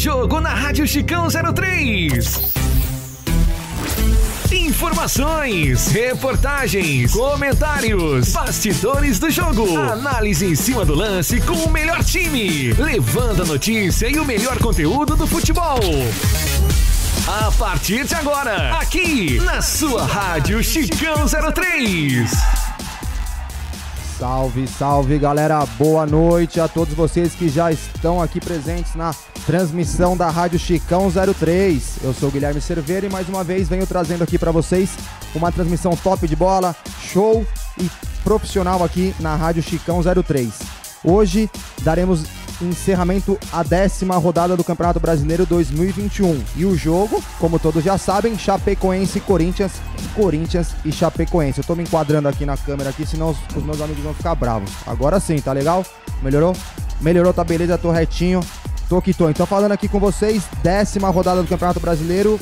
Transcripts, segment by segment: jogo na Rádio Chicão 03. Informações, reportagens, comentários, bastidores do jogo, análise em cima do lance com o melhor time, levando a notícia e o melhor conteúdo do futebol. A partir de agora, aqui na sua Rádio Chicão 03. Salve, salve galera, boa noite a todos vocês que já estão aqui presentes na transmissão da Rádio Chicão 03. Eu sou o Guilherme Cerveira e mais uma vez venho trazendo aqui para vocês uma transmissão top de bola, show e profissional aqui na Rádio Chicão 03. Hoje daremos encerramento à 10ª rodada do Campeonato Brasileiro 2021. E o jogo, como todos já sabem, Chapecoense e Corinthians, Corinthians e Chapecoense. Eu tô me enquadrando aqui na câmera aqui, senão os meus amigos vão ficar bravos. Agora sim, tá legal? Melhorou? Melhorou, tá beleza, tô retinho. Tô que tô. Então falando aqui com vocês, 10ª rodada do Campeonato Brasileiro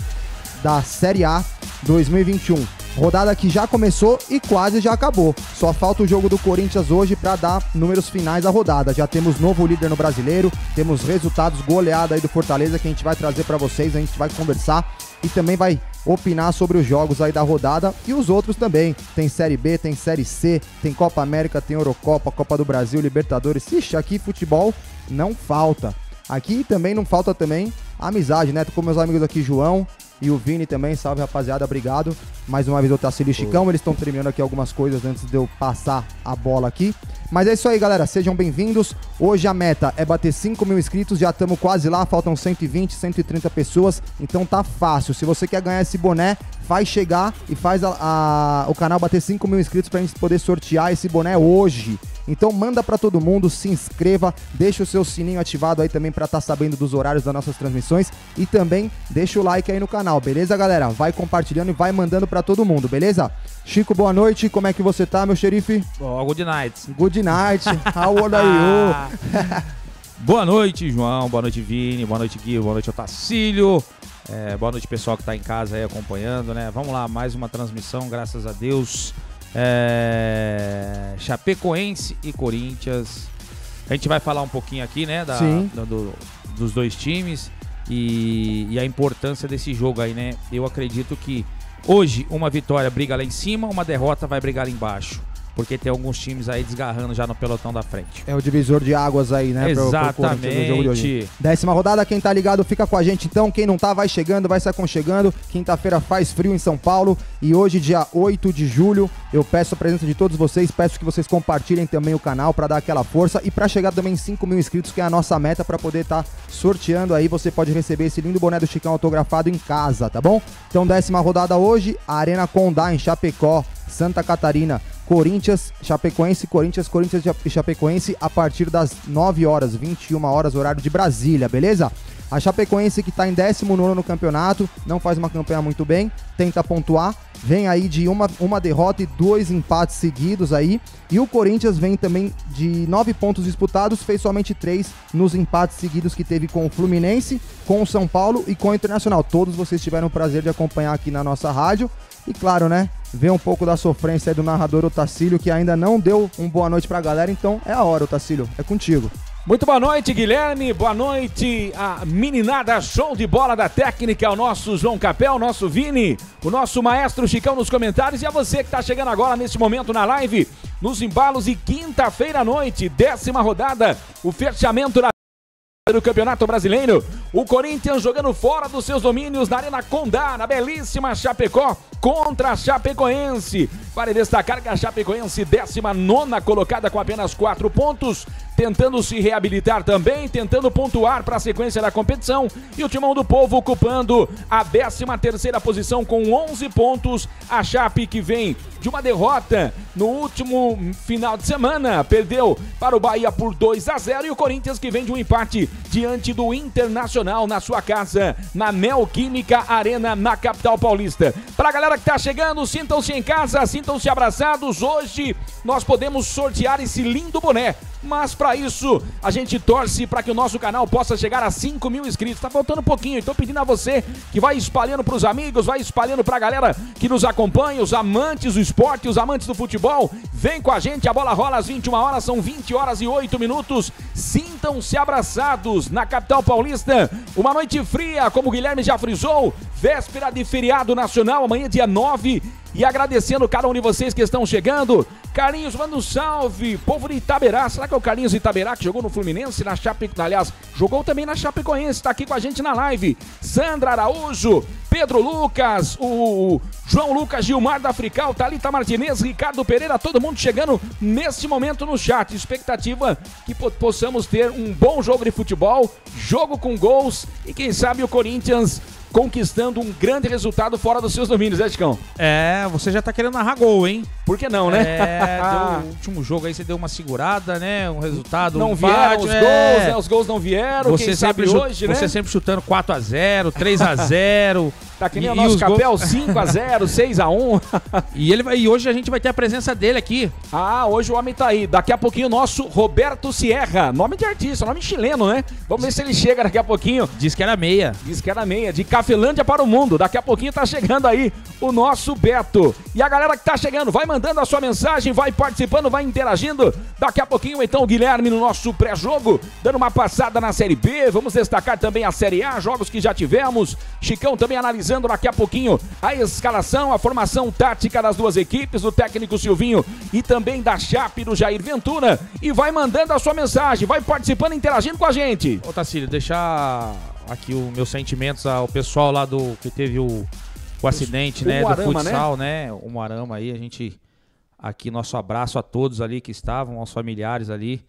da Série A 2021. Rodada que já começou e quase já acabou. Só falta o jogo do Corinthians hoje para dar números finais à rodada. Já temos novo líder no Brasileiro, temos resultados, goleada aí do Fortaleza que a gente vai trazer para vocês, a gente vai conversar e também vai opinar sobre os jogos aí da rodada e os outros também. Tem Série B, tem Série C, tem Copa América, tem Eurocopa, Copa do Brasil, Libertadores. Ixi, aqui futebol não falta. Aqui também não falta também amizade, né? Tô com meus amigos aqui, João e o Vini também, salve rapaziada, obrigado. Mais uma vez o Tassilo e o Chicão, eles estão terminando aqui algumas coisas antes de eu passar a bola aqui. Mas é isso aí galera, sejam bem-vindos. Hoje a meta é bater 5.000 inscritos, já estamos quase lá, faltam 120, 130 pessoas. Então tá fácil, se você quer ganhar esse boné, faz chegar e faz o canal bater 5.000 inscritos pra gente poder sortear esse boné hoje. Então manda pra todo mundo, se inscreva, deixa o seu sininho ativado aí também pra estar sabendo dos horários das nossas transmissões e também deixa o like aí no canal, beleza galera? Vai compartilhando e vai mandando pra todo mundo, beleza? Chico, boa noite, como é que você tá, meu xerife? Oh, good night. Good night, how old are you? Boa noite, João, boa noite, Vini, boa noite, Gui, boa noite, Otacílio. Boa noite, pessoal que tá em casa aí acompanhando, né? Vamos lá, mais uma transmissão, graças a Deus. Chapecoense e Corinthians. A gente vai falar um pouquinho aqui, né, dos dois times e a importância desse jogo aí, né? Eu acredito que hoje uma vitória briga lá em cima, uma derrota vai brigar lá embaixo, porque tem alguns times aí desgarrando já no pelotão da frente. É o divisor de águas aí, né? Exatamente. Pro jogo de hoje. 10ª rodada, quem tá ligado fica com a gente então, quem não tá vai chegando, vai se aconchegando. Quinta-feira faz frio em São Paulo e hoje, dia 8 de julho, eu peço a presença de todos vocês, peço que vocês compartilhem também o canal para dar aquela força e para chegar também em 5.000 inscritos, que é a nossa meta para poder estar sorteando aí, você pode receber esse lindo boné do Chicão autografado em casa, tá bom? Então 10ª rodada hoje, Arena Condá em Chapecó, Santa Catarina, Corinthians, Chapecoense, Corinthians e Chapecoense a partir das 9 horas, 21 horas, horário de Brasília, beleza? A Chapecoense que está em 19º no campeonato, não faz uma campanha muito bem, tenta pontuar, vem aí de uma derrota e 2 empates seguidos aí, e o Corinthians vem também de 9 pontos disputados, fez somente 3 nos empates seguidos que teve com o Fluminense, com o São Paulo e com o Internacional. Todos vocês tiveram o prazer de acompanhar aqui na nossa rádio, e claro, né? Ver um pouco da sofrência aí do narrador Otacílio, que ainda não deu um boa noite pra galera, então é a hora, Otacílio, é contigo. Muito boa noite, Guilherme, boa noite a meninada, show de bola da técnica, o nosso João Capel, o nosso Vini, o nosso maestro Chicão nos comentários e a você que tá chegando agora nesse momento na live, nos embalos e quinta-feira à noite, 10ª rodada, o fechamento da do Campeonato Brasileiro, o Corinthians jogando fora dos seus domínios na Arena Condá, na belíssima Chapecó contra a Chapecoense. Vale destacar que a Chapecoense, 19ª colocada com apenas 4 pontos, tentando se reabilitar também, tentando pontuar para a sequência da competição, e o Timão do Povo ocupando a 13ª posição com 11 pontos, a Chape que vem de uma derrota no último final de semana, perdeu para o Bahia por 2-0 e o Corinthians que vem de um empate diante do Internacional na sua casa, na Neoquímica Arena, na capital paulista. Para a galera que tá chegando, sintam-se em casa, sintam-se abraçados, hoje nós podemos sortear esse lindo boné Mas para isso, a gente torce para que o nosso canal possa chegar a 5 mil inscritos. Tá faltando um pouquinho, então pedindo a você que vai espalhando para os amigos, vai espalhando para a galera que nos acompanha, os amantes do esporte, os amantes do futebol. Vem com a gente, a bola rola às 21 horas, são 20h08. Sintam-se abraçados na capital paulista. Uma noite fria, como o Guilherme já frisou, véspera de feriado nacional, amanhã dia 9. E agradecendo cada um de vocês que estão chegando. Carlinhos, manda um salve. Povo de Itaberá, será que é o Carlinhos de Itaberá que jogou no Fluminense, na Chapecoense? Aliás, jogou também na Chapecoense, tá aqui com a gente na live. Sandra Araújo, Pedro Lucas, o João Lucas Gilmar da Frical, Thalita Martinez, Ricardo Pereira, todo mundo chegando neste momento no chat. Expectativa que possamos ter um bom jogo de futebol, jogo com gols e quem sabe o Corinthians conquistando um grande resultado fora dos seus domínios, né, Chicão? É, você já tá querendo narrar gol, hein? Por que não, né? É, deu o último jogo aí, você deu uma segurada, né? Um resultado... Não vieram os gols, né? Os gols não vieram, você quem sabe hoje, né? Você sempre chutando 4x0, 3x0... Tá que nem o nosso Capel, 5x0, 6x1. E hoje a gente vai ter a presença dele aqui. Ah, hoje o homem tá aí. Daqui a pouquinho o nosso Roberto Sierra. Nome de artista, nome chileno, né? Vamos ver se ele chega daqui a pouquinho. Diz que era meia. Diz que era meia. De Cafelândia para o mundo. Daqui a pouquinho tá chegando aí o nosso Beto. E a galera que tá chegando, vai mandando a sua mensagem, vai participando, vai interagindo. Daqui a pouquinho, então, o Guilherme no nosso pré-jogo, dando uma passada na Série B. Vamos destacar também a Série A, jogos que já tivemos. Chicão também analisando daqui a pouquinho a escalação, a formação tática das duas equipes, do técnico Silvinho e também da Chape do Jair Ventura. E vai mandando a sua mensagem, vai participando, interagindo com a gente. Ô Tassilo, deixar aqui os meus sentimentos ao pessoal lá do que teve o acidente, né, do futsal, né? O Moarama aí, a gente aqui, nosso abraço a todos ali que estavam, aos familiares ali.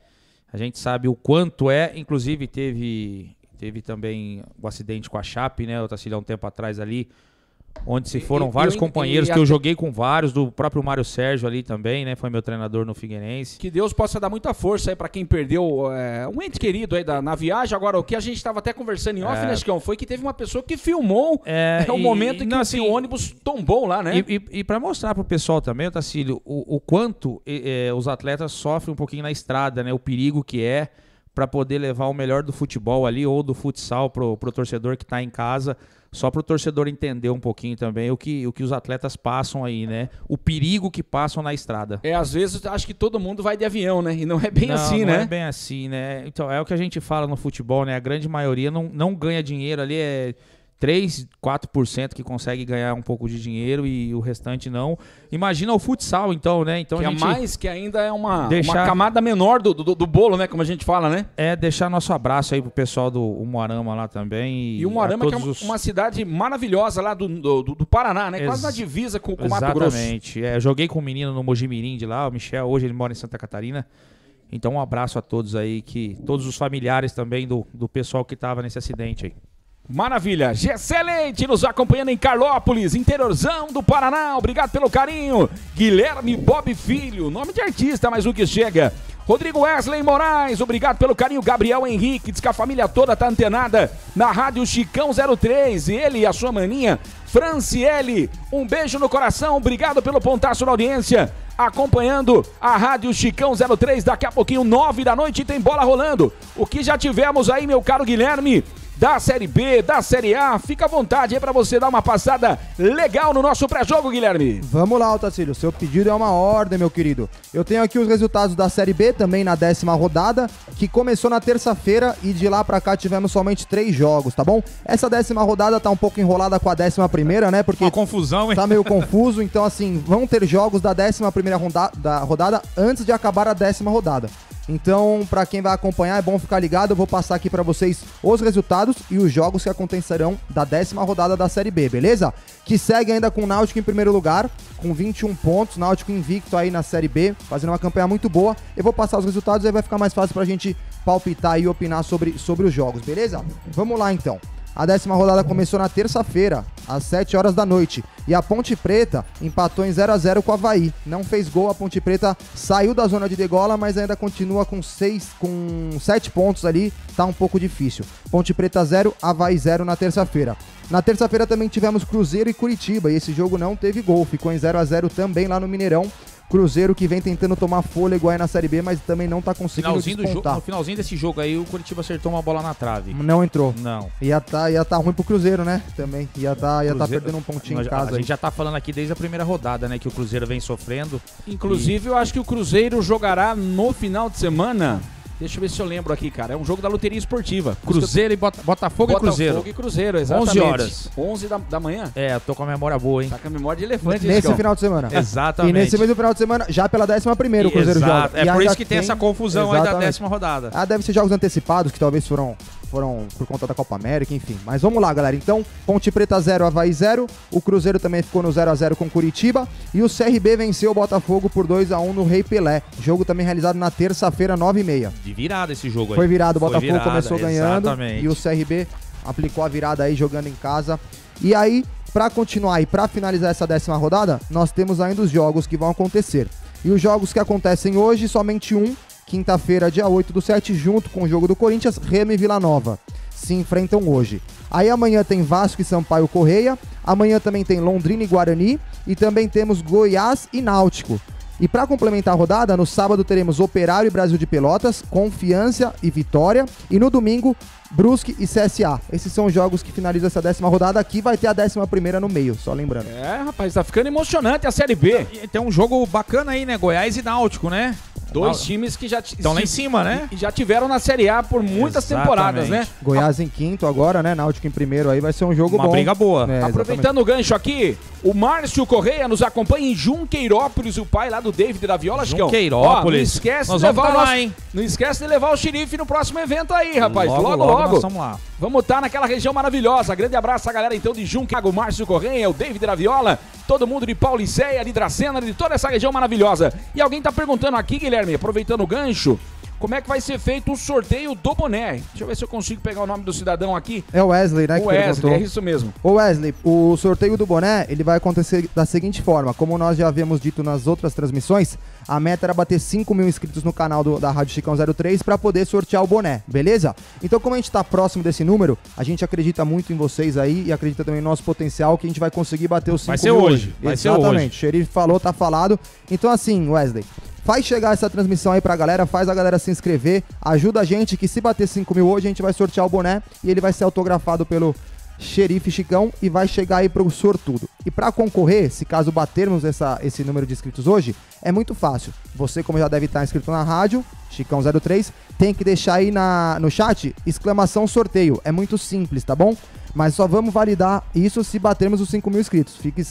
A gente sabe o quanto é, inclusive teve também o acidente com a Chape, né, Otacílio, há um tempo atrás ali, onde se foram vários companheiros que eu joguei com vários, do próprio Mário Sérgio ali também, né, foi meu treinador no Figueirense. Que Deus possa dar muita força aí pra quem perdeu um ente querido aí na viagem. Agora, o que a gente tava até conversando em off, né, Chicão, foi que teve uma pessoa que filmou o momento em que o ônibus tombou lá, né? E pra mostrar pro pessoal também, Otacílio, o quanto os atletas sofrem um pouquinho na estrada, né, o perigo que é, para poder levar o melhor do futebol ali ou do futsal pro torcedor que tá em casa, só pro torcedor entender um pouquinho também o que os atletas passam aí, né? O perigo que passam na estrada. É, às vezes acho que todo mundo vai de avião, né? E não é bem assim, né? Não é bem assim, né? Então, é o que a gente fala no futebol, né? A grande maioria não ganha dinheiro ali, 3, 4% que consegue ganhar um pouco de dinheiro e o restante não. Imagina o futsal, então, né? Então, a gente é mais que ainda é uma camada menor do bolo, né? Como a gente fala, né? É, deixar nosso abraço aí pro pessoal do Moarama lá também. E o Moarama que é uma cidade maravilhosa lá do Paraná, né? Quase na divisa com o Mato Grosso. Exatamente. É, joguei com um menino no Mojimirim de lá, o Michel, hoje ele mora em Santa Catarina. Então, um abraço a todos aí, todos os familiares também do pessoal que tava nesse acidente aí. Maravilha, excelente, nos acompanhando em Carlópolis, interiorzão do Paraná, obrigado pelo carinho. Guilherme Bob Filho, nome de artista, mas o que chega. Rodrigo Wesley Moraes, obrigado pelo carinho. Gabriel Henrique, diz que a família toda tá antenada na Rádio Chicão 03, e ele e a sua maninha Franciele, um beijo no coração, obrigado pelo pontaço na audiência, acompanhando a Rádio Chicão 03, daqui a pouquinho 21h tem bola rolando. O que já tivemos aí, meu caro Guilherme, da Série B, da Série A, fica à vontade aí pra você dar uma passada legal no nosso pré-jogo, Guilherme. Vamos lá, Otacílio, seu pedido é uma ordem, meu querido. Eu tenho aqui os resultados da Série B, também na 10ª rodada, que começou na terça-feira e de lá pra cá tivemos somente 3 jogos, tá bom? Essa 10ª rodada tá um pouco enrolada com a 11ª, né? Porque uma confusão, hein? Tá meio confuso, então assim, vão ter jogos da 11ª rodada antes de acabar a 10ª rodada. Então, para quem vai acompanhar, é bom ficar ligado. Eu vou passar aqui para vocês os resultados e os jogos que acontecerão da 10ª rodada da Série B, beleza? Que segue ainda com o Náutico em primeiro lugar, com 21 pontos. Náutico invicto aí na Série B, fazendo uma campanha muito boa. Eu vou passar os resultados e aí vai ficar mais fácil para a gente palpitar e opinar sobre os jogos, beleza? Vamos lá, então. A 10ª rodada começou na terça-feira, às 19h. E a Ponte Preta empatou em 0x0 com o Avaí. Não fez gol, a Ponte Preta saiu da zona de degola, mas ainda continua com 7 pontos ali. Tá um pouco difícil. Ponte Preta 0, Avaí 0 na terça-feira. Na terça-feira também tivemos Cruzeiro e Curitiba. E esse jogo não teve gol, ficou em 0x0 também lá no Mineirão. Cruzeiro que vem tentando tomar fôlego aí na Série B, mas também não tá conseguindo despontar. No finalzinho desse jogo aí, o Coritiba acertou uma bola na trave. Não entrou. Não. Ia tá ruim pro Cruzeiro, né? Também. Ia tá perdendo um pontinho em casa. A gente já tá falando aqui desde a primeira rodada, né? Que o Cruzeiro vem sofrendo. Inclusive, eu acho que o Cruzeiro jogará no final de semana... Deixa eu ver se eu lembro aqui, cara. É um jogo da loteria esportiva. Cruzeiro e Botafogo e Cruzeiro. Botafogo e Cruzeiro, exatamente. 11 horas. 11 da manhã. É, eu tô com a memória boa, hein? Tá com a memória de elefante. Nesse final de semana. Exatamente. E nesse mesmo final de semana, já pela 11ª, o Cruzeiro joga. É por isso que tem essa confusão aí da 10ª rodada. Ah, deve ser jogos antecipados, que talvez foram por conta da Copa América, enfim. Mas vamos lá, galera. Então, Ponte Preta 0, Avaí 0. O Cruzeiro também ficou no 0x0 com Curitiba. E o CRB venceu o Botafogo por 2x1 no Rei Pelé. Jogo também realizado na terça-feira, 9h30. De virada esse jogo aí. Foi virado, o Botafogo começou ganhando. Exatamente. E o CRB aplicou a virada aí, jogando em casa. E aí, pra continuar e pra finalizar essa 10ª rodada, nós temos ainda os jogos que vão acontecer. E os jogos que acontecem hoje, somente um. Quinta-feira, dia 8/7, junto com o jogo do Corinthians, Remo e Vila Nova se enfrentam hoje. Aí amanhã tem Vasco e Sampaio Correia, amanhã também tem Londrina e Guarani, e também temos Goiás e Náutico. E para complementar a rodada, no sábado teremos Operário e Brasil de Pelotas, Confiança e Vitória, e no domingo, Brusque e CSA. Esses são os jogos que finalizam essa 10ª rodada. Aqui vai ter a 11ª no meio, só lembrando. É, rapaz, tá ficando emocionante a Série B. Tem um jogo bacana aí, né? Goiás e Náutico, né? Dois times que já estão lá em cima, né? E já tiveram na Série A por muitas temporadas, né? Goiás em quinto agora, né? Náutico em primeiro aí, vai ser um jogo bom. Uma briga boa. É, aproveitando o gancho aqui, o Márcio Correia nos acompanha em Junqueirópolis, o pai lá do David da Viola, Chicão. Junqueirópolis. Não esquece de levar lá, hein? Não esquece de levar o xerife no próximo evento aí, rapaz. Logo. Nós vamos lá. Vamos estar naquela região maravilhosa. Grande abraço à galera então de Junqueirópolis, Márcio Correia, o David da Viola, todo mundo de Pauliceia, de Dracena, de toda essa região maravilhosa. E alguém tá perguntando aqui, Guilherme, aproveitando o gancho, como é que vai ser feito o sorteio do boné? Deixa eu ver se eu consigo pegar o nome do cidadão aqui. É o Wesley, né? O Wesley, é isso mesmo. O Wesley, o sorteio do boné, ele vai acontecer da seguinte forma. Como nós já havíamos dito nas outras transmissões, a meta era bater 5 mil inscritos no canal da Rádio Chicão 03 para poder sortear o boné, beleza? Então, como a gente tá próximo desse número, a gente acredita muito em vocês aí e acredita também no nosso potencial que a gente vai conseguir bater os 5 mil. Vai ser hoje. Exatamente. O xerife falou, tá falado. Então, assim, Wesley... Faz chegar essa transmissão aí pra galera, faz a galera se inscrever, ajuda a gente, que se bater 5 mil hoje, a gente vai sortear o boné e ele vai ser autografado pelo xerife Chicão e vai chegar aí pro sortudo. E pra concorrer, se caso batermos esse número de inscritos hoje, é muito fácil. Você, como já deve estar inscrito na rádio, Chicão 03, tem que deixar aí no chat, !sorteio. É muito simples, tá bom? Mas só vamos validar isso se batermos os 5 mil inscritos. Fica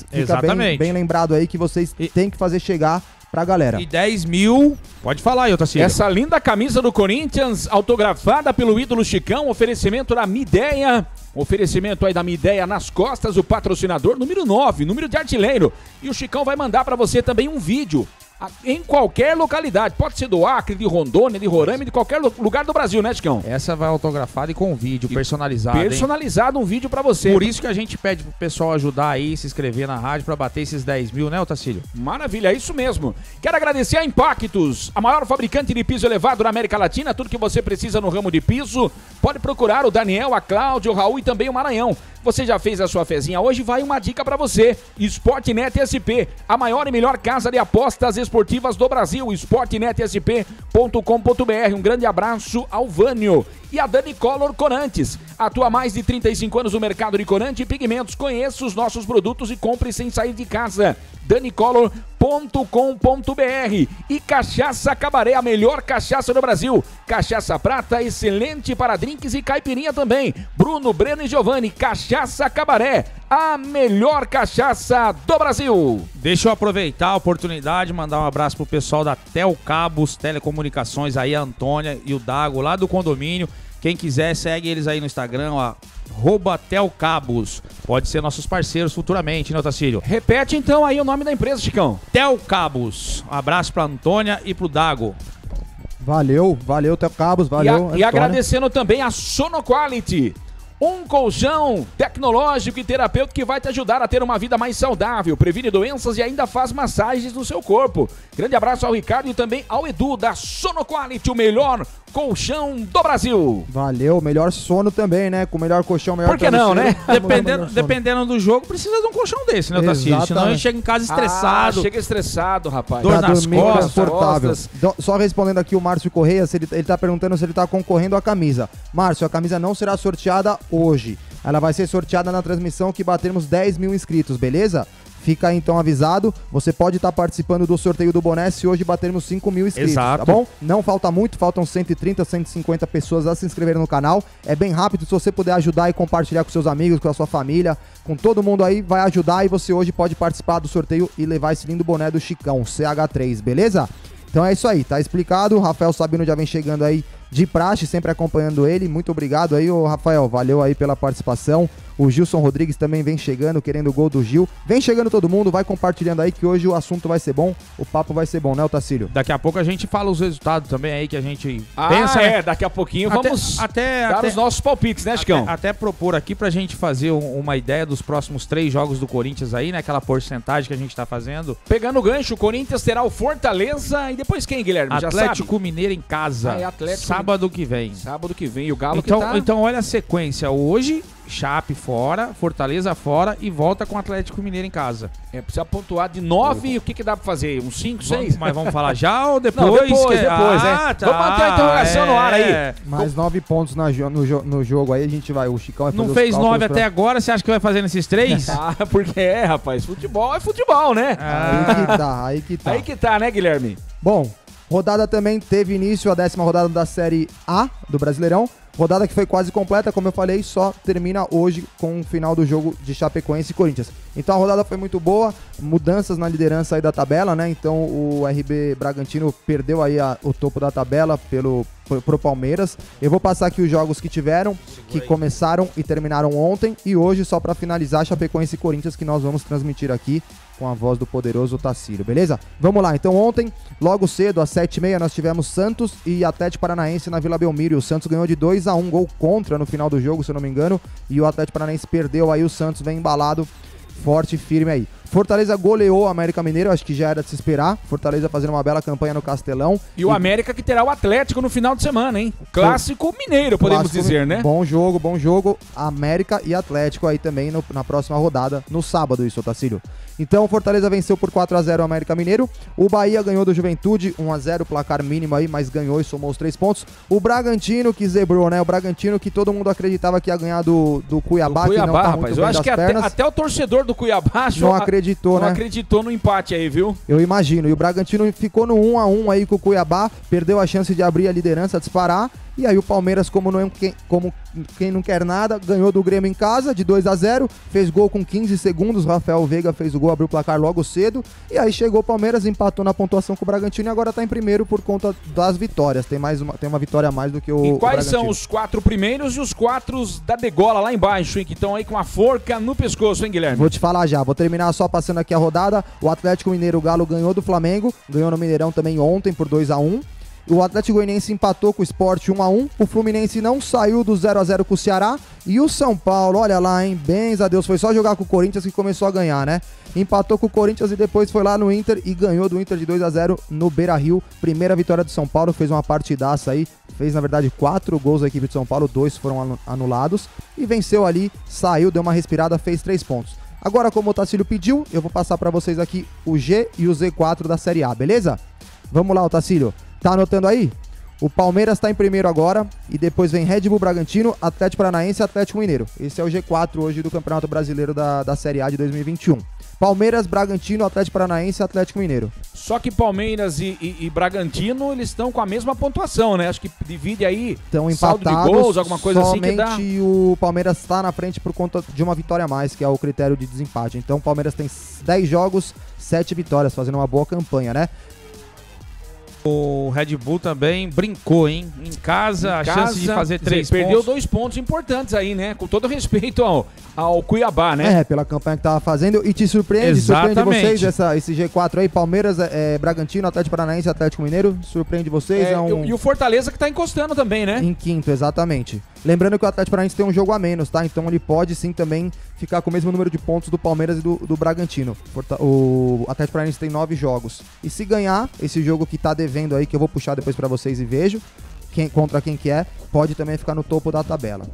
bem lembrado aí que vocês têm que fazer chegar pra galera. E 10 mil... Pode falar aí, Otacílio. Essa linda camisa do Corinthians, autografada pelo ídolo Chicão, oferecimento da Mideia. Oferecimento aí da Mideia nas costas, o patrocinador número 9, número de artilheiro. E o Chicão vai mandar pra você também um vídeo em qualquer localidade. Pode ser do Acre, de Rondônia, de Roraima, de qualquer lugar do Brasil, né, Chicão? Essa vai autografada e com vídeo, personalizado. Personalizado, hein? Um vídeo pra você. Por isso que a gente pede pro pessoal ajudar aí, se inscrever na rádio pra bater esses 10 mil, né, Otacílio? Maravilha, é isso mesmo. Quero agradecer a Impactus, a maior fabricante de piso elevado na América Latina. Tudo que você precisa no ramo de piso. Pode procurar o Daniel, a Cláudia, o Raul e também o Maranhão. Você já fez a sua fezinha hoje? Vai uma dica pra você. Sportnet SP, a maior e melhor casa de apostas esportivas do Brasil. Sportnetsp.com.br. Um grande abraço ao Vânio. E a Dani Color Corantes. Atua há mais de 35 anos no mercado de corante e pigmentos. Conheça os nossos produtos e compre sem sair de casa. danicolor.com.br. E Cachaça Cabaré, a melhor cachaça do Brasil. Cachaça prata, excelente para drinks e caipirinha também. Bruno, Breno e Giovanni, Cachaça Cabaré, a melhor cachaça do Brasil. Deixa eu aproveitar a oportunidade, mandar um abraço pro pessoal da Telcabos Telecomunicações, aí a Antônia e o Dago lá do condomínio. Quem quiser, segue eles aí no Instagram, ó, @Telcabos. Pode ser nossos parceiros futuramente, né, Tassilo? Repete então aí o nome da empresa, Chicão. Telcabos. Um abraço pra Antônia e pro Dago. Valeu, Telcabos, valeu, Antônia. E agradecendo também a Sonoquality. Um colchão tecnológico e terapêutico que vai te ajudar a ter uma vida mais saudável, previne doenças e ainda faz massagens no seu corpo. Grande abraço ao Ricardo e também ao Edu da Sonoquality, o melhor colchão do Brasil. Valeu, melhor sono também, né? Com o melhor colchão, melhor travesseiro. Por que não, né? Dependendo do jogo, precisa de um colchão desse, né, Tassilo? Senão a gente chega em casa estressado. Chega estressado, rapaz. Dor nas costas. Só respondendo aqui o Márcio Correia, ele tá perguntando se ele tá concorrendo à camisa. Márcio, a camisa não será sorteada hoje. Ela vai ser sorteada na transmissão que batermos 10 mil inscritos, beleza? Fica então avisado, você pode estar participando do sorteio do boné se hoje batermos 5 mil inscritos, exato, tá bom? Não falta muito, faltam 130, 150 pessoas a se inscreverem no canal. É bem rápido, se você puder ajudar e compartilhar com seus amigos, com a sua família, com todo mundo aí, vai ajudar e você hoje pode participar do sorteio e levar esse lindo boné do Chicão, CH3, beleza? Então é isso aí, tá explicado. O Rafael Sabino já vem chegando aí de praxe, sempre acompanhando ele. Muito obrigado aí, ô Rafael, valeu aí pela participação. O Gilson Rodrigues também vem chegando, querendo o gol do Gil. Vem chegando todo mundo, vai compartilhando aí que hoje o assunto vai ser bom, o papo vai ser bom, né, Otacílio? Daqui a pouco a gente fala os resultados também aí que a gente pensa. Daqui a pouquinho vamos dar os nossos palpites, né, Chicão? Até propor aqui pra gente fazer uma ideia dos próximos 3 jogos do Corinthians aí, né, aquela porcentagem que a gente tá fazendo. Pegando o gancho, o Corinthians terá o Fortaleza e depois quem, Guilherme? Atlético Mineiro em casa. Ah, é Atlético. Sábado que vem. E o Galo então, então olha a sequência. Hoje, Chape fora, Fortaleza fora e volta com o Atlético Mineiro em casa. É, precisa pontuar de 9, o que dá pra fazer? Uns 5, 6? Mas vamos falar já ou depois? Não, depois, é. Tá, vamos manter a interrogação no ar aí. Mais 9 pontos no jogo aí, a gente vai, o Chicão vai fazer. Não fez 9 até agora, você acha que vai fazer nesses 3? Ah, porque rapaz, futebol é futebol, né? Aí que tá, né, Guilherme? Bom, rodada também teve início a 10ª rodada da Série A do Brasileirão. Rodada que foi quase completa, como eu falei, só termina hoje com o final do jogo de Chapecoense e Corinthians. Então a rodada foi muito boa, mudanças na liderança aí da tabela, né? Então o RB Bragantino perdeu aí o topo da tabela pro Palmeiras. Eu vou passar aqui os jogos que tiveram, que começaram e terminaram ontem. E hoje, só para finalizar, Chapecoense e Corinthians, que nós vamos transmitir aqui com a voz do poderoso Tassilo, beleza? Vamos lá, então ontem, logo cedo, às 7h30, nós tivemos Santos e Atlético Paranaense na Vila Belmiro. O Santos ganhou de 2-1, gol contra no final do jogo, se eu não me engano, e o Atlético Paranaense perdeu, aí o Santos vem embalado, forte e firme aí. Fortaleza goleou o América Mineiro, acho que já era de se esperar. Fortaleza fazendo uma bela campanha no Castelão. E o América que terá o Atlético no final de semana, hein? Clássico mineiro, podemos dizer, né? Bom jogo. América e Atlético aí também na próxima rodada, no sábado, isso, Tassilo. Então, Fortaleza venceu por 4-0 o América Mineiro. O Bahia ganhou do Juventude, 1-0, placar mínimo aí, mas ganhou e somou os 3 pontos. O Bragantino que zebrou, né? O Bragantino que todo mundo acreditava que ia ganhar do Cuiabá, que não tá muito bem das pernas. Eu acho que até o torcedor do Cuiabá achou... Não acreditou no empate aí, viu? Eu imagino. E o Bragantino ficou no 1-1 aí com o Cuiabá, perdeu a chance de abrir a liderança, disparar. E aí o Palmeiras, como quem não quer nada, ganhou do Grêmio em casa de 2-0, fez gol com 15 segundos, Rafael Veiga fez o gol, abriu o placar logo cedo, e aí chegou o Palmeiras, empatou na pontuação com o Bragantino e agora tá em primeiro por conta das vitórias, tem uma vitória a mais do que o Bragantino. E quais são os 4 primeiros e os 4 da degola lá embaixo, hein, que estão aí com a forca no pescoço, hein, Guilherme? Vou te falar já, vou terminar só passando aqui a rodada. O Atlético Mineiro, o Galo ganhou do Flamengo, ganhou no Mineirão também ontem por 2-1. O Atlético Goianiense empatou com o Sport 1-1, o Fluminense não saiu do 0-0 com o Ceará, e o São Paulo, olha lá, hein, bens a Deus, foi só jogar com o Corinthians que começou a ganhar, né? Empatou com o Corinthians e depois foi lá no Inter e ganhou do Inter de 2-0 no Beira-Rio, primeira vitória do São Paulo, fez uma partidaça aí, fez na verdade 4 gols da equipe de São Paulo, 2 foram anulados, e venceu ali, saiu, deu uma respirada, fez 3 pontos. Agora, como o Tassilo pediu, eu vou passar pra vocês aqui o G e o Z4 da Série A, beleza? Vamos lá, Tassilo. Tá anotando aí? O Palmeiras tá em primeiro agora e depois vem Red Bull Bragantino, Atlético Paranaense e Atlético Mineiro. Esse é o G4 hoje do Campeonato Brasileiro da Série A de 2021. Palmeiras, Bragantino, Atlético Paranaense e Atlético Mineiro. Só que Palmeiras e Bragantino, eles estão com a mesma pontuação, né? Acho que divide aí, então, saldo de gols, alguma coisa assim que dá. Somente o Palmeiras está na frente por conta de uma vitória a mais, que é o critério de desempate. Então o Palmeiras tem 10 jogos, 7 vitórias, fazendo uma boa campanha, né? O Red Bull também brincou, hein? Em casa, chance de fazer 3 pontos. Perdeu 2 pontos importantes aí, né? Com todo respeito ao Cuiabá, né? É, pela campanha que tava fazendo. E te surpreende, surpreende vocês esse G4 aí? Palmeiras, Bragantino, Atlético Paranaense, Atlético Mineiro. Surpreende vocês? E o Fortaleza que tá encostando também, né? Em quinto, exatamente. Lembrando que o Atlético Paranaense tem um jogo a menos, tá? Então ele pode sim também ficar com o mesmo número de pontos do Palmeiras e do Bragantino. O Atlético Paranaense tem 9 jogos. E se ganhar esse jogo que tá devendo aí, que eu vou puxar depois pra vocês e vejo, contra quem que é, pode também ficar no topo da tabela.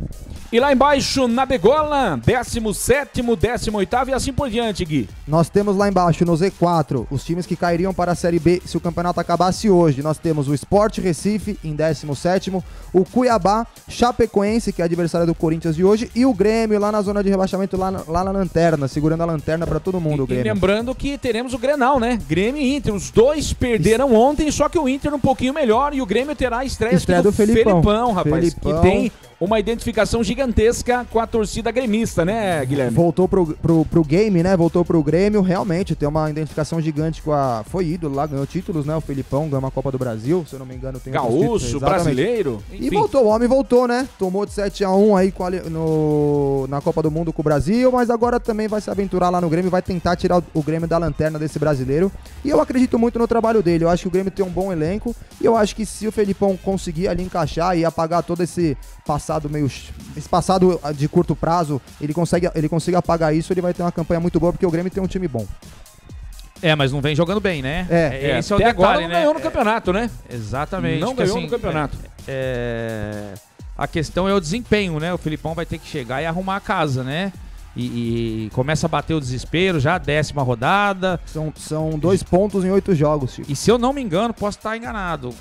E lá embaixo, na Begola, 17º, 18º e assim por diante, Gui. Nós temos lá embaixo, no Z4, os times que cairiam para a Série B se o campeonato acabasse hoje. Nós temos o Sport Recife, em 17º, o Cuiabá, Chapecoense, que é adversário do Corinthians de hoje, e o Grêmio, lá na zona de rebaixamento, lá na lanterna, segurando a lanterna para todo mundo, o Grêmio. E lembrando que teremos o Grenal, né? Grêmio e Inter, os dois perderam ontem, só que o Inter um pouquinho melhor e o Grêmio terá estreia do Felipão, rapaz, Felipão, que tem uma identificação gigantesca com a torcida gremista, né, Guilherme? Voltou pro game, né? Voltou pro Grêmio, realmente, tem uma identificação gigante com a... Foi ídolo lá, ganhou títulos, né? O Felipão ganhou uma Copa do Brasil, se eu não me engano. Tem gaúcho, brasileiro. Enfim. E voltou, o homem voltou, né? Tomou de 7-1 aí na Copa do Mundo com o Brasil, mas agora também vai se aventurar lá no Grêmio, vai tentar tirar o Grêmio da lanterna desse brasileiro. E eu acredito muito no trabalho dele, eu acho que o Grêmio tem um bom elenco, e eu acho que se o Felipão conseguir ali encaixar e apagar todo esse passado de curto prazo, ele consegue apagar isso, ele vai ter uma campanha muito boa, porque o Grêmio tem um time bom. É, mas não vem jogando bem, né? É. Esse é o detalhe, agora não, né? Ganhou no campeonato, né? Exatamente. Não ganhou assim, no campeonato. A questão é o desempenho, né? O Felipão vai ter que chegar e arrumar a casa, né? E começa a bater o desespero, já a 10ª rodada. São 2 pontos em 8 jogos, Chico. E se eu não me engano, posso estar enganado.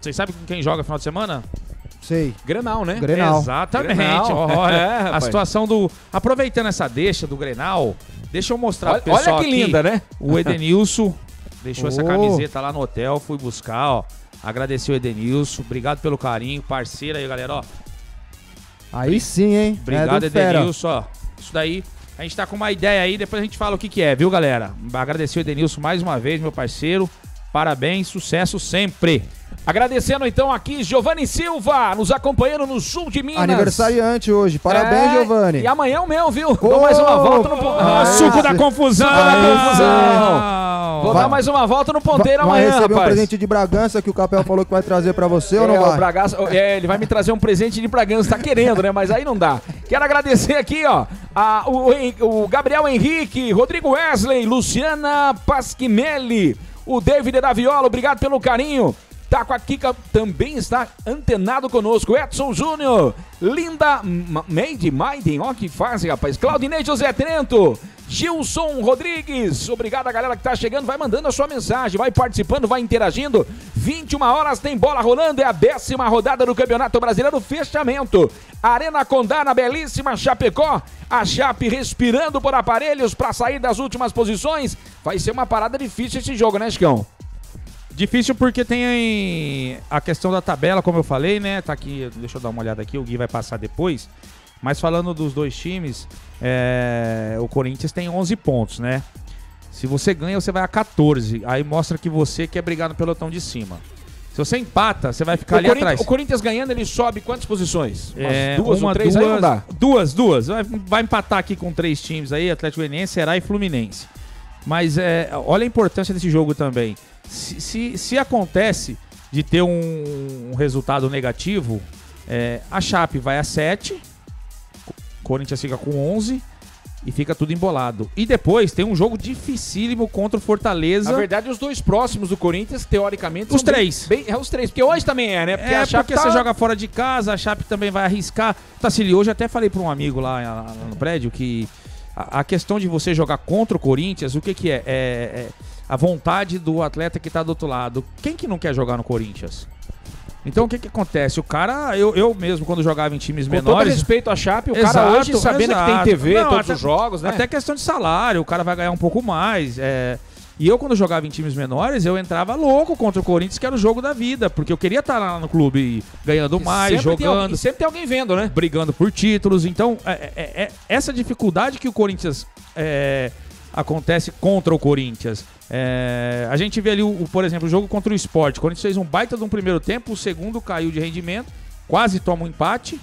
Vocês sabem com quem joga final de semana? Sei. Grenal, né? Grenal. Exatamente. Grenal. Olha, a situação do... Aproveitando essa deixa do Grenal, deixa eu mostrar pro pessoal. Olha que linda, aqui, né? O Edenilson deixou essa camiseta lá no hotel, fui buscar, ó. Agradeci o Edenilson, obrigado pelo carinho, parceiro aí, galera, ó. Aí sim, hein? Obrigado, Edenilson, ó. Isso daí, a gente tá com uma ideia aí, depois a gente fala o que é, viu, galera? Agradecer o Edenilson mais uma vez, meu parceiro. Parabéns, sucesso sempre. Agradecendo então aqui Giovanni Silva, nos acompanhando no sul de Minas. Aniversariante hoje, parabéns, Giovanni. E amanhã é o meu, viu? Dou mais uma volta no suco da confusão. Vou dar mais uma volta no ponteiro amanhã, rapaz. Vai receber um presente de Bragança que o Capel falou que vai trazer pra você, ou não vai? Ele vai me trazer um presente de Bragança, tá querendo, né? Mas aí não dá. Quero agradecer aqui, ó, o Gabriel Henrique, Rodrigo Wesley, Luciana Pasquimelli, o David da Viola, obrigado pelo carinho. Tá com a Kika, também está antenado conosco. Edson Júnior, Linda Maiden, ó que fase, rapaz. Claudinei José Trento, Gilson Rodrigues, obrigado a galera que tá chegando, vai mandando a sua mensagem, vai participando, vai interagindo. 21 horas tem bola rolando, é a 10ª rodada do Campeonato Brasileiro, fechamento. Arena Condá na belíssima Chapecó, a Chape respirando por aparelhos para sair das últimas posições. Vai ser uma parada difícil esse jogo, né, Chicão? Difícil porque tem a questão da tabela, como eu falei, né? Tá aqui, deixa eu dar uma olhada aqui, o Gui vai passar depois. Mas falando dos dois times, o Corinthians tem 11 pontos, né? Se você ganha, você vai a 14. Aí mostra que você quer brigar no pelotão de cima. Se você empata, você vai ficar ali atrás. O Corinthians ganhando, ele sobe quantas posições? Duas. Vai empatar aqui com 3 times aí, Atlético Goianiense, Ceará e Fluminense. Mas olha a importância desse jogo também. Se acontece de ter um resultado negativo, a Chape vai a 7, Corinthians fica com 11 e fica tudo embolado. E depois tem um jogo dificílimo contra o Fortaleza. Na verdade, os 2 próximos do Corinthians, teoricamente, são os três, porque hoje também né? Porque a Chape porque você joga fora de casa, a Chape também vai arriscar. Tassilo, hoje até falei para um amigo lá no prédio que a questão de você jogar contra o Corinthians, o que é? A vontade do atleta que tá do outro lado. Quem que não quer jogar no Corinthians? Então o que acontece? O cara, eu mesmo quando jogava em times menores... Com todo respeito à Chape, o cara hoje sabendo que tem TV, todos os jogos, né? Até questão de salário, o cara vai ganhar um pouco mais. E eu quando jogava em times menores, eu entrava louco contra o Corinthians, que era o jogo da vida. Porque eu queria estar lá no clube ganhando mais, jogando... E sempre tem alguém vendo, né? Brigando por títulos. Então essa dificuldade que o Corinthians... acontece contra o Corinthians. A gente vê ali, por exemplo, o jogo contra o Sport. O Corinthians fez um baita de um primeiro tempo, o segundo caiu de rendimento, quase toma um empate.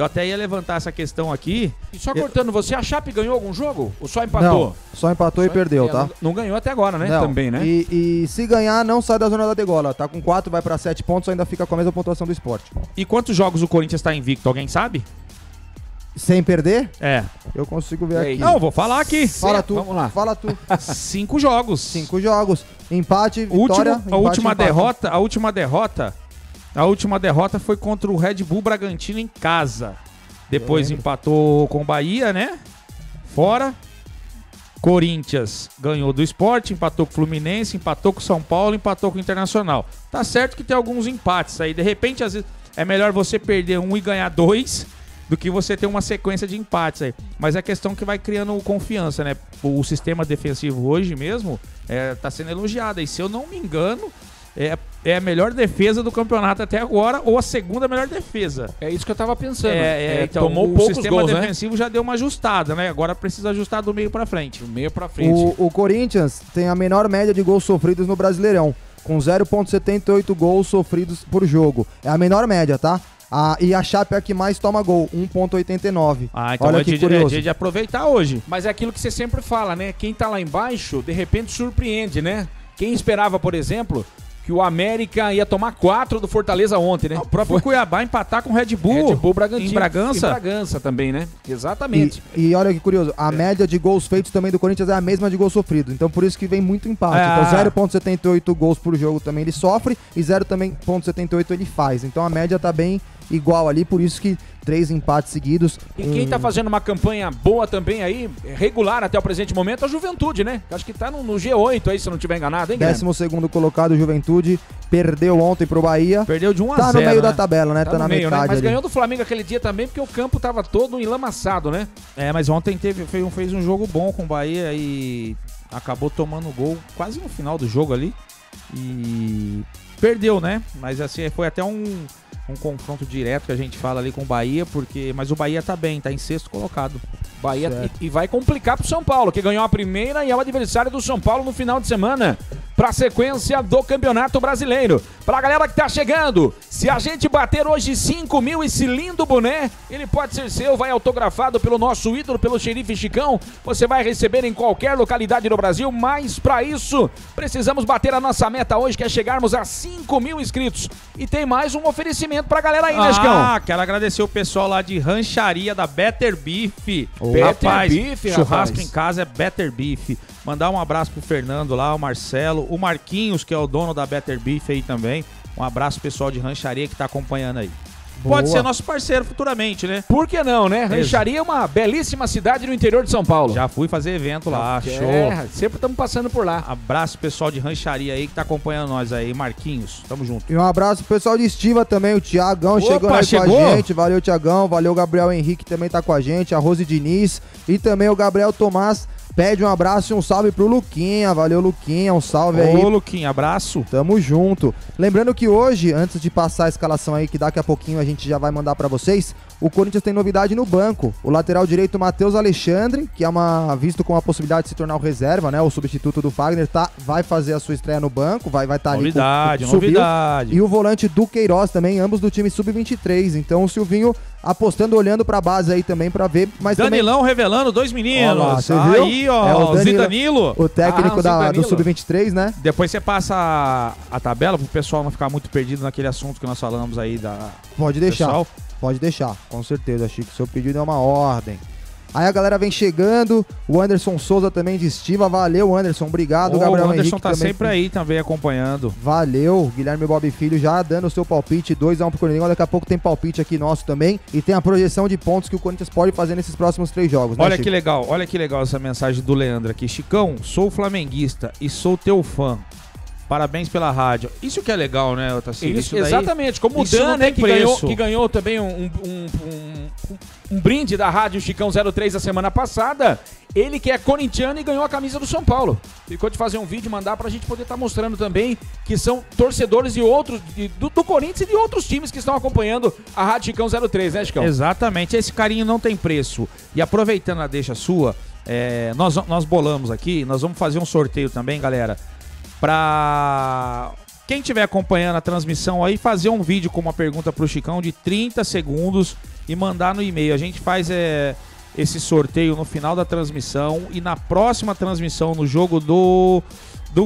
Eu até ia levantar essa questão aqui. E só cortando você, a Chape ganhou algum jogo? Ou só empatou? Não, só empatou e perdeu, tá? Não ganhou até agora, né? Não. Também, né? E se ganhar, não sai da zona da degola. Tá com 4, vai pra 7 pontos, ainda fica com a mesma pontuação do Sport. E quantos jogos o Corinthians tá invicto? Alguém sabe? Sem perder? É. Eu consigo ver aqui. Não, vou falar aqui. Fala tu, vamos lá. Fala tu. 5 jogos. 5 jogos. Empate, vitória. A última derrota foi contra o Red Bull Bragantino em casa. Depois empatou com o Bahia, né? Fora. Corinthians ganhou do Sport, empatou com o Fluminense, empatou com o São Paulo, empatou com o Internacional. Tá certo que tem alguns empates aí. De repente, às vezes, é melhor você perder um e ganhar 2 do que você ter uma sequência de empates aí. Mas é questão que vai criando confiança, né? O sistema defensivo hoje mesmo tá sendo elogiado. E se eu não me engano... É a melhor defesa do campeonato até agora, ou a segunda melhor defesa. É isso que eu tava pensando. Então, tomou poucos gols, né? O sistema defensivo já deu uma ajustada, né? Agora precisa ajustar do meio pra frente. Do meio pra frente. O Corinthians tem a menor média de gols sofridos no Brasileirão, com 0,78 gols sofridos por jogo. É a menor média, tá? E a Chape é a que mais toma gol, 1,89. Ah, então olha que curioso. É dia de aproveitar hoje. Mas é aquilo que você sempre fala, né? Quem tá lá embaixo, de repente surpreende, né? Quem esperava, por exemplo... que o América ia tomar 4 do Fortaleza ontem, né? O próprio Cuiabá empatar com o Red Bull Bragantino. Em Bragança. Em Bragança também, né? Exatamente. E olha que curioso, a média de gols feitos também do Corinthians é a mesma de gols sofridos. Então por isso que vem muito empate. Então 0,78 gols por jogo também ele sofre e 0,78 ele faz. Então a média tá bem igual ali, por isso que 3 empates seguidos. E quem tá fazendo uma campanha boa também aí, regular até o presente momento, é a Juventude, né? Acho que tá no G8 aí, se eu não tiver enganado, hein, Guilherme? 12º colocado, Juventude, perdeu ontem pro Bahia. Perdeu de 1 a 0, tá no meio, né? Da tabela, né? Tá na meio, metade, né? Mas ali ganhou do Flamengo aquele dia também, porque o campo tava todo enlamaçado, né? É, mas ontem fez um jogo bom com o Bahia e acabou tomando gol quase no final do jogo ali. E perdeu, né? Mas assim, foi até um confronto direto que a gente fala ali com o Bahia, mas o Bahia tá bem, tá em 6º colocado. Bahia e vai complicar pro São Paulo, que ganhou a primeira e é o adversário do São Paulo no final de semana, pra sequência do Campeonato Brasileiro. Pra galera que tá chegando, se a gente bater hoje 5.000, esse lindo boné, ele pode ser seu, vai autografado pelo nosso ídolo, pelo xerife Chicão, você vai receber em qualquer localidade do Brasil, mas pra isso, precisamos bater a nossa meta hoje, que é chegarmos a 5.000 inscritos. E tem mais um oferecimento pra galera aí, né, Chicão? Quero agradecer o pessoal lá de Rancharia da Better Beef. Churrasco em casa é Better Beef. Mandar um abraço pro Fernando lá, o Marcelo, o Marquinhos, que é o dono da Better Beef aí também. Um abraço pessoal de Rancharia que tá acompanhando aí. Boa. Pode ser nosso parceiro futuramente, né? Por que não, né? Rancharia é uma belíssima cidade no interior de São Paulo. Já fui fazer evento lá, show. Sempre estamos passando por lá. Abraço pessoal de Rancharia aí que tá acompanhando nós aí, Marquinhos, tamo junto. E um abraço pessoal de Estiva também, o Tiagão chegando aí com a gente, valeu Tiagão, valeu Gabriel Henrique também tá com a gente, a Rose Diniz e também o Gabriel Tomás. Pede um abraço e um salve pro Luquinha. Valeu, Luquinha. Um salve aí. Ô, Luquinha, abraço. Tamo junto. Lembrando que hoje, antes de passar a escalação aí, que daqui a pouquinho a gente já vai mandar pra vocês, o Corinthians tem novidade no banco. O lateral direito, Matheus Alexandre, que é visto com a possibilidade de se tornar o reserva, né? O substituto do Fagner, vai fazer a sua estreia no banco, vai estar ali. Novidade. E o volante do Queiroz também, ambos do time sub-23. Então o Silvinho apostando, olhando pra base aí também pra ver. Mas Danilão também... revelando 2 meninos. Olha lá, você viu? Aí, ó, o Zidanilo. O técnico do Sub-23, né? Depois você passa a tabela pro pessoal não ficar muito perdido naquele assunto que nós falamos aí da... Pode deixar, pessoal. Pode deixar, com certeza, Chico. Seu pedido é uma ordem. Aí a galera vem chegando, o Anderson Souza também de Estiva, valeu Anderson, obrigado. Gabriel Henrique, o Anderson tá sempre aí também acompanhando. Valeu, Guilherme Bob Filho já dando o seu palpite, 2-1 pro Corinthians, daqui a pouco tem palpite aqui nosso também, e tem a projeção de pontos que o Corinthians pode fazer nesses próximos 3 jogos. Né, Chico? Olha que legal essa mensagem do Leandro aqui. Chicão, sou flamenguista e sou teu fã. Parabéns pela rádio. Isso que é legal, né, Otacílio? Isso daí, exatamente, como o Dan, né, que ganhou também um brinde da Rádio Chicão 03 a semana passada. Ele que é corintiano e ganhou a camisa do São Paulo. Ficou de fazer um vídeo, mandar pra gente poder estar mostrando também que são torcedores de outros, do Corinthians e de outros times que estão acompanhando a Rádio Chicão 03, né, Chicão? Exatamente, esse carinho não tem preço. E aproveitando a deixa sua, nós bolamos aqui, nós vamos fazer um sorteio também, galera. Pra quem estiver acompanhando a transmissão aí, fazer um vídeo com uma pergunta pro Chicão de 30 segundos e mandar no e-mail. A gente faz esse sorteio no final da transmissão, e na próxima transmissão, no jogo do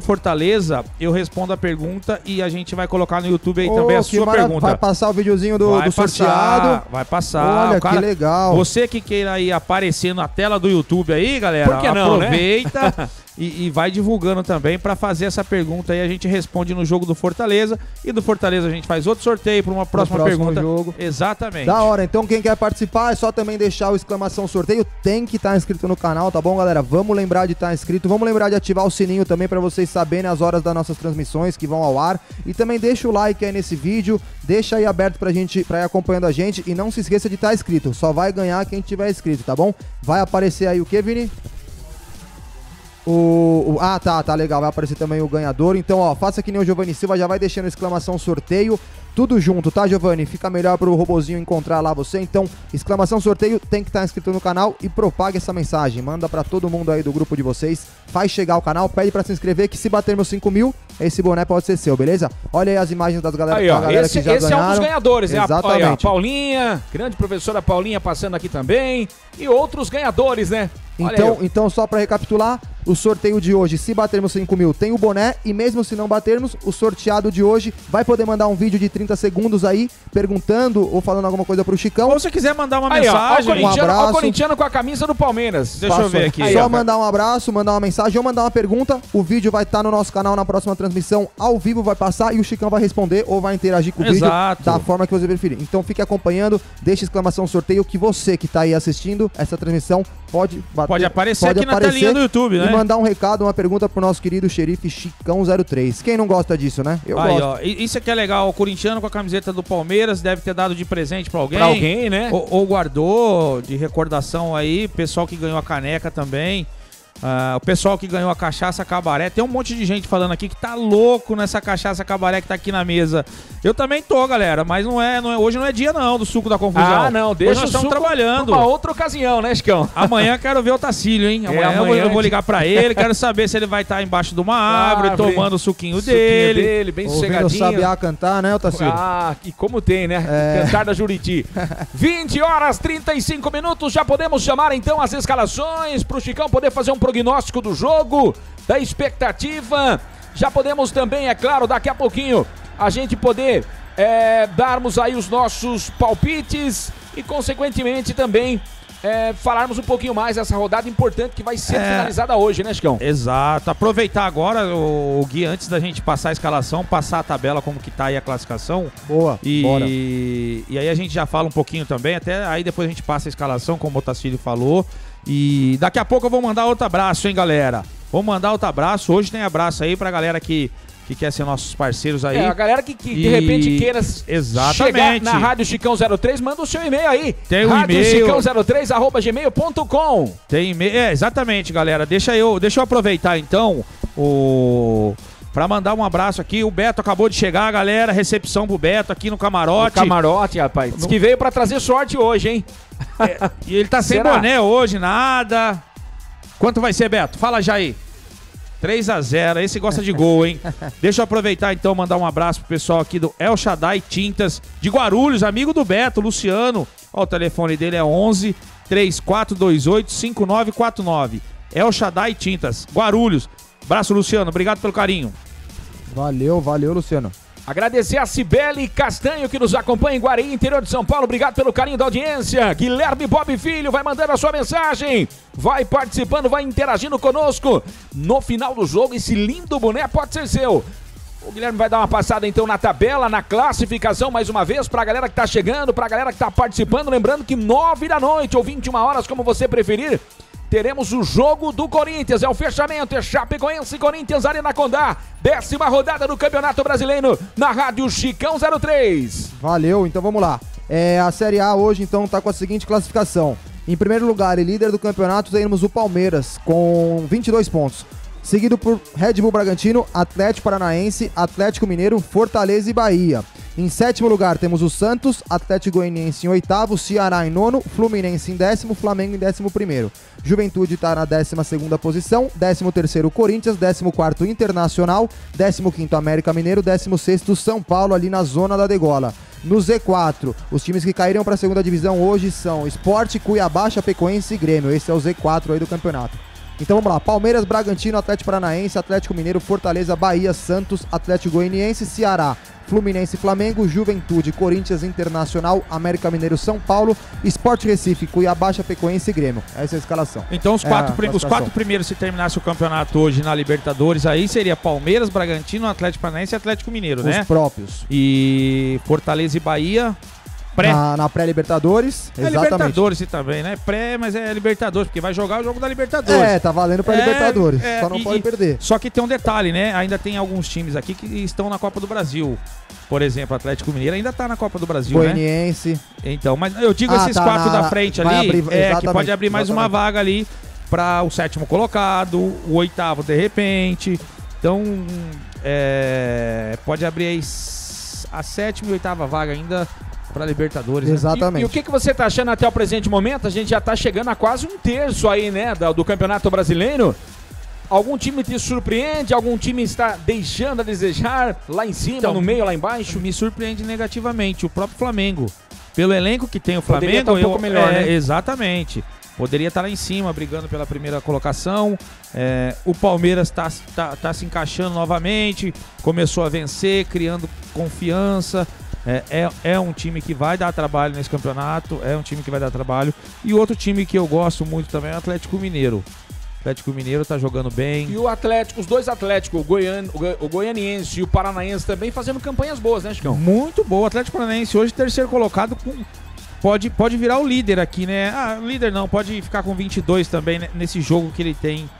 Fortaleza, eu respondo a pergunta e a gente vai colocar no YouTube aí também a sua pergunta. Vai passar o videozinho do sorteado. Vai passar. Olha, cara, que legal. Você que queira aí aparecer na tela do YouTube aí, galera, por que não, aproveita, né? e vai divulgando também para fazer essa pergunta aí. A gente responde no jogo do Fortaleza, e do Fortaleza a gente faz outro sorteio para uma próxima pergunta. Jogo. Exatamente. Da hora. Então quem quer participar é só também deixar o exclamação sorteio. Tem que estar inscrito no canal, tá bom, galera? Vamos lembrar de estar inscrito. Vamos lembrar de ativar o sininho também para vocês saberem as horas das nossas transmissões que vão ao ar. E também deixa o like aí nesse vídeo, deixa aí aberto pra gente, pra ir acompanhando a gente, e não se esqueça de estar inscrito. Só vai ganhar quem tiver inscrito, tá bom? Vai aparecer aí o que, Vini? Tá legal, vai aparecer também o ganhador. Então, ó, faça que nem o Giovanni Silva, já vai deixando exclamação sorteio, tudo junto, tá, Giovanni? Fica melhor pro robozinho encontrar lá você. Então, exclamação sorteio, tem que estar inscrito no canal, e propague essa mensagem, manda pra todo mundo aí do grupo de vocês, faz chegar o canal, pede pra se inscrever, que se bater meus 5 mil, esse boné pode ser seu, beleza? Olha aí as imagens das galera, aí, ó, galera que já ganharam. Esse é um dos ganhadores, exatamente. Aí, ó, Paulinha, grande professora Paulinha passando aqui também, e outros ganhadores, né? Então, só pra recapitular, o sorteio de hoje, se batermos 5 mil, tem o boné, e mesmo se não batermos, o sorteado de hoje vai poder mandar um vídeo de 30 segundos aí, perguntando ou falando alguma coisa pro Chicão. Ou se quiser mandar uma mensagem, ó, um abraço. Ó, o corintiano com a camisa do Palmeiras, deixa eu ver aqui. Aí, só mandar um abraço, mandar uma mensagem ou mandar uma pergunta, o vídeo vai estar no nosso canal na próxima transmissão, ao vivo vai passar, e o Chicão vai responder ou vai interagir com o vídeo da forma que você preferir. Então fique acompanhando, deixa exclamação sorteio, que você que tá aí assistindo essa transmissão pode aparecer aqui na telinha do YouTube, né? E mandar um recado, uma pergunta pro nosso querido xerife Chicão 03. Quem não gosta disso, né? Eu gosto. Ó, isso aqui é legal, o corintiano com a camiseta do Palmeiras deve ter dado de presente pra alguém. Pra alguém, né? Ou guardou de recordação aí, pessoal que ganhou a caneca também. O pessoal que ganhou a cachaça cabaré. Tem um monte de gente falando aqui que tá louco nessa cachaça cabaré que tá aqui na mesa. Eu também tô, galera, mas hoje não é dia não do suco da confusão. Ah, não, deixa, nós estamos trabalhando. Uma outra ocasião, né, Chicão? Amanhã quero ver o Tassilo, hein? Amanhã eu vou ligar pra ele, quero saber se ele vai estar embaixo de uma árvore tomando o suquinho dele, bem sossegadinho. Ouvindo o Sabiá cantar, né, o Tassilo? Ah, e como tem, né? Cantar da Juriti. 20h35, já podemos chamar então as escalações pro Chicão poder fazer um prognóstico do jogo, da expectativa. Já podemos também, é claro, daqui a pouquinho a gente poder darmos aí os nossos palpites e consequentemente também falarmos um pouquinho mais dessa rodada importante que vai ser finalizada hoje, né, Chicão? Exato, aproveitar agora o Gui, antes da gente passar a escalação, passar a tabela como que tá aí a classificação. Boa, bora. E aí a gente já fala um pouquinho também, até aí depois a gente passa a escalação, como o Otacílio falou. E daqui a pouco eu vou mandar outro abraço, hein, galera? Vou mandar outro abraço. Hoje tem abraço aí pra galera que quer ser nossos parceiros aí. É, a galera que de repente queira chegar na Rádio Chicão 03, manda o seu e-mail aí. Tem um e-mail. radiochicao03@gmail.com. Tem e-mail. É, exatamente, galera. Deixa eu aproveitar então pra mandar um abraço aqui. O Beto acabou de chegar, galera. Recepção pro Beto aqui no camarote. O camarote, rapaz. Diz que veio pra trazer sorte hoje, hein? E ele tá sem boné hoje, nada. Quanto vai ser, Beto? Fala, Jair. 3-0. Esse gosta de gol, hein? Deixa eu aproveitar então, mandar um abraço pro pessoal aqui do El Shaddai Tintas de Guarulhos, amigo do Beto, Luciano. Ó, o telefone dele é 11-3428-5949. El Shaddai Tintas, Guarulhos. Abraço, Luciano. Obrigado pelo carinho. Valeu, Luciano. Agradecer a Cibele Castanho, que nos acompanha em Guarani, interior de São Paulo. Obrigado pelo carinho da audiência. Guilherme Bob Filho vai mandando a sua mensagem. Vai participando, vai interagindo conosco. No final do jogo, esse lindo boné pode ser seu. O Guilherme vai dar uma passada então na tabela, na classificação mais uma vez, pra galera que tá chegando, pra galera que tá participando. Lembrando que 21h ou 21h, como você preferir, teremos o jogo do Corinthians, é o fechamento, é Chapecoense e Corinthians, Arena Condá, 10ª rodada do Campeonato Brasileiro, na Rádio Chicão 03. Valeu, então vamos lá. A Série A hoje então tá com a seguinte classificação. Em primeiro lugar e líder do campeonato teremos o Palmeiras com 22 pontos, seguido por Red Bull Bragantino, Atlético Paranaense, Atlético Mineiro, Fortaleza e Bahia. Em sétimo lugar temos o Santos, Atlético Goianiense em oitavo, Ceará em nono, Fluminense em décimo, Flamengo em 11º. Juventude está na 12ª posição, 13º Corinthians, 14º Internacional, 15º América Mineiro, 16º São Paulo, ali na zona da degola. No Z4, os times que caíram para a 2ª divisão hoje são Sport, Cuiabá, Chapecoense e Grêmio. Esse é o Z4 aí do campeonato. Então vamos lá, Palmeiras, Bragantino, Atlético Paranaense, Atlético Mineiro, Fortaleza, Bahia, Santos, Atlético Goianiense, Ceará, Fluminense, Flamengo, Juventude, Corinthians, Internacional, América Mineiro, São Paulo, Sport Recife, Cuiabá, Chapecoense e Grêmio. Essa é a escalação. Então os quatro primeiros, se terminasse o campeonato hoje na Libertadores, aí seria Palmeiras, Bragantino, Atlético Paranaense e Atlético Mineiro, né? Os próprios. E Fortaleza e Bahia... Pré. Na pré-Libertadores, exatamente. É Libertadores também, né? Pré, mas é Libertadores, porque vai jogar o jogo da Libertadores. É, tá valendo pra Libertadores, só não pode perder. Só que tem um detalhe, né? Ainda tem alguns times aqui que estão na Copa do Brasil. Por exemplo, Atlético Mineiro ainda tá na Copa do Brasil, Goianiense, né? Então, mas eu digo esses quatro da frente ali, que pode abrir mais uma vaga ali pra o 7º colocado, o 8º de repente. Então, pode abrir aí a 7ª e 8ª vaga ainda para Libertadores. Exatamente. Né? E o que você tá achando até o presente momento? A gente já tá chegando a quase um terço aí, né, do Campeonato Brasileiro. Algum time te surpreende? Algum time está deixando a desejar lá em cima, então, no meio, lá embaixo? Me surpreende negativamente o próprio Flamengo. Pelo elenco que tem o Flamengo, poderia tá um pouco melhor, né? Exatamente. Poderia estar lá em cima, brigando pela primeira colocação. O Palmeiras tá se encaixando novamente, começou a vencer, criando confiança. É um time que vai dar trabalho nesse campeonato, é um time que vai dar trabalho. E outro time que eu gosto muito também é o Atlético Mineiro. O Atlético Mineiro tá jogando bem. E o Atlético, os dois Atléticos, o Goianiense e o Paranaense também fazendo campanhas boas, né, Chicão? Muito boa. O Atlético Paranaense hoje 3º colocado, pode virar o líder aqui, né? Ah, líder não, pode ficar com 22 também, né, nesse jogo que ele tem.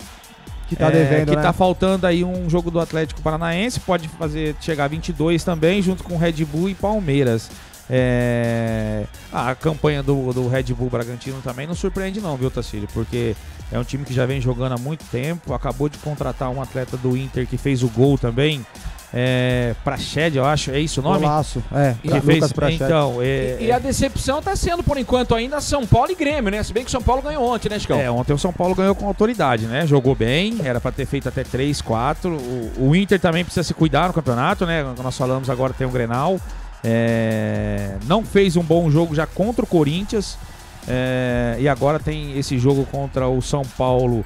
Que tá devendo, que né? Tá faltando aí um jogo do Atlético Paranaense, pode fazer chegar a 22 também, junto com Red Bull e Palmeiras. A campanha do Red Bull Bragantino também não surpreende não, viu, Tassilo? Porque é um time que já vem jogando há muito tempo, acabou de contratar um atleta do Inter que fez o gol também, Prached, eu acho, é isso o nome? Golaço, que fez, então, e a decepção tá sendo, por enquanto, ainda São Paulo e Grêmio, né? Se bem que o São Paulo ganhou ontem, né, Chicão? Ontem o São Paulo ganhou com autoridade, né? Jogou bem, era pra ter feito até 3, 4. O Inter também precisa se cuidar no campeonato, né? Nós falamos agora, tem um Grenal. Não fez um bom jogo já contra o Corinthians. E agora tem esse jogo contra o São Paulo.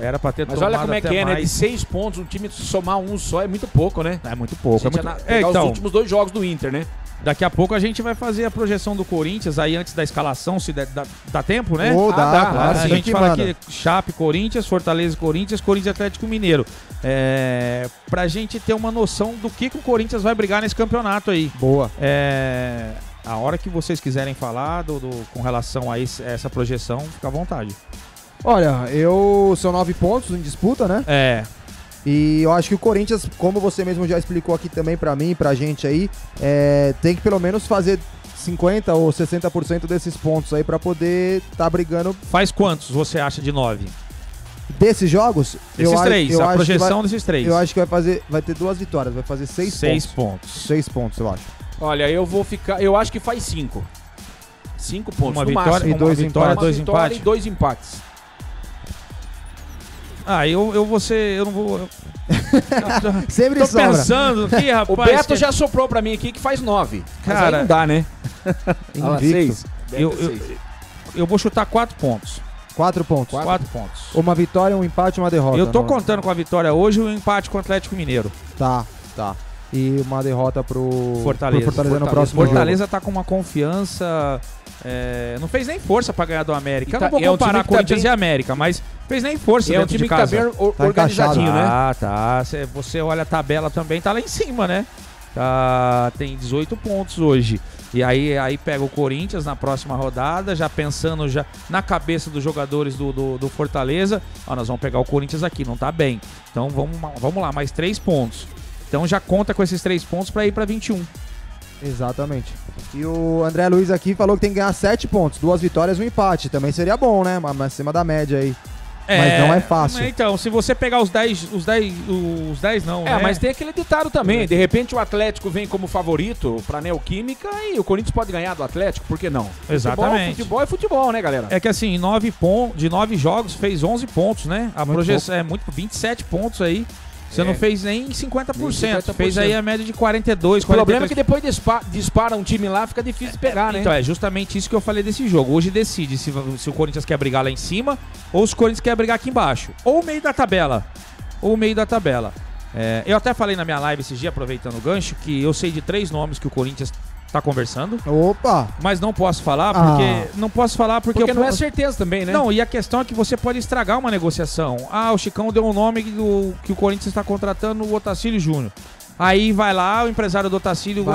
Era pra ter tomado. Mas olha como é que é, né? De 6 pontos, um time somar um só é muito pouco, né? É muito pouco. Os últimos 2 jogos do Inter, né? Daqui a pouco a gente vai fazer a projeção do Corinthians aí antes da escalação, se der, dá tempo, né? Dá, claro. A gente fala aqui Chape, Corinthians, Fortaleza, Corinthians e Atlético Mineiro. Pra gente ter uma noção do que o Corinthians vai brigar nesse campeonato aí. Boa. A hora que vocês quiserem falar com relação a essa projeção, fica à vontade. Olha, são 9 pontos em disputa, né? E eu acho que o Corinthians, como você mesmo já explicou aqui também pra mim, pra gente aí, tem que pelo menos fazer 50% ou 60% desses pontos aí pra poder tá brigando. Faz quantos você acha de 9? Desses jogos? A projeção desses três. Eu acho que vai ter 2 vitórias, vai fazer 6 pontos. 6 pontos, eu acho. Olha, eu acho que faz 5. 5 pontos. Uma vitória e 2 empates. Eu não vou... Sempre tô sobra. Pensando aqui, rapaz... O Beto já soprou pra mim aqui que faz 9. Cara, mas aí não dá, né? Invicto. Eu vou chutar 4 pontos. 4 pontos? 4 pontos. Uma vitória, um empate e uma derrota. Eu tô contando com a vitória hoje e um empate com o Atlético Mineiro. Tá. E uma derrota pro Fortaleza. Fortaleza no próximo jogo. Fortaleza tá com uma confiança... não fez nem força pra ganhar do América. Eu não vou comparar Corinthians e América, mas fez nem força dentro de casa. É um time que tá bem organizadinho, né? Tá. Você olha a tabela também, tá lá em cima, né? Tem 18 pontos hoje. E aí pega o Corinthians na próxima rodada, já pensando já na cabeça dos jogadores do Fortaleza. Nós vamos pegar o Corinthians aqui, não tá bem. Então vamos lá, mais 3 pontos. Então já conta com esses 3 pontos pra ir pra 21. Exatamente. E o André Luiz aqui falou que tem que ganhar 7 pontos, 2 vitórias e um empate. Também seria bom, né? Acima da média aí. Mas não é fácil. Então, se você pegar os 10 não, né? Mas tem aquele ditado também. De repente o Atlético vem como favorito pra Neoquímica e o Corinthians pode ganhar do Atlético, por que não? Exatamente. Futebol é futebol, né, galera? É que assim, de 9 jogos fez 11 pontos, né? A projeção é muito, 27 pontos aí. Você não fez nem 50%, fez aí a média de 42%. O problema é que depois dispara um time lá, fica difícil de pegar, né? Então, é justamente isso que eu falei desse jogo. Hoje decide se o Corinthians quer brigar lá em cima ou se o Corinthians quer brigar aqui embaixo. Ou o meio da tabela. Eu até falei na minha live esses dias, aproveitando o gancho, que eu sei de 3 nomes que o Corinthians tá conversando. Opa! Mas não posso falar porque... Não posso falar porque não é certeza também, né? Não, e a questão é que você pode estragar uma negociação. Ah, o Chicão deu um nome que o Corinthians está contratando, o Otacílio Júnior. Aí vai lá, o empresário do Otacílio...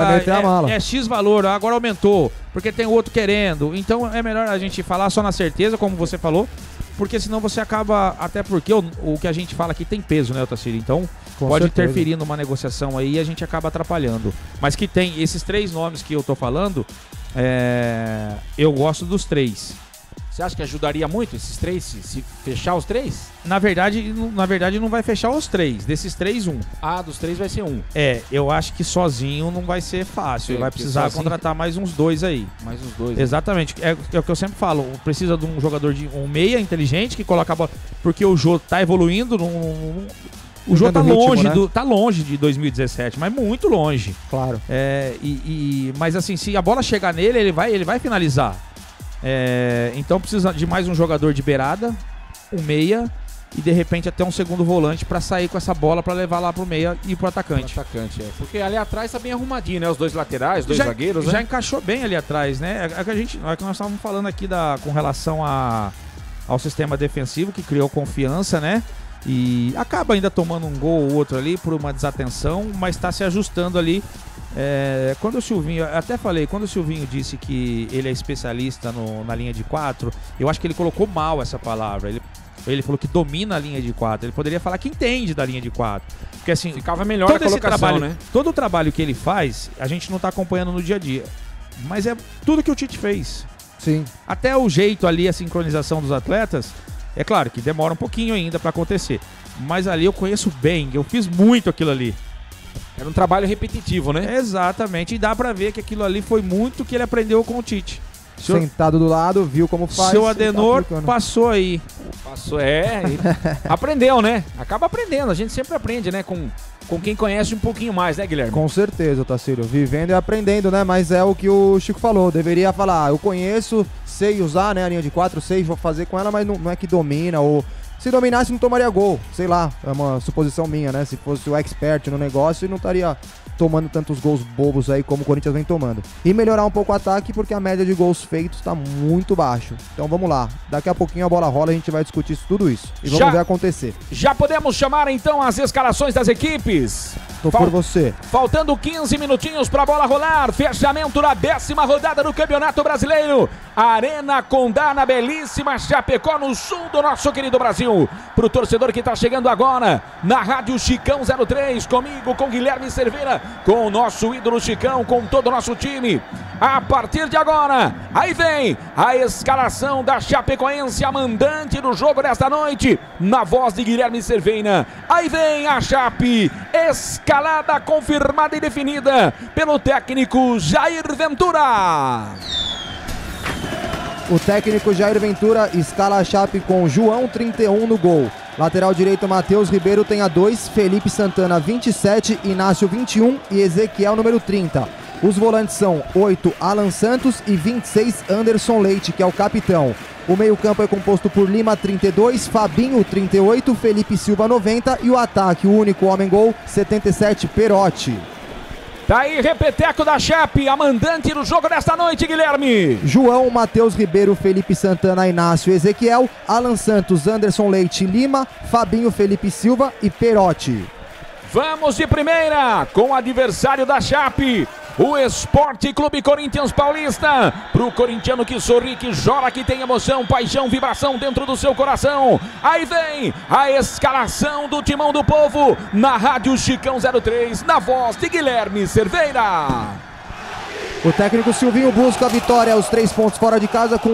É X valor, agora aumentou, porque tem outro querendo. Então é melhor a gente falar só na certeza, como você falou, porque senão você acaba... Até porque o que a gente fala aqui tem peso, né, Otacílio? Então... Pode interferir numa negociação aí e a gente acaba atrapalhando. Mas que tem esses 3 nomes que eu tô falando, eu gosto dos 3. Você acha que ajudaria muito esses 3, se fechar os 3? Na verdade não vai fechar os 3. Desses 3, 1. Ah, dos 3 vai ser 1. Eu acho que sozinho não vai ser fácil. Vai precisar contratar mais uns 2 aí. Mais uns 2. Exatamente. Né? É o que eu sempre falo. Precisa de um jogador de um meia inteligente que coloca a bola. Porque o jogo tá evoluindo O jogo tá longe, né? Tá longe de 2017, mas muito longe. Claro. Mas assim, se a bola chegar nele, ele vai finalizar. Então precisa de mais um jogador de beirada, um meia e de repente até um segundo volante pra sair com essa bola pra levar lá pro meia e pro atacante. Pro atacante, porque ali atrás tá bem arrumadinho, né? Os 2 laterais, os 2 zagueiros, né? Já encaixou bem ali atrás, né? É que nós estávamos falando aqui com relação ao sistema defensivo que criou confiança, né? E acaba ainda tomando um gol ou outro ali por uma desatenção, mas está se ajustando ali. Quando o Silvinho, até falei, quando o Silvinho disse que ele é especialista na linha de 4, eu acho que ele colocou mal essa palavra. Ele falou que domina a linha de 4. Ele poderia falar que entende da linha de 4. Porque assim, ficava melhor a colocação, né? Todo o trabalho que ele faz, a gente não está acompanhando no dia a dia. Mas é tudo que o Tite fez. Sim. Até o jeito ali, a sincronização dos atletas. É claro que demora um pouquinho ainda pra acontecer, mas ali eu conheço bem, eu fiz muito aquilo ali. Era um trabalho repetitivo, né? Exatamente, e dá pra ver que aquilo ali foi muito que ele aprendeu com o Tite. Sentado do lado, viu como faz. Seu Adenor tá passou aí. Passou, aprendeu, né? Acaba aprendendo, a gente sempre aprende, né? Com quem conhece um pouquinho mais, né, Guilherme? Com certeza, Tassilo. Vivendo e aprendendo, né? Mas é o que o Chico falou. Deveria falar, eu conheço, sei usar, né? A linha de 4, sei, vou fazer com ela, mas não é que domina. Ou se dominasse, não tomaria gol. Sei lá, é uma suposição minha, né? Se fosse o expert no negócio, não estaria tomando tantos gols bobos aí como o Corinthians vem tomando. E melhorar um pouco o ataque, porque a média de gols feitos tá muito baixo. Então vamos lá, daqui a pouquinho a bola rola, a gente vai discutir tudo isso e vamos ver acontecer. Já podemos chamar então as escalações das equipes? Tô por você. Faltando 15 minutinhos pra bola rolar, fechamento da 10ª rodada do Campeonato Brasileiro. Arena Condá na belíssima Chapecó, no sul do nosso querido Brasil. Pro torcedor que tá chegando agora na Rádio Chicão 03, comigo, com Guilherme Cerveira, com o nosso ídolo Chicão, com todo o nosso time. A partir de agora, aí vem a escalação da Chapecoense, a mandante do jogo desta noite, na voz de Guilherme Cerveira. Aí vem a Chape, escalada confirmada e definida pelo técnico Jair Ventura. O técnico Jair Ventura escala a Chape com João 31 no gol. Lateral direito, Matheus Ribeiro tem a 2, Felipe Santana 27, Inácio 21 e Ezequiel número 30. Os volantes são 8, Alan Santos e 26, Anderson Leite, que é o capitão. O meio-campo é composto por Lima 32, Fabinho 38, Felipe Silva 90 e o ataque, o único homem-gol, 77, Perotti. Tá aí, repeteco da Chape, a mandante do jogo desta noite, Guilherme. João, Matheus Ribeiro, Felipe Santana, Inácio, Ezequiel, Alan Santos, Anderson Leite, Lima, Fabinho, Felipe Silva e Perotti. Vamos de primeira com o adversário da Chape, o Esporte Clube Corinthians Paulista. Pro corintiano que sorri, que chora, que tem emoção, paixão, vibração dentro do seu coração. Aí vem a escalação do Timão do Povo na Rádio Chicão 03, na voz de Guilherme Cerveira. O técnico Silvinho busca a vitória, os 3 pontos fora de casa, com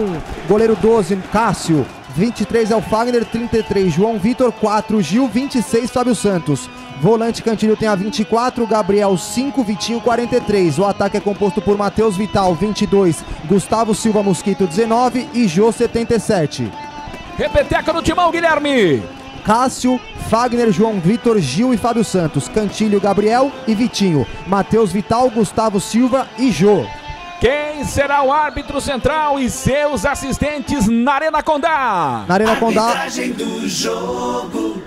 goleiro 12, Cássio. 23 é o Fagner, 33 João Vitor, 4 Gil, 26 Fábio Santos. Volante Cantilho tem a 24, Gabriel 5, Vitinho 43. O ataque é composto por Matheus Vital, 22, Gustavo Silva Mosquito, 19 e Jô, 77. Repeteca no timão, Guilherme. Cássio, Fagner, João Vitor, Gil e Fábio Santos. Cantilho, Gabriel e Vitinho. Matheus Vital, Gustavo Silva e Jô. Quem será o árbitro central e seus assistentes na Arena Condá? Na Arena Condá. Arbitragem do jogo.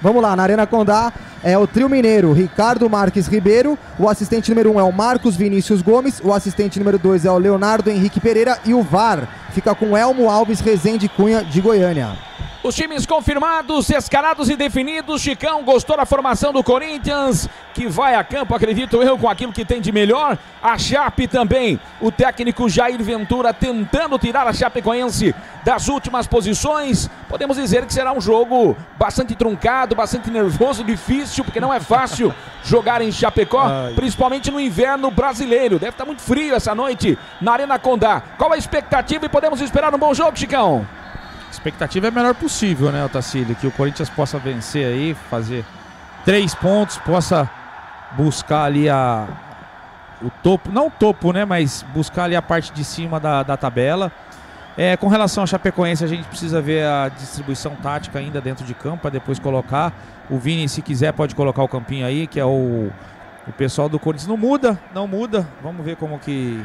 Vamos lá, na Arena Condá é o trio mineiro, Ricardo Marques Ribeiro, o assistente número 1 é o Marcos Vinícius Gomes, o assistente número 2 é o Leonardo Henrique Pereira e o VAR fica com Elmo Alves Rezende Cunha, de Goiânia. Os times confirmados, escalados e definidos. Chicão gostou da formação do Corinthians, que vai a campo, acredito eu, com aquilo que tem de melhor. A Chape também, o técnico Jair Ventura tentando tirar a Chapecoense das últimas posições. Podemos dizer que será um jogo bastante truncado, bastante nervoso, difícil, porque não é fácil jogar em Chapecó, principalmente no inverno brasileiro. Deve estar muito frio essa noite na Arena Condá. Qual a expectativa e podemos esperar um bom jogo, Chicão? A expectativa é a melhor possível, né, Otacílio? Que o Corinthians possa vencer aí, fazer 3 pontos, possa buscar ali o topo, não o topo, né, mas buscar ali a parte de cima da tabela. Com relação ao Chapecoense, a gente precisa ver a distribuição tática ainda dentro de campo, para depois colocar. O Vini, se quiser, pode colocar o campinho aí, que é o pessoal do Corinthians. Não muda. Vamos ver como que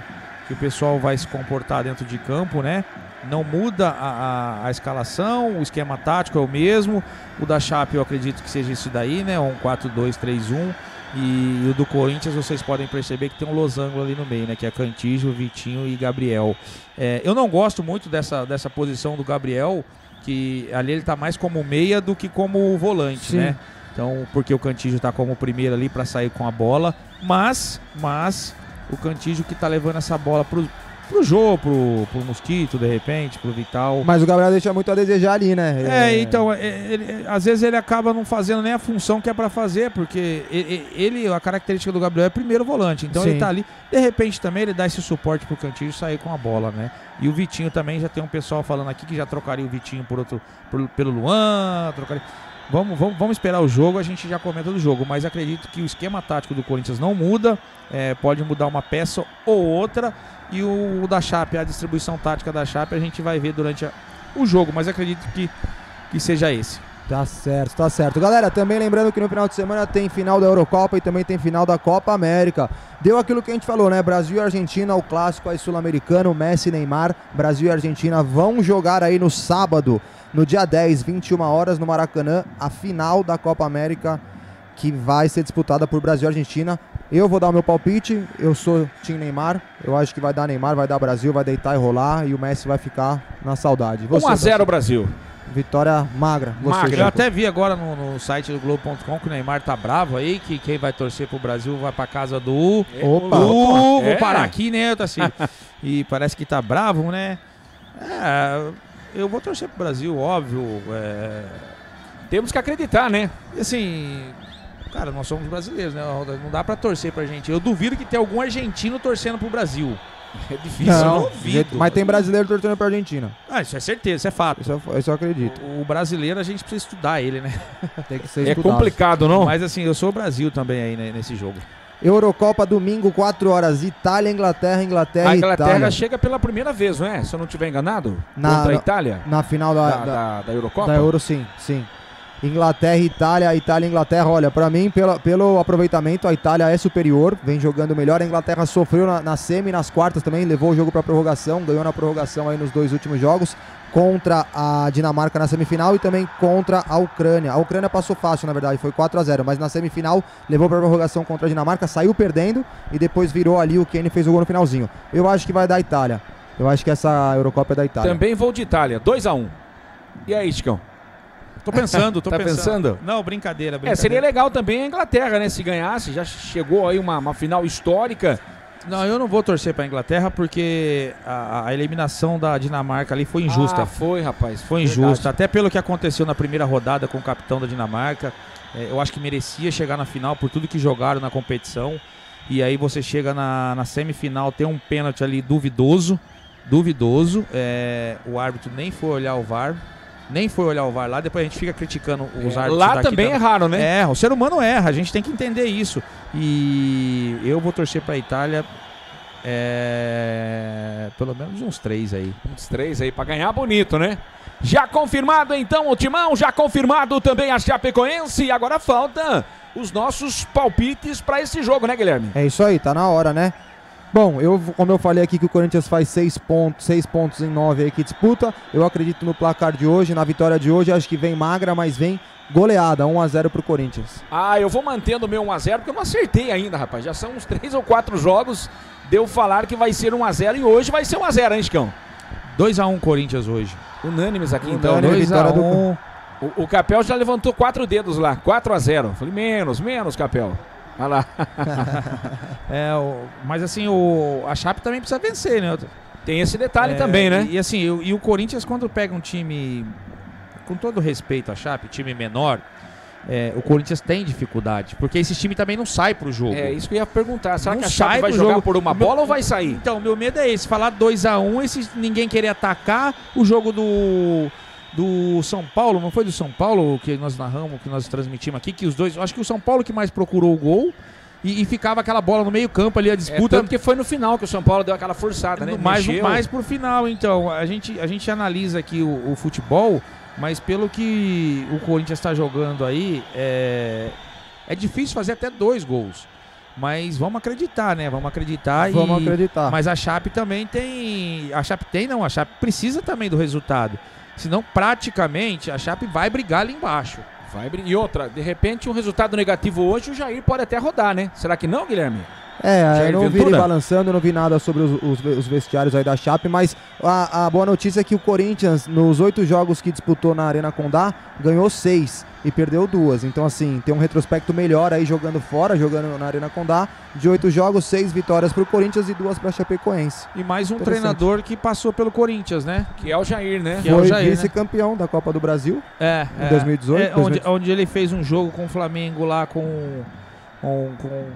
o pessoal vai se comportar dentro de campo, né? Não muda a escalação, o esquema tático é o mesmo. O da Chape eu acredito que seja isso daí, né? Um 4-2-3-1. E o do Corinthians vocês podem perceber que tem um losango ali no meio, né? Que é Cantillo, Vitinho e Gabriel. Eu não gosto muito dessa posição do Gabriel, que ali ele tá mais como meia do que como volante, sim, né? Então, porque o Cantillo tá como primeiro ali para sair com a bola. Mas o Cantillo que tá levando essa bola pro Jô, pro Mosquito, de repente, pro Vital. Mas o Gabriel deixa muito a desejar ali, né? Então, ele, às vezes ele acaba não fazendo nem a função que é pra fazer, porque a característica do Gabriel é primeiro volante, então sim, ele tá ali, de repente também ele dá esse suporte pro Cantillo sair com a bola, né? E o Vitinho também, já tem um pessoal falando aqui que já trocaria o Vitinho pelo Luan, trocaria... Vamos esperar o jogo, a gente já comenta do jogo, mas acredito que o esquema tático do Corinthians não muda, pode mudar uma peça ou outra, e o da Chape, a distribuição tática da Chape, a gente vai ver durante o jogo, mas acredito que seja esse. Tá certo. Galera, também lembrando que no final de semana tem final da Eurocopa e também tem final da Copa América. Deu aquilo que a gente falou, né? Brasil e Argentina, o clássico aí sul-americano, Messi e Neymar. Brasil e Argentina vão jogar aí no sábado, no dia 10, 21 horas, no Maracanã, a final da Copa América, que vai ser disputada por Brasil e Argentina. Eu vou dar o meu palpite, eu sou time Neymar, eu acho que vai dar Neymar, vai dar Brasil, vai deitar e rolar, e o Messi vai ficar na saudade. 1-0 Brasil. Vitória magra. Eu até vi agora no site do Globo.com que o Neymar tá bravo aí, que quem vai torcer pro Brasil vai pra casa do... Vou parar aqui, né? Assim. E parece que tá bravo, né? Eu vou torcer pro Brasil, óbvio. Temos que acreditar, né? Assim... Cara, nós somos brasileiros, né? Não dá pra torcer pra gente. Eu duvido que tenha algum argentino torcendo pro Brasil. É difícil, eu não duvido. Mas tem brasileiro torcendo pra Argentina. Isso é certeza, isso é fato. Isso eu acredito. O brasileiro, a gente precisa estudar ele, né? Tem que ser estudado. É complicado, não? Mas assim, eu sou o Brasil também aí, né, nesse jogo. Eurocopa, domingo, 4 horas. Itália, Inglaterra, Itália. A Inglaterra chega pela primeira vez, não é? Se eu não estiver enganado, contra a Itália. Na final da Eurocopa? Da Euro, sim. Inglaterra, Inglaterra, olha, pra mim, pelo aproveitamento, a Itália é superior, vem jogando melhor. A Inglaterra sofreu na semi, nas quartas também, levou o jogo pra prorrogação, ganhou na prorrogação aí nos 2 últimos jogos, contra a Dinamarca na semifinal e também contra a Ucrânia. A Ucrânia passou fácil, na verdade, foi 4-0, mas na semifinal levou pra prorrogação contra a Dinamarca, saiu perdendo e depois virou ali, o Kane fez o gol no finalzinho. Eu acho que vai dar a Itália, eu acho que essa Eurocopa é da Itália. Também vou de Itália, 2-1. E aí, Chicão? Tô pensando. Não, brincadeira. Seria legal também a Inglaterra, né? Se ganhasse, já chegou aí uma final histórica. Não, eu não vou torcer pra Inglaterra porque a eliminação da Dinamarca ali foi injusta. Foi, rapaz. Foi injusta. Até pelo que aconteceu na primeira rodada com o capitão da Dinamarca. Eu acho que merecia chegar na final por tudo que jogaram na competição. E aí você chega na semifinal, tem um pênalti ali duvidoso. duvidoso. O árbitro nem foi olhar o VAR. Nem foi olhar o VAR lá, depois a gente fica criticando os árbitros. Lá também erraram, né? O ser humano erra, a gente tem que entender isso. E eu vou torcer para a Itália pelo menos uns 3 aí. Uns 3 aí, para ganhar bonito, né? Já confirmado então o Timão, já confirmado também a Chapecoense. E agora falta os nossos palpites para esse jogo, né, Guilherme? É isso aí, tá na hora, né? Bom, como eu falei aqui que o Corinthians faz 6 pontos em 9 aí que disputa, eu acredito no placar de hoje, na vitória de hoje, acho que vem magra, mas vem goleada, 1 a 0 pro Corinthians. Ah, eu vou mantendo o meu 1 a 0, porque eu não acertei ainda, rapaz, já são uns 3 ou 4 jogos, deu falar que vai ser 1 a 0 e hoje vai ser 1 a 0, hein, Chicão? 2 a 1 Corinthians hoje. Unânimes aqui então, 2 a 1. O Capel já levantou 4 dedos lá, 4 a 0, falei, menos, Capel. Olha lá. Mas assim, a Chape também precisa vencer, né? Tem esse detalhe também, né? E assim, o Corinthians, quando pega um time, com todo respeito à Chape, time menor, o Corinthians tem dificuldade, porque esse time também não sai pro jogo. É, isso que eu ia perguntar. Será que a Chape vai jogar por uma bola ou vai sair? Então, o meu medo é esse, falar 2 a 1, esse ninguém querer atacar o jogo do São Paulo, não foi do São Paulo que nós narramos, que nós transmitimos aqui, que os dois, acho que o São Paulo que mais procurou o gol e ficava aquela bola no meio campo ali, a disputa. Tanto que foi no final que o São Paulo deu aquela forçada, né? Mais pro final, então, a gente analisa aqui o futebol, mas pelo que o Corinthians está jogando aí, é difícil fazer até 2 gols. Mas vamos acreditar, né? Vamos acreditar. Mas a Chape também tem... A Chape precisa também do resultado. Senão, praticamente, a Chape vai brigar ali embaixo. E outra, de repente, um resultado negativo hoje, o Jair pode até rodar, né? Será que não, Guilherme? Jair, eu não vi ele balançando, eu não vi nada sobre os vestiários aí da Chape, mas a boa notícia é que o Corinthians, nos 8 jogos que disputou na Arena Condá, ganhou 6 e perdeu 2. Então, assim, tem um retrospecto melhor aí jogando fora, jogando na Arena Condá. De 8 jogos, 6 vitórias pro Corinthians e 2 pra Chapecoense. E mais um treinador que passou pelo Corinthians, né? Que é o Jair, né? Que foi vice-campeão, né, da Copa do Brasil em 2018. Onde ele fez um jogo com o Flamengo lá com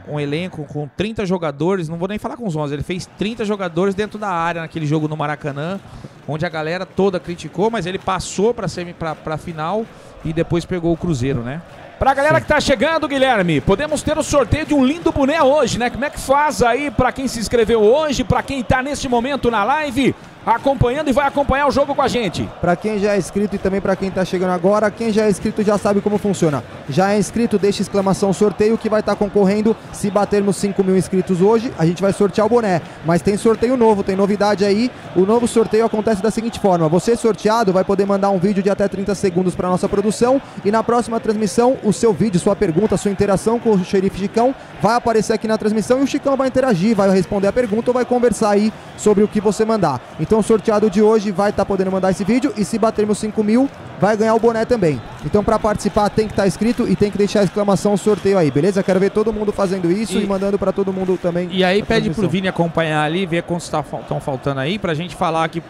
um elenco com 30 jogadores, não vou nem falar com os 11, ele fez 30 jogadores dentro da área naquele jogo no Maracanã, onde a galera toda criticou, mas ele passou pra final e depois pegou o Cruzeiro, né? Pra galera que tá chegando, Guilherme, podemos ter o sorteio de um lindo boné hoje, né? Como é que faz aí pra quem se inscreveu hoje, pra quem tá neste momento na live acompanhando e vai acompanhar o jogo com a gente? Pra quem já é inscrito e também pra quem tá chegando agora, quem já é inscrito já sabe como funciona. Já é inscrito, deixa exclamação sorteio que vai estar concorrendo. Se batermos 5.000 inscritos hoje, a gente vai sortear o boné. Mas tem sorteio novo, tem novidade aí. O novo sorteio acontece da seguinte forma: você sorteado vai poder mandar um vídeo de até 30 segundos pra nossa produção e na próxima transmissão o seu vídeo, sua pergunta, sua interação com o xerife Chicão vai aparecer aqui na transmissão e o Chicão vai interagir, vai responder a pergunta ou vai conversar aí sobre o que você mandar. Então o sorteado de hoje vai estar podendo mandar esse vídeo e se batermos 5.000 vai ganhar o boné também. Então para participar tem que estar inscrito e tem que deixar a exclamação sorteio aí, beleza? Quero ver todo mundo fazendo isso e mandando para todo mundo também. E aí pede pro Vini acompanhar ali, ver quantos estão faltando aí pra gente falar aqui pro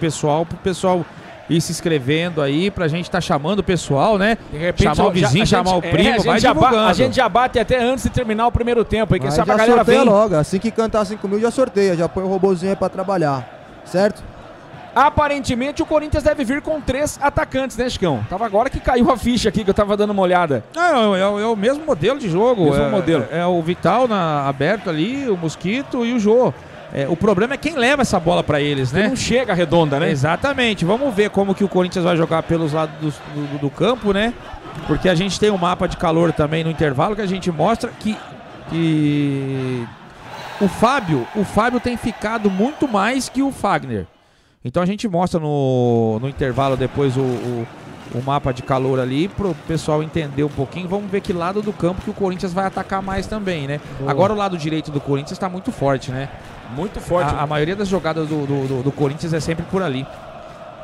pessoal... E se inscrevendo aí, pra gente tá chamando o pessoal, né? De repente, chamar o vizinho, chamar o primo, vai divulgando. A gente já bate até antes de terminar o primeiro tempo aí, que essa galera vem logo. Assim que cantar 5.000 já sorteia, já põe o robozinho aí pra trabalhar, certo? Aparentemente o Corinthians deve vir com 3 atacantes, né, Chicão? Tava agora que caiu a ficha aqui, que eu tava dando uma olhada. É o mesmo modelo de jogo. Mesmo modelo. É o Vital aberto ali, o Mosquito e o Jô. O problema é quem leva essa bola para eles, né? Não chega redonda, né? Exatamente. Vamos ver como que o Corinthians vai jogar pelos lados do campo, né? Porque a gente tem um mapa de calor também no intervalo que a gente mostra que o Fábio tem ficado muito mais que o Fagner. Então a gente mostra no intervalo depois o mapa de calor ali, pro pessoal entender um pouquinho. Vamos ver que lado do campo que o Corinthians vai atacar mais também, né? Boa. Agora o lado direito do Corinthians tá muito forte, né? Muito forte. A maioria das jogadas do Corinthians é sempre por ali.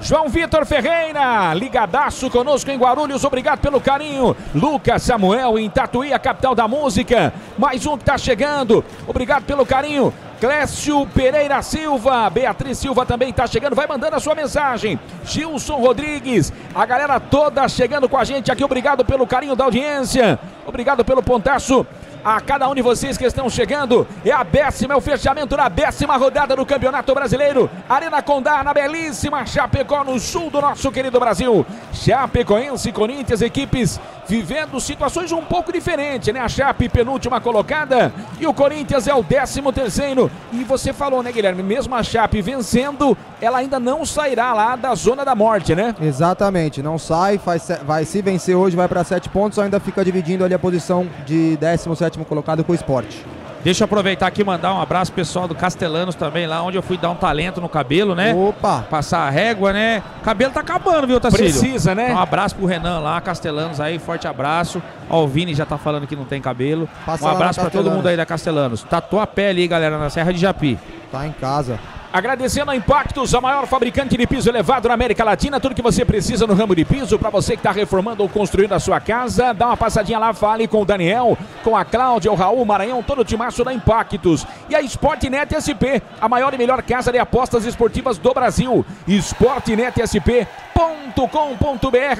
João Vitor Ferreira, ligadaço conosco em Guarulhos, obrigado pelo carinho. Lucas Samuel em Tatuí, a capital da música, mais um que tá chegando, obrigado pelo carinho. Clécio Pereira Silva, Beatriz Silva também tá chegando, vai mandando a sua mensagem. Gilson Rodrigues, a galera toda chegando com a gente aqui, obrigado pelo carinho da audiência, obrigado pelo pontaço. a cada um de vocês que estão chegando. É a décima, é o fechamento da 10ª rodada do Campeonato Brasileiro. Arena Condá, na belíssima Chapecó, no sul do nosso querido Brasil. Chapecoense, Corinthians, equipes vivendo situações um pouco diferentes, né? A Chape, penúltima colocada, e o Corinthians é o 13º. E você falou, né, Guilherme, mesmo a Chape vencendo, ela ainda não sairá lá da zona da morte, né? Exatamente, não sai, vai se vencer hoje, vai para 7 pontos, ainda fica dividindo ali a posição de 17º colocado com o Sport. Deixa eu aproveitar aqui e mandar um abraço pessoal do Castelanos também, lá onde eu fui dar um talento no cabelo, né? Opa! Passar a régua, né? O cabelo tá acabando, viu, Tassilo? Precisa, né? Então, um abraço pro Renan lá, Castelanos aí, forte abraço. Ó, o Vini já tá falando que não tem cabelo. Passa um abraço pra todo mundo aí da Castelanos. Tatuou a pele aí, galera, na Serra de Japi. Tá em casa. Agradecendo a Impactos, a maior fabricante de piso elevado na América Latina. Tudo que você precisa no ramo de piso, para você que está reformando ou construindo a sua casa, dá uma passadinha lá, fale com o Daniel, com a Cláudia, o Raul, o Maranhão, todo o timaço da Impactos. E a Sportnet SP, a maior e melhor casa de apostas esportivas do Brasil. Sportnetsp.com.br.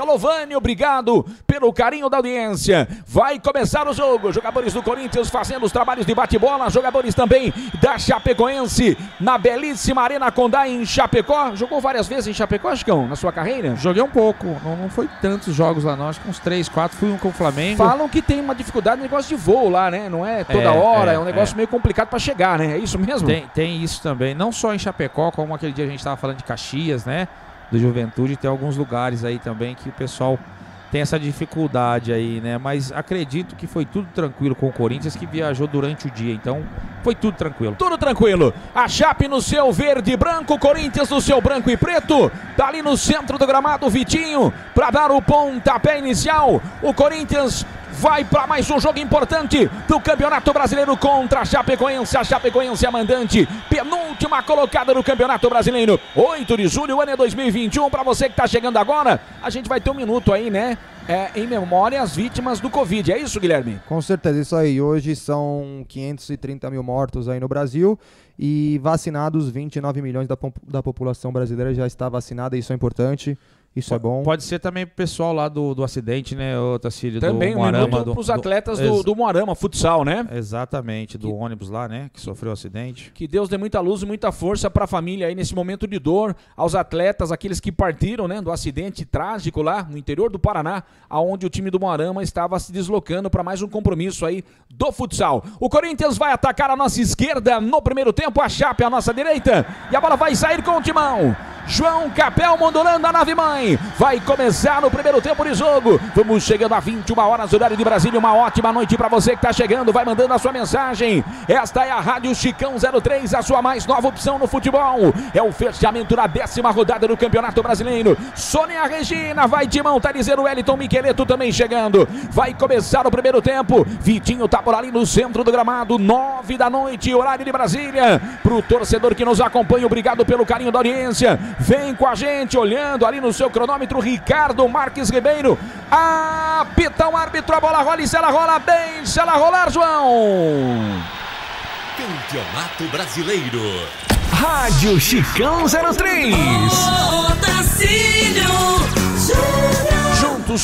Lovani, obrigado pelo carinho da audiência. Vai começar o jogo. Jogadores do Corinthians fazendo os trabalhos de bate-bola, jogadores também da Chapecoense na belíssima Arena Condá em Chapecó. Jogou várias vezes em Chapecó, Chicão, na sua carreira? Joguei um pouco, não foi tantos jogos lá não, acho que uns 3, 4, fui um com o Flamengo. Falam que tem uma dificuldade no negócio de voo lá, né? Não é toda hora, é um negócio meio complicado para chegar, né? É isso mesmo? Tem isso também, não só em Chapecó, como aquele dia a gente estava falando de Caxias, né? Do Juventude, tem alguns lugares aí também que o pessoal tem essa dificuldade aí, né? Mas acredito que foi tudo tranquilo com o Corinthians, que viajou durante o dia, então foi tudo tranquilo. Tudo tranquilo. A Chape no seu verde e branco, Corinthians no seu branco e preto. Tá ali no centro do gramado o Vitinho para dar o pontapé inicial. O Corinthians vai para mais um jogo importante do Campeonato Brasileiro contra a Chapecoense. A Chapecoense é mandante, penúltima colocada do Campeonato Brasileiro. 8 de julho, ano é 2021. Para você que está chegando agora, a gente vai ter um minuto aí, né? Em memória às vítimas do Covid. É isso, Guilherme? Com certeza, isso aí. Hoje são 530 mil mortos aí no Brasil e vacinados 29 milhões da população brasileira já está vacinada. Isso é importante. Isso é bom. Pode ser também pro pessoal lá do acidente, né, Otacílio? Também um minuto para os atletas do Moarama, futsal, né? Exatamente, do ônibus lá, né, que sofreu o acidente. Que Deus dê muita luz e muita força para a família aí nesse momento de dor, aos atletas, aqueles que partiram, né, do acidente trágico lá no interior do Paraná, aonde o time do Moarama estava se deslocando para mais um compromisso aí do futsal. O Corinthians vai atacar a nossa esquerda no primeiro tempo, a Chape à nossa direita, e a bola vai sair com o timão. João Capel modulando a nave mãe. Vai começar no primeiro tempo de jogo. Vamos chegando a 21 horas, horário de Brasília. Uma ótima noite para você que está chegando. Vai mandando a sua mensagem. Esta é a Rádio Chicão 03, a sua mais nova opção no futebol. É o fechamento da 10ª rodada do Campeonato Brasileiro. Sônia Regina vai de mão, tá dizendo o Wellington Miqueleto também chegando. Vai começar o primeiro tempo. Vitinho tá por ali no centro do gramado. 9 da noite, horário de Brasília. Pro torcedor que nos acompanha, obrigado pelo carinho da audiência. Vem com a gente, olhando ali no seu cronômetro, Ricardo Marques Ribeiro. Apita o árbitro, a bola rola e se ela rola, deixa ela rolar, João. Campeonato Brasileiro. Rádio Chicão 03.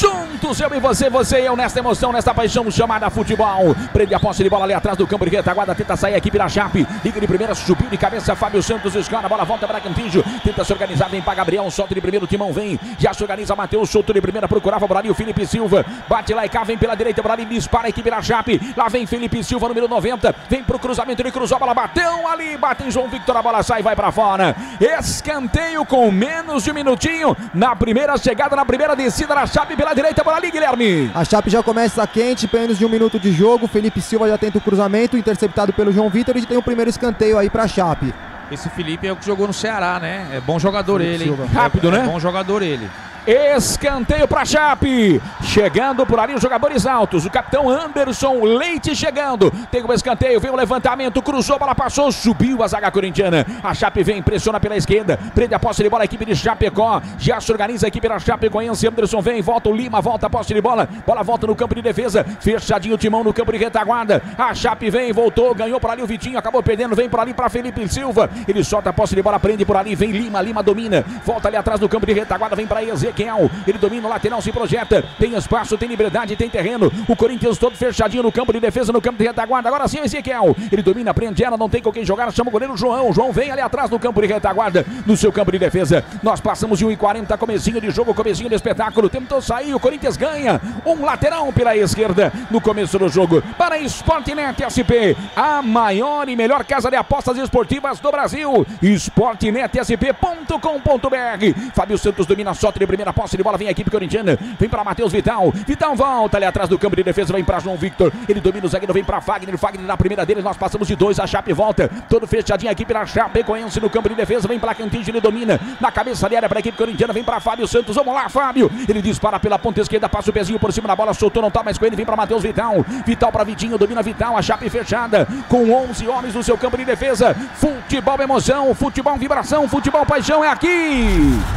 Juntos, eu e você, você e eu, nesta emoção, nesta paixão chamada futebol. Prende a posse de bola ali atrás do campo de retaguarda, tenta sair a equipe da Chape, liga de primeira, subiu de cabeça, Fábio Santos escala, a bola volta para Cantígio, tenta se organizar, vem para Gabriel, solta de primeiro, Timão vem, já se organiza, Matheus, solto de primeira, procurava por ali o Felipe Silva, bate lá e cá, vem pela direita, por ali, dispara a equipe da Chape, lá vem Felipe Silva, número 90, vem pro cruzamento, ele cruzou, a bola bateu ali, bate em João Victor, a bola sai, vai para fora, escanteio com menos de um minutinho, na primeira chegada, na primeira descida da Chape, pela direita, por ali, Guilherme. A Chape já começa quente, menos de um minuto de jogo. Felipe Silva já tenta o cruzamento, interceptado pelo João Vitor, e tem o primeiro escanteio aí pra Chape. Esse Felipe é o que jogou no Ceará, né? É bom jogador ele, hein? Rápido, né? É bom jogador ele. Escanteio para Chape, chegando por ali os jogadores altos, o capitão Anderson Leite chegando, tem um escanteio, vem o levantamento, cruzou, a bola passou, subiu a zaga corintiana, a Chape vem, pressiona pela esquerda, prende a posse de bola a equipe de Chapecó, já se organiza a equipe da Chapecoense, Anderson vem, volta o Lima, volta a posse de bola, bola volta no campo de defesa, fechadinho o Timão no campo de retaguarda, a Chape vem, voltou, ganhou por ali o Vitinho, acabou perdendo, vem por ali para Felipe Silva, ele solta a posse de bola, prende por ali, vem Lima, Lima domina, volta ali atrás do campo de retaguarda, vem para Ezek, Raquel, ele domina o lateral, se projeta, tem espaço, tem liberdade, tem terreno, o Corinthians todo fechadinho no campo de defesa, no campo de retaguarda, agora sim o Ezequiel, ele domina, prende ela, não tem com quem jogar, chama o goleiro João, João vem ali atrás no campo de retaguarda, no seu campo de defesa, nós passamos de 1h40, comecinho de jogo, comecinho de espetáculo, tentou sair, o Corinthians ganha, um lateral pela esquerda, no começo do jogo, para Sportnet SP, a maior e melhor casa de apostas esportivas do Brasil, sportnetsp.com.br. Fábio Santos domina só de primeira posse de bola, vem a equipe corintiana, vem para Matheus Vital, Vital volta ali atrás do campo de defesa, vem para João Victor, ele domina o zagueiro, vem para Fagner, Fagner na primeira deles, nós passamos de 2, a Chape volta, todo fechadinho a equipe da Chapecoense no campo de defesa, vem para Cantinho, ele domina, na cabeça ali era para a equipe corintiana, vem para Fábio Santos, vamos lá Fábio, ele dispara pela ponta esquerda, passa o pezinho por cima da bola, soltou, não tá mais com ele, vem para Matheus Vital, Vital para Vitinho, domina Vital, a Chape fechada, com 11 homens no seu campo de defesa, futebol emoção, futebol vibração, futebol paixão é aqui!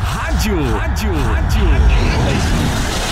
Rádio.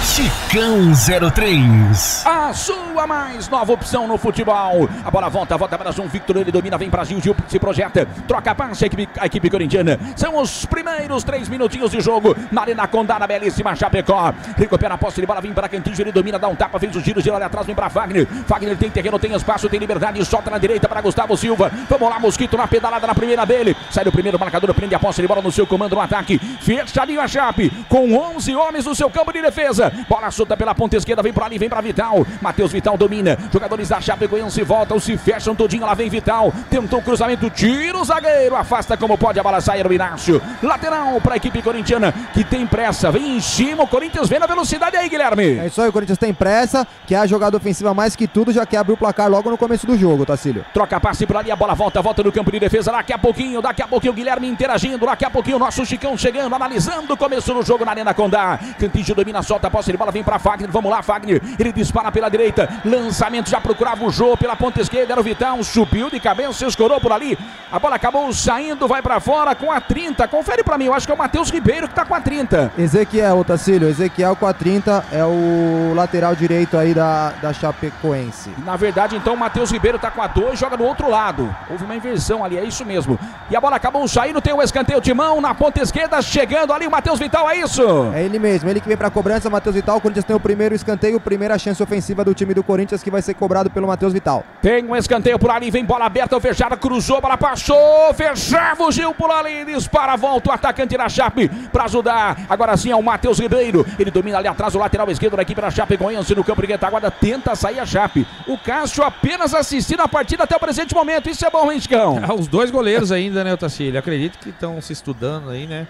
Chicão 03, a sua mais nova opção no futebol. A bola volta para João Victor, ele domina, vem para Gil se projeta, troca a passe, a equipe corintiana. São os primeiros 3 minutinhos de jogo na Arena Condá, na belíssima Chapecó. Recupera a posse de bola, vem para Cantinho, ele domina, dá um tapa, fez o giro ali atrás, vem para Fagner. Fagner tem terreno, tem espaço, tem liberdade, solta na direita para Gustavo Silva. Vamos lá, Mosquito na pedalada na primeira dele. Sai do primeiro marcador, prende a posse de bola no seu comando no ataque. Fechadinho a Chape, com 11 homens no seu campo de defesa. Bola solta pela ponta esquerda, vem para ali, vem para Vital. Matheus Vital domina. Jogadores da Chapecoense voltam, se fecham todinho. Lá vem Vital. Tentou o cruzamento, tira o zagueiro. Afasta como pode, a bola sai do Inácio. Lateral para a equipe corintiana, que tem pressa. Vem em cima, o Corinthians vem na velocidade aí, Guilherme. É isso aí, o Corinthians tem pressa, que é a jogada ofensiva mais que tudo, já que abre o placar logo no começo do jogo, Tassilo. Troca passe por ali, a bola volta no campo de defesa. Daqui a pouquinho, Guilherme interagindo. Daqui a pouquinho, o nosso Chicão chegando, analisando o começo do jogo na Arena Condá. Cantinho domina, solta a posse. Bola vem para Fagner, vamos lá Fagner, ele dispara pela direita, lançamento, já procurava o Jô pela ponta esquerda, era o Vital, subiu de cabeça, escorou por ali, a bola acabou saindo, vai para fora com a 30, confere para mim, eu acho que é o Matheus Ribeiro que tá com a 30. Ezequiel, Otacílio, Ezequiel com a 30 é o lateral direito aí da Chapecoense. Na verdade então o Matheus Ribeiro tá com a 2, joga do outro lado, houve uma inversão ali, é isso mesmo, e a bola acabou saindo, tem o escanteio, Timão na ponta esquerda, chegando ali o Matheus Vital, é isso? É ele mesmo, ele que vem para cobrança, Matheus Vital. O Corinthians tem o primeiro escanteio, primeira chance ofensiva do time do Corinthians, que vai ser cobrado pelo Matheus Vital. Tem um escanteio por ali, vem bola aberta ou fechada, cruzou, bola passou, fechava o Gil por ali, dispara, volta o atacante da Chape para ajudar. Agora sim é o Matheus Ribeiro, ele domina ali atrás o lateral esquerdo da equipe da Chapecoense no campo de retaguarda, tenta sair a Chape. O Cássio apenas assistindo a partida até o presente momento, isso é bom, hein, Chicão? Os dois goleiros ainda, né, Otacílio? Acredito que estão se estudando aí, né?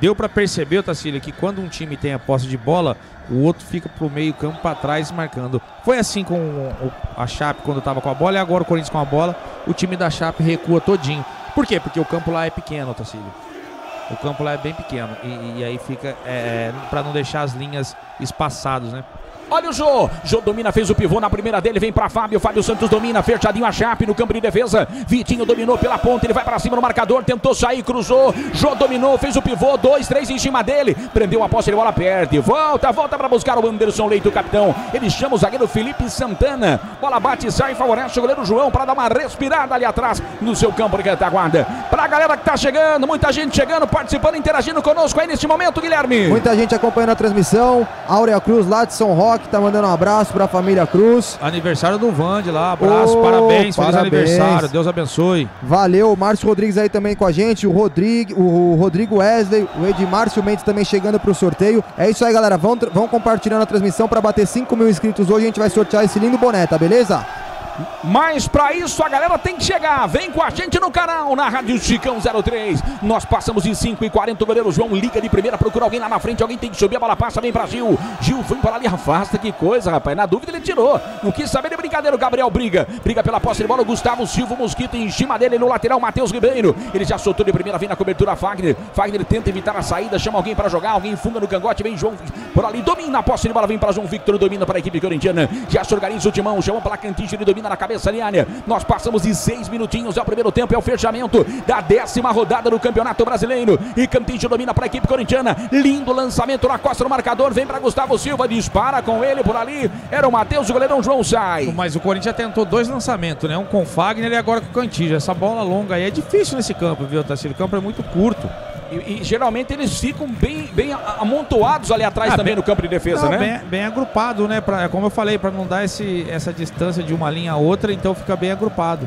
Deu para perceber, Tassilo, que quando um time tem a posse de bola, o outro fica pro meio campo, para trás, marcando. Foi assim com a Chape quando estava com a bola, e agora o Corinthians com a bola, o time da Chape recua todinho. Por quê? Porque o campo lá é pequeno, Tassilo. O campo lá é bem pequeno, e aí fica para não deixar as linhas espaçadas, né? Olha o Jô domina, fez o pivô na primeira dele, vem para Fábio Santos domina, fechadinho a Chape no campo de defesa, Vitinho dominou pela ponta, ele vai para cima no marcador, tentou sair, cruzou, Jô dominou, fez o pivô, 2, 3 em cima dele, prendeu a posse de bola, perde, volta para buscar o Anderson Leite, o capitão, ele chama o zagueiro Felipe Santana, bola bate, sai, favorece o goleiro João para dar uma respirada ali atrás no seu campo de retaguarda. Para a galera que tá chegando, muita gente chegando, participando, interagindo conosco aí neste momento, Guilherme. Muita gente acompanhando a transmissão, Áurea Cruz lá de São Roque, que tá mandando um abraço pra família Cruz. Aniversário do Vande lá, abraço, parabéns, feliz aniversário, Deus abençoe. Valeu, o Márcio Rodrigues aí também com a gente, o Rodrigo Wesley, o Edmárcio Mendes também chegando pro sorteio. É isso aí, galera, vão compartilhando a transmissão pra bater 5 mil inscritos hoje, a gente vai sortear esse lindo boné, tá beleza? Mas para isso a galera tem que chegar. Vem com a gente no canal, na Rádio Chicão 03. Nós passamos de 5h40. O goleiro João liga de primeira, procura alguém lá na frente. Alguém tem que subir, a bola passa, vem pra Gil. Gil foi para ali, afasta, que coisa, rapaz. Na dúvida ele tirou, não quis saber de brincadeira. O Gabriel briga pela posse de bola. O Gustavo Silva, o Mosquito em cima dele. No lateral, Matheus Ribeiro, ele já soltou de primeira. Vem na cobertura Fagner tenta evitar a saída, chama alguém para jogar, alguém funga no cangote. Vem João por ali, domina a posse de bola, vem para João Victor, domina para a equipe corintiana. Já se organiza o Timão, chamou para Cantinho, ele domina na cabeça ali, área. Nós passamos de 6 minutinhos, é o primeiro tempo, é o fechamento da 10ª rodada do Campeonato Brasileiro, e Cantinho domina para a equipe corintiana, lindo lançamento na costa do marcador, vem para Gustavo Silva, dispara com ele por ali, era o Matheus, o goleirão João sai. Mas o Corinthians já tentou 2 lançamentos, né, um com o Fagner e agora com o Cantinho, essa bola longa aí é difícil nesse campo, viu, Tassilo? O campo é muito curto, E geralmente eles ficam bem amontoados ali atrás também no campo de defesa, não, né? Bem agrupado, né? Como eu falei, para não dar essa distância de uma linha a outra, então fica bem agrupado.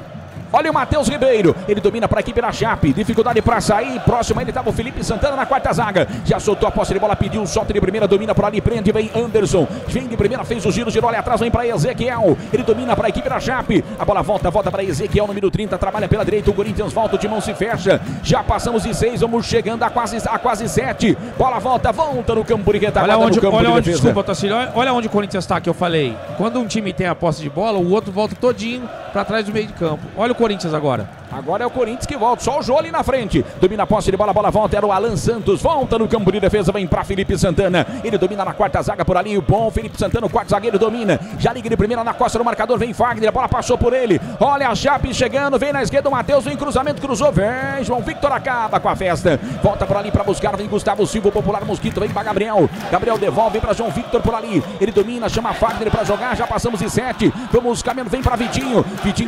Olha o Matheus Ribeiro, ele domina para a equipe da Chape, dificuldade para sair, próximo ele estava o Felipe Santana na quarta zaga, já soltou a posse de bola, pediu um solto de primeira, domina por ali, prende, vem Anderson, vem de primeira, fez o giro, girou ali atrás, vem para Ezequiel, ele domina para a equipe da Chape, a bola volta para Ezequiel, número 30, trabalha pela direita, o Corinthians volta, o timão se fecha, já passamos de 6, vamos chegando a quase 7, bola volta no campo de retaguarda, desculpa, Tassilo, olha onde o Corinthians está, que eu falei, quando um time tem a posse de bola, o outro volta todinho para trás do meio de campo, olha o Corinthians agora é o Corinthians que volta, só o Jô ali na frente, domina a posse de bola, a bola volta, era o Alan Santos, volta no campo de defesa, vem pra Felipe Santana, ele domina na quarta zaga por ali, o bom Felipe Santana, o quarto zagueiro domina, já liga de primeira na costa do marcador, vem Fagner, a bola passou por ele, olha a Chape chegando, vem na esquerda o Matheus, vem cruzamento, cruzou, vem João Victor, acaba com a festa, volta por ali pra buscar, vem Gustavo Silva, o popular Mosquito, vem pra Gabriel devolve, vem pra João Victor por ali, ele domina, chama Fagner pra jogar, já passamos de 7, vamos caminhando, vem pra Vitinho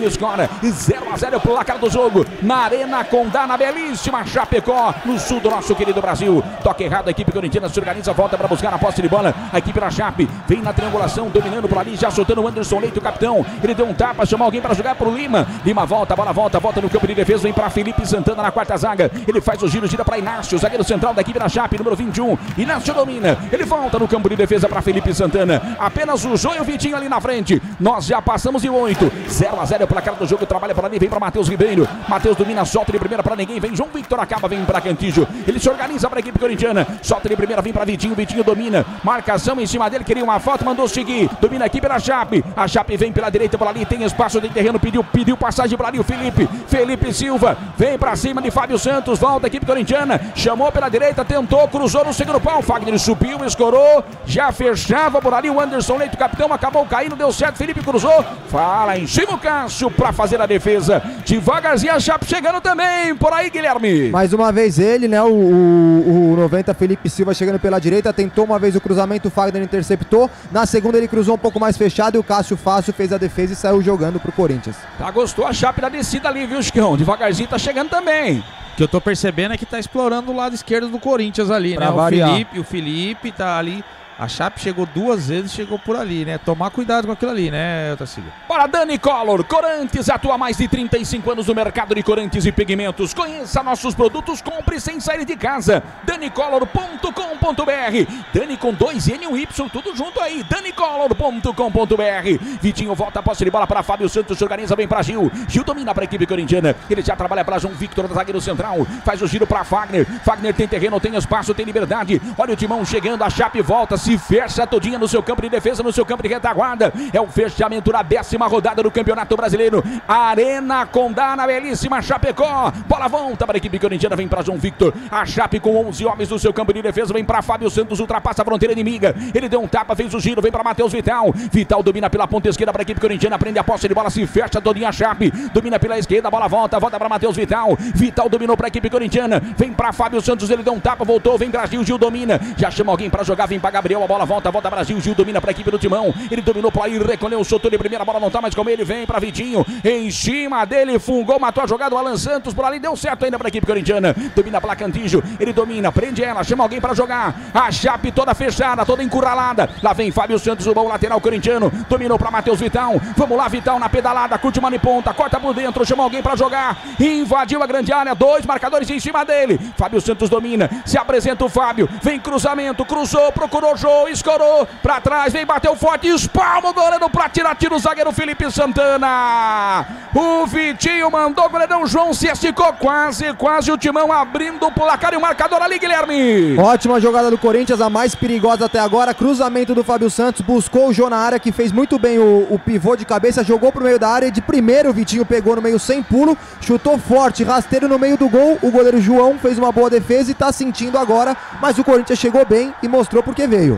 escora, 0-0 pro placar do jogo, na Arena Condá, na belíssima Chapecó, no sul do nosso querido Brasil. Toque errado, a equipe corintiana se organiza, volta para buscar a posse de bola, a equipe da Chape, vem na triangulação, dominando por ali, já soltando o Anderson Leite, o capitão, ele deu um tapa, chamou alguém para jogar pro Lima volta, a bola volta no campo de defesa, vem para Felipe Santana na quarta zaga, ele faz o giro, gira para Inácio, zagueiro central da equipe da Chape, número 21, Inácio domina, ele volta no campo de defesa para Felipe Santana, apenas o João e o Vitinho ali na frente, nós já passamos de 8, 0-0 o placar do jogo, trabalha para ali, vem para Matheus Ribeiro, Matheus domina, solta de primeira para ninguém, vem João Victor, acaba, vem para Cantígio, ele se organiza para a equipe corintiana, solta de primeira, vem para Vitinho, Vitinho domina, marcação em cima dele, queria uma falta, mandou seguir, domina aqui pela Chape, a Chape vem pela direita para ali, tem espaço, tem terreno, pediu passagem para ali o Felipe Silva, vem para cima de Fábio Santos, volta a equipe corintiana, chamou pela direita, tentou, cruzou no segundo pau, Fagner subiu, escorou, já fechava por ali o Anderson Leite, o capitão, acabou caindo, deu certo, Felipe cruzou, fala em cima o Cássio para fazer a defesa, devagarzinho a Chape chegando também, por aí Guilherme. Mais uma vez ele, né, o 90 Felipe Silva chegando pela direita, tentou uma vez o cruzamento, o Fagner interceptou, na segunda ele cruzou um pouco mais fechado e o Cássio Fácil fez a defesa e saiu jogando pro Corinthians. Tá, gostou a Chape da descida ali, viu Chicão, devagarzinho tá chegando também. O que eu tô percebendo é que tá explorando o lado esquerdo do Corinthians ali, pra né, variar. O Felipe tá ali. A Chape chegou duas vezes, chegou por ali, né? Tomar cuidado com aquilo ali, né, Otacílio? Bora, Dani Collor. Corantes atua há mais de 35 anos no mercado de corantes e pigmentos. Conheça nossos produtos, compre sem sair de casa. danicolor.com.br. Dani com 2 N e 1 Y, tudo junto aí. danicolor.com.br. Vitinho volta a posse de bola para Fábio Santos, organiza bem para Gil. Gil domina para a equipe corintiana. Ele já trabalha para João Victor, zagueiro central. Faz o giro para Fagner. Fagner tem terreno, tem espaço, tem liberdade. Olha o timão chegando, a Chape volta, se fecha todinha no seu campo de defesa, no seu campo de retaguarda, é o fechamento da 10ª rodada do Campeonato Brasileiro, Arena Condá na belíssima Chapecó, bola volta para a equipe corintiana, vem para João Victor, a Chape com 11 homens no seu campo de defesa, vem para Fábio Santos, ultrapassa a fronteira inimiga, ele deu um tapa, fez o giro, vem para Matheus Vital, Vital domina pela ponta esquerda para a equipe corintiana, prende a posse de bola, se fecha todinha a Chape, domina pela esquerda, bola volta para Matheus Vital, Vital dominou para a equipe corintiana, vem para Fábio Santos, ele deu um tapa, voltou, vem para Gil, Gil domina, já chama alguém para jogar, vem para Gabriel, a bola volta Brasil, Gil domina para a equipe do Timão, ele dominou para aí, recolheu, soltou de primeira, a bola não tá mais com ele, vem para Vitinho, em cima dele, fungou, matou a jogada, o Alan Santos por ali, deu certo ainda para a equipe corintiana, domina para Cantígio, ele domina, prende ela, chama alguém para jogar, a Chape toda fechada, toda encurralada, lá vem Fábio Santos, o bom lateral corintiano, dominou para Matheus Vital, vamos lá Vital na pedalada, curte uma de ponta, corta por dentro, chama alguém para jogar, invadiu a grande área, 2 marcadores em cima dele, Fábio Santos domina, se apresenta o Fábio, vem cruzamento, cruzou, procurou escorou, pra trás, vem, bateu forte, espalma o goleiro pra tirar, tira o zagueiro Felipe Santana, o Vitinho mandou, o goleirão João se esticou, quase o Timão abrindo o placar e o marcador ali, Guilherme. Ótima jogada do Corinthians, a mais perigosa até agora, cruzamento do Fábio Santos, buscou o João na área, que fez muito bem o pivô de cabeça, jogou pro meio da área, e de primeiro o Vitinho pegou no meio sem pulo, chutou forte, rasteiro no meio do gol, o goleiro João fez uma boa defesa e tá sentindo agora, mas o Corinthians chegou bem e mostrou porque veio.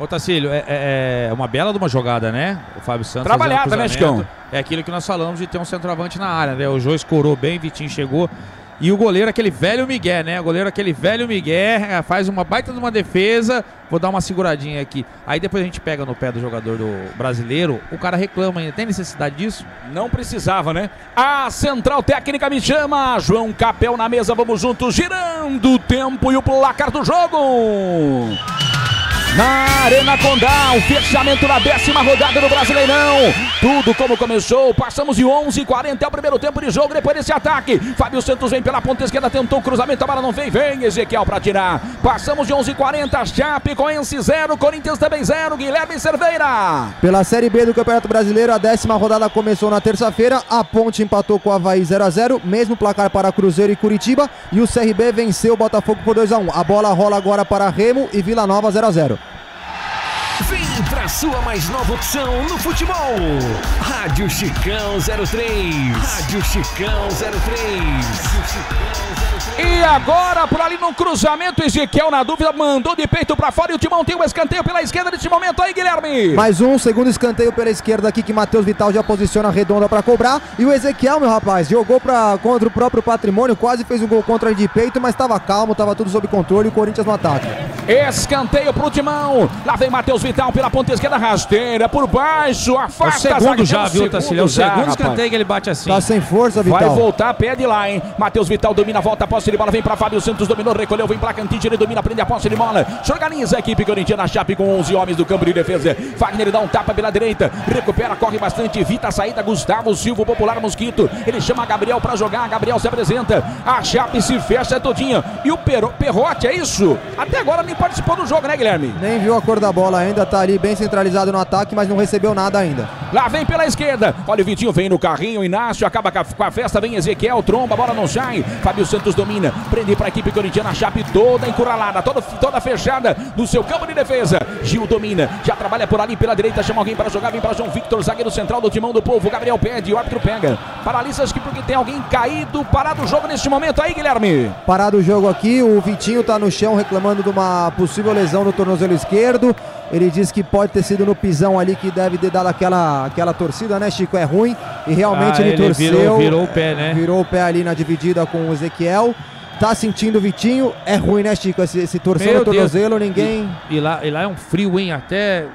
Ô Tassilo, é uma bela de uma jogada, né? O Fábio Santos trabalhada, né, Chicão? É aquilo que nós falamos de ter um centroavante na área, né? O Jô escorou bem, Vitinho chegou E o goleiro, aquele velho Miguel, né? O goleiro, aquele velho Miguel, faz uma baita de uma defesa. Vou dar uma seguradinha aqui. Aí depois a gente pega no pé do jogador do brasileiro. O cara reclama ainda. Tem necessidade disso? Não precisava, né? A central técnica me chama. João Capel na mesa. Vamos juntos. Girando o tempo e o placar do jogo. Na Arena Condá, o fechamento da 10ª rodada do Brasileirão. Tudo como começou, passamos de 11h40 ao primeiro tempo de jogo, depois desse ataque. Fábio Santos vem pela ponta esquerda, tentou o cruzamento, a bola não veio, vem Ezequiel para tirar. Passamos de 11h40, Chapecoense 0, Corinthians também 0, Guilherme Cerveira. Pela Série B do Campeonato Brasileiro, a 10ª rodada começou na terça-feira, a Ponte empatou com o Avaí 0x0, mesmo placar para Cruzeiro e Curitiba, e o CRB venceu o Botafogo por 2x1. A bola rola agora para Remo e Vila Nova 0x0. Vem pra sua mais nova opção no futebol. Rádio Chicão 03. Rádio Chicão 03. E agora por ali no cruzamento, Ezequiel na dúvida, mandou de peito pra fora e o Timão tem um escanteio pela esquerda nesse momento aí, Guilherme. Mais um, segundo escanteio pela esquerda aqui que Matheus Vital já posiciona a redonda pra cobrar. E o Ezequiel, meu rapaz, jogou contra o próprio patrimônio, quase fez um gol contra ele de peito, mas tava calmo, tava tudo sob controle e o Corinthians no ataque. Escanteio pro Timão, lá vem Matheus Vital pela ponta esquerda, rasteira por baixo, afasta a zaga. Já viu, Tassilo? É o segundo escanteio que ele bate assim. Tá sem força, Vital. Vai voltar, pede lá, hein? Matheus Vital domina, volta a posse de bola, vem pra Fábio Santos, dominou, recolheu, vem pra Cantinho, ele domina, prende a posse de bola, organiza a equipe corintiana, Chape com 11 homens do campo de defesa. Wagner dá um tapa pela direita, recupera, corre bastante, evita a saída, Gustavo Silva, popular Mosquito, ele chama Gabriel pra jogar, Gabriel se apresenta, a Chape se fecha todinha, e o Perrote, é isso? Até agora nem participou do jogo, né, Guilherme? Nem viu a cor da bola ainda. Tá ali bem centralizado no ataque, mas não recebeu nada ainda. Lá vem pela esquerda. Olha o Vitinho, vem no carrinho. Inácio acaba com a festa. Vem Ezequiel, tromba, a bola não sai. Fábio Santos domina. Prende para a equipe corintiana. Chape toda encurralada, toda fechada no seu campo de defesa. Gil domina, já trabalha por ali pela direita. Chama alguém para jogar. Vem para João Victor, zagueiro central do Timão do Povo. Gabriel pede, o árbitro pega. Paralisa, acho que porque tem alguém caído. Parado o jogo neste momento aí, Guilherme. Parado o jogo aqui. O Vitinho tá no chão reclamando de uma possível lesão no tornozelo esquerdo. Ele diz que pode ter sido no pisão ali que deve ter dado aquela torcida, né, Chico? É ruim. E realmente ele torceu. Virou o pé, né? Virou o pé ali na dividida com o Ezequiel. Tá sentindo o Vitinho. É ruim, né, Chico? Esse torceu no tornozelo, ninguém... E lá é um frio, hein? Até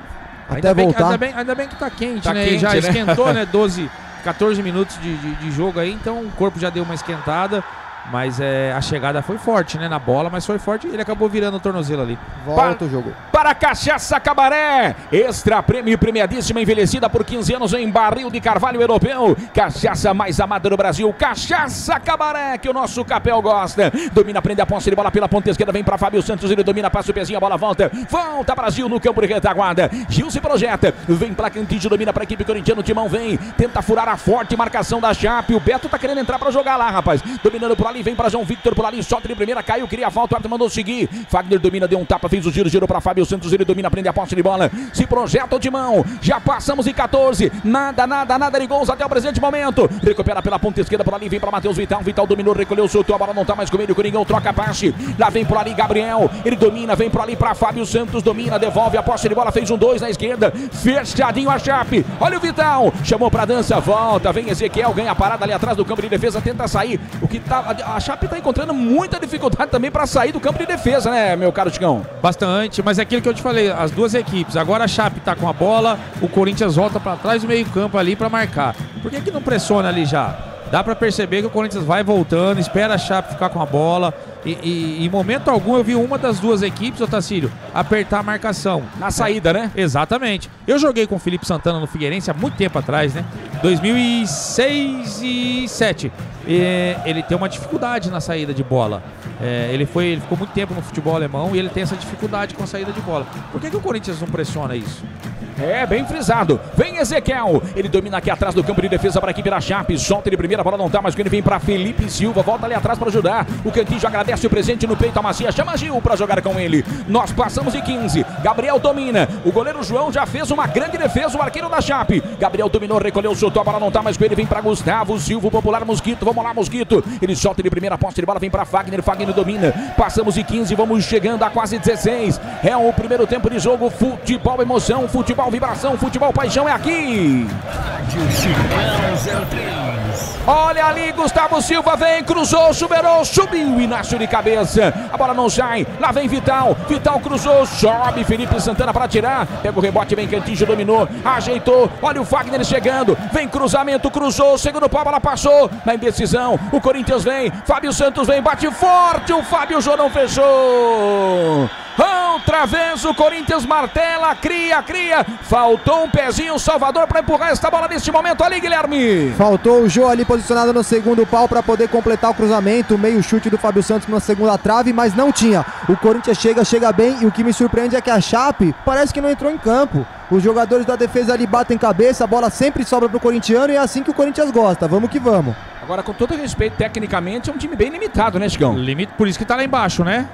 voltar. Ainda bem que tá quente, tá, né? Quente, já, né? Esquentou, né? 12, 14 minutos de jogo aí. Então o corpo já deu uma esquentada. Mas a chegada foi forte, né? Na bola, mas foi forte. Ele acabou virando o tornozelo ali. Volta o jogo. Para Cachaça Cabaré. Extra prêmio, premiadíssima, envelhecida por 15 anos em barril de carvalho europeu. Cachaça mais amada do Brasil. Cachaça Cabaré, que o nosso Capel gosta. Domina, prende a posse de bola pela ponta esquerda. Vem para Fábio Santos. Ele domina, passa o pezinho, a bola volta. Volta Brasil no campo de retaguarda. Gil se projeta. Vem para Cantídio, domina para a equipe corintiana. O Timão vem. Tenta furar a forte marcação da Chape. O Beto tá querendo entrar para jogar lá, rapaz. Dominando por ali. Vem para João Victor por ali, solta de primeira, caiu, cria a falta, o árbitro mandou seguir. Wagner domina, deu um tapa, fez o giro, girou para Fábio Santos, ele domina, prende a posse de bola, se projeta o Timão. Já passamos em 14, nada de gols até o presente momento. Recupera pela ponta esquerda por ali, vem para Matheus Vital, Vital dominou, recolheu, soltou, a bola não tá mais com ele, o Coringão troca passe. Lá vem por ali Gabriel, ele domina, vem por ali para Fábio Santos, domina, devolve a posse de bola, fez um 2 na esquerda, fechadinho a Chape. Olha o Vital, chamou para dança, volta, vem Ezequiel, ganha a parada ali atrás do campo de defesa, tenta sair, o que tá... A Chape tá encontrando muita dificuldade também para sair do campo de defesa, né, meu caro Chicão? Bastante, mas é aquilo que eu te falei, as duas equipes. Agora a Chape tá com a bola, o Corinthians volta para trás do meio-campo ali para marcar. Por que não pressiona ali já? Dá para perceber que o Corinthians vai voltando, espera a Chape ficar com a bola. E em momento algum eu vi uma das duas equipes, Otacílio, apertar a marcação. Na saída, né? Exatamente. Eu joguei com o Felipe Santana no Figueirense há muito tempo atrás, né? 2006 e 2007. Ele tem uma dificuldade na saída de bola. Ele ficou muito tempo no futebol alemão e ele tem essa dificuldade com a saída de bola. Por que o Corinthians não pressiona isso? Bem frisado. Vem Ezequiel. Ele domina aqui atrás do campo de defesa para a equipe da Chape. Solta de primeira, a bola não tá, mas ele vem para Felipe Silva. Volta ali atrás para ajudar. O Cantinho já agradece Décio presente no peito, amacia, chama Gil pra jogar com ele. Nós passamos de 15. Gabriel domina. O goleiro João já fez uma grande defesa. O arqueiro da Chape. Gabriel dominou, recolheu, soltou. A bola não tá mais com ele. Vem pra Gustavo Silva, popular Mosquito. Vamos lá, Mosquito. Ele solta de primeira posse de bola. Vem pra Fagner. Fagner domina. Passamos de 15. Vamos chegando a quase 16. É o primeiro tempo de jogo. Futebol, emoção. Futebol, vibração. Futebol, paixão. É aqui. Rádio Chicão 03. Olha ali, Gustavo Silva vem. Cruzou, superou, subiu. Inácio de cabeça. A bola não sai. Lá vem Vital. Vital cruzou. Sobe Felipe Santana pra tirar. Pega o rebote. Vem Cantígio. Dominou. Ajeitou. Olha o Fagner chegando. Vem cruzamento. Cruzou. Segundo pau. A bola passou. Na indecisão. O Corinthians vem. Fábio Santos vem. Bate forte. O Fábio Jorão fechou. Outra vez o Corinthians martela, cria. Faltou um pezinho o Salvador para empurrar esta bola neste momento ali, Guilherme. Faltou o Jô ali posicionado no segundo pau para poder completar o cruzamento, meio chute do Fábio Santos na segunda trave, mas não tinha. O Corinthians chega bem, e o que me surpreende é que a Chape parece que não entrou em campo. Os jogadores da defesa ali batem cabeça, a bola sempre sobra pro corintiano e é assim que o Corinthians gosta. Vamos que vamos. Agora, com todo respeito, tecnicamente é um time bem limitado, né, Chicão? Limite, por isso que tá lá embaixo, né?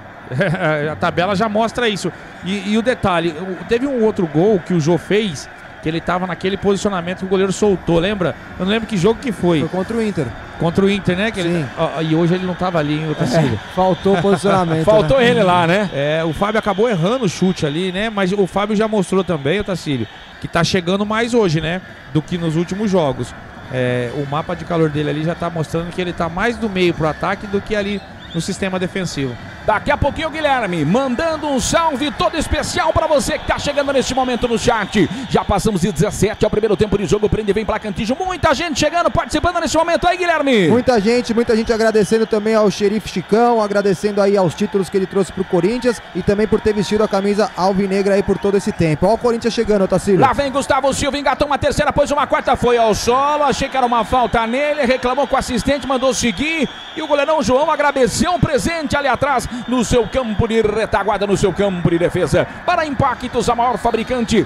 A tabela já mostra isso. E o detalhe, teve um outro gol que o Jô fez, que ele tava naquele posicionamento que o goleiro soltou, lembra? Eu não lembro que jogo que foi. Foi contra o Inter. Contra o Inter, né? Que ele, ó, e hoje ele não tava ali, hein, Otacílio? Faltou o posicionamento. Faltou, né? Ele lá, né? É, o Fábio acabou errando o chute ali, né? Mas o Fábio já mostrou também, Otacílio, que tá chegando mais hoje, né? Do que nos últimos jogos. É, o mapa de calor dele ali já tá mostrando que ele tá mais do meio pro ataque do que ali no sistema defensivo. Daqui a pouquinho, Guilherme, mandando um salve todo especial para você que tá chegando neste momento no chat. Já passamos de 17, é o primeiro tempo de jogo. Prende, vem pra Cantígio. Muita gente chegando, participando neste momento aí, Guilherme. Muita gente agradecendo também ao xerife Chicão, agradecendo aí aos títulos que ele trouxe pro Corinthians e também por ter vestido a camisa alvinegra aí por todo esse tempo. Ó o Corinthians chegando, Tassilo. Lá vem Gustavo Silva, engatou uma terceira, pôs uma quarta, foi ao solo, achei que era uma falta nele, reclamou com o assistente, mandou seguir e o goleirão João agradeceu um presente ali atrás, no seu campo de retaguarda, no seu campo de defesa. Para Impactos, a maior fabricante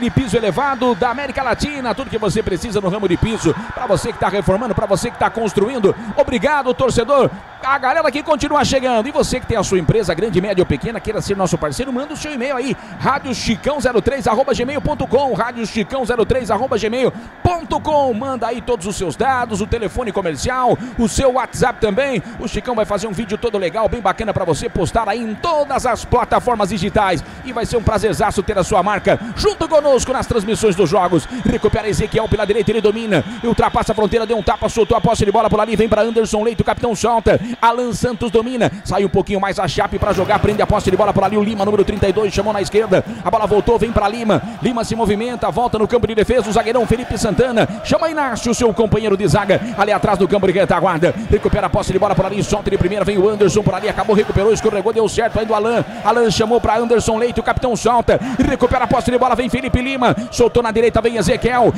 de piso elevado da América Latina. Tudo que você precisa no ramo de piso, para você que está reformando, para você que está construindo. Obrigado, torcedor. A galera que continua chegando. E você que tem a sua empresa, grande, média ou pequena, queira ser nosso parceiro, manda o seu e-mail aí. radiochicão03@gmail.com, radiochicão03@gmail.com. Manda aí todos os seus dados, o telefone comercial, o seu WhatsApp também. O Chicão vai fazer um vídeo todo legal, bem bacana para você postar aí em todas as plataformas digitais. E vai ser um prazerzaço ter a sua marca junto conosco nas transmissões dos jogos. Recupera Ezequiel pela direita, ele domina, ultrapassa a fronteira, deu um tapa, soltou a posse de bola por ali, vem para Anderson Leite, o capitão solta. Alan Santos domina, sai um pouquinho mais a Chape para jogar, prende a posse de bola por ali o Lima, número 32, chamou na esquerda, a bola voltou, vem para Lima, Lima se movimenta, volta no campo de defesa, o zagueirão Felipe Santana, chama Inácio, seu companheiro de zaga, ali atrás do campo de retaguarda, recupera a posse de bola por ali, solta de primeira, vem o Anderson por ali, acabou, recuperou, escorregou, deu certo, aí do Alan chamou para Anderson Leite, o capitão solta, recupera a posse de bola, vem Felipe Lima, soltou na direita, vem Ezequiel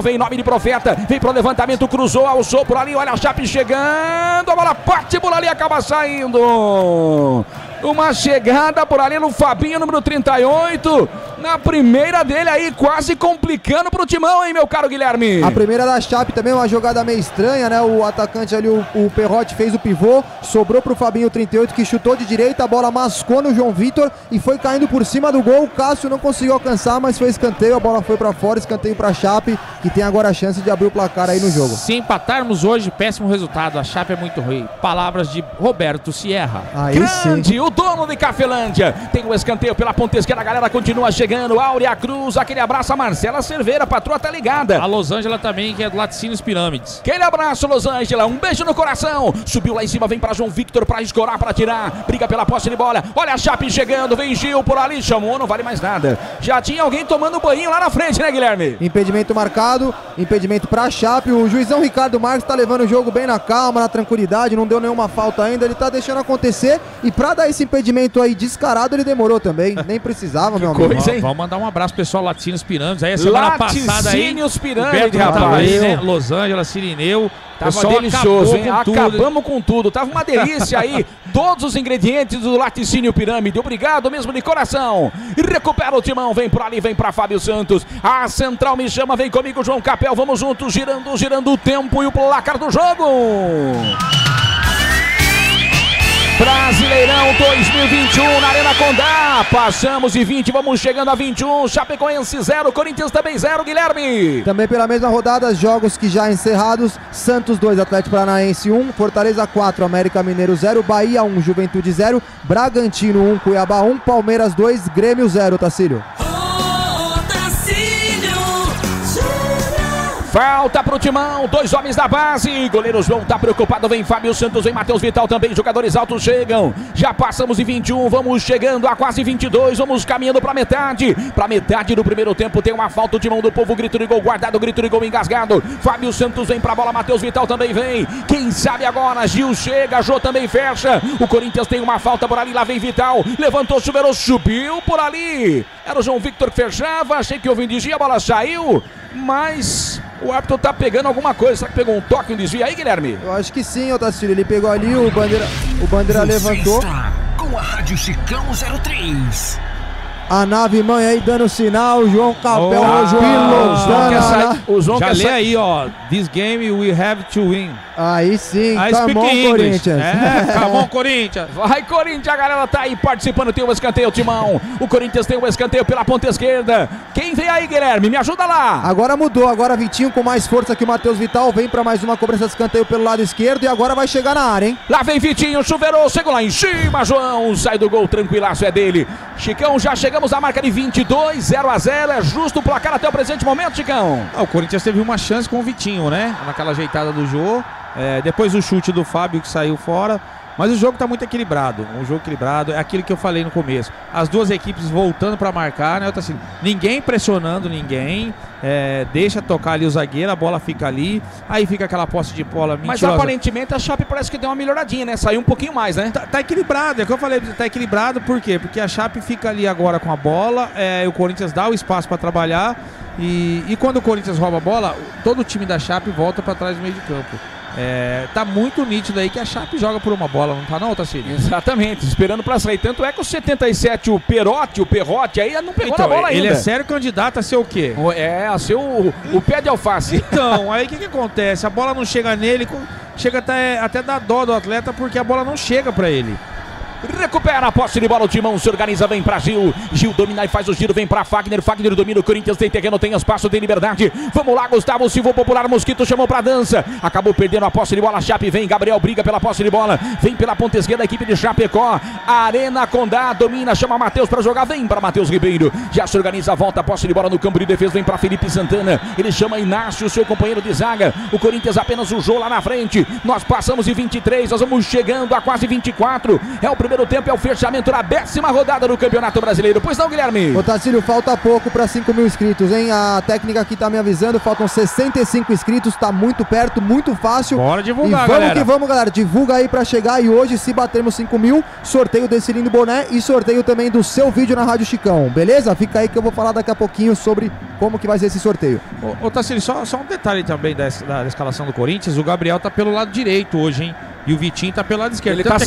vem em nome de profeta, vem pro levantamento, cruzou, alçou por ali, olha a Chape chegando, a bola parte por ali, acaba saindo. Uma chegada por ali no Fabinho, número 38, na primeira dele aí, quase complicando pro timão, hein, meu caro Guilherme? A primeira da Chape também, uma jogada meio estranha, né? O atacante ali, o Perrotti, fez o pivô, sobrou pro Fabinho 38, que chutou de direita, a bola mascou no João Vitor e foi caindo por cima do gol. O Cássio não conseguiu alcançar, mas foi escanteio, a bola foi pra fora, escanteio pra Chape, que tem agora a chance de abrir o placar aí no jogo. Se empatarmos hoje, péssimo resultado, a Chape é muito ruim. Palavras de Roberto Sierra. Aí grande, sim. O dono de Cafelândia. Tem um escanteio pela ponta esquerda, a galera continua chegando. Áurea Cruz, aquele abraço a Marcela Cerveira, a patroa tá ligada. A Losângela também, que é do Laticínios Pirâmides. Aquele abraço, Losângela, um beijo no coração. Subiu lá em cima, vem para João Victor para escorar, para tirar. Briga pela posse de bola. Olha a Chape chegando, vem Gil por ali, chamou, não vale mais nada. Já tinha alguém tomando banho lá na frente, né, Guilherme? Impedimento marcado, impedimento para Chape. O juizão Ricardo Marques tá levando o jogo bem na calma, na tranquilidade, não deu nenhuma falta ainda, ele tá deixando acontecer e para dar esse impedimento aí descarado, ele demorou também, nem precisava, meu amigo. Coisa, hein? Vamos mandar um abraço pessoal, Laticínios Pirâmides, aí a semana passada aí, Pirâmides, rapaz, né? Losângela, Sirineu, tava delicioso, hein? Acabamos com tudo, tava uma delícia aí, todos os ingredientes do Laticínio Pirâmide, obrigado mesmo de coração. Recupera o timão, vem por ali, vem pra Fábio Santos, a central me chama, vem comigo João Capel, vamos juntos, girando o tempo e o placar do jogo. Brasileirão 2021 na Arena Condá, passamos de 20, vamos chegando a 21, Chapecoense 0, Corinthians também 0, Guilherme. Também pela mesma rodada, jogos que já encerrados, Santos 2, Atlético Paranaense 1, Fortaleza 4, América Mineiro 0, Bahia 1, Juventude 0, Bragantino 1, Cuiabá 1, Palmeiras 2, Grêmio 0, Tassilo. Falta pro Timão, dois homens da base, goleiro João tá preocupado, vem Fábio Santos, vem Matheus Vital também, jogadores altos chegam, já passamos de 21, vamos chegando a quase 22, vamos caminhando pra metade do primeiro tempo, tem uma falta, o Timão do Povo, grito de gol guardado, grito de gol engasgado, Fábio Santos vem pra bola, Matheus Vital também vem, quem sabe agora, Gil chega, Jô também fecha, o Corinthians tem uma falta por ali, lá vem Vital, levantou, chuveirou, subiu por ali, era o João Victor que fechava, achei que houve um desvio, a bola saiu, mas o árbitro tá pegando alguma coisa. Será que pegou um toque, um desvio aí, Guilherme? Eu acho que sim, Otacílio. Ele pegou ali, o bandeira levantou. Com a Rádio Chicão 03. A nave mãe aí dando sinal. João Capel, o João já lê aí, ó. This game we have to win. Aí sim, come on, Corinthians. É, come on, Corinthians. Vai, Corinthians, a galera tá aí participando. Tem um escanteio, Timão. O Corinthians tem um escanteio pela ponta esquerda. Quem vem aí, Guilherme? Me ajuda lá. Agora mudou, agora Vitinho com mais força que o Matheus Vital. Vem pra mais uma cobrança de escanteio pelo lado esquerdo e agora vai chegar na área, hein? Lá vem Vitinho, chuveirou, chegou lá em cima, João. Sai do gol, tranquilaço, é dele. Chicão, já chegamos à marca de 22, 0 a 0. É justo o placar até o presente momento, Chicão. Ah, o Corinthians teve uma chance com o Vitinho, né? Naquela ajeitada do Jô. É, depois o chute do Fábio que saiu fora, mas o jogo está muito equilibrado, um jogo equilibrado, é aquilo que eu falei no começo, as duas equipes voltando para marcar, né? Assim, ninguém pressionando ninguém, deixa tocar ali o zagueiro, a bola fica ali, aí fica aquela posse de bola mentirosa. Mas aparentemente a Chape parece que deu uma melhoradinha, né? Saiu um pouquinho mais, né? Tá equilibrado, é o que eu falei, tá equilibrado, por quê? Porque a Chape fica ali agora com a bola, o Corinthians dá o espaço para trabalhar, e quando o Corinthians rouba a bola, todo o time da Chape volta para trás do meio de campo. Tá muito nítido aí que a Chape joga por uma bola, não tá não, Tassilo? Exatamente, esperando pra sair, tanto é que o 77, o Perrotti aí não pegou na bola ainda. Ele é sério candidato a ser o quê? A ser o pé de alface. Então, aí o que acontece? A bola não chega nele, chega até dar dó do atleta porque a bola não chega pra ele. Recupera a posse de bola, o Timão se organiza, vem pra Gil, Gil domina e faz o giro, vem pra Fagner domina, o Corinthians tem terreno, tem espaço, tem liberdade, vamos lá Gustavo Silva, popular Mosquito, chamou pra dança, acabou perdendo a posse de bola, Chape vem, Gabriel briga pela posse de bola, vem pela ponta esquerda a equipe de Chapecó, Arena Condá domina, chama Matheus pra jogar, vem pra Matheus Ribeiro, já se organiza, volta a posse de bola no campo de defesa, vem pra Felipe Santana, ele chama Inácio, seu companheiro de zaga, o Corinthians apenas o Jô lá na frente, nós passamos de 23, nós vamos chegando a quase 24, é o primeiro tempo, é o fechamento da 10ª rodada do Campeonato Brasileiro. Pois não, Guilherme? Ô, Tassilo, falta pouco para 5 mil inscritos, hein? A técnica aqui tá me avisando, faltam 65 inscritos, tá muito perto, muito fácil. Bora divulgar, galera. Vamos que vamos, galera. Divulga aí para chegar e hoje, se batermos 5 mil, sorteio desse lindo boné e sorteio também do seu vídeo na Rádio Chicão, beleza? Fica aí que eu vou falar daqui a pouquinho sobre como que vai ser esse sorteio. Ô Tassilo, só um detalhe também da escalação do Corinthians, o Gabriel tá pelo lado direito hoje, hein? E o Vitinho tá pelo lado esquerdo. Ele tá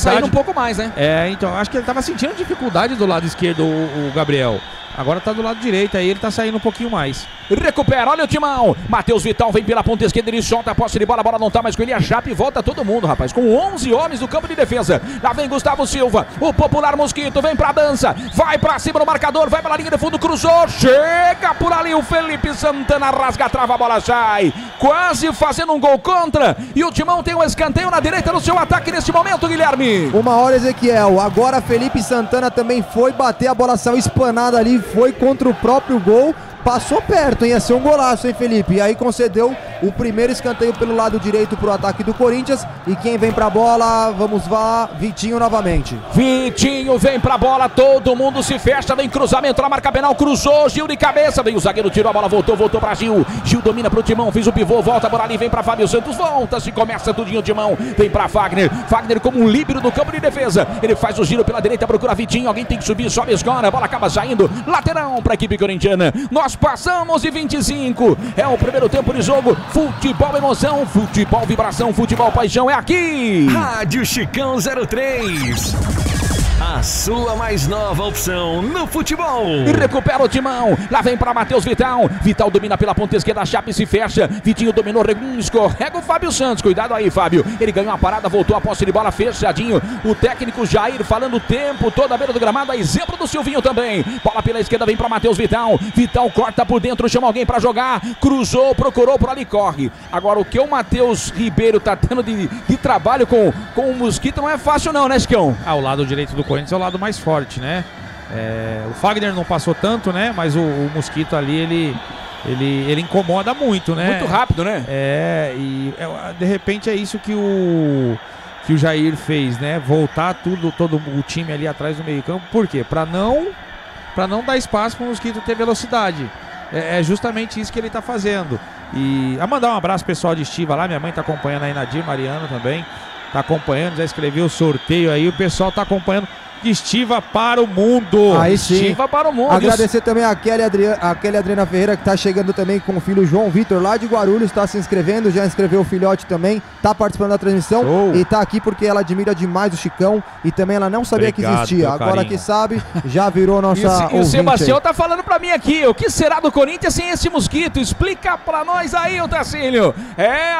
saindo um pouco mais, né? Então, acho que ele tava sentindo dificuldade do lado esquerdo, o Gabriel. Agora tá do lado direito, aí ele tá saindo um pouquinho mais. Recupera, olha o Timão. Matheus Vital vem pela ponta esquerda, ele solta a posse de bola, a bola não tá mais com ele, a Chape volta todo mundo, rapaz. Com 11 homens no campo de defesa. Lá vem Gustavo Silva, o popular Mosquito, vem pra dança, vai pra cima do marcador, vai pela linha de fundo, cruzou, chega por ali o Felipe Santana, rasga a trava, a bola sai. Quase fazendo um gol contra, e o Timão tem um escanteio na direita no seu ataque neste momento, Guilherme. Uma hora, Ezequiel, agora Felipe Santana também foi bater, a bola saiu espanada ali, foi contra o próprio gol, passou perto, hein? Ia ser um golaço, hein, Felipe? E aí concedeu o primeiro escanteio pelo lado direito pro ataque do Corinthians, e quem vem pra bola, vamos lá, Vitinho novamente. Vitinho vem pra bola, todo mundo se fecha, vem cruzamento na marca penal, cruzou, Gil de cabeça, vem o zagueiro, tirou a bola, voltou pra Gil, Gil domina pro Timão, fez o pivô, volta por ali, vem pra Fábio Santos, volta, se começa tudinho o Timão, vem pra Fagner como um líbero no campo de defesa, ele faz o giro pela direita, procura Vitinho, alguém tem que subir, sobe, escora, a bola acaba saindo, lateral pra equipe corintiana, nós passamos de 25, é o primeiro tempo de jogo, futebol emoção, futebol vibração, futebol paixão, é aqui! Rádio Chicão 03. A sua mais nova opção no futebol. Recupera o Timão. Lá vem para Matheus Vital. Vital domina pela ponta esquerda. A Chape se fecha. Vitinho dominou. Escorrega o Fábio Santos. Cuidado aí, Fábio. Ele ganhou a parada. Voltou a posse de bola. Fechadinho. O técnico Jair falando o tempo. Toda a beira do gramado. A exemplo do Silvinho também. Bola pela esquerda. Vem para Matheus Vital. Vital corta por dentro. Chama alguém para jogar. Cruzou. Procurou. Por ali corre. Agora o que o Matheus Ribeiro tá tendo de trabalho com o Mosquito não é fácil não, né, Chicão? Ah, o lado direito do Corinthians é o lado mais forte, né? O Fagner não passou tanto, né? Mas o Mosquito ali, ele incomoda muito, né? Muito rápido, né? De repente é isso que o Jair fez, né? Voltar todo o time ali atrás do meio-campo. Por quê? Pra não dar espaço para o Mosquito ter velocidade. É justamente isso que ele tá fazendo. E a mandar um abraço pessoal de Estiva lá, minha mãe tá acompanhando aí, Nadir, Mariana também tá acompanhando, já escreveu o sorteio aí, o pessoal tá acompanhando. Estiva para o mundo. Aí sim. Estiva para o mundo. Agradecer também a Kelly Adriana Ferreira, que tá chegando também com o filho João Vitor lá de Guarulhos, tá se inscrevendo, já inscreveu o filhote também, tá participando da transmissão. Show. E tá aqui porque ela admira demais o Chicão e também ela não sabia que existia. Agora carinho. Que sabe, já virou nossa e o Sebastião aí. Tá falando pra mim aqui, o que será do Corinthians sem esse Mosquito? Explica pra nós aí, o Tassilo.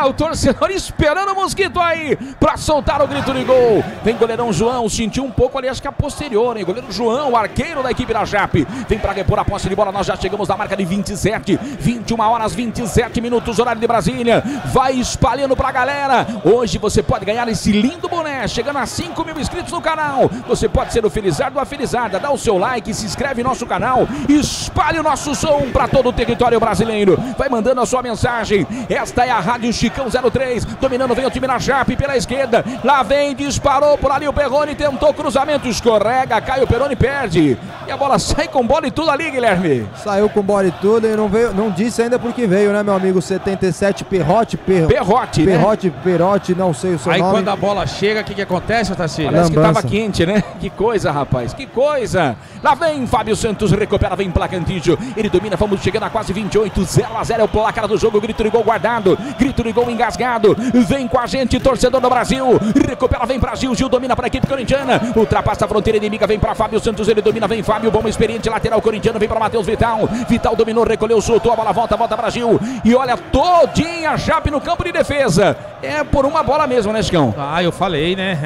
O torcedor esperando o Mosquito aí pra soltar o grito de gol. Vem goleirão João, sentiu um pouco ali, acho que a posterior, hein? Goleiro João, o arqueiro da equipe da Chape, vem pra repor a posse de bola. Nós já chegamos na marca de 27, 21 horas, 27 minutos, horário de Brasília. Vai espalhando pra galera. Hoje você pode ganhar esse lindo boné, chegando a 5 mil inscritos no canal. Você pode ser o felizardo ou a felizarda. Dá o seu like, se inscreve em nosso canal, espalhe o nosso som pra todo o território brasileiro. Vai mandando a sua mensagem. Esta é a Rádio Chicão 03, dominando vem o time da Chape pela esquerda. Lá vem, disparou por ali o Perrone, tentou cruzamento, escorrega, cai o Peroni, perde. E a bola sai com bola e tudo ali, Guilherme. Saiu com bola e tudo e não veio, não disse ainda porque veio, né, meu amigo? 77, Perrotti, não sei o seu nome. Aí quando a bola chega, o que acontece, Tassilo? Parece que tava quente, né? Que coisa, rapaz, que coisa. Lá vem Fábio Santos, recupera, vem Placantígio. Ele domina, vamos chegando a quase 28, 0-0 é o placar do jogo, grito de gol guardado, grito de gol engasgado. Vem com a gente, torcedor do Brasil. Recupera, vem Brasil, Gil domina para a equipe corintiana, ultrapassa a fronteira inimiga, vem para Fábio Santos, ele domina, vem Fábio, bom experiente, lateral corintiano, vem para Matheus Vital. Vital dominou, recolheu, soltou, a bola volta para Gil. E olha, todinha a Chape no campo de defesa. É por uma bola mesmo, né, Chicão? Ah, eu falei, né?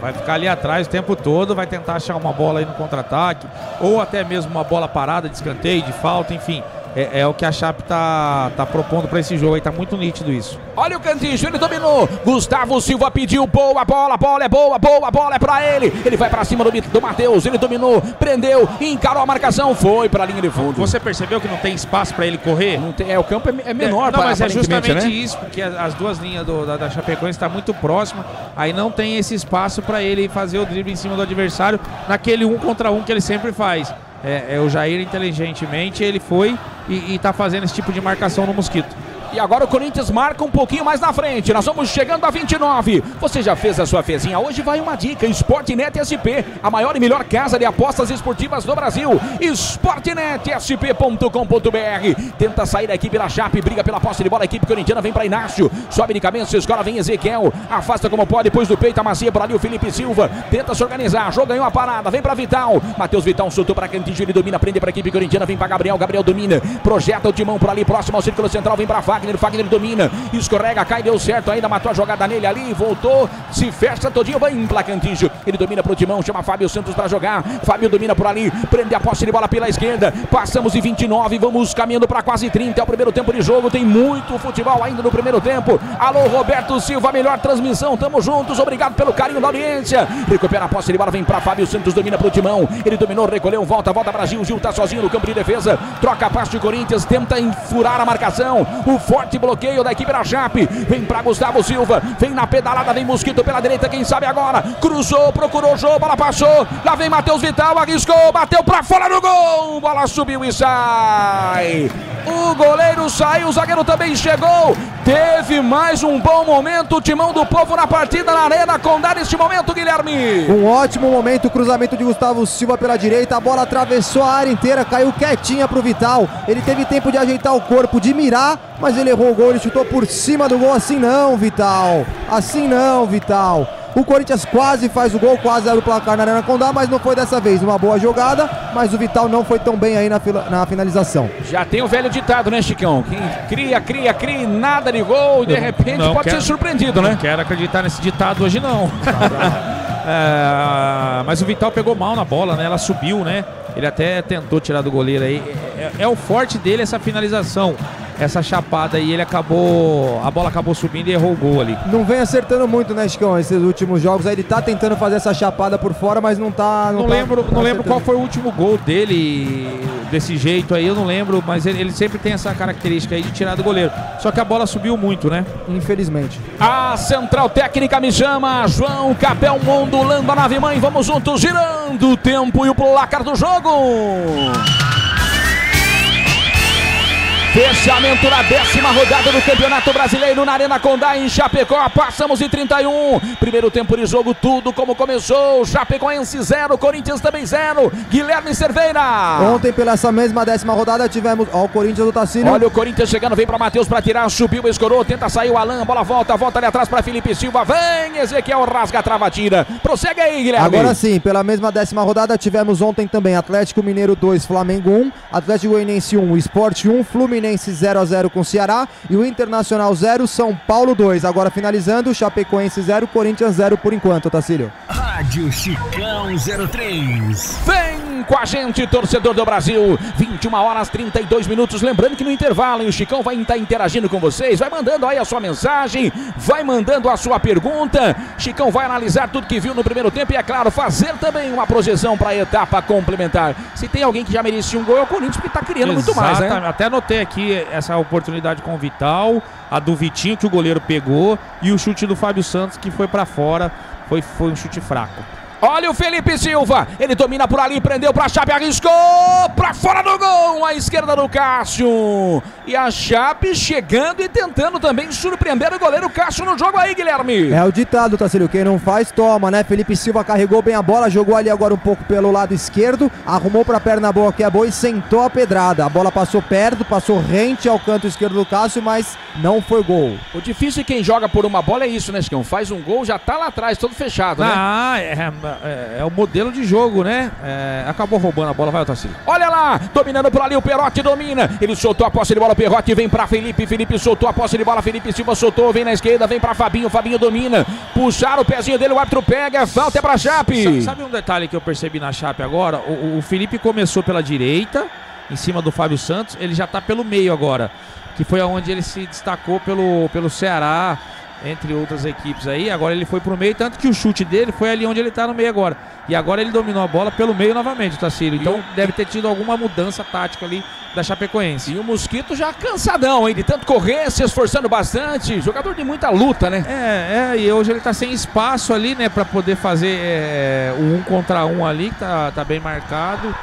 Vai ficar ali atrás o tempo todo, vai tentar achar uma bola aí no contra-ataque, ou até mesmo uma bola parada de escanteio, de falta, enfim. É o que a Chape tá propondo pra esse jogo aí, tá muito nítido isso. Olha o Cantígio, ele dominou, Gustavo Silva pediu, boa bola, é boa bola, é pra ele. Ele vai pra cima do Matheus, ele dominou, prendeu, encarou a marcação, foi pra linha de fundo. Você percebeu que não tem espaço pra ele correr? Não tem, o campo é menor, não, mas é justamente, né? Isso, porque as duas linhas da Chapecoense tá muito próxima, aí não tem esse espaço pra ele fazer o drible em cima do adversário, naquele 1 contra 1 que ele sempre faz. O Jair inteligentemente, ele foi e tá fazendo esse tipo de marcação no Mosquito. E agora o Corinthians marca um pouquinho mais na frente. Nós vamos chegando a 29. Você já fez a sua fezinha? Hoje vai uma dica. Sportnet SP, a maior e melhor casa de apostas esportivas do Brasil. Sportnetsp.com.br. Tenta sair da equipe da Chape, briga pela posse de bola. A equipe corintiana vem para Inácio. Sobe de cabeça, escola, vem Ezequiel. Afasta como pode, depois do peito, amacia por ali o Felipe Silva. Tenta se organizar, jogo ganhou a parada. Vem para Vital. Matheus Vital soltou para Cantígio, ele domina, prende para a equipe corintiana. Vem para Gabriel, Gabriel domina. Projeta o timão por ali, próximo ao círculo central, vem para Fagner domina, escorrega, cai, deu certo ainda, matou a jogada nele ali, voltou, se fecha todinho, vai em Placantígio, ele domina pro Timão, chama Fábio Santos pra jogar, Fábio domina por ali, prende a posse de bola pela esquerda, passamos de 29, vamos caminhando pra quase 30, é o primeiro tempo de jogo, tem muito futebol ainda no primeiro tempo. Alô Roberto Silva, melhor transmissão, tamo juntos, obrigado pelo carinho da audiência. Recupera a posse de bola, vem pra Fábio Santos, domina pro Timão, ele dominou, recolheu, volta pra Gil, Gil tá sozinho no campo de defesa, troca a passe de Corinthians, tenta enfurar a marcação, o forte bloqueio da equipe da Chape, vem pra Gustavo Silva, vem na pedalada, vem Mosquito pela direita, quem sabe agora, cruzou, procurou o jogo, bola passou, lá vem Matheus Vital, arriscou, bateu pra fora do gol, bola subiu e sai. O goleiro saiu, o zagueiro também chegou, teve mais um bom momento, o Timão do Povo na partida na Arena Condá neste momento, Guilherme. Um ótimo momento, cruzamento de Gustavo Silva pela direita, a bola atravessou a área inteira, caiu quietinha pro Vital, ele teve tempo de ajeitar o corpo, de mirar, mas ele errou o gol, ele chutou por cima do gol, assim não, Vital, O Corinthians quase faz o gol, quase abre o placar na Arena Condá, mas não foi dessa vez. Uma boa jogada, mas o Vital não foi tão bem aí na finalização. Já tem o velho ditado, né, Chicão? Quem cria e nada de gol e de repente pode ser surpreendido, né? Não quero acreditar nesse ditado hoje, não. Mas o Vital pegou mal na bola, né? Ela subiu, né? Ele até tentou tirar do goleiro aí. É o forte dele essa finalização, essa chapada aí, ele acabou, a bola acabou subindo e errou o gol ali. Não vem acertando muito, né, Chicão, esses últimos jogos aí, ele tá tentando fazer essa chapada por fora, mas não tá... Não lembro qual foi o último gol dele desse jeito aí, eu não lembro, mas ele sempre tem essa característica aí de tirar do goleiro, só que a bola subiu muito, né? Infelizmente. A central técnica me chama, João Capel ondulando a nave mãe, vamos juntos, girando o tempo e o placar do jogo! Fechamento na 10ª rodada do Campeonato Brasileiro na Arena Condá em Chapecó, passamos de 31, primeiro tempo de jogo, tudo como começou, Chapecoense 0, Corinthians também 0, Guilherme Cerveira. Ontem pela essa mesma 10ª rodada tivemos, ó, o Corinthians do Tassilo. Olha o Corinthians chegando, vem para Matheus para tirar, subiu, escorou, tenta sair o Alan, bola volta ali atrás para Felipe Silva, vem Ezequiel, rasga a trava, tira, prossegue aí, Guilherme. Agora sim, pela mesma 10ª rodada tivemos ontem também Atlético Mineiro 2, Flamengo 1, Atlético Goianiense 1, Sport 1, Fluminense 0-0 com o Ceará e o Internacional 0, São Paulo 2. Agora finalizando, Chapecoense 0, Corinthians 0 por enquanto, Tassilo. Rádio Chicão 03. Vem com a gente, torcedor do Brasil. 21h32. Lembrando que no intervalo, hein, o Chicão vai estar interagindo com vocês, vai mandando aí a sua mensagem, vai mandando a sua pergunta. Chicão vai analisar tudo que viu no primeiro tempo e, é claro, fazer também uma projeção para a etapa complementar. Se tem alguém que já merecia um gol, é o Corinthians, porque está criando muito mais, né? Até anotei aqui essa oportunidade com o Vital, a do Vitinho que o goleiro pegou e o chute do Fábio Santos que foi para fora, foi um chute fraco. Olha o Felipe Silva, ele domina por ali, prendeu para a Chape, arriscou, para fora do gol, à esquerda do Cássio. E a Chape chegando e tentando também surpreender o goleiro Cássio no jogo aí, Guilherme. É o ditado, Tassilo, quem não faz, toma, né? Felipe Silva carregou bem a bola, jogou ali agora um pouco pelo lado esquerdo, arrumou para a perna boa que é boa e sentou a pedrada. A bola passou perto, passou rente ao canto esquerdo do Cássio, mas não foi gol. O difícil de quem joga por uma bola é isso, né, Chicão? Faz um gol, já tá lá atrás, todo fechado, né? É o modelo de jogo, né? Acabou roubando a bola, vai o Tassilo. Olha lá, dominando por ali, o Perotti domina. Ele soltou a posse de bola, o Perotti vem pra Felipe. Felipe soltou a posse de bola, Felipe Silva soltou, vem na esquerda, vem pra Fabinho. Fabinho domina, puxaram o pezinho dele, o árbitro pega, falta é pra Chape. Sabe um detalhe que eu percebi na Chape agora? O Felipe começou pela direita, em cima do Fábio Santos, ele já tá pelo meio agora, que foi aonde ele se destacou pelo Ceará, entre outras equipes aí, agora ele foi pro meio, tanto que o chute dele foi ali onde ele tá no meio agora. E agora ele dominou a bola pelo meio novamente, Tassilo. Então deve ter tido alguma mudança tática ali da Chapecoense. E o Mosquito já cansadão, hein? De tanto correr, se esforçando bastante. Jogador de muita luta, né? E hoje ele tá sem espaço ali, né? Pra poder fazer o 1 contra 1 ali, que tá bem marcado.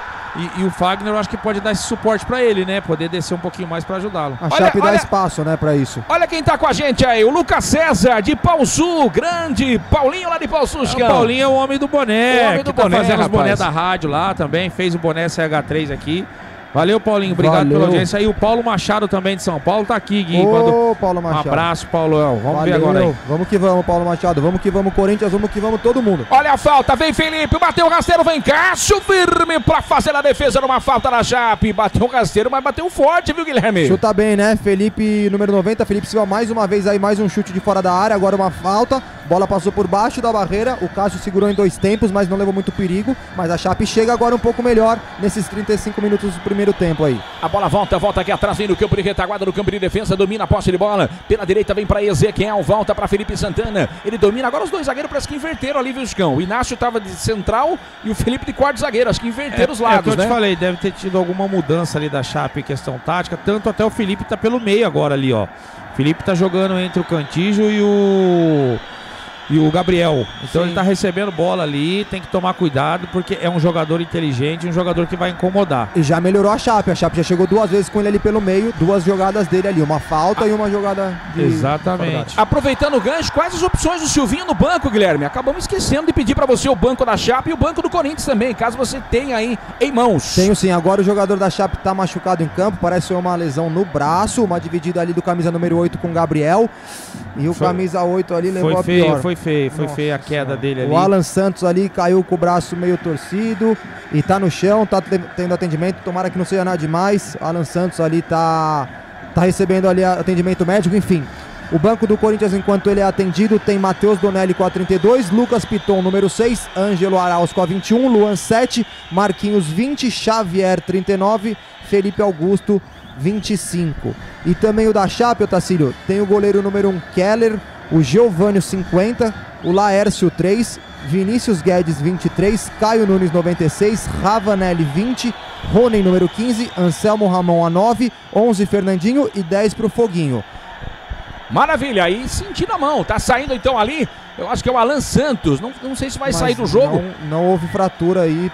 E o Fagner, eu acho que pode dar esse suporte pra ele, né? Poder descer um pouquinho mais pra ajudá-lo. A Chape dá espaço, né, pra isso. Olha quem tá com a gente aí, o Lucas César de Pausu, grande Paulinho lá de Pausu, Chicão. O Paulinho é o homem do boné, tá fazendo os boné da rádio lá também, fez o boné CH3 aqui. Valeu, Paulinho, obrigado pela audiência. E o Paulo Machado também de São Paulo tá aqui, Gui. Ô, Paulo Machado. Um abraço, Paulão. Vamos ver agora aí. Vamos que vamos, Paulo Machado. Vamos que vamos, Corinthians. Vamos que vamos, todo mundo. Olha a falta. Vem Felipe, bateu o rasteiro, vem Cássio, firme pra fazer a defesa numa falta na Chape. Bateu o rasteiro, mas bateu forte, viu, Guilherme? Chuta bem, né? Felipe, número 90. Felipe Silva mais uma vez aí, mais um chute de fora da área. Agora uma falta. Bola passou por baixo da barreira. O Cássio segurou em 2 tempos, mas não levou muito perigo. Mas a Chape chega agora um pouco melhor nesses 35 minutos do primeiro tempo aí. A bola volta aqui atrás, vem no campo de retaguarda, no campo de defesa, domina a posse de bola, pela direita vem pra Ezequiel, volta pra Felipe Santana, ele domina, agora os 2 zagueiros parece que inverteram ali, viu, Chicão? O Inácio tava de central e o Felipe de 4º zagueiro, acho que inverteram os lados, né? Eu te falei, deve ter tido alguma mudança ali da Chape em questão tática, tanto até o Felipe tá pelo meio agora ali, ó. O Felipe tá jogando entre o Cantijo e o Gabriel, então ele tá recebendo bola ali, tem que tomar cuidado porque é um jogador inteligente, um jogador que vai incomodar. E já melhorou a Chape já chegou 2 vezes com ele ali pelo meio, 2 jogadas dele ali, uma falta e uma jogada de... Exatamente. Aproveitando o gancho, quais as opções do Silvinho no banco, Guilherme? Acabamos esquecendo de pedir pra você o banco da Chape e o banco do Corinthians também, caso você tenha aí em mãos. Tenho sim, agora o jogador da Chape tá machucado em campo, parece ser uma lesão no braço, uma dividida ali do camisa número 8 com o Gabriel e o camisa 8 ali levou a pior. Foi foi feia a queda dele ali. O Alan Santos ali caiu com o braço meio torcido e tá no chão, tá tendo atendimento, tomara que não seja nada demais. Alan Santos ali tá recebendo ali atendimento médico, enfim. O banco do Corinthians, enquanto ele é atendido, tem Matheus Donelli com a 32, Lucas Piton, número 6, Ângelo Arauz com a 21, Luan 7, Marquinhos 20, Xavier 39, Felipe Augusto 25. E também o da Chape, Otacílio, tem o goleiro número 1, Keller, o Giovânio 50, o Laércio 3, Vinícius Guedes 23, Caio Nunes 96, Ravanelli 20, Ronen número 15, Anselmo Ramon a 9, 11 Fernandinho e 10 para o Foguinho. Maravilha, aí sentindo a mão, tá saindo então ali, eu acho que é o Alan Santos, não sei se vai sair do jogo. Não houve fratura aí,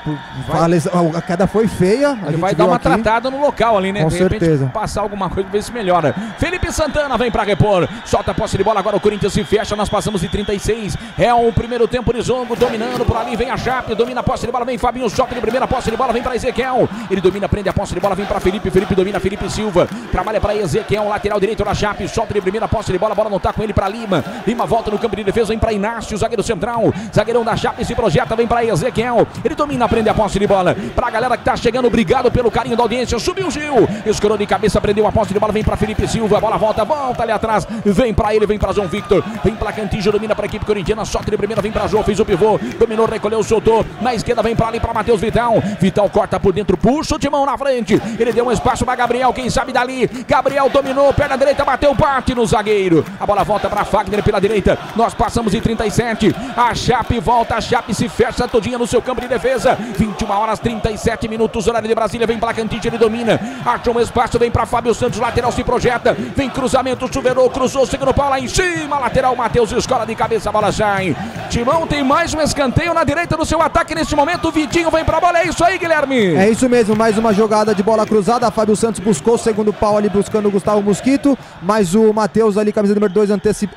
a queda foi feia. Ele vai dar uma tratada no local ali, né? Com certeza. Passar alguma coisa, ver se melhora. Felipe Santana vem pra repor, solta a posse de bola, agora o Corinthians se fecha, nós passamos de 36, é o primeiro tempo de jogo, dominando por ali, vem a Chape, domina a posse de bola, vem Fabinho, choque de primeira, posse de bola, vem pra Ezequiel, ele domina, prende a posse de bola, vem pra Felipe, Felipe domina, Felipe Silva, trabalha pra Ezequiel, lateral direito da Chape, solta de primeira, posse de bola, bola não tá com ele pra Lima, Lima volta no campo de defesa, vem pra Inácio, zagueiro central, zagueirão da Chape se projeta, vem pra Ezequiel, ele domina, prende a posse de bola, pra galera que tá chegando, obrigado pelo carinho da audiência, subiu Gil, escorou de cabeça, prendeu a posse de bola, vem pra Felipe Silva, a bola volta ali atrás, vem pra ele, vem pra João Victor, vem pra Cantígio, domina pra equipe corintiana, sorte de primeira, vem pra João, fez o pivô, dominou, recolheu, soltou, na esquerda vem pra ali, pra Matheus Vital, Vital corta por dentro, puxa o timão na frente, ele deu um espaço pra Gabriel, quem sabe dali, Gabriel dominou, perna direita, bateu, bate no zagueiro, a bola volta pra Fagner pela direita, nós passamos de 37, a Chape volta, a Chape se fecha todinha no seu campo de defesa, 21h37, horário de Brasília, vem pra Cantite, ele domina, acha um espaço, vem pra Fábio Santos, lateral se projeta, vem cruzamento, chuveirou, cruzou, segundo pau lá em cima, lateral, Matheus escola de cabeça, a bola sai, Timão tem mais um escanteio na direita do seu ataque neste momento, o Vitinho vem pra bola, é isso aí Guilherme! É isso mesmo, mais uma jogada de bola cruzada, Fábio Santos buscou, segundo pau ali buscando o Gustavo Mosquito, mas o Matheus ali, camisa número 2,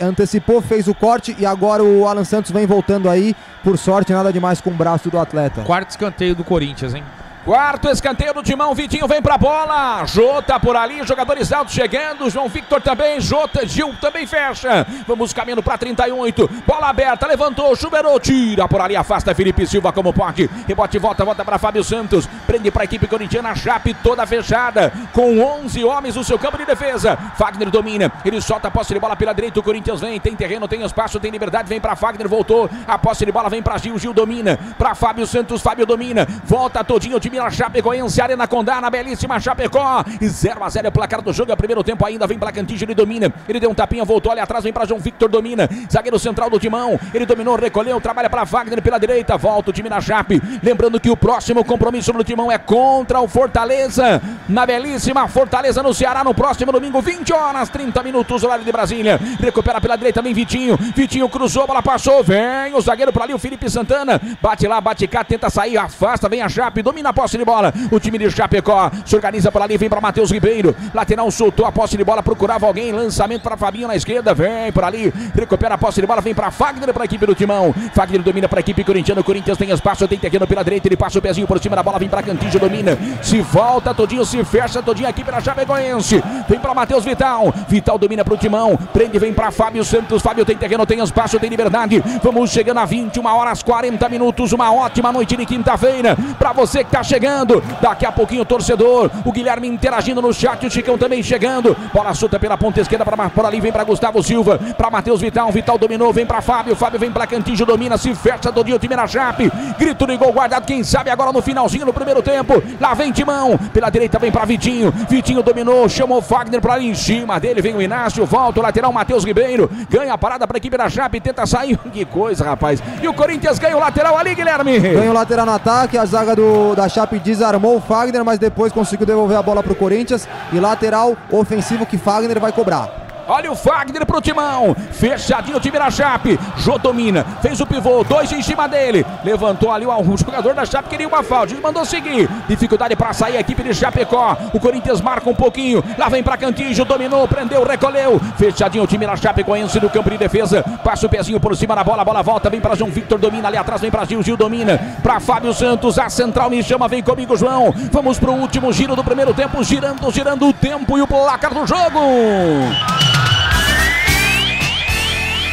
antecipou, fez o corte e agora o Alan Santos vem voltando aí, por sorte, nada demais com o braço do atleta. Quarto escanteio do Corinthians, hein? Quarto escanteio do Timão, Vitinho vem pra bola, Jota por ali, jogadores altos chegando, João Victor também, Jota, Gil também fecha, vamos caminhando pra 38, bola aberta, levantou, chuveirou, tira por ali, afasta Felipe Silva como pote, rebote volta pra Fábio Santos, prende pra equipe corintiana, Chape toda fechada, com 11 homens no seu campo de defesa, Fagner domina, ele solta a posse de bola pela direita, o Corinthians vem, tem terreno, tem espaço, tem liberdade, vem pra Fagner, voltou, a posse de bola vem pra Gil, Gil domina, pra Fábio Santos, Fábio domina, volta todinho, o time na Chapecoense, Arena Condá, na belíssima Chapecó, 0-0 é o placar do jogo, é primeiro tempo ainda, vem pra Cantígio, ele domina, ele deu um tapinha, voltou ali atrás, vem pra João Victor, domina, zagueiro central do Timão, ele dominou, recolheu, trabalha pra Wagner pela direita, volta o time na Chape, lembrando que o próximo compromisso do Timão é contra o Fortaleza, na belíssima Fortaleza no Ceará, no próximo domingo, 20h30, horário de Brasília, recupera pela direita, vem Vitinho, Vitinho cruzou, bola passou, vem o zagueiro pra ali, o Felipe Santana, bate lá, bate cá, tenta sair, afasta, vem a Chape, domina a posse de bola, o time de Chapecó se organiza por ali, vem para Matheus Ribeiro, lateral soltou a posse de bola, procurava alguém, lançamento para Fabinho na esquerda, vem por ali, recupera a posse de bola, vem para Fagner, para a equipe do Timão, Fagner domina para a equipe corintiana, o Corinthians tem espaço, tem terreno pela direita, ele passa o pezinho por cima da bola, vem para Cantígio, domina, se volta todinho, se fecha todinho aqui pela Chapecoense, vem para Matheus Vital, Vital domina para o Timão, prende, vem para Fábio Santos, Fábio tem terreno, tem espaço, tem liberdade, vamos chegando a 21h40, uma ótima noite de quinta-feira, para você que tá chegando, daqui a pouquinho o torcedor, o Guilherme interagindo no chat, o Chicão também chegando, bola solta pela ponta esquerda, por ali vem para Gustavo Silva, para Matheus Vital, Vital dominou, vem para Fábio, Fábio vem para Cantígio, domina, se fecha todinho o time na Chape, grito de gol guardado, quem sabe agora no finalzinho do primeiro tempo, lá vem Timão, pela direita vem para Vitinho, Vitinho dominou, chamou Fagner para ali em cima dele, vem o Inácio, volta o lateral Matheus Ribeiro, ganha a parada para a equipe da Chape, tenta sair, que coisa rapaz, e o Corinthians ganha o lateral ali Guilherme, ganha o lateral no ataque, a zaga da Chape desarmou o Fagner, mas depois conseguiu devolver a bola para o Corinthians e lateral ofensivo que Fagner vai cobrar. Olha o Fagner pro Timão, fechadinho o time da Chape, Jô domina, fez o pivô, dois em cima dele, levantou ali o jogador da Chape, queria uma falta, ele mandou seguir, dificuldade para sair a equipe de Chapecó, o Corinthians marca um pouquinho, lá vem para Cantígio, dominou, prendeu, recolheu, fechadinho o time da Chapecoense no campo de defesa, passa o pezinho por cima da bola, a bola volta, vem para João Victor, domina ali atrás, vem para Gil, Gil domina, para Fábio Santos, a central me chama, vem comigo João, vamos pro último giro do primeiro tempo, girando o tempo e o placar do jogo.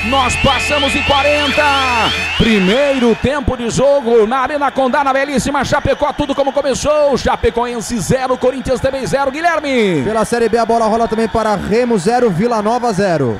Nós passamos de 40. Primeiro tempo de jogo na Arena Condá, na belíssima Chapecó. Tudo como começou. Chapecoense 0, Corinthians também 0. Guilherme. Pela Série B a bola rola também para Remo 0, Vila Nova 0.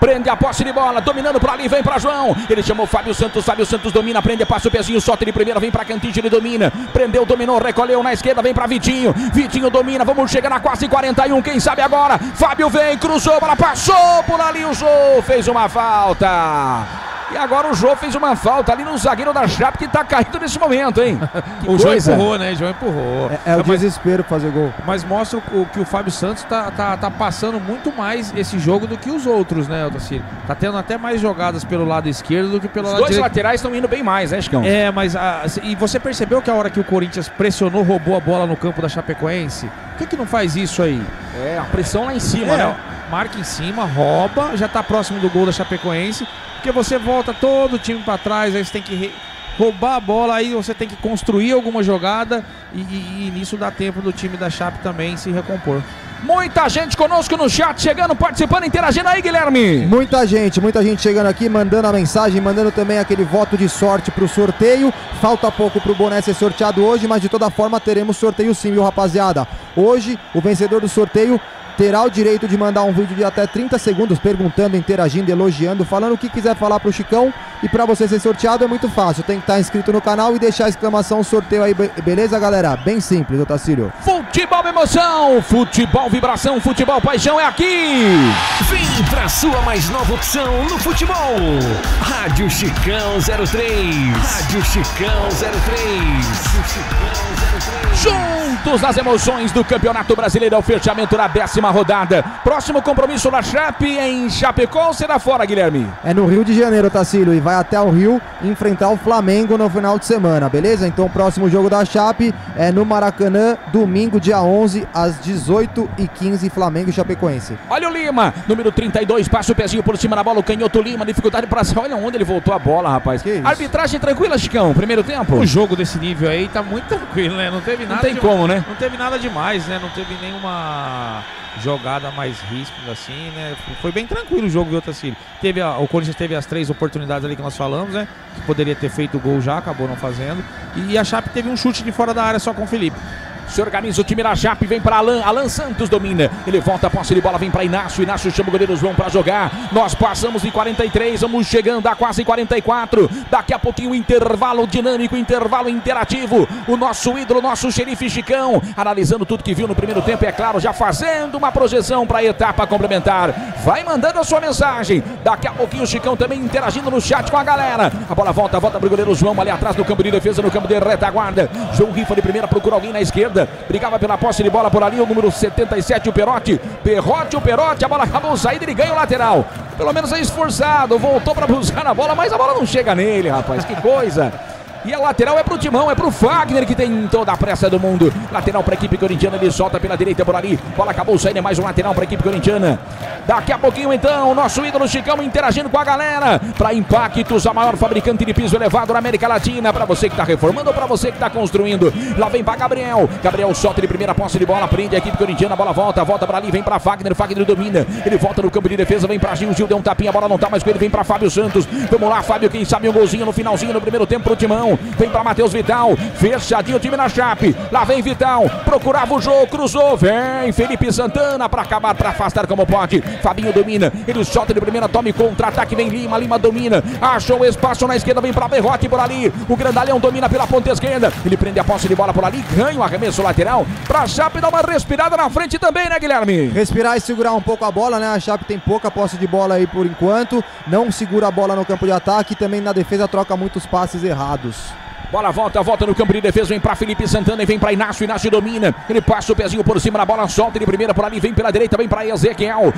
Prende a posse de bola, dominando por ali, vem para João. Ele chamou Fábio Santos domina, prende, passa o pezinho, solta de primeira, vem para Cantígio, ele domina. Prendeu, dominou, recolheu na esquerda, vem para Vitinho. Vitinho domina, vamos chegar na quase 41, quem sabe agora. Fábio vem, cruzou, bola passou por ali o Jô, fez uma falta. E agora o Jô fez uma falta ali no zagueiro da Chape, que está caído nesse momento, hein? O Jô empurrou, né? O Jô empurrou. É o desespero para fazer gol. Mas mostra o que o Fábio Santos tá passando muito mais esse jogo do que os outros, né, Otacílio? Tá tendo até mais jogadas pelo lado esquerdo do que pelo lado direito. Os dois laterais estão indo bem mais, né, Chicão? É, mas... e você percebeu que a hora que o Corinthians pressionou, roubou a bola no campo da Chapecoense? Por que não faz isso aí? É, a pressão lá em cima, né? Marca em cima, rouba, já tá próximo do gol da Chapecoense. Porque você volta todo o time para trás, aí você tem que roubar a bola, aí você tem que construir alguma jogada e nisso dá tempo do time da Chape também se recompor. Muita gente conosco no chat, chegando, participando, interagindo aí, Guilherme. Muita gente chegando aqui, mandando a mensagem, mandando também aquele voto de sorte pro sorteio. Falta pouco pro boné ser sorteado hoje, mas de toda forma teremos sorteio sim, viu, rapaziada? Hoje, o vencedor do sorteio terá o direito de mandar um vídeo de até 30 segundos perguntando, interagindo, elogiando, falando o que quiser falar pro Chicão. E pra você ser sorteado é muito fácil, tem que estar inscrito no canal e deixar a exclamação sorteio aí, beleza, galera? Bem simples, Otacílio. Futebol emoção, futebol vibração, futebol paixão é aqui. Vem pra sua mais nova opção no futebol. Rádio Chicão 03. Rádio Chicão 03. Juntos nas emoções do Campeonato Brasileiro ao fechamento da 10ª rodada. Próximo compromisso da Chape em Chapecó, será fora, Guilherme? É no Rio de Janeiro, Tassilo, e vai até o Rio enfrentar o Flamengo no final de semana, beleza? Então o próximo jogo da Chape é no Maracanã, domingo, dia 11, às 18h15, Flamengo e Chapecoense. Olha o Lima, número 32, passa o pezinho por cima da bola, o canhoto Lima, dificuldade para... Olha onde ele voltou a bola, rapaz. Que isso? Arbitragem tranquila, Chicão, primeiro tempo? O jogo desse nível aí tá muito tranquilo, né? Não teve nada. Não tem como, né? Não teve nada demais, né? Não teve nenhuma jogada mais ríspida assim, né? Foi bem tranquilo o jogo de Otacílio. O Corinthians teve as 3 oportunidades ali que nós falamos, né? Que poderia ter feito o gol já, acabou não fazendo. E a Chape teve um chute de fora da área só com o Felipe. Se organiza o time da Chape, vem para Alan. Alan Santos domina, ele volta a posse de bola, vem para Inácio. Inácio chama o goleiro João para jogar. Nós passamos de 43, vamos chegando a quase 44. Daqui a pouquinho, intervalo dinâmico, intervalo interativo. O nosso ídolo, nosso xerife Chicão, analisando tudo que viu no primeiro tempo, é claro, já fazendo uma projeção para a etapa complementar. Vai mandando a sua mensagem. Daqui a pouquinho, o Chicão também interagindo no chat com a galera. A bola volta para o goleiro João, ali atrás no campo de defesa, no campo de retaguarda. João rifa de primeira, procura alguém na esquerda. Brigava pela posse de bola por ali, o número 77, o Perotti. A bola acabou saindo, ele ganha o lateral. Pelo menos é esforçado, voltou para buscar a bola, mas a bola não chega nele, rapaz, que coisa. E a lateral é pro Timão, é pro Fagner, que tem toda a pressa do mundo. Lateral para a equipe corintiana, ele solta pela direita por ali. Bola acabou saindo, é mais um lateral para a equipe corintiana. Daqui a pouquinho então, o nosso ídolo Chicão interagindo com a galera. Para Impactos, a maior fabricante de piso elevado na América Latina. Para você que está reformando ou para você que está construindo. Lá vem para Gabriel. Gabriel solta de primeira posse de bola, prende a equipe corintiana. A bola volta para ali, vem para Fagner. Fagner domina, ele volta no campo de defesa, vem para Gil. Gil deu um tapinha, a bola não tá mais com ele, vem para Fábio Santos. Vamos lá, Fábio, quem sabe um golzinho no finalzinho do primeiro tempo pro Timão. Vem para Matheus Vital, fechadinho o time na Chape. Lá vem Vital, procurava o jogo, cruzou, vem Felipe Santana para acabar, para afastar como pode. Fabinho domina, ele solta de primeira, tome contra-ataque, vem Lima, Lima domina, achou espaço na esquerda, vem para Berrote por ali. O Grandalhão domina pela ponta esquerda, ele prende a posse de bola por ali, ganha o arremesso lateral para a Chape dar uma respirada na frente também, né, Guilherme? Respirar e segurar um pouco a bola, né? A Chape tem pouca posse de bola aí por enquanto, não segura a bola no campo de ataque e também na defesa troca muitos passes errados. Bola volta no campo de defesa, vem para Felipe Santana e vem para Inácio domina, ele passa o pezinho por cima da bola, solta de primeira por ali, vem pela direita, vem para Ezequiel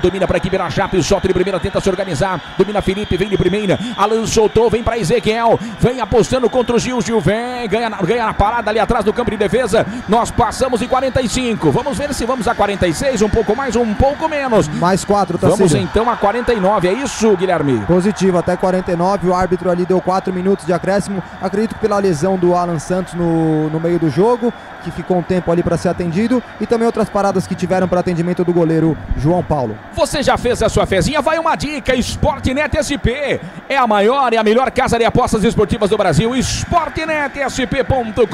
domina para a equipe da Chape, solta de primeira, tenta se organizar, domina Felipe, vem de primeira, Alan soltou, vem para Ezequiel, vem apostando contra o Gil vem, ganha na parada ali atrás do campo de defesa, nós passamos em 45, vamos ver se vamos a 46, um pouco mais, um pouco menos, mais 4, tá? Vamos então a 49, é isso, Guilherme? Positivo, até 49, o árbitro ali deu 4 minutos de acréscimo, acredito aflito pela lesão do Alan Santos no meio do jogo, que ficou um tempo ali para ser atendido, e também outras paradas que tiveram para atendimento do goleiro João Paulo. Você já fez a sua fezinha? Vai uma dica, Sportnet SP é a maior e a melhor casa de apostas esportivas do Brasil, sportnetsp.com.br.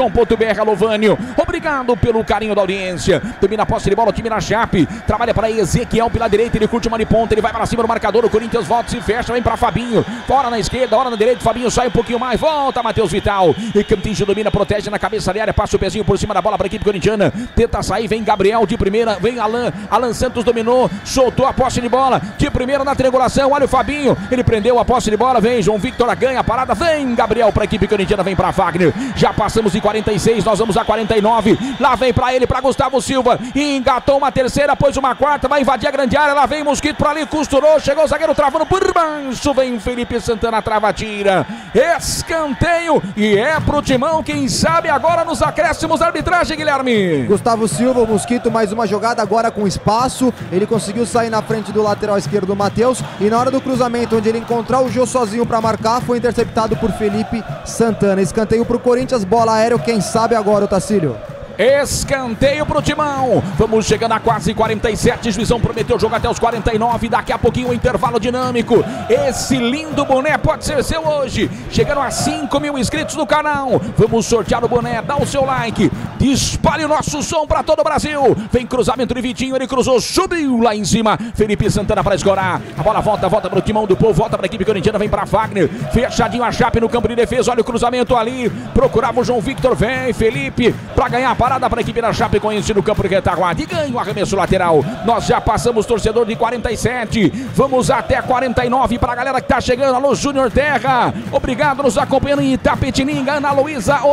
Alô, Vânio, obrigado pelo carinho da audiência. Também na posse de bola, o time na Chape, trabalha para Ezequiel pela direita, ele curte uma de ponta, ele vai para cima do marcador, o Corinthians volta, se fecha, vem para Fabinho, fora na esquerda, hora na direita, Fabinho sai um pouquinho mais, volta Matheus Vital, e Cantinho domina, protege na cabeça da área, passa o pezinho por cima da bola para a equipe corintiana, tenta sair, vem Gabriel de primeira, vem Alan Santos dominou, soltou a posse de bola, de primeira na triangulação, olha o Fabinho, ele prendeu a posse de bola, vem João Victor, ganha a parada, vem Gabriel para a equipe corintiana, vem para Wagner, já passamos de 46, nós vamos a 49, lá vem para ele, para Gustavo Silva, e engatou uma terceira, pôs uma quarta, vai invadir a grande área, lá vem Mosquito por ali, costurou, chegou o zagueiro travando por baixo, vem Felipe Santana, trava, tira, escanteio, e é pro Timão, quem sabe agora nos acréscimos da arbitragem, Guilherme. Gustavo Silva, o Mosquito, mais uma jogada agora com espaço, ele conseguiu sair na frente do lateral esquerdo do Matheus, e na hora do cruzamento, onde ele encontrar o Jô sozinho para marcar, foi interceptado por Felipe Santana. Escanteio pro Corinthians, bola aérea, quem sabe agora, o Tassilo. Escanteio pro Timão, vamos chegando a quase 47, Juizão prometeu jogo até os 49, daqui a pouquinho o intervalo dinâmico, esse lindo boné pode ser seu hoje, chegando a 5.000 inscritos no canal, vamos sortear o boné, dá o seu like, espalhe o nosso som para todo o Brasil, vem cruzamento de Vitinho, ele cruzou, subiu lá em cima, Felipe Santana para escorar, a bola volta pro Timão do Povo, volta para a equipe corintiana, vem para Wagner, fechadinho a Chape no campo de defesa, olha o cruzamento ali, procurava o João Victor, vem Felipe, para ganhar a parada para a equipe da Chapecoense no campo de retaguarda e ganha o arremesso lateral. Nós já passamos, torcedor, de 47. Vamos até 49 para a galera que tá chegando. Alô, Júnior Terra. Obrigado nos acompanhando em Itapetininga. Ana Luzia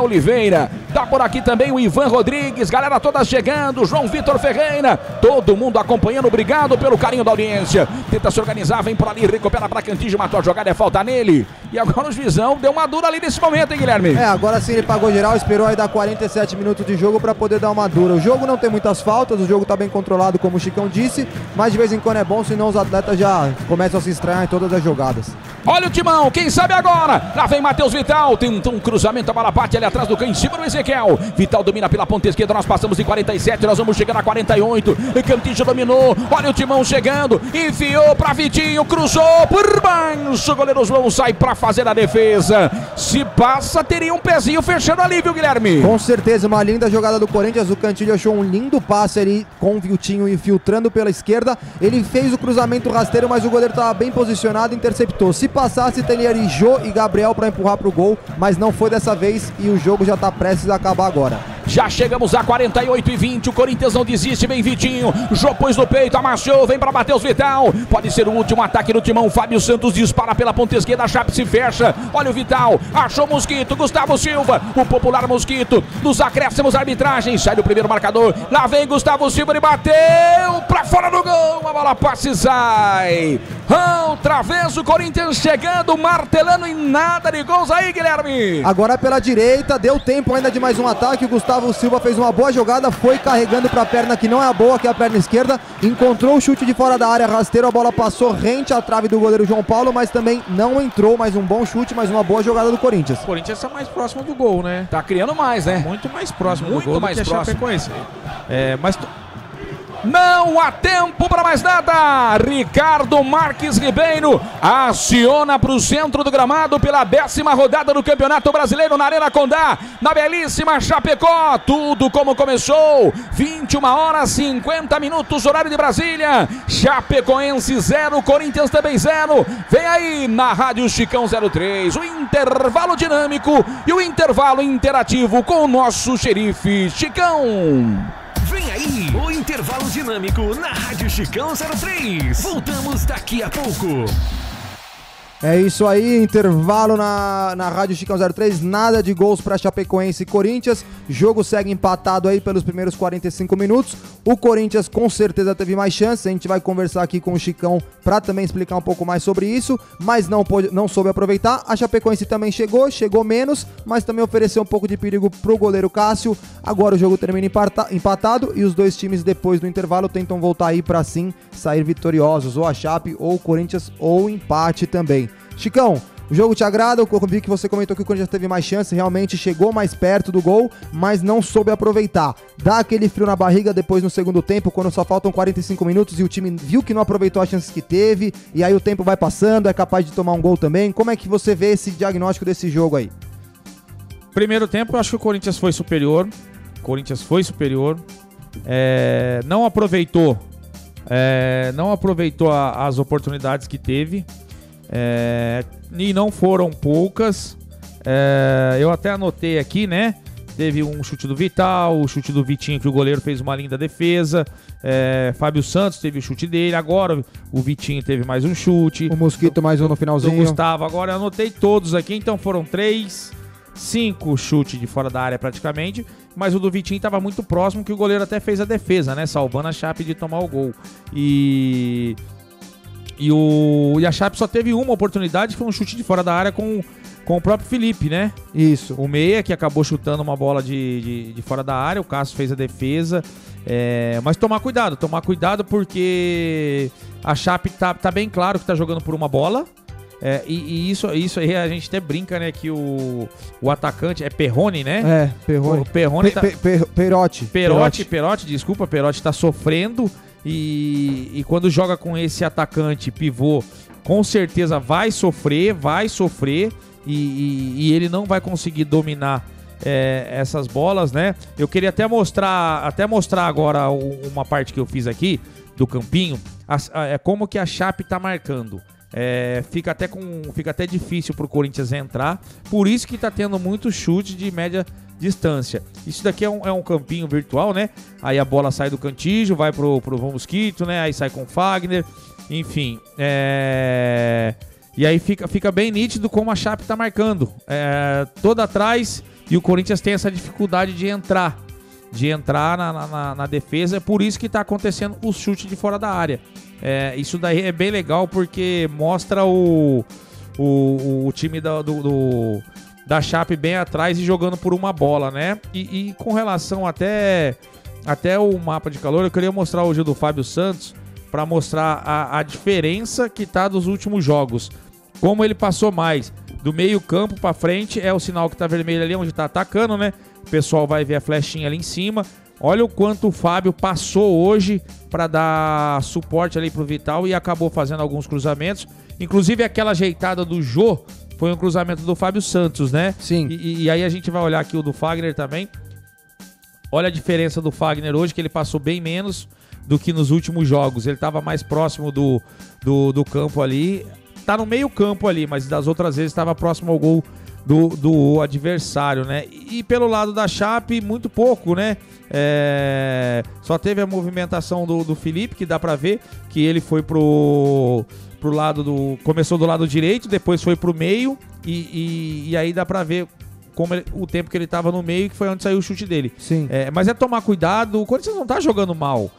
Oliveira. Tá por aqui também o Ivan Rodrigues. Galera toda chegando. João Vitor Ferreira. Todo mundo acompanhando. Obrigado pelo carinho da audiência. Tenta se organizar. Vem por ali. Recupera para Cantígio. Matou a jogada. É falta nele. E agora o Juizão deu uma dura ali nesse momento, hein, Guilherme? É, agora sim ele pagou geral. Esperou aí dar 47 minutos de jogo para poder dar uma dura. O jogo não tem muitas faltas, o jogo tá bem controlado, como o Chicão disse, mas de vez em quando é bom, senão os atletas já começam a se estranhar em todas as jogadas. Olha o Timão, quem sabe agora? Lá vem Matheus Vital, tenta um cruzamento, a bola bate ali atrás do canto, em cima do Ezequiel. Vital domina pela ponta esquerda, nós passamos em 47, nós vamos chegando a 48. Cantígio dominou, olha o Timão chegando, enfiou para Vitinho, cruzou por baixo, o goleiro João sai para fazer a defesa. Se passa, teria um pezinho fechando ali, viu, Guilherme? Com certeza, uma linda jogada do Corinthians, o Cantilho achou um lindo passe ali com o Viltinho infiltrando pela esquerda, ele fez o cruzamento rasteiro, mas o goleiro estava bem posicionado e interceptou. Se passasse, teria ali Jô e Gabriel para empurrar para o gol, mas não foi dessa vez e o jogo já está prestes a acabar agora. Já chegamos a 48 e 20, o Corinthians não desiste, vem Vitinho, Jô pôs no peito, amassou, vem para Matheus Vital, pode ser o último ataque do Timão, Fábio Santos dispara pela ponta esquerda, a Chape se fecha, olha o Vital, achou Mosquito, Gustavo Silva, o popular Mosquito, nos acréscimos arbitragem, sai do primeiro marcador, lá vem Gustavo Silva, ele bateu para fora do gol, a bola passa e sai, outra vez o Corinthians chegando, martelando em nada de gols aí, Guilherme. Agora pela direita, deu tempo ainda de mais um ataque, o Gustavo Silva fez uma boa jogada, foi carregando para a perna que não é a boa, que é a perna esquerda, encontrou o chute de fora da área, rasteiro, a bola passou rente à trave do goleiro João Paulo, mas também não entrou, mais um bom chute, mais uma boa jogada do Corinthians. O Corinthians é mais próximo do gol, né? Tá criando mais, né? Muito mais próximo do gol do que a Chapecoense. É, mas... não há tempo para mais nada. Ricardo Marques Ribeiro aciona para o centro do gramado pela 10ª rodada do Campeonato Brasileiro na Arena Condá, na belíssima Chapecó. Tudo como começou, 21h50, horário de Brasília. Chapecoense 0, Corinthians também 0. Vem aí na Rádio Chicão 03 o intervalo dinâmico e o intervalo interativo com o nosso xerife Chicão. Vem aí o intervalo dinâmico na Rádio Chicão 03. Voltamos daqui a pouco. É isso aí, intervalo na Rádio Chicão 03, nada de gols para Chapecoense e Corinthians, jogo segue empatado aí pelos primeiros 45 minutos, o Corinthians com certeza teve mais chance, a gente vai conversar aqui com o Chicão para também explicar um pouco mais sobre isso, mas não soube aproveitar, a Chapecoense também chegou menos, mas também ofereceu um pouco de perigo pro goleiro Cássio, agora o jogo termina empatado e os dois times depois do intervalo tentam voltar aí para sim sair vitoriosos, ou a Chape, ou o Corinthians, ou empate também. Chicão, O jogo te agrada? Eu vi que você comentou que o Corinthians teve mais chance, realmente chegou mais perto do gol, mas não soube aproveitar. Dá aquele frio na barriga depois no segundo tempo, quando só faltam 45 minutos e o time viu que não aproveitou as chances que teve, e aí o tempo vai passando, é capaz de tomar um gol também. Como é que você vê esse diagnóstico desse jogo aí? Primeiro tempo, eu acho que o Corinthians foi superior. Não aproveitou. Não aproveitou as oportunidades que teve. E não foram poucas. Eu até anotei aqui, né? Teve um chute do Vital, o chute do Vitinho, que o goleiro fez uma linda defesa. Fábio Santos teve o chute dele. Agora o Vitinho teve mais um chute. O Mosquito mais um no finalzinho. O Gustavo. Agora eu anotei todos aqui, então foram 5 chutes de fora da área praticamente, mas o do Vitinho estava muito próximo, que o goleiro até fez a defesa, né? Salvando a Chape de tomar o gol. E a Chape só teve uma oportunidade, que foi um chute de fora da área com o próprio Felipe, né? Isso. O meia, que acabou chutando uma bola de fora da área, o Cássio fez a defesa. Mas tomar cuidado, porque a Chape tá bem claro que tá jogando por uma bola. Isso aí a gente até brinca, né? Que o atacante é Perrone, né? Perrone tá... Perotti tá sofrendo e quando joga com esse atacante pivô, com certeza vai sofrer e ele não vai conseguir dominar essas bolas, né? Eu queria até mostrar agora uma parte que eu fiz aqui do campinho, é como que a Chape tá marcando. Fica até difícil pro Corinthians entrar, por isso que tá tendo muito chute de média distância. Isso daqui é um campinho virtual, né? Aí a bola sai do Cantígio, vai pro Mosquito, né? Aí sai com o Fagner, enfim. E aí fica bem nítido como a Chape tá marcando. Toda atrás, e o Corinthians tem essa dificuldade de entrar na defesa, é por isso que tá acontecendo o chute de fora da área. Isso daí é bem legal, porque mostra o time da Chape bem atrás e jogando por uma bola, né? E com relação até o mapa de calor, eu queria mostrar hoje o do Fábio Santos, para mostrar a diferença que tá dos últimos jogos, como ele passou mais do meio campo para frente. É o sinal que tá vermelho ali, onde tá atacando, né? O pessoal vai ver a flechinha ali em cima. Olha o quanto o Fábio passou hoje para dar suporte ali pro Vital e acabou fazendo alguns cruzamentos. Inclusive aquela ajeitada do Jô foi um cruzamento do Fábio Santos, né? Sim. E aí a gente vai olhar aqui o do Fagner também. Olha a diferença do Fagner hoje, que ele passou bem menos do que nos últimos jogos. Ele estava mais próximo do campo ali. Tá no meio campo ali, mas das outras vezes estava próximo ao gol do adversário, né? E pelo lado da Chape, muito pouco, né? Só teve a movimentação do Felipe, que dá pra ver que ele foi pro lado começou do lado direito, depois foi pro meio, e aí dá pra ver como o tempo que ele tava no meio, que foi onde saiu o chute dele. Sim. Mas é tomar cuidado, o Corinthians não tá jogando mal,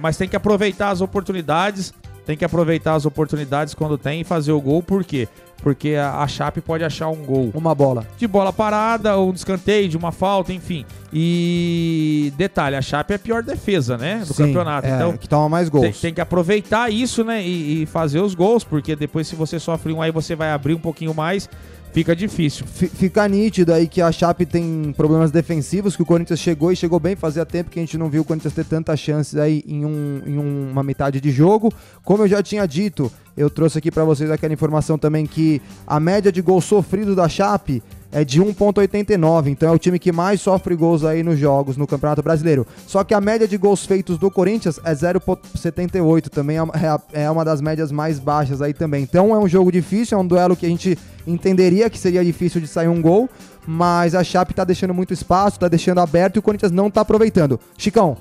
mas tem que aproveitar as oportunidades. Tem que aproveitar as oportunidades quando tem e fazer o gol. Por quê? Porque a Chape pode achar um gol. Uma bola. De bola parada, ou um escanteio, de uma falta, enfim. E detalhe, a Chape é a pior defesa, né? Do campeonato. Então, que toma mais gols. Tem que aproveitar isso, né? E fazer os gols, porque depois, se você sofre um aí, você vai abrir um pouquinho mais. Fica difícil. Fica nítido aí que a Chape tem problemas defensivos, que o Corinthians chegou bem, fazia tempo que a gente não viu o Corinthians ter tantas chances aí em uma metade de jogo. Como eu já tinha dito, eu trouxe aqui pra vocês aquela informação também, que a média de gol sofrido da Chape é de 1,89, então é o time que mais sofre gols aí nos jogos no Campeonato Brasileiro. Só que a média de gols feitos do Corinthians é 0,78, também é uma das médias mais baixas aí também. Então é um jogo difícil, é um duelo que a gente entenderia que seria difícil de sair um gol, mas a Chape tá deixando muito espaço, tá deixando aberto, e o Corinthians não tá aproveitando. Chicão,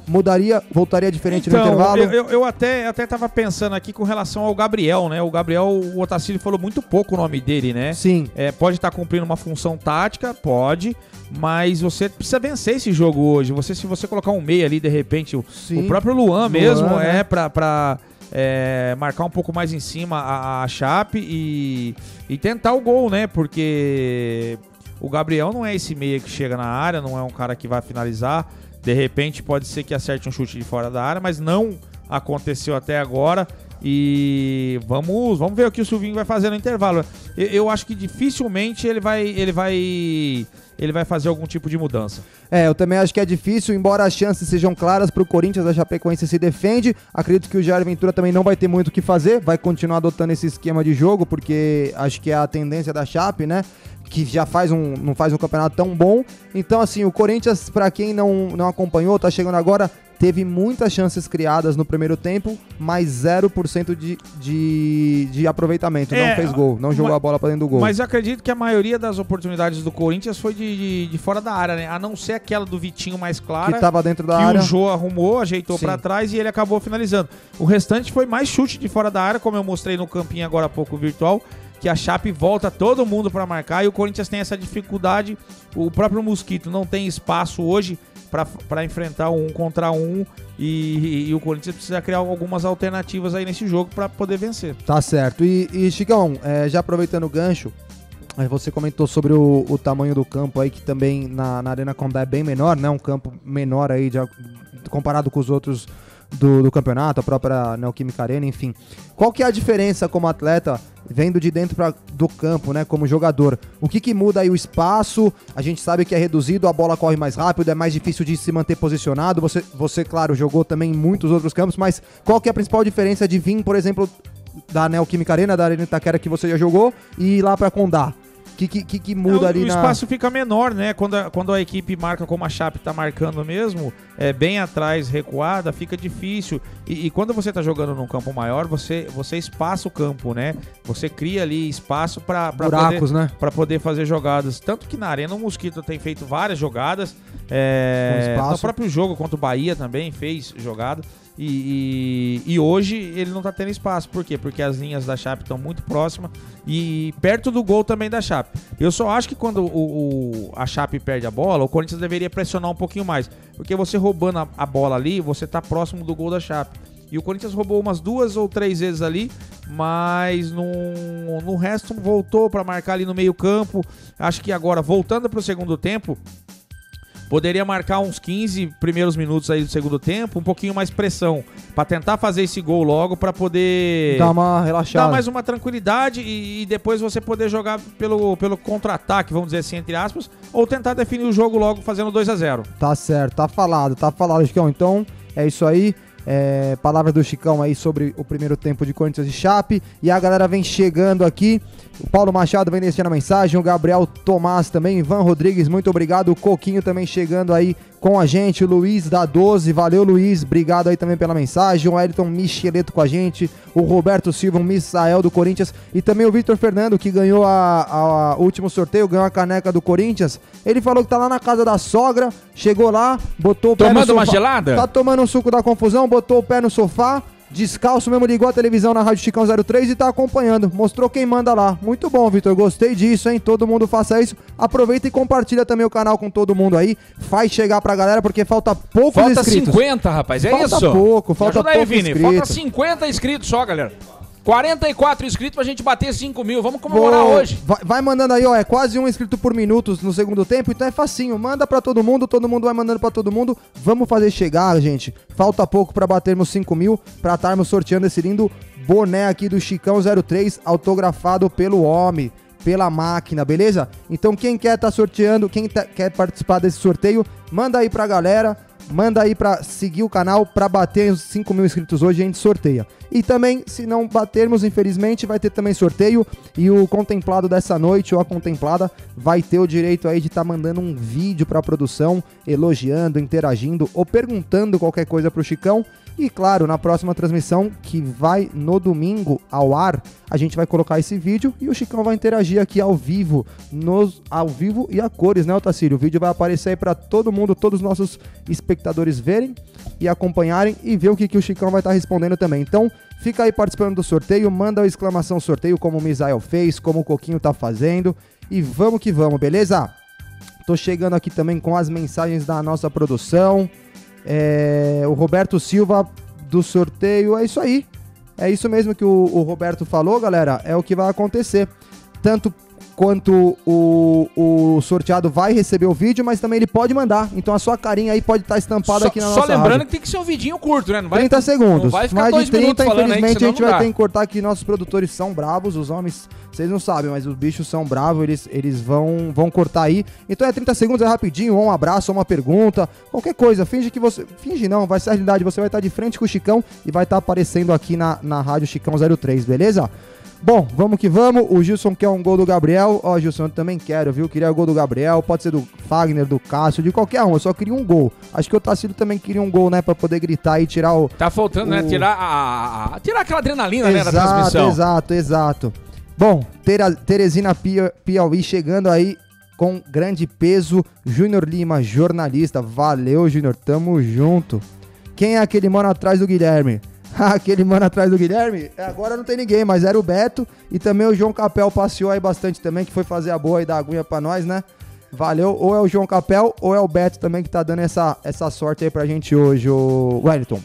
voltaria diferente então, no intervalo? Eu até tava pensando aqui com relação ao Gabriel, né? O Gabriel, o Otacílio falou muito pouco o nome dele, né? Sim. Pode estar cumprindo uma função tática, pode, mas você precisa vencer esse jogo hoje. Se você colocar um meia ali, de repente, o próprio Luan mesmo, né? pra marcar um pouco mais em cima a Chape e tentar o gol, né? Porque... o Gabriel não é esse meia que chega na área, não é um cara que vai finalizar. De repente pode ser que acerte um chute de fora da área, mas não aconteceu até agora. E vamos ver o que o Silvinho vai fazer no intervalo. eu acho que dificilmente ele vai fazer algum tipo de mudança. É, eu também acho que é difícil, embora as chances sejam claras para o Corinthians, a Chapecoense se defende. Acredito que o Jair Ventura também não vai ter muito o que fazer, vai continuar adotando esse esquema de jogo, porque acho que é a tendência da Chape, né? Que já não faz um campeonato tão bom. Então, assim, o Corinthians, para quem não acompanhou, tá chegando agora, teve muitas chances criadas no primeiro tempo, mas 0% de aproveitamento. Não fez gol, não jogou a bola para dentro do gol. Mas eu acredito que a maioria das oportunidades do Corinthians foi de fora da área, né? A não ser aquela do Vitinho mais clara, que tava dentro da área, que o Jô arrumou, ajeitou para trás e ele acabou finalizando. O restante foi mais chute de fora da área, como eu mostrei no campinho agora há pouco virtual, que a Chape volta todo mundo para marcar e o Corinthians tem essa dificuldade. O próprio Mosquito não tem espaço hoje para enfrentar um contra um, e o Corinthians precisa criar algumas alternativas aí nesse jogo para poder vencer. Tá certo. E Chicão, já aproveitando o gancho, você comentou sobre o tamanho do campo aí, que também na Arena Condá é bem menor, né? Um campo menor aí comparado com os outros do campeonato, a própria Neoquímica Arena, enfim. Qual que é a diferença como atleta, vendo de dentro do campo, né, como jogador? O que muda aí o espaço? A gente sabe que é reduzido, a bola corre mais rápido, é mais difícil de se manter posicionado. Você claro, jogou também em muitos outros campos, mas qual que é a principal diferença de vir, por exemplo, da Neoquímica Arena, da Arena Itaquera, que você já jogou, e ir lá pra Condá? Que muda ali? O espaço fica menor, né? Quando a equipe marca como a Chape tá marcando mesmo, bem atrás, recuada, fica difícil. E quando você tá jogando num campo maior, você espaça o campo, né? Você cria ali espaço pra poder fazer jogadas. Tanto que na Arena o Mosquito tem feito várias jogadas. No próprio jogo contra o Bahia também fez jogada. E hoje ele não tá tendo espaço. Por quê? Porque as linhas da Chape estão muito próximas e perto do gol também da Chape. Eu só acho que quando a Chape perde a bola, o Corinthians deveria pressionar um pouquinho mais, porque você roubando a bola ali, você tá próximo do gol da Chape. E o Corinthians roubou umas 2 ou 3 vezes ali, mas no resto voltou pra marcar ali no meio campo. Acho que agora, voltando pro segundo tempo, poderia marcar uns 15 primeiros minutos aí do segundo tempo, um pouquinho mais pressão, para tentar fazer esse gol logo, para poder dar uma relaxada, dar mais uma tranquilidade e depois você poder jogar pelo contra-ataque, vamos dizer assim, entre aspas, ou tentar definir o jogo logo fazendo 2-0. Tá certo, tá falado, Chicão. Então é isso aí. Palavras do Chicão aí sobre o primeiro tempo de Corinthians e Chape. E a galera vem chegando aqui. O Paulo Machado vem deixando a mensagem, o Gabriel Tomás também, Ivan Rodrigues, muito obrigado. O Coquinho também chegando aí com a gente, o Luiz da 12, valeu Luiz, obrigado aí também pela mensagem. O Ayrton Micheleto com a gente, o Roberto Silva, o Misael do Corinthians, e também o Vitor Fernando, que ganhou o último sorteio, ganhou a caneca do Corinthians. Ele falou que tá lá na casa da sogra, chegou lá, botou o pé no sofá, tomando uma gelada? Tá tomando um suco da confusão, botou o pé no sofá, descalço mesmo, ligou a televisão na Rádio Chicão 03 e tá acompanhando, mostrou quem manda lá. Muito bom, Vitor, gostei disso, hein? Todo mundo faça isso, aproveita e compartilha também o canal com todo mundo aí, faz chegar pra galera, porque falta poucos inscritos. Falta 50, rapaz, falta pouco inscrito. Falta 50 inscritos só, galera. 44 inscritos pra gente bater 5 mil, vamos comemorar hoje. Vai mandando aí, ó, é quase um inscrito por minuto no segundo tempo, então é facinho, manda pra todo mundo vai mandando pra todo mundo, vamos fazer chegar, gente. Falta pouco pra batermos 5 mil, pra estarmos sorteando esse lindo boné aqui do Chicão 03, autografado pelo homem, pela máquina, beleza? Então quem quer tá sorteando, quer participar desse sorteio, manda aí pra galera. Manda aí pra seguir o canal, pra bater os 5 mil inscritos hoje, a gente sorteia. E também, se não batermos, infelizmente, vai ter também sorteio. E o contemplado dessa noite, ou a contemplada, vai ter o direito aí de estar mandando um vídeo pra produção, elogiando, interagindo ou perguntando qualquer coisa pro Chicão. E claro, na próxima transmissão, que vai no domingo ao ar, a gente vai colocar esse vídeo e o Chicão vai interagir aqui ao vivo, ao vivo e a cores, né, Otacílio? O vídeo vai aparecer aí pra todo mundo, todos os nossos espectadores verem e acompanharem e ver o que o Chicão vai estar respondendo também. Então, fica aí participando do sorteio, manda a exclamação sorteio, como o Misael fez, como o Coquinho tá fazendo, e vamos que vamos, beleza? Tô chegando aqui também com as mensagens da nossa produção. O Roberto Silva do sorteio, é isso aí. É isso mesmo que o Roberto falou, galera. É o que vai acontecer. Tanto enquanto o sorteado vai receber o vídeo, mas também ele pode mandar. Então a sua carinha aí pode estar estampada aqui na nossa rádio. Só lembrando que tem que ser um vidinho curto, né? Não vai 30 segundos. Não vai ficar mais de 30, infelizmente, a gente vai ter que cortar aqui. Nossos produtores são bravos, os homens, vocês não sabem, mas os bichos são bravos, eles vão cortar aí. Então é 30 segundos, é rapidinho, ou um abraço, ou uma pergunta, qualquer coisa. Finge que você... Finge não, vai ser a realidade. Você vai estar de frente com o Chicão e vai estar aparecendo aqui na Rádio Chicão 03, beleza? Bom, vamos que vamos. O Gilson quer um gol do Gabriel. Ó, Gilson, eu também quero, viu? Queria o gol do Gabriel. Pode ser do Fagner, do Cássio, de qualquer um. Eu só queria um gol. Acho que o Tassilo também queria um gol, né? Pra poder gritar e tirar o... Tá faltando, né? Tirar aquela adrenalina, né? Da transmissão. Exato, exato. Bom, Teresina Piauí chegando aí com grande peso. Júnior Lima, jornalista. Valeu, Júnior. Tamo junto. Quem é aquele mano atrás do Guilherme? Aquele mano atrás do Guilherme, agora não tem ninguém, mas era o Beto e também o João Capel passeou aí bastante também, que foi fazer a boa aí da aguinha pra nós, né? Valeu, ou é o João Capel ou é o Beto também que tá dando essa sorte aí pra gente hoje, o Wellington.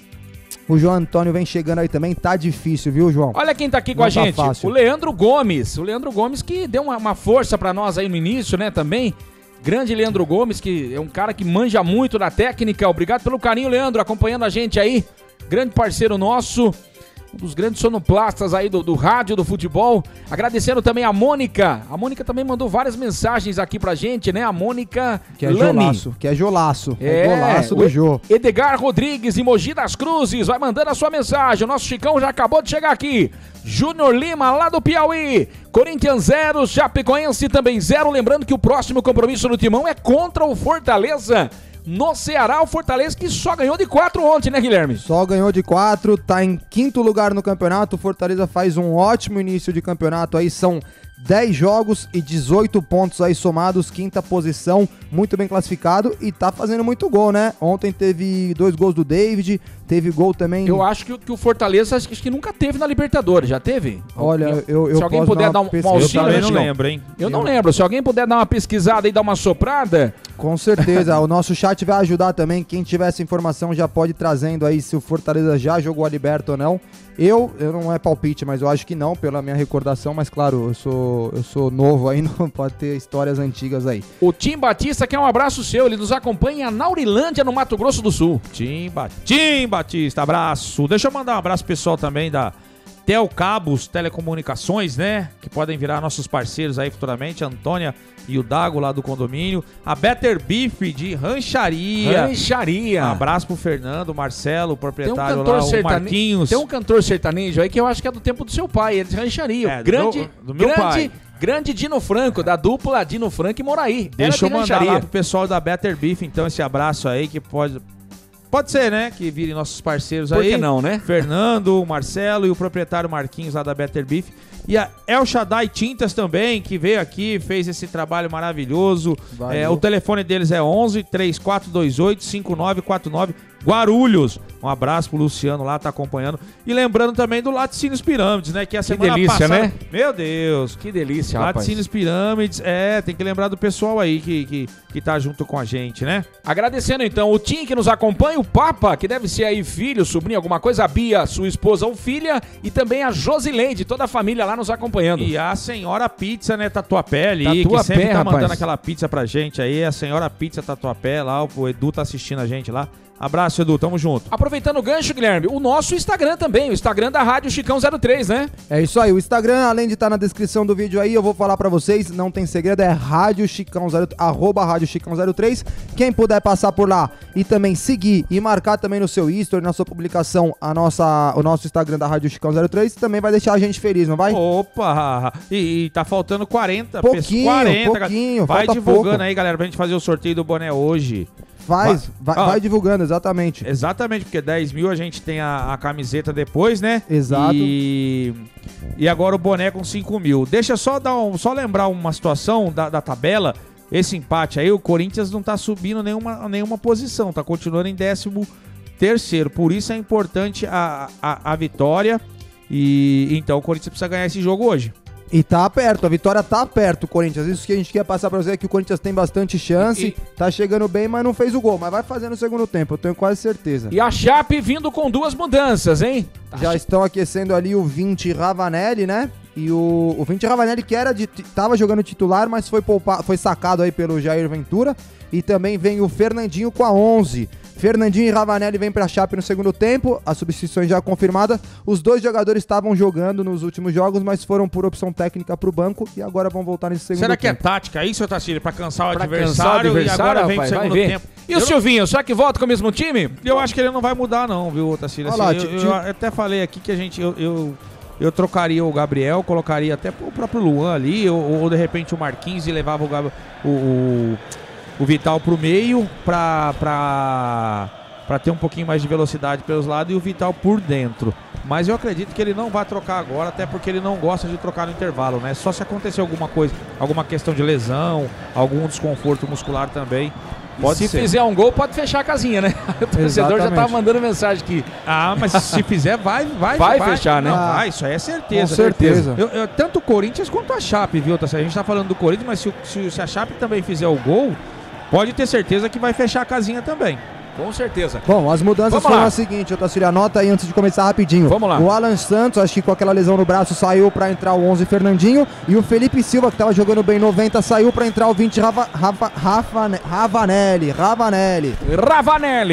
O João Antônio vem chegando aí também, tá difícil, viu, João? Olha quem tá aqui com a gente, o Leandro Gomes. O Leandro Gomes que deu uma força pra nós aí no início, né, também. Grande Leandro Gomes, que é um cara que manja muito da técnica. Obrigado pelo carinho, Leandro, acompanhando a gente aí. Grande parceiro nosso, um dos grandes sonoplastas aí do rádio, do futebol. Agradecendo também a Mônica. A Mônica também mandou várias mensagens aqui pra gente, né? A Mônica que é Lani. Jolaço, que é Jolaço. É Golaço do Jô. Edgar Rodrigues, em Mogi das Cruzes, vai mandando a sua mensagem. O nosso Chicão já acabou de chegar aqui. Júnior Lima, lá do Piauí. Corinthians 0, Chapecoense também 0. Lembrando que o próximo compromisso no Timão é contra o Fortaleza. No Ceará, o Fortaleza que só ganhou de 4 ontem, né, Guilherme? Só ganhou de 4, tá em quinto lugar no campeonato. O Fortaleza faz um ótimo início de campeonato aí, são 10 jogos e 18 pontos aí somados, quinta posição, muito bem classificado e tá fazendo muito gol, né? Ontem teve 2 gols do David, teve gol também... Eu acho que o Fortaleza acho que nunca teve na Libertadores, já teve? Olha, eu se alguém puder dar um auxílio... Eu também não lembro, hein? Eu não lembro, se alguém puder dar uma pesquisada e dar uma soprada... Com certeza, o nosso chat vai ajudar também, quem tiver essa informação já pode ir trazendo aí se o Fortaleza já jogou a Liberta ou não. Eu não é palpite, mas eu acho que não, pela minha recordação, mas claro, eu sou novo aí, não pode ter histórias antigas aí. O Tim Batista quer um abraço seu, ele nos acompanha na Aurilândia, no Mato Grosso do Sul. Tim Batista, abraço. Deixa eu mandar um abraço pessoal também da Telcabos Telecomunicações, né? Que podem virar nossos parceiros aí futuramente, a Antônia e o Dago lá do condomínio. A Better Beef de Rancharia. Um abraço pro Fernando, Marcelo, o proprietário lá, o Marquinhos. Tem um cantor sertanejo aí que eu acho que é do tempo do seu pai, eles ranchariam. É, do meu pai. Grande Dino Franco, da dupla Dino Franco e Moraí. Deixa eu mandar lá pro pessoal da Better Beef, então, esse abraço aí que pode ser, né? Que virem nossos parceiros aí. Por que não, né? Fernando, Marcelo e o proprietário Marquinhos lá da Better Beef. E a El Shaddai Tintas também, que veio aqui, fez esse trabalho maravilhoso. O telefone deles é 11-3428-5949, Guarulhos. Um abraço pro Luciano lá, tá acompanhando. E lembrando também do Laticínios Pirâmides, né? Que a semana passada... né? Meu Deus! Que delícia, rapaz. Laticínios Pirâmides, tem que lembrar do pessoal aí que tá junto com a gente, né? Agradecendo então o Tim que nos acompanha, o Papa, que deve ser aí filho, sobrinho, alguma coisa, a Bia, sua esposa ou filha, e também a Josileide, toda a família lá nos acompanhando. E a Senhora Pizza, né, Tatuapé ali, que sempre tá mandando aquela pizza pra gente aí, a Senhora Pizza Tatuapé lá, o Edu tá assistindo a gente lá. Abraço, Edu, tamo junto. Aproveitando o gancho, Guilherme, o nosso Instagram também, o Instagram da Rádio Chicão 03, né? É isso aí, o Instagram, além de estar na descrição do vídeo aí, eu vou falar pra vocês, não tem segredo, é Rádio Chicão 03, arroba Rádio Chicão 03, quem puder passar por lá e também seguir e marcar também no seu history, na sua publicação, o nosso Instagram da Rádio Chicão 03, também vai deixar a gente feliz, não vai? Opa, e tá faltando 40 pessoas. Pouquinho, vai divulgando pouco aí, galera, pra gente fazer o sorteio do boné hoje. Vai divulgando, exatamente. Exatamente, porque 10 mil a gente tem a camiseta depois, né? Exato. E agora o boné com 5 mil. Deixa só só lembrar uma situação da tabela. Esse empate aí, o Corinthians não tá subindo nenhuma posição, tá continuando em 13º. Por isso é importante a vitória. E então o Corinthians precisa ganhar esse jogo hoje. E tá perto, a vitória tá perto, Corinthians. Isso que a gente quer passar pra você é que o Corinthians tem bastante chance, tá chegando bem, mas não fez o gol. Mas vai fazer no segundo tempo, eu tenho quase certeza. E a Chape vindo com 2 mudanças, hein? Já estão aquecendo ali o 20 Ravanelli, né? E o Vinci Ravanelli, que estava jogando titular, mas foi sacado aí pelo Jair Ventura. E também vem o Fernandinho com a 11. Fernandinho e Ravanelli vêm para a Chape no segundo tempo. As substituições já confirmadas. Os dois jogadores estavam jogando nos últimos jogos, mas foram por opção técnica para o banco e agora vão voltar nesse segundo tempo. Será que é tática aí, seu Tassilo? Para cansar o adversário e agora vem pro segundo tempo. E o Silvinho, será que volta com o mesmo time? Eu acho que ele não vai mudar não, viu, Tassilo? Eu até falei aqui que a gente... Eu trocaria o Gabriel, colocaria até o próprio Luan ali, ou de repente o Marquinhos, e levava o Vital pro meio pra ter um pouquinho mais de velocidade pelos lados e o Vital por dentro. Mas eu acredito que ele não vai trocar agora, até porque ele não gosta de trocar no intervalo, né? Só se acontecer alguma coisa, alguma questão de lesão, algum desconforto muscular também. Pode se ser. Fizer um gol, pode fechar a casinha, né? O torcedor já tá mandando mensagem aqui. Ah, mas se fizer, vai fechar, né? Não, vai, isso aí é certeza. Com certeza. Tanto o Corinthians quanto a Chape, viu? A gente tá falando do Corinthians, mas se a Chape também fizer o gol, pode ter certeza que vai fechar a casinha também. Com certeza. Bom, as mudanças foram a seguinte, Otacílio, anota aí antes de começar rapidinho. Vamos lá. O Alan Santos, acho que com aquela lesão no braço, saiu para entrar o 11 Fernandinho. E o Felipe Silva, que estava jogando bem 90, saiu para entrar o 20 Ravanelli.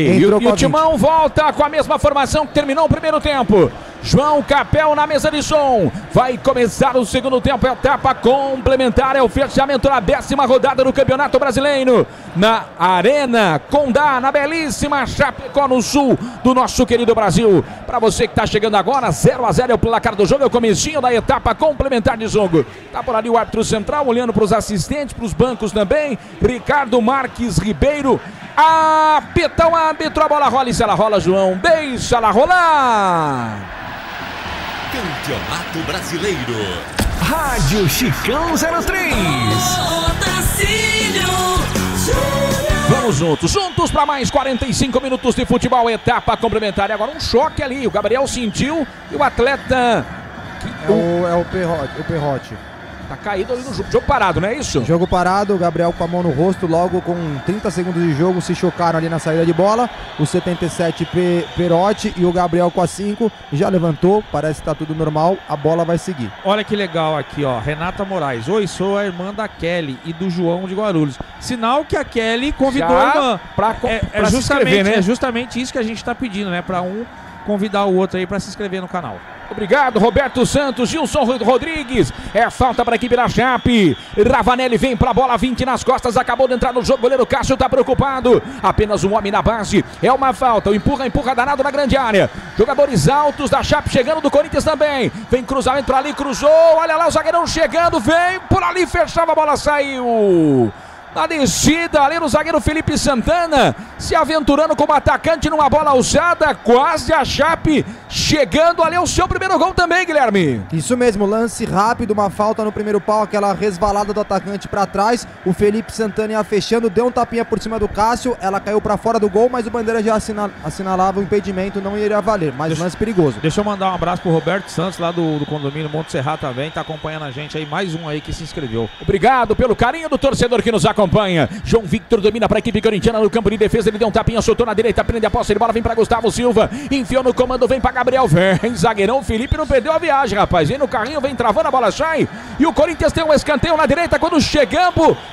E o Timão volta com a mesma formação que terminou o primeiro tempo. João Capel na mesa de som. Vai começar o segundo tempo, etapa complementar. É o fechamento da 10ª rodada do Campeonato Brasileiro. Na Arena Condá, na belíssima Chapecó, no sul do nosso querido Brasil. Para você que está chegando agora, 0x0 é o placar do jogo. É o comecinho da etapa complementar de jogo. Está por ali o árbitro central, olhando para os assistentes, para os bancos também. Ricardo Marques Ribeiro. Apita o árbitro, a bola rola, e se ela rola, João, deixa ela rolar. Campeonato Brasileiro. Rádio Chicão 03. Vamos juntos para mais 45 minutos de futebol, etapa complementar. Agora um choque ali, o Gabriel sentiu e o atleta... É o Perrotti. Tá caído ali no jogo. Jogo parado, não é isso? Jogo parado, o Gabriel com a mão no rosto, logo com 30 segundos de jogo, se chocaram ali na saída de bola. O 77 Perotti e o Gabriel com a 5, já levantou, parece que tá tudo normal, a bola vai seguir. Olha que legal aqui, ó, Renata Moraes. Oi, sou a irmã da Kelly e do João de Guarulhos. Sinal que a Kelly convidou já a irmã. Pra se inscrever, né? É justamente isso que a gente tá pedindo, né? Pra um convidar o outro aí pra se inscrever no canal. Obrigado, Roberto Santos, Gilson Rodrigues. É falta para a equipe da Chape. Ravanelli vem para a bola, 20 nas costas. Acabou de entrar no jogo, o goleiro Cássio está preocupado. Apenas um homem na base. É uma falta, o empurra danado na grande área. Jogadores altos da Chape chegando, do Corinthians também. Vem cruzamento para ali, cruzou. Olha lá o zagueirão chegando, vem por ali, fechava a bola, saiu. Na descida ali no zagueiro Felipe Santana, se aventurando como atacante numa bola alçada, quase a Chape chegando ali ao seu primeiro gol também, Guilherme. Isso mesmo, lance rápido, uma falta no primeiro pau, aquela resvalada do atacante para trás, o Felipe Santana ia fechando, deu um tapinha por cima do Cássio, ela caiu para fora do gol, mas o Bandeira já assinalava o impedimento, não iria valer, mas lance perigoso. Deixa eu mandar um abraço pro Roberto Santos lá do condomínio Montserrat também, tá acompanhando a gente aí, mais um aí que se inscreveu. Obrigado pelo carinho do torcedor que nos acompanha. João Victor domina para a equipe corintiana no campo de defesa, ele deu um tapinha, soltou na direita, prende a posse de bola, vem para Gustavo Silva, enfiou no comando, vem para Gabriel, vem zagueirão, Felipe não perdeu a viagem, rapaz, vem no carrinho, vem travando, a bola sai, e o Corinthians tem um escanteio na direita, quando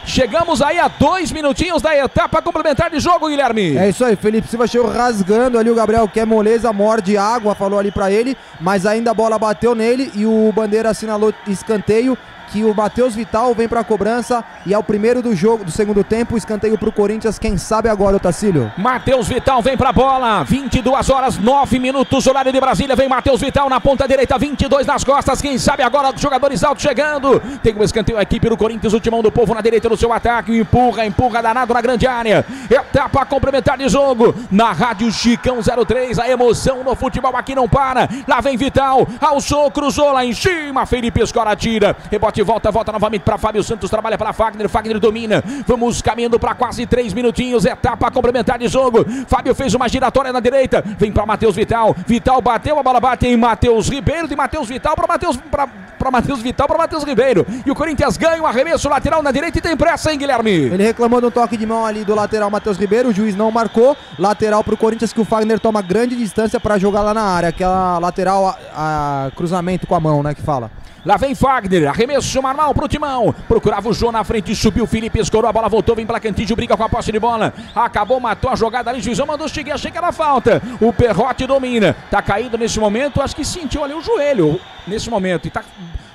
chegamos aí a 2 minutinhos da etapa complementar de jogo, Guilherme. É isso aí, Felipe Silva chegou rasgando ali, o Gabriel quer moleza, morde água, falou ali para ele, mas ainda a bola bateu nele, e o Bandeira assinalou escanteio, que o Matheus Vital vem para a cobrança e é o primeiro do jogo, do segundo tempo, escanteio para o Corinthians, quem sabe agora, Otacílio. Matheus Vital vem para a bola, 22h09, horário de Brasília, vem Matheus Vital na ponta direita, 22 nas costas, quem sabe agora, jogadores altos chegando, tem um escanteio, a equipe do Corinthians, o Timão do Povo na direita no seu ataque, empurra danado na grande área, etapa complementar de jogo, na Rádio Chicão 03, a emoção no futebol aqui não para, lá vem Vital, alçou, cruzou lá em cima, Felipe Escora tira, rebote volta novamente para Fábio Santos, trabalha para Fagner domina, vamos caminhando para quase 3 minutinhos, etapa complementar de jogo, Fábio fez uma giratória na direita, vem para Matheus Vital, Vital bateu, a bola bate em Matheus Ribeiro, de Matheus Vital para Matheus Ribeiro, e o Corinthians ganha o arremesso lateral na direita e tem pressa, hein, Guilherme? Ele reclamou de um toque de mão ali do lateral Matheus Ribeiro, o juiz não marcou, lateral para o Corinthians que o Fagner toma grande distância para jogar lá na área, aquela lateral cruzamento com a mão, né, que fala. Lá vem Fagner, arremesso normal pro Timão, procurava o João na frente, subiu, Felipe escorou, a bola voltou, vem Blacantídio, briga com a posse de bola, acabou, matou a jogada ali, juizão mandou seguir, achei que era falta, o Perrotti domina, tá caído nesse momento, acho que sentiu ali o joelho, nesse momento, e tá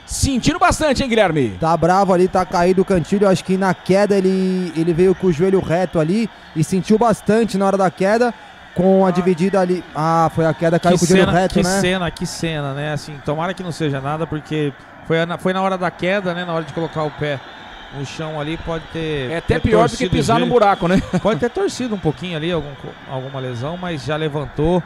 sentindo bastante, hein, Guilherme? Tá bravo ali, tá caído o Cantilho, acho que na queda ele veio com o joelho reto ali, e sentiu bastante na hora da queda, com a dividida ali. Ah, foi a queda, caiu com o joelho reto, né? Que cena, né? Assim, tomara que não seja nada, porque foi na hora da queda, né? Na hora de colocar o pé no chão ali, pode ter... É até pior do que pisar no buraco, né? Pode ter torcido um pouquinho ali, alguma lesão, mas já levantou.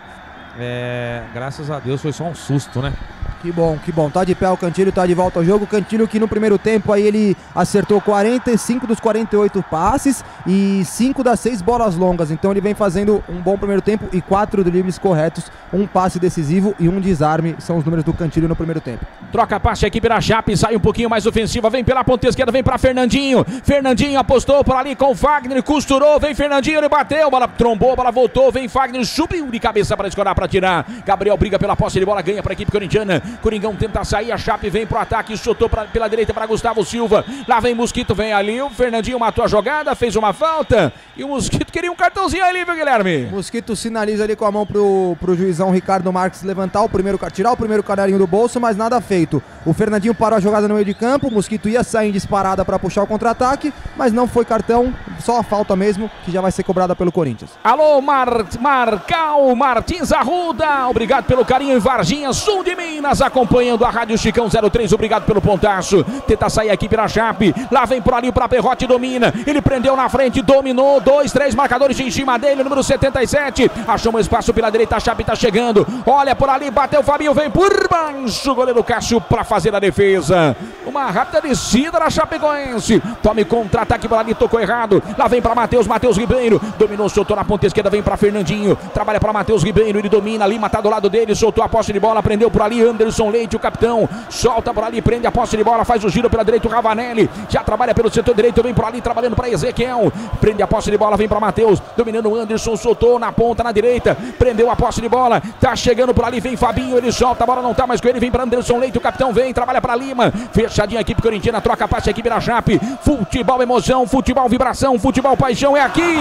É, graças a Deus, foi só um susto, né? Que bom, que bom. Tá de pé o Cantilho, tá de volta ao jogo. O Cantilho que no primeiro tempo aí ele acertou 45 dos 48 passes e 5 das 6 bolas longas. Então ele vem fazendo um bom primeiro tempo e 4 dribles corretos, um passe decisivo e um desarme. São os números do Cantilho no primeiro tempo. Troca a passe aqui pela Chape, sai um pouquinho mais ofensiva. Vem pela ponta esquerda, vem pra Fernandinho. Fernandinho apostou por ali com o Fagner, costurou. Vem Fernandinho, ele bateu, bola trombou, bola voltou. Vem Fagner, subiu de cabeça para escorar, para tirar. Gabriel briga pela posse de bola, ganha para a equipe corintiana. Coringão tenta sair, a Chape vem pro ataque, chutou pela direita para Gustavo Silva. Lá vem Mosquito, vem ali, o Fernandinho matou a jogada, fez uma falta e o Mosquito queria um cartãozinho ali, viu, Guilherme? Mosquito sinaliza ali com a mão pro juizão Ricardo Marques levantar o primeiro, tirar o primeiro canelinho do bolso, mas nada feito. O Fernandinho parou a jogada no meio de campo, o Mosquito ia sair disparada para puxar o contra-ataque, mas não foi cartão, só a falta mesmo, que já vai ser cobrada pelo Corinthians. Alô, Marcal Martins Arruda, obrigado pelo carinho em Varginha, sul de Minas, acompanhando a Rádio Chicão 03, obrigado pelo pontaço, tenta sair aqui pela Chape, lá vem por ali, pra Perrotti, domina, ele prendeu na frente, dominou, 2, 3 marcadores em cima dele, número 77, achou um espaço pela direita, a Chape tá chegando, olha por ali, bateu o Fabinho, vem por baixo, goleiro Cássio pra fazer a defesa, uma rápida descida da Chapecoense, tome contra-ataque por ali, tocou errado, lá vem pra Matheus Ribeiro, dominou, soltou na ponta esquerda, vem pra Fernandinho, trabalha pra Matheus Ribeiro, ele domina ali, tá do lado dele, soltou a posse de bola, prendeu por ali, Anderson Leite, o capitão, solta por ali, prende a posse de bola, faz o giro pela direita, o Ravanelli já trabalha pelo setor direito, vem por ali trabalhando para Ezequiel, prende a posse de bola, vem para Matheus, dominando o Anderson, soltou na ponta, na direita, prendeu a posse de bola, tá chegando por ali, vem Fabinho, ele solta, a bola não tá mais com ele, vem para Anderson Leite, o capitão vem, trabalha para Lima, fechadinha a equipe corintiana, troca a passe, a equipe da Chape, futebol emoção, futebol vibração, futebol paixão é aqui!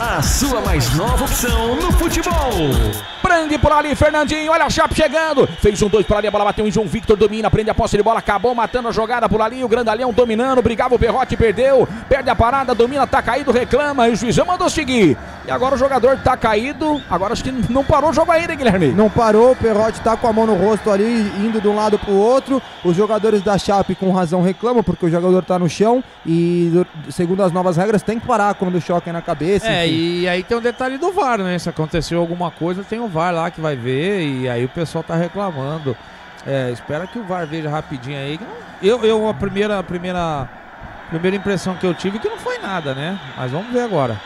A sua mais nova opção no futebol. Prende por ali, Fernandinho, olha a Chape chegando. Fez um 2 por ali, a bola bateu em João Victor, domina, prende a posse de bola, acabou matando a jogada por ali, o Grandalhão dominando, brigava o Perrotti, perdeu, perde a parada, domina, tá caído, reclama, e o juizão mandou seguir. E agora o jogador tá caído, agora acho que não parou o jogo ainda, Guilherme. Não parou, o Perrotti tá com a mão no rosto ali, indo de um lado pro outro, os jogadores da Chape com razão reclamam, porque o jogador tá no chão e segundo as novas regras tem que parar quando choca na cabeça. É, e aí tem um detalhe do VAR, né? Se aconteceu alguma coisa, tem o VAR lá que vai ver e aí o pessoal tá reclamando. É, espera que o VAR veja rapidinho aí. A primeira impressão que eu tive é que não foi nada, né? Mas vamos ver agora.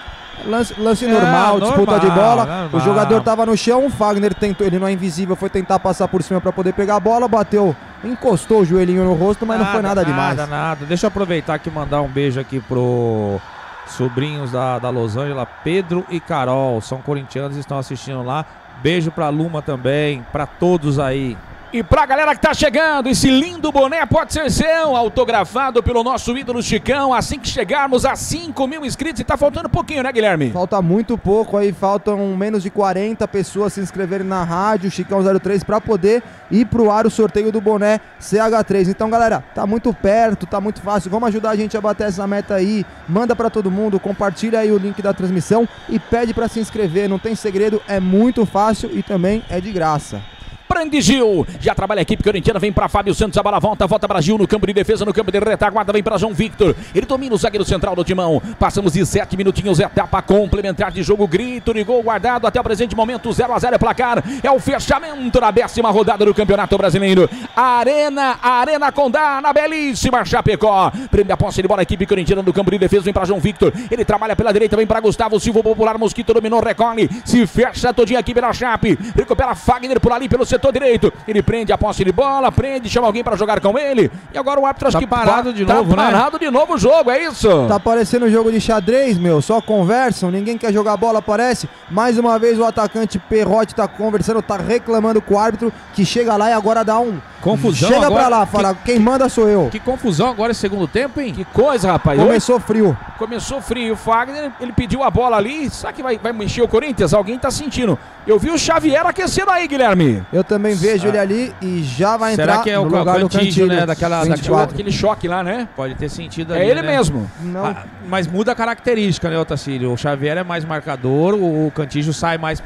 Lance normal, disputa de bola. Normal. O jogador tava no chão, o Fagner tentou, ele não é invisível, foi tentar passar por cima para poder pegar a bola, bateu, encostou o joelhinho no rosto, mas nada, não foi nada demais. Nada. Deixa eu aproveitar aqui e mandar um beijo aqui pro sobrinhos da Los Angeles, Pedro e Carol, são corintianos e estão assistindo lá. Beijo pra Luma também, pra todos aí. E pra galera que tá chegando, esse lindo boné pode ser seu, autografado pelo nosso ídolo Chicão, assim que chegarmos a 5.000 inscritos, e tá faltando pouquinho, né, Guilherme? Falta muito pouco aí, faltam menos de 40 pessoas se inscreverem na rádio Chicão 03 pra poder ir pro ar o sorteio do boné CH3. Então, galera, tá muito perto, tá muito fácil, vamos ajudar a gente a bater essa meta aí, manda pra todo mundo, compartilha aí o link da transmissão e pede pra se inscrever, não tem segredo, é muito fácil e também é de graça. Prende Gil, já trabalha a equipe corintiana, vem para Fábio Santos, a bola volta para Gil no campo de defesa, no campo de retaguarda, vem para João Victor, ele domina o zagueiro central do Timão, passamos de 7 minutinhos, etapa complementar de jogo, grito de gol guardado, até o presente momento, 0-0 é placar, é o fechamento da 10ª rodada do Campeonato Brasileiro, Arena Condá, na belíssima Chapecó, prende a posse de bola, a equipe corintiana no campo de defesa, vem para João Victor, ele trabalha pela direita, vem para Gustavo Silva, popular, Mosquito dominou, recolhe, se fecha todinha aqui pela Chape, recupera Fagner por ali, pelo setor setor direito. Ele prende a posse de bola, prende, chama alguém para jogar com ele. E agora o árbitro acho que parado de novo, né? Tá parado de novo o jogo, é isso? Tá parecendo um jogo de xadrez, meu. Só conversam, ninguém quer jogar bola, parece. Mais uma vez o atacante Perrotti tá conversando, tá reclamando com o árbitro, que chega lá e agora dá um... Confusão. Chega agora, pra lá, fala, quem manda sou eu. Que confusão agora esse segundo tempo, hein? Que coisa, rapaz. Começou frio. Começou frio. O Fagner, ele pediu a bola ali. Será que vai mexer o Corinthians? Alguém tá sentindo. Eu vi o Xavier aquecendo aí, Guilherme. Eu também vejo ele ali e já vai entrar. Será que é o lugar do Cantilho, né? Daquele choque lá, né? Pode ter sentido ali, é ele né? mesmo. Não. Ah, mas muda a característica, né, Otacílio? O Xavier é mais marcador, o Cantilho sai mais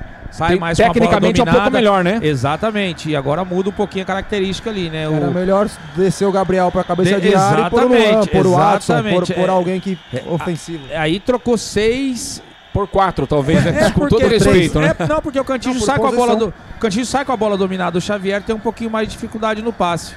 tecnicamente é um pouco melhor, né? Exatamente. E agora muda um pouquinho a característica ali, né? Era melhor descer o Gabriel para a cabeça de área e por alguém que ofensivo. Aí trocou 6 por 4, talvez, né? Com todo respeito, né? Não, porque o Cantillo sai com a bola dominada, o Xavier tem um pouquinho mais de dificuldade no passe.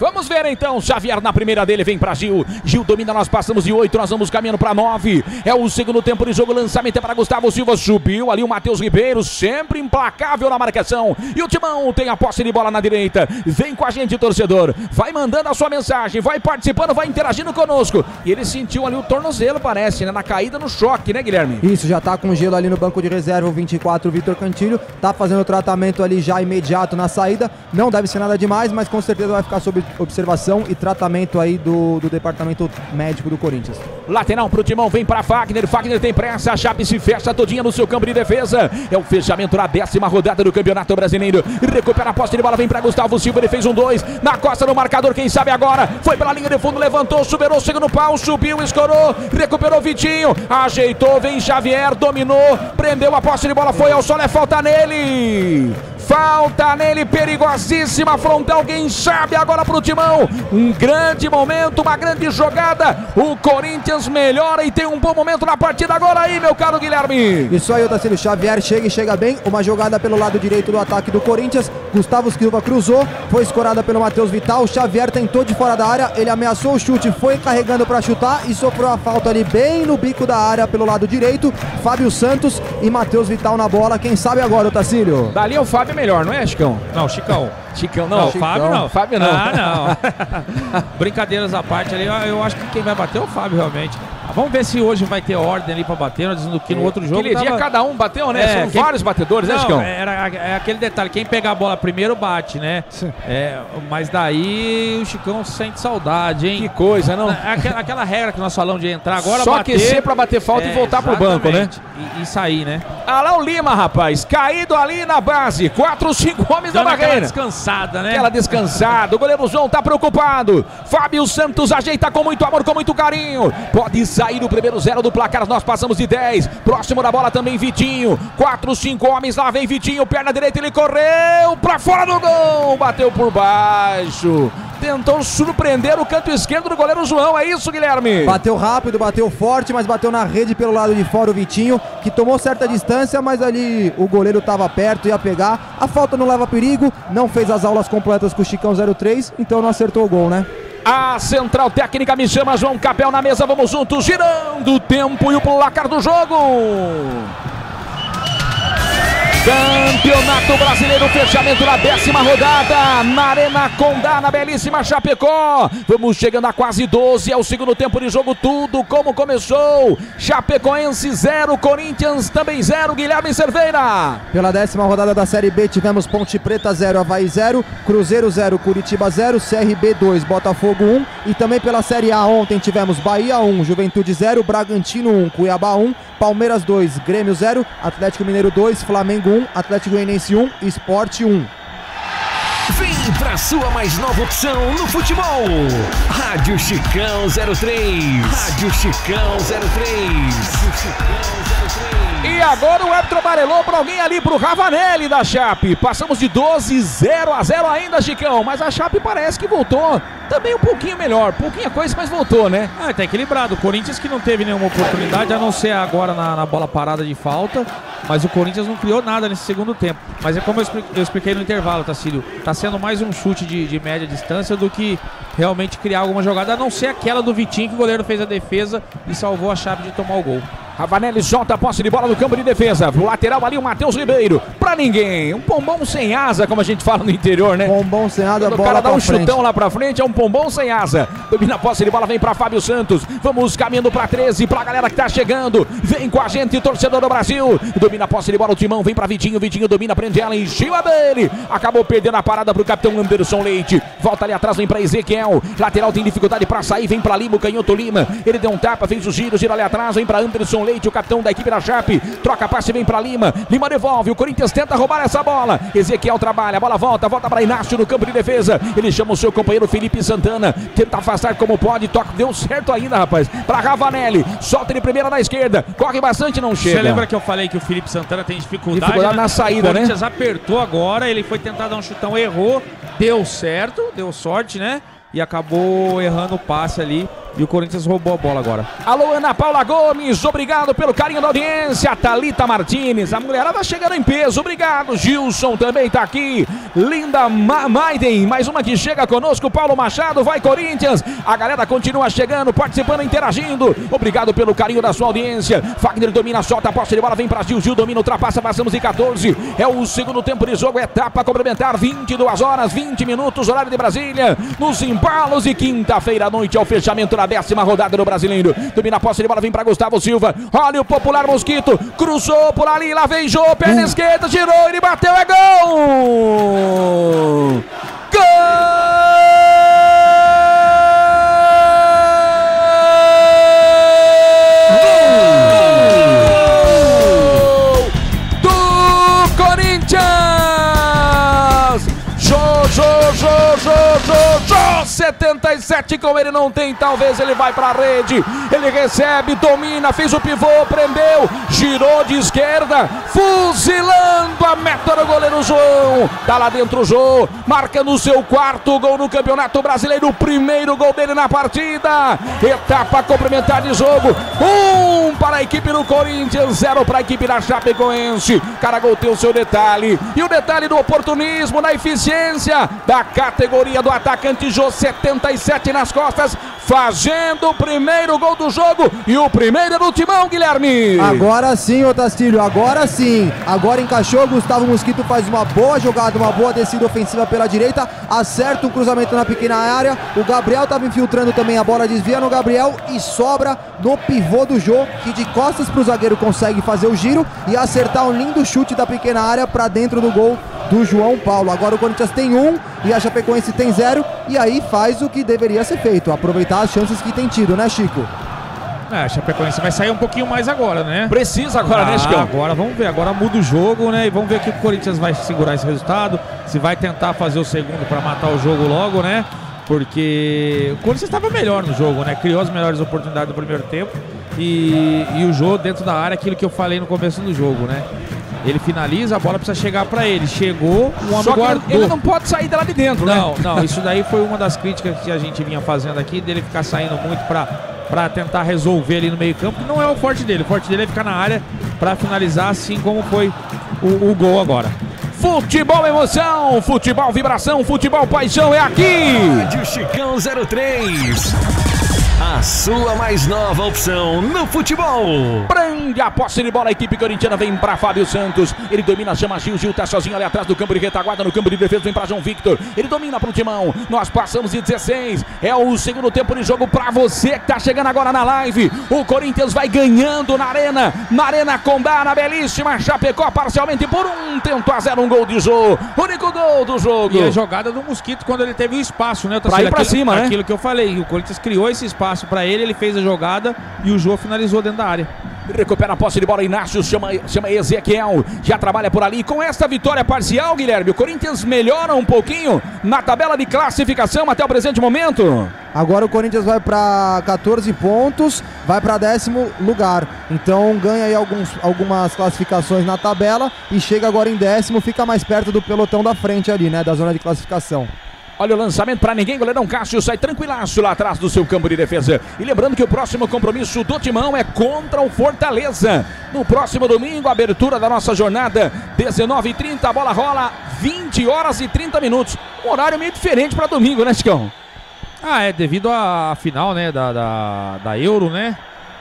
Vamos ver então, Xavier na primeira dele, vem pra Gil. Gil domina, nós passamos de 8, nós vamos caminhando pra 9. É o segundo tempo de jogo, lançamento é para Gustavo Silva, subiu ali o Matheus Ribeiro, sempre implacável na marcação. E o Timão tem a posse de bola na direita. Vem com a gente, torcedor. Vai mandando a sua mensagem, vai participando, vai interagindo conosco. E ele sentiu ali o tornozelo, parece, né? Na caída, no choque, né, Guilherme? Isso, já tá com gelo ali no banco de reserva, o 24, Vitor Cantilho. Tá fazendo o tratamento ali já imediato na saída. Não deve ser nada demais, mas com certeza vai ficar sob observação e tratamento aí do departamento médico do Corinthians. Lateral pro Timão, vem para Fagner. Fagner tem pressa, a Chape se fecha todinha no seu campo de defesa. É o fechamento da 10ª rodada do Campeonato Brasileiro. Recupera a posse de bola, vem para Gustavo Silva, ele fez um 2 na costa do marcador, quem sabe agora. Foi pela linha de fundo, levantou, superou, segundo pau, subiu, escorou, recuperou Vitinho, ajeitou, vem Xavier, dominou, prendeu a posse de bola, foi ao solo, é falta nele. Falta nele, perigosíssima, frontal, quem sabe agora pro Timão. Um grande momento, uma grande jogada. O Corinthians melhora e tem um bom momento na partida agora aí, meu caro Guilherme. Isso aí, Otacílio. Xavier chega e chega bem. Uma jogada pelo lado direito do ataque do Corinthians. Gustavo Silva cruzou, foi escorada pelo Matheus Vital. Xavier tentou de fora da área, ele ameaçou o chute, foi carregando para chutar e sofreu a falta ali bem no bico da área pelo lado direito. Fábio Santos e Matheus Vital na bola. Quem sabe agora, Otacílio? Dali é o Fábio melhor, não é, Chicão? Não, Chicão. Chicão não, não Chicão. Fábio não. Fábio não. Ah, não. Brincadeiras à parte ali, eu acho que quem vai bater é o Fábio realmente. Vamos ver se hoje vai ter ordem ali pra bater, nós dizendo que no outro jogo. Aquele dia cada um bateu, né? São vários batedores, né, Chicão? É aquele detalhe, quem pegar a bola primeiro bate, né? É, mas daí o Chicão sente saudade, hein? Que coisa, não? Aquela regra que nós falamos de entrar agora, só bater, aquecer pra bater falta e voltar pro banco, né? E sair, né? Alão Lima, rapaz, caído ali na base, 4 ou 5 homens na barreira. Aquela descansada, né? Aquela descansada, o goleiro João tá preocupado. Fábio Santos ajeita com muito amor, com muito carinho. Pode ser. Aí no primeiro 0 do placar, nós passamos de 10. Próximo da bola também Vitinho. 4, 5 homens, lá vem Vitinho, perna direita, ele correu pra fora do gol. Bateu por baixo. Tentou surpreender o canto esquerdo do goleiro João, é isso, Guilherme? Bateu rápido, bateu forte, mas bateu na rede pelo lado de fora o Vitinho, que tomou certa distância, mas ali o goleiro estava perto, ia pegar. A falta não leva perigo, não fez as aulas completas com o Chicão 03, então não acertou o gol, né? A central técnica me chama, João Capel na mesa, vamos juntos, girando o tempo e o placar do jogo. Campeonato Brasileiro, fechamento da 10ª rodada, na Arena Condá, na belíssima Chapecó. Vamos chegando a quase 12, é o segundo tempo de jogo, tudo como começou. Chapecoense 0, Corinthians também 0, Guilherme Cerveira. Pela 10ª rodada da Série B tivemos Ponte Preta 0, Avaí 0, Cruzeiro 0, Curitiba 0, CRB 2, Botafogo 1. E também pela Série A ontem tivemos Bahia 1, Juventude 0, Bragantino 1, Cuiabá 1, Palmeiras 2, Grêmio 0, Atlético Mineiro 2, Flamengo 1, Atlético Goianiense 1, Sport 1. Vem pra sua mais nova opção no futebol. Rádio Chicão 03. Rádio Chicão 03. E agora o árbitro amarelou pra alguém ali, pro Ravanelli da Chape. Passamos de 12, 0-0 ainda, Chicão. Mas a Chape parece que voltou também um pouquinho melhor. Pouquinha coisa, mas voltou, né? Ah, tá equilibrado. O Corinthians que não teve nenhuma oportunidade, a não ser agora na bola parada de falta. Mas o Corinthians não criou nada nesse segundo tempo. Mas é como eu expliquei no intervalo, Tassilo. Tá sendo mais um chute de média distância do que realmente criar alguma jogada, a não ser aquela do Vitinho, que o goleiro fez a defesa e salvou a Chape de tomar o gol. Ravanelli solta a posse de bola no campo de defesa. Pro lateral ali o Matheus Ribeiro. Pra ninguém. Um pombom sem asa, como a gente fala no interior, né? Pombom sem asa, bola pra frente. O cara dá um chutão lá pra frente, é um pombom sem asa. Domina a posse de bola, vem pra Fábio Santos. Vamos caminhando pra 13, pra galera que tá chegando. Vem com a gente, o torcedor do Brasil. Domina a posse de bola, o Timão vem pra Vitinho. Vitinho domina, prende ela em cima dele. Acabou perdendo a parada pro capitão Anderson Leite. Volta ali atrás, vem pra Ezequiel. Lateral tem dificuldade pra sair, vem pra Lima, o canhoto Lima. Ele deu um tapa, fez o giro, gira ali atrás, vem pra Anderson Leite, o capitão da equipe da Chape. Troca a passe, vem pra Lima. Lima devolve, o Corinthians tenta roubar essa bola. Ezequiel trabalha, a bola volta pra Inácio no campo de defesa. Ele chama o seu companheiro Felipe Santana, tenta afastar como pode, toca, deu certo ainda, rapaz. Pra Ravanelli, solta de primeira na esquerda, corre bastante, não chega. Você lembra que eu falei que o Felipe Santana tem dificuldade na saída, né? O Corinthians apertou agora, ele foi tentar dar um chutão, errou, deu certo, deu sorte, né? E acabou errando o passe ali. E o Corinthians roubou a bola agora. Alô, Ana Paula Gomes, obrigado pelo carinho da audiência. Thalita Martins, a mulherada chegando em peso, obrigado. Gilson também tá aqui. Linda Maiden, mais uma que chega conosco. Paulo Machado, vai Corinthians. A galera continua chegando, participando, interagindo. Obrigado pelo carinho da sua audiência. Fagner domina, solta a posse de bola, vem pra Gil. Gil domina, ultrapassa, passamos em 14. É o segundo tempo de jogo, etapa complementar. 22 horas, 20 minutos, horário de Brasília. Nos embalos de quinta-feira à noite, ao fechamento da 10ª rodada do Brasileiro. Domina a posse de bola, vem para Gustavo Silva. Olha o popular Mosquito, cruzou por ali, lá vem Jô, perna esquerda, girou, ele bateu, é gol! Gol! Do Corinthians! Jô! 77, como ele não tem, talvez ele vai pra rede, ele recebe, domina, fez o pivô, prendeu, girou de esquerda, fuzilando a meta do goleiro João, tá lá dentro o João, marcando o seu 4º gol no Campeonato Brasileiro, o primeiro gol dele na partida. Etapa complementar de jogo, 1 para a equipe do Corinthians, 0 para a equipe da Chapecoense. Caragol tem o seu detalhe, e o detalhe do oportunismo, na eficiência da categoria do atacante Jô, 77 nas costas, fazendo o primeiro gol do jogo e o primeiro do Timão, Guilherme. Agora sim, Otacílio, agora sim. Agora encaixou, Gustavo Mosquito faz uma boa jogada, uma boa descida ofensiva pela direita, acerta um cruzamento na pequena área, o Gabriel estava infiltrando também, a bola desvia no Gabriel e sobra no pivô do Jô, que de costas para o zagueiro consegue fazer o giro e acertar um lindo chute da pequena área para dentro do gol do João Paulo. Agora o Corinthians tem 1 e a Chapecoense tem 0, e aí faz o que deveria ser feito, aproveitar as chances que tem tido, né, Chico? É, a Chapecoense vai sair um pouquinho mais agora, né? Precisa agora, né, Chicão? Agora vamos ver, agora muda o jogo, né? E vamos ver que o Corinthians vai segurar esse resultado, se vai tentar fazer o segundo para matar o jogo logo, né? Porque o Corinthians estava melhor no jogo, né? Criou as melhores oportunidades do primeiro tempo e o jogo dentro da área, aquilo que eu falei no começo do jogo, né? Ele finaliza, a bola precisa chegar pra ele. Chegou, o homem guardou. Ele não pode sair lá de dentro, né? Não, isso daí foi uma das críticas que a gente vinha fazendo aqui, dele ficar saindo muito pra tentar resolver ali no meio campo, que não é o forte dele. O forte dele é ficar na área pra finalizar, assim como foi o gol agora. Futebol emoção, futebol vibração, futebol paixão, é aqui! Rádio Chicão 03. A sua mais nova opção no futebol. Prende a posse de bola, a equipe corintiana vem pra Fábio Santos. Ele domina, chama Gil, tá sozinho ali atrás do campo de retaguarda, no campo de defesa, vem pra João Victor. Ele domina pro Timão, nós passamos de 16. É o segundo tempo de jogo pra você que tá chegando agora na live. O Corinthians vai ganhando na Arena Condá, na belíssima Chapecó, parcialmente por 1-0, um gol de Jô. Único gol do jogo. E a jogada do Mosquito quando ele teve o espaço, né? Pra ir pra cima, né? Aquilo que eu falei, o Corinthians criou esse espaço para ele, ele fez a jogada e o Jô finalizou dentro da área. Recupera a posse de bola, Inácio chama Ezequiel, já trabalha por ali. Com esta vitória parcial, Guilherme, o Corinthians melhora um pouquinho na tabela de classificação até o presente momento. Agora o Corinthians vai para 14 pontos, vai para 10º lugar. Então ganha aí algumas classificações na tabela e chega agora em 10º, fica mais perto do pelotão da frente ali, né, da zona de classificação. Olha o lançamento pra ninguém, goleirão Cássio sai tranquilaço lá atrás do seu campo de defesa. E lembrando que o próximo compromisso do Timão é contra o Fortaleza. No próximo domingo, abertura da nossa jornada, 19h30, a bola rola 20h30. Um horário meio diferente pra domingo, né, Chicão? Ah, é devido à final, né, da Euro, né?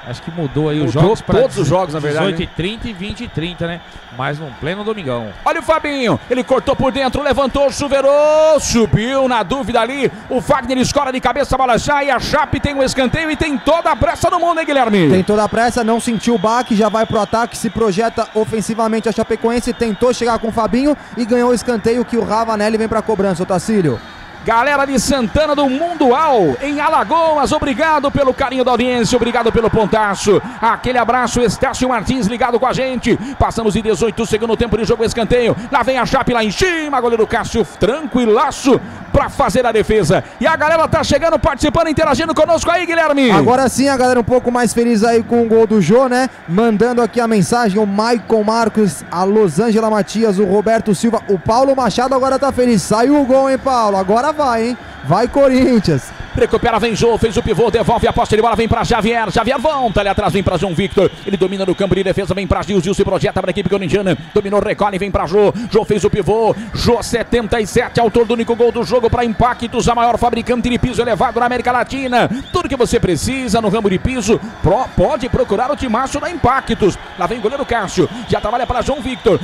Acho que mudou aí mudou os jogos para todos os jogos, na verdade. 18h30 e 20h30, né? Mas num pleno domingão. Olha o Fabinho, ele cortou por dentro, levantou, chuveirou, subiu na dúvida ali. O Wagner escora de cabeça, bola já, e a Chape tem um escanteio e tem toda a pressa do mundo, hein, Guilherme? Tem toda a pressa, não sentiu o baque, já vai pro ataque, se projeta ofensivamente a Chapecoense, tentou chegar com o Fabinho e ganhou o escanteio que o Ravanelli vem pra cobrança, o Tassilo. Galera de Santana do Mundual, em Alagoas, obrigado pelo carinho da audiência, obrigado pelo pontaço. Aquele abraço, Estácio Martins ligado com a gente. Passamos de 18, segundo tempo de jogo, escanteio. Lá vem a Chape lá em cima, goleiro Cássio, tranquilaço para fazer a defesa. E a galera tá chegando, participando, interagindo conosco aí, Guilherme. Agora sim, a galera um pouco mais feliz aí com o gol do Jô, né? Mandando aqui a mensagem, o Maicon Marcos, a Losângela Matias, o Roberto Silva, o Paulo Machado agora tá feliz. Saiu o gol, hein, Paulo? Agora vai, hein? Vai, Corinthians. Recupera, vem Jô, fez o pivô, devolve a posse de bola, vem pra Xavier, Xavier volta ali atrás, vem pra João Victor, ele domina no campo de defesa, vem pra Gil, Gil se projeta pra equipe corintiana, dominou, recolhe, vem pra Jô, Jô fez o pivô, Jô 77, autor do único gol do jogo pra Impactos, a maior fabricante de piso elevado na América Latina, tudo que você precisa no ramo de piso, pode procurar o timaço da Impactos. Lá vem o goleiro Cássio, já trabalha pra João Victor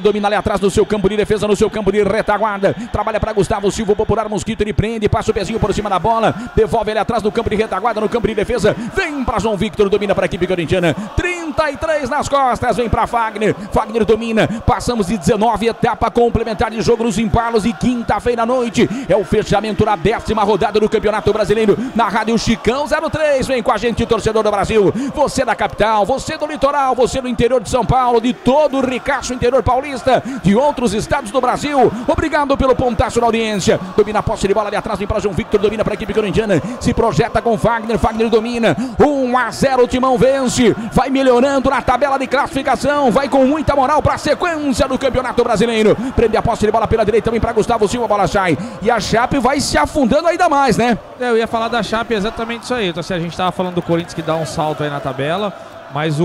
domina ali atrás no seu campo de defesa, no seu campo de retaguarda, trabalha pra Gustavo Silva, popular Mosquito, ele prende, passa o pezinho por cima da bola, devolve ele atrás no campo de retaguarda, no campo de defesa, vem para João Victor, domina para a equipe corintiana, 33 nas costas, vem para Fagner, Fagner domina, passamos de 19, etapa complementar de jogo nos empalos e quinta-feira à noite, é o fechamento da 10ª rodada do Campeonato Brasileiro, na Rádio Chicão 03, vem com a gente, torcedor do Brasil, você da capital, você do litoral, você do interior de São Paulo, de todo o ricaço interior paulista, de outros estados do Brasil, obrigado pelo pontaço da audiência, domina a posse de bola ali atrás, vem para João Victor, domina para a equipe corintiana, se projeta com Wagner, Wagner domina, 1-0, o Timão vence, vai melhorando na tabela de classificação, vai com muita moral para a sequência do Campeonato Brasileiro, prende a posse de bola pela direita, vem para Gustavo Silva, a bola sai, e a Chape vai se afundando ainda mais, né? Eu ia falar da Chape, exatamente isso aí, então, assim, a gente estava falando do Corinthians que dá um salto aí na tabela, mas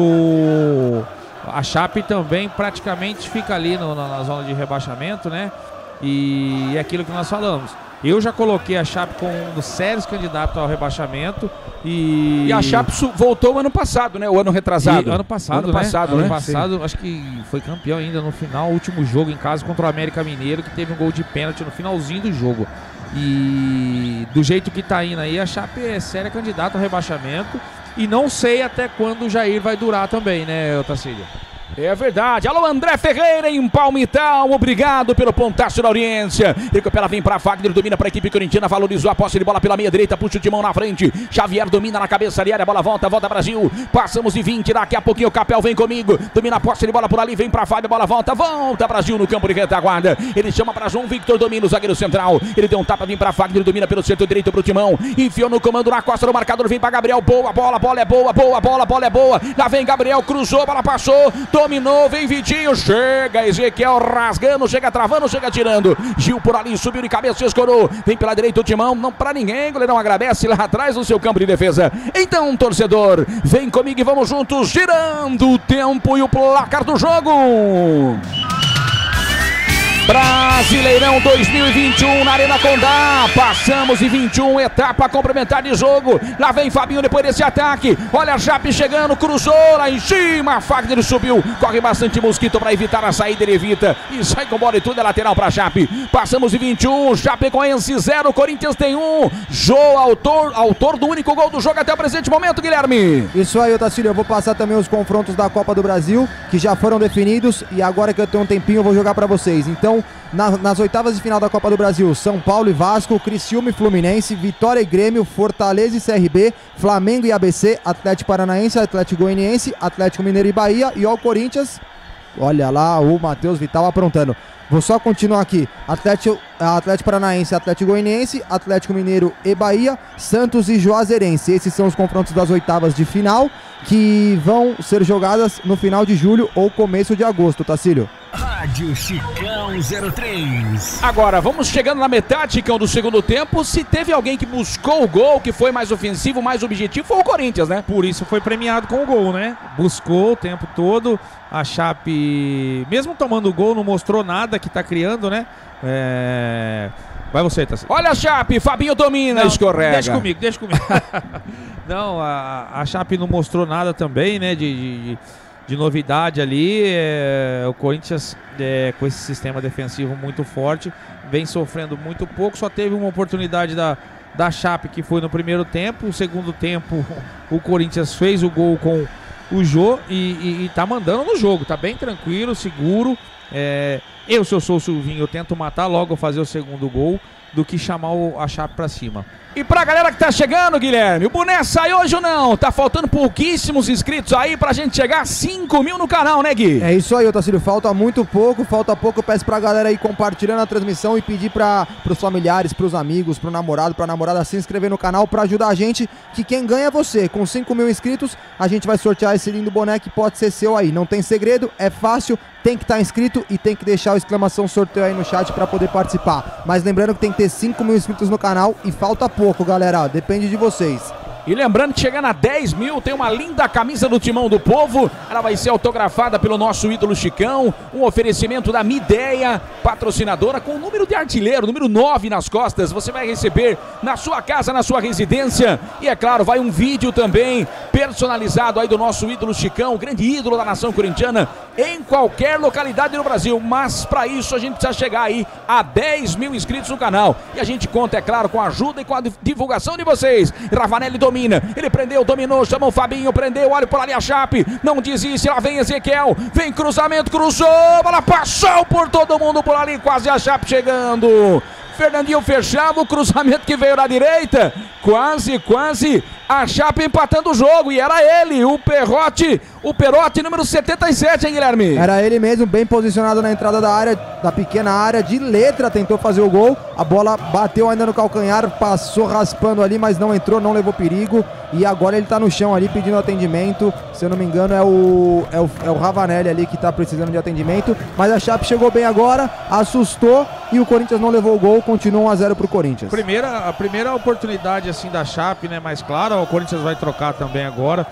a Chape também praticamente fica ali na zona de rebaixamento, né? E é aquilo que nós falamos. Eu já coloquei a Chape como um dos sérios candidatos ao rebaixamento. E a Chape voltou ano passado, né? O ano retrasado. Ano passado, acho que foi campeão ainda no final, último jogo em casa contra o América Mineiro, que teve um gol de pênalti no finalzinho do jogo. E do jeito que tá indo aí, a Chape é séria candidata ao rebaixamento. E não sei até quando o Jair vai durar também, né, Otacílio? É verdade, alô André Ferreira em Palmital, obrigado pelo pontaço da audiência, recupera, vem pra Wagner, domina pra equipe corintiana, valorizou a posse de bola pela meia direita, puxa o Timão na frente, Xavier domina na cabeça ali, a bola volta Brasil, passamos de 20, daqui a pouquinho o Capel vem comigo, domina a posse de bola por ali, vem pra Fábio, a bola volta Brasil no campo de retaguarda, ele chama pra João Victor, domina o zagueiro central, ele deu um tapa, vem pra Wagner, domina pelo centro direito pro Timão, enfiou no comando na costa do marcador, vem pra Gabriel, boa, bola é bola é boa, lá vem Gabriel, cruzou, bola passou, dominou, vem Vitinho, chega Ezequiel rasgando, chega travando, chega tirando, Gil por ali, subiu de cabeça, escorou, vem pela direita o Timão, não pra ninguém, goleirão agradece lá atrás no seu campo de defesa. Então torcedor, vem comigo e vamos juntos, girando o tempo e o placar do jogo. Brasileirão 2021 na Arena Condá, passamos de 21, etapa complementar de jogo, lá vem Fabinho depois desse ataque, olha a Chape chegando, cruzou lá em cima, Fagner subiu, corre bastante Mosquito para evitar a saída, ele evita e sai com bola e tudo, é lateral para Chape, passamos de 21, Chapecoense 0, Corinthians tem 1, Jô autor do único gol do jogo até o presente momento, Guilherme. Isso aí, Otacílio, eu vou passar também os confrontos da Copa do Brasil, que já foram definidos e agora que eu tenho um tempinho eu vou jogar para vocês, então nas oitavas de final da Copa do Brasil, São Paulo e Vasco, Criciúma e Fluminense, Vitória e Grêmio, Fortaleza e CRB, Flamengo e ABC, Atlético Paranaense, Atlético Goianiense, Atlético Mineiro e Bahia, e o Corinthians, olha lá o Matheus Vital aprontando. Vou só continuar aqui, Atlético Paranaense, Atlético Goianiense, Atlético Mineiro e Bahia, Santos e Juazeirense. Esses são os confrontos das oitavas de final, que vão ser jogadas no final de julho ou começo de agosto, Tassílio. Rádio Chicão 03. Agora, vamos chegando na metade, Chicão, do segundo tempo. Se teve alguém que buscou o gol, que foi mais ofensivo, mais objetivo, foi o Corinthians, né? Por isso foi premiado com o gol, né? Buscou o tempo todo. A Chape, mesmo tomando o gol, não mostrou nada que tá criando, né? Vai você, Tassilo. Olha a Chape, Fabinho domina, não, escorrega. Deixa comigo, deixa comigo. Não, a Chape não mostrou nada também, né, de novidade ali. O Corinthians, com esse sistema defensivo muito forte, vem sofrendo muito pouco. Só teve uma oportunidade da Chape, que foi no primeiro tempo. O segundo tempo, o Corinthians fez o gol com o Jô e tá mandando no jogo, tá bem tranquilo, seguro. Se eu sou o Silvinho, eu tento matar logo, fazer o segundo gol, do que chamar a Chape pra cima. E pra galera que tá chegando, Guilherme, o boné sai hoje ou não? Tá faltando pouquíssimos inscritos aí pra gente chegar a 5 mil no canal, né, Gui? É isso aí, Otacílio, falta pouco, eu peço pra galera aí compartilhando a transmissão e pedir pros familiares, pros amigos, pro namorado, pra namorada se inscrever no canal pra ajudar a gente, que quem ganha é você. Com 5 mil inscritos, a gente vai sortear esse lindo boné que pode ser seu aí. Não tem segredo, é fácil, tem que estar inscrito e tem que deixar o exclamação sorteio aí no chat pra poder participar. Mas lembrando que tem ter 5 mil inscritos no canal e falta pouco, galera, depende de vocês. E lembrando que chegando a 10 mil tem uma linda camisa do Timão do Povo, ela vai ser autografada pelo nosso ídolo Chicão, um oferecimento da Mideia, patrocinadora, com o número de artilheiro, número 9 nas costas, você vai receber na sua casa, na sua residência, e é claro, vai um vídeo também personalizado aí do nosso ídolo Chicão, grande ídolo da nação corintiana, em qualquer localidade no Brasil, mas para isso a gente precisa chegar aí a 10 mil inscritos no canal, e a gente conta, é claro, com a ajuda e com a divulgação de vocês. Ravanelli do ele prendeu, dominou, chamou o Fabinho, prendeu, olha por ali a Chape, não desiste, lá vem Ezequiel, vem cruzamento, cruzou, bola passou por todo mundo por ali, quase a Chape chegando. Fernandinho fechava o cruzamento que veio da direita, quase a Chape empatando o jogo, e era ele, o Perotti número 77, hein, Guilherme? Era ele mesmo, bem posicionado na entrada da área, da pequena área, de letra tentou fazer o gol, a bola bateu ainda no calcanhar, passou raspando ali, mas não entrou, não levou perigo, e agora ele tá no chão ali pedindo atendimento, se eu não me engano é o Ravanelli ali que tá precisando de atendimento, mas a Chape chegou bem agora, assustou e o Corinthians não levou o gol, continua 1 a 0 pro Corinthians. A primeira oportunidade assim da Chape, né, mais clara, o Corinthians vai trocar também agora,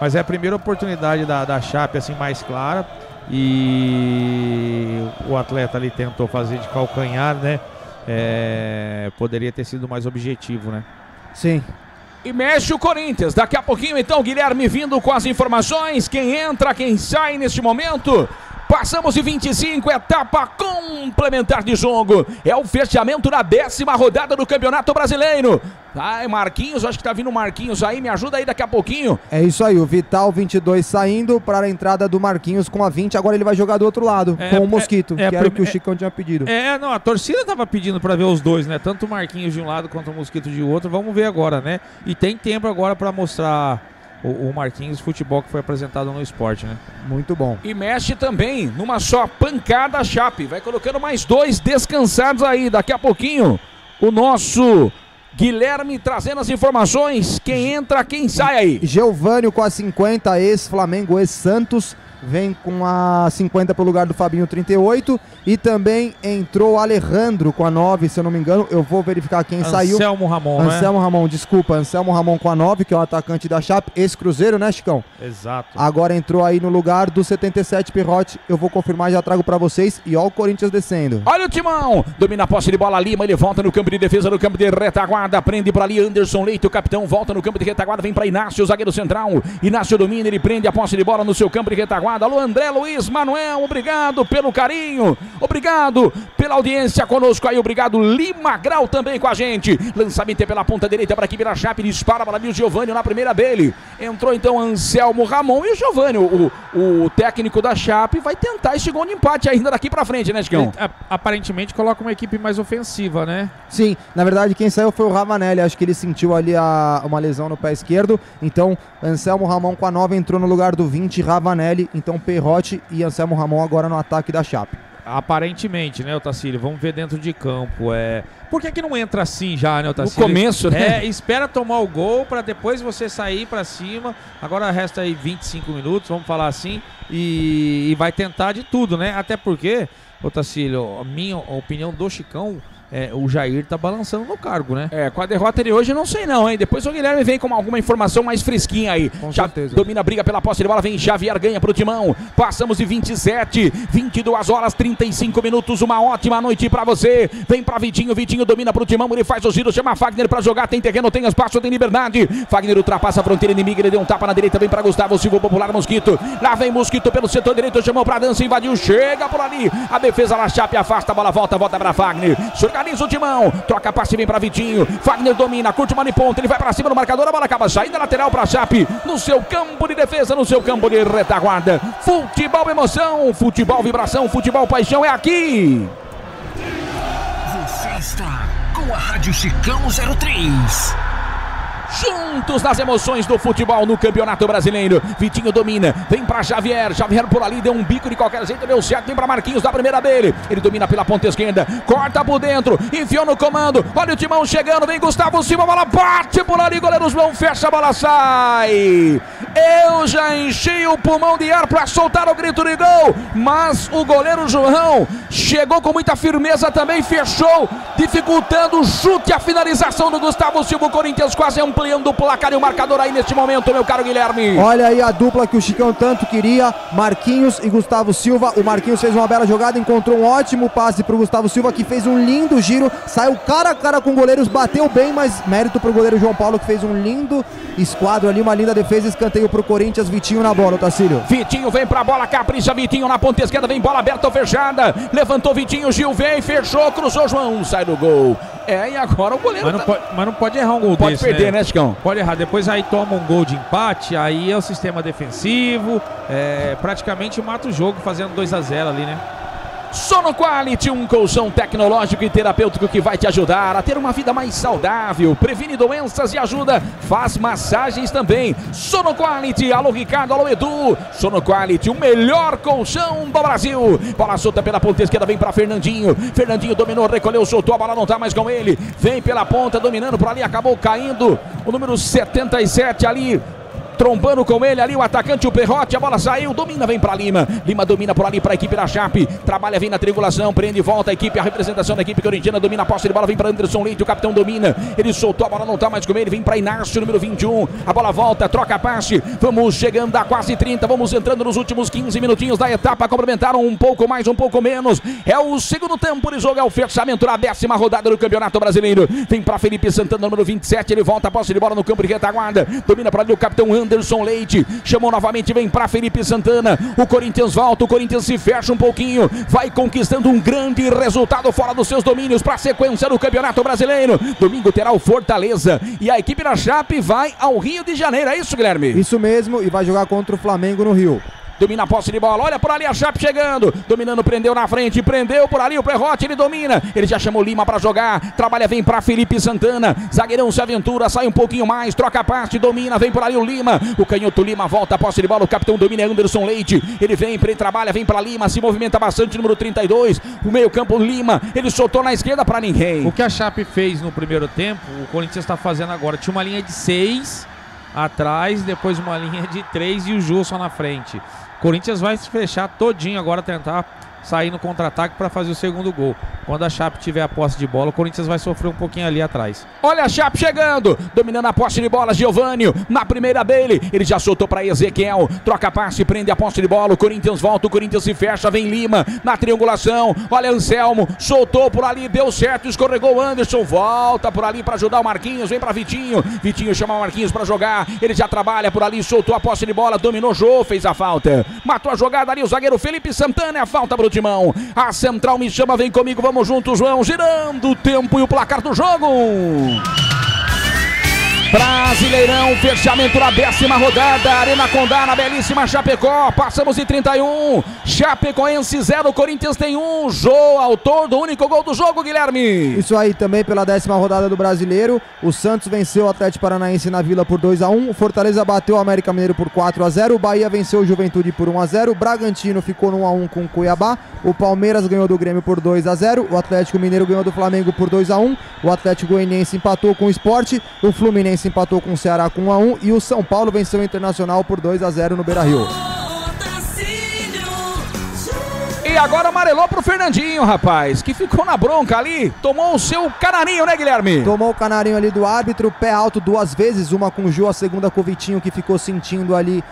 mas é a primeira oportunidade da Chape assim mais clara, e o atleta ali tentou fazer de calcanhar, né, poderia ter sido mais objetivo, né? Sim. E mexe o Corinthians, daqui a pouquinho então, Guilherme vindo com as informações, quem entra, quem sai neste momento. Passamos de 25, etapa complementar de jogo. É o fechamento da 10ª rodada do Campeonato Brasileiro. Ai, Marquinhos, acho que tá vindo o Marquinhos aí, me ajuda aí daqui a pouquinho. É isso aí, o Vital 22 saindo para a entrada do Marquinhos com a 20, agora ele vai jogar do outro lado, com o Mosquito, que era o que o Chicão tinha pedido. Não, a torcida tava pedindo para ver os dois, né, tanto o Marquinhos de um lado quanto o Mosquito de outro, vamos ver agora, né, e tem tempo agora para mostrar o Marquinhos, futebol que foi apresentado no Sport, né? Muito bom. E mexe também numa só pancada a Chape, vai colocando mais dois descansados aí, daqui a pouquinho o nosso Guilherme trazendo as informações, quem entra, quem sai aí. Geovânio com a 50, ex-Flamengo, ex-Santos, vem com a 50 para o lugar do Fabinho, 38, e também entrou o Alejandro com a 9, se eu não me engano, eu vou verificar quem saiu. Anselmo Ramon com a 9, que é o atacante da Chape, ex-Cruzeiro, né, Chicão? Exato. Agora entrou aí no lugar do 77, Pirrote, eu vou confirmar, já trago para vocês, e ó o Corinthians descendo. Olha o Timão, domina a posse de bola, Lima, ele volta no campo de defesa, no campo de retaguarda, prende para ali, Anderson Leite, o capitão volta no campo de retaguarda, vem para Inácio, zagueiro central, Inácio domina, ele prende a posse de bola no seu campo de retaguarda. Alô, André Luiz Manuel, obrigado pelo carinho, obrigado pela audiência conosco aí, obrigado Lima Grau também com a gente. Lançamento é pela ponta direita para que vira a Chape, dispara para ali o Giovânio na primeira dele. Entrou então Anselmo Ramon e o Giovânio, o técnico da Chape, vai tentar esse gol de empate ainda daqui para frente, né, Chicão? Aparentemente coloca uma equipe mais ofensiva, né? Sim, na verdade quem saiu foi o Ravanelli, acho que ele sentiu ali uma lesão no pé esquerdo, então Anselmo Ramon com a 9 entrou no lugar do 20, Ravanelli. Então Perrotti e Anselmo Ramon agora no ataque da Chape. Aparentemente, né, Otacílio? Vamos ver dentro de campo. Por que não entra assim já, né, Otacílio? No começo, né? Espera tomar o gol para depois você sair para cima. Agora resta aí 25 minutos, vamos falar assim. E vai tentar de tudo, né? Até porque, Otacílio, a minha opinião do Chicão o Jair tá balançando no cargo, né? É, com a derrota de hoje, não sei não, hein? Depois o Guilherme vem com alguma informação mais fresquinha aí. Com certeza. Domina a briga pela posse de bola, vem Javier, ganha pro Timão. Passamos de 27, 22 horas, 35 minutos. Uma ótima noite pra você. Vem pra Vitinho, Vitinho domina pro Timão, ele faz o giro, chama Fagner pra jogar. Tem terreno, tem espaço, tem liberdade. Fagner ultrapassa a fronteira inimiga, ele deu um tapa na direita, vem pra Gustavo Silva, popular Mosquito. Lá vem Mosquito pelo setor direito, chamou pra dança, invadiu, chega por ali. A defesa lá, Chape afasta, a bola volta pra Fagner. Organiza o Timão, troca a passe, vem pra Vitinho. Fagner domina, curte o mano e ponta, ele vai pra cima do marcador, a bola acaba saindo lateral pra Chape, no seu campo de defesa, no seu campo de retaguarda. Futebol emoção, futebol vibração, futebol paixão é aqui. Você está com a Rádio Chicão 03. Juntos nas emoções do futebol no Campeonato Brasileiro. Vitinho domina, vem pra Javier. Javier por ali, deu um bico de qualquer jeito, deu certo. Vem pra Marquinhos da primeira dele. Ele domina pela ponta esquerda, corta por dentro, enfiou no comando. Olha o Timão chegando, vem Gustavo Silva, a bola bate por ali. Goleiro João fecha, a bola sai. Eu já enchi o pulmão de ar pra soltar o grito de gol, mas o goleiro João chegou com muita firmeza também, fechou, dificultando o chute e a finalização do Gustavo Silva. O Corinthians quase é um ampliando o placar e o marcador aí neste momento, meu caro Guilherme. Olha aí a dupla que o Chicão tanto queria, Marquinhos e Gustavo Silva. O Marquinhos fez uma bela jogada, encontrou um ótimo passe pro Gustavo Silva, que fez um lindo giro, saiu cara a cara com goleiros, bateu bem, mas mérito pro goleiro João Paulo, que fez um lindo esquadro ali, uma linda defesa, escanteio pro Corinthians. Vitinho na bola, Tassilo. Vitinho vem pra bola, capricha Vitinho na ponta esquerda, vem bola aberta ou fechada, levantou Vitinho, Gil vem, fechou, cruzou João, sai do gol. É, e agora o goleiro... Mas não pode errar um gol desse, né? Pode perder, né? Pode errar, depois aí toma um gol de empate, aí é o sistema defensivo, praticamente mata o jogo fazendo 2-0 ali, né? Sono Quality, um colchão tecnológico e terapêutico que vai te ajudar a ter uma vida mais saudável, previne doenças e ajuda, faz massagens também. Sono Quality, alô Ricardo, alô Edu. Sono Quality, o melhor colchão do Brasil. Bola solta pela ponta esquerda, vem para Fernandinho. Fernandinho dominou, recolheu, soltou, a bola não tá mais com ele. Vem pela ponta, dominando por ali, acabou caindo o número 77 ali. Trombando com ele ali o atacante, o Perrotti, a bola saiu, domina, vem pra Lima. Lima domina por ali pra equipe da Chape, trabalha, vem na triangulação, prende, volta a equipe, a representação da equipe corintiana, domina a posse de bola, vem pra Anderson Leite, o capitão domina, ele soltou, a bola não tá mais com ele, vem pra Inácio, número 21, a bola volta, troca a passe, vamos chegando a quase 30, vamos entrando nos últimos 15 minutinhos da etapa, complementaram um pouco mais, um pouco menos, é o segundo tempo de jogo, é o fechamento da 10ª rodada do Campeonato Brasileiro. Vem pra Felipe Santana, número 27, ele volta a posse de bola no campo de retaguarda, domina pra ali o capitão Anderson Leite, chamou novamente, vem para Felipe Santana, o Corinthians volta, o Corinthians se fecha um pouquinho, vai conquistando um grande resultado fora dos seus domínios para a sequência do Campeonato Brasileiro. Domingo terá o Fortaleza e a equipe da Chape vai ao Rio de Janeiro, é isso, Guilherme? Isso mesmo, e vai jogar contra o Flamengo no Rio. Domina a posse de bola, olha por ali a Chape chegando, dominando, prendeu na frente, prendeu por ali o Perrotti, ele domina, ele já chamou Lima pra jogar, trabalha, vem pra Felipe Santana, zagueirão se aventura, sai um pouquinho mais, troca a parte, domina, vem por ali o Lima, o canhoto Lima volta a posse de bola, o capitão domina, Anderson Leite, ele vem, trabalha, vem pra Lima, se movimenta bastante, número 32, o meio campo Lima, ele soltou na esquerda pra ninguém. O que a Chape fez no primeiro tempo, o Corinthians tá fazendo agora, tinha uma linha de 6 atrás, depois uma linha de 3 e o Júlio na frente. Corinthians vai se fechar todinho agora, tentar sair no contra-ataque para fazer o segundo gol. Quando a Chape tiver a posse de bola, o Corinthians vai sofrer um pouquinho ali atrás. Olha a Chape chegando, dominando a posse de bola, Giovânio na primeira dele, ele já soltou para Ezequiel, troca passe, prende a posse de bola, o Corinthians volta, o Corinthians se fecha, vem Lima na triangulação, olha Anselmo, soltou por ali, deu certo, escorregou Anderson, volta por ali para ajudar o Marquinhos, vem para Vitinho, Vitinho chama o Marquinhos para jogar, ele já trabalha por ali, soltou a posse de bola, dominou Jô, fez a falta, matou a jogada ali o zagueiro Felipe Santana, é a falta para o Timão. A central me chama, vem comigo, vamos juntos, João, girando o tempo e o placar do jogo. Brasileirão, fechamento da 10ª rodada, Arena Condá na belíssima Chapecó, passamos de 31, Chapecoense 0, Corinthians tem 1, Jô, autor do único gol do jogo, Guilherme. Isso aí também pela 10ª rodada do Brasileiro, o Santos venceu o Atlético Paranaense na Vila por 2-1, o Fortaleza bateu o América Mineiro por 4-0, o Bahia venceu o Juventude por 1-0, o Bragantino ficou no 1-1 com o Cuiabá, o Palmeiras ganhou do Grêmio por 2-0, o Atlético Mineiro ganhou do Flamengo por 2-1, o Atlético Goianiense empatou com o Sport, o Fluminense empatou com o Ceará com 1-1 e o São Paulo venceu o Internacional por 2-0 no Beira-Rio. agora amarelou pro Fernandinho, rapaz, que ficou na bronca ali, tomou o seu canarinho, né, Guilherme? Tomou o canarinho ali do árbitro, pé alto duas vezes, uma com o Ju, a segunda com o Vitinho, que ficou sentindo ali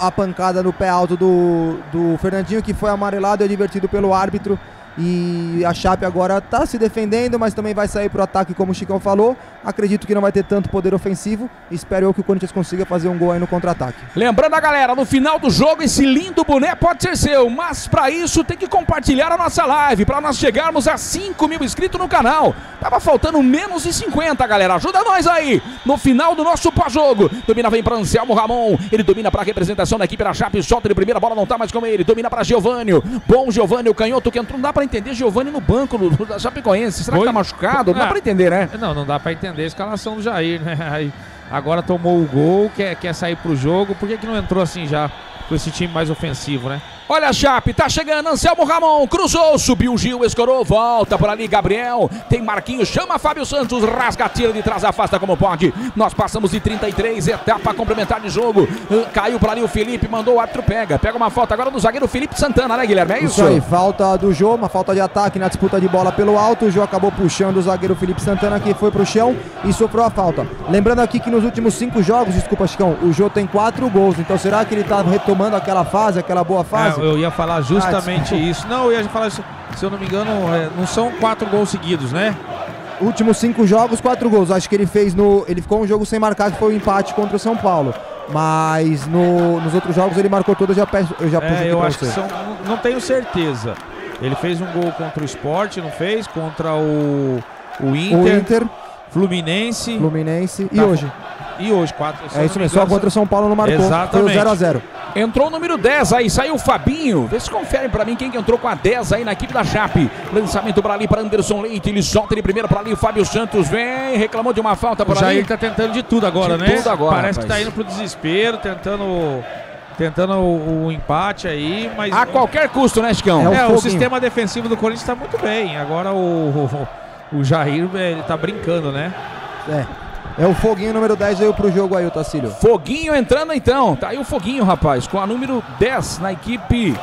a pancada no pé alto do Fernandinho, que foi amarelado e advertido pelo árbitro. E a Chape agora tá se defendendo, mas também vai sair pro ataque, como o Chicão falou. Acredito que não vai ter tanto poder ofensivo. Espero eu que o Corinthians consiga fazer um gol aí no contra-ataque. Lembrando a galera, no final do jogo, esse lindo boné pode ser seu, mas para isso tem que compartilhar a nossa live, para nós chegarmos a 5 mil inscritos no canal. Tava faltando menos de 50, galera. Ajuda nós aí, no final do nosso pós-jogo. Domina, vem para Anselmo Ramon. Ele domina para a representação da equipe da Chape, solta de primeira, bola não tá mais com ele. Domina para Giovânio. Bom, Giovânio, o canhoto que entrou, não dá pra entender. Giovânio no banco da Chapecoense, será que tá machucado? Não dá pra entender, né? Não dá pra entender a escalação do Jair, né? Aí, agora tomou o gol, quer sair pro jogo. Por que não entrou assim já, com esse time mais ofensivo, né? Olha a Chape, tá chegando, Anselmo Ramon, cruzou, subiu Gil, escorou, volta por ali, Gabriel, tem Marquinhos, chama Fábio Santos, rasga, tira de trás, afasta como pode. Nós passamos de 33, etapa complementar de jogo, caiu por ali o Felipe, mandou o árbitro, pega uma falta agora do zagueiro Felipe Santana, né, Guilherme? É isso? Isso aí, falta do Jô, uma falta de ataque na disputa de bola pelo alto, o Jô acabou puxando o zagueiro Felipe Santana, que foi pro chão e sofreu a falta. Lembrando aqui que nos últimos 5 jogos, desculpa, Chicão, o Jô tem 4 gols, então será que ele tá retomando aquela fase, aquela boa fase? É, eu ia falar justamente isso. Não, eu ia falar, se eu não me engano, não são 4 gols seguidos, né? Últimos 5 jogos, 4 gols. Acho que ele fez no... Ele ficou um jogo sem marcar, que foi o empate contra o São Paulo. Mas nos outros jogos ele marcou todos, eu acho que são... Não tenho certeza. Ele fez um gol contra o Sport, não fez? Contra o Inter. O Inter. Fluminense. E hoje? E hoje, 4. É isso mesmo, só contra o São Paulo não marcou. Exatamente. Foi o 0x0. Entrou o número 10 aí, saiu o Fabinho. Vê se conferem pra mim quem que entrou com a 10 aí na equipe da Chape. Lançamento pra ali pra Anderson Leite, ele solta ele primeiro pra ali, o Fábio Santos vem, reclamou de uma falta por ali. O Jair tá tentando de tudo agora, né? Tudo agora, parece, rapaz, que tá indo pro desespero, tentando o empate aí, mas... A qualquer custo, né, Chicão? O sistema defensivo do Corinthians tá muito bem. Agora o Jair, ele tá brincando, né? É o Foguinho, número 10, veio pro jogo aí, o Tassilo. Foguinho entrando então. Tá aí o Foguinho, rapaz, com a número 10 na equipe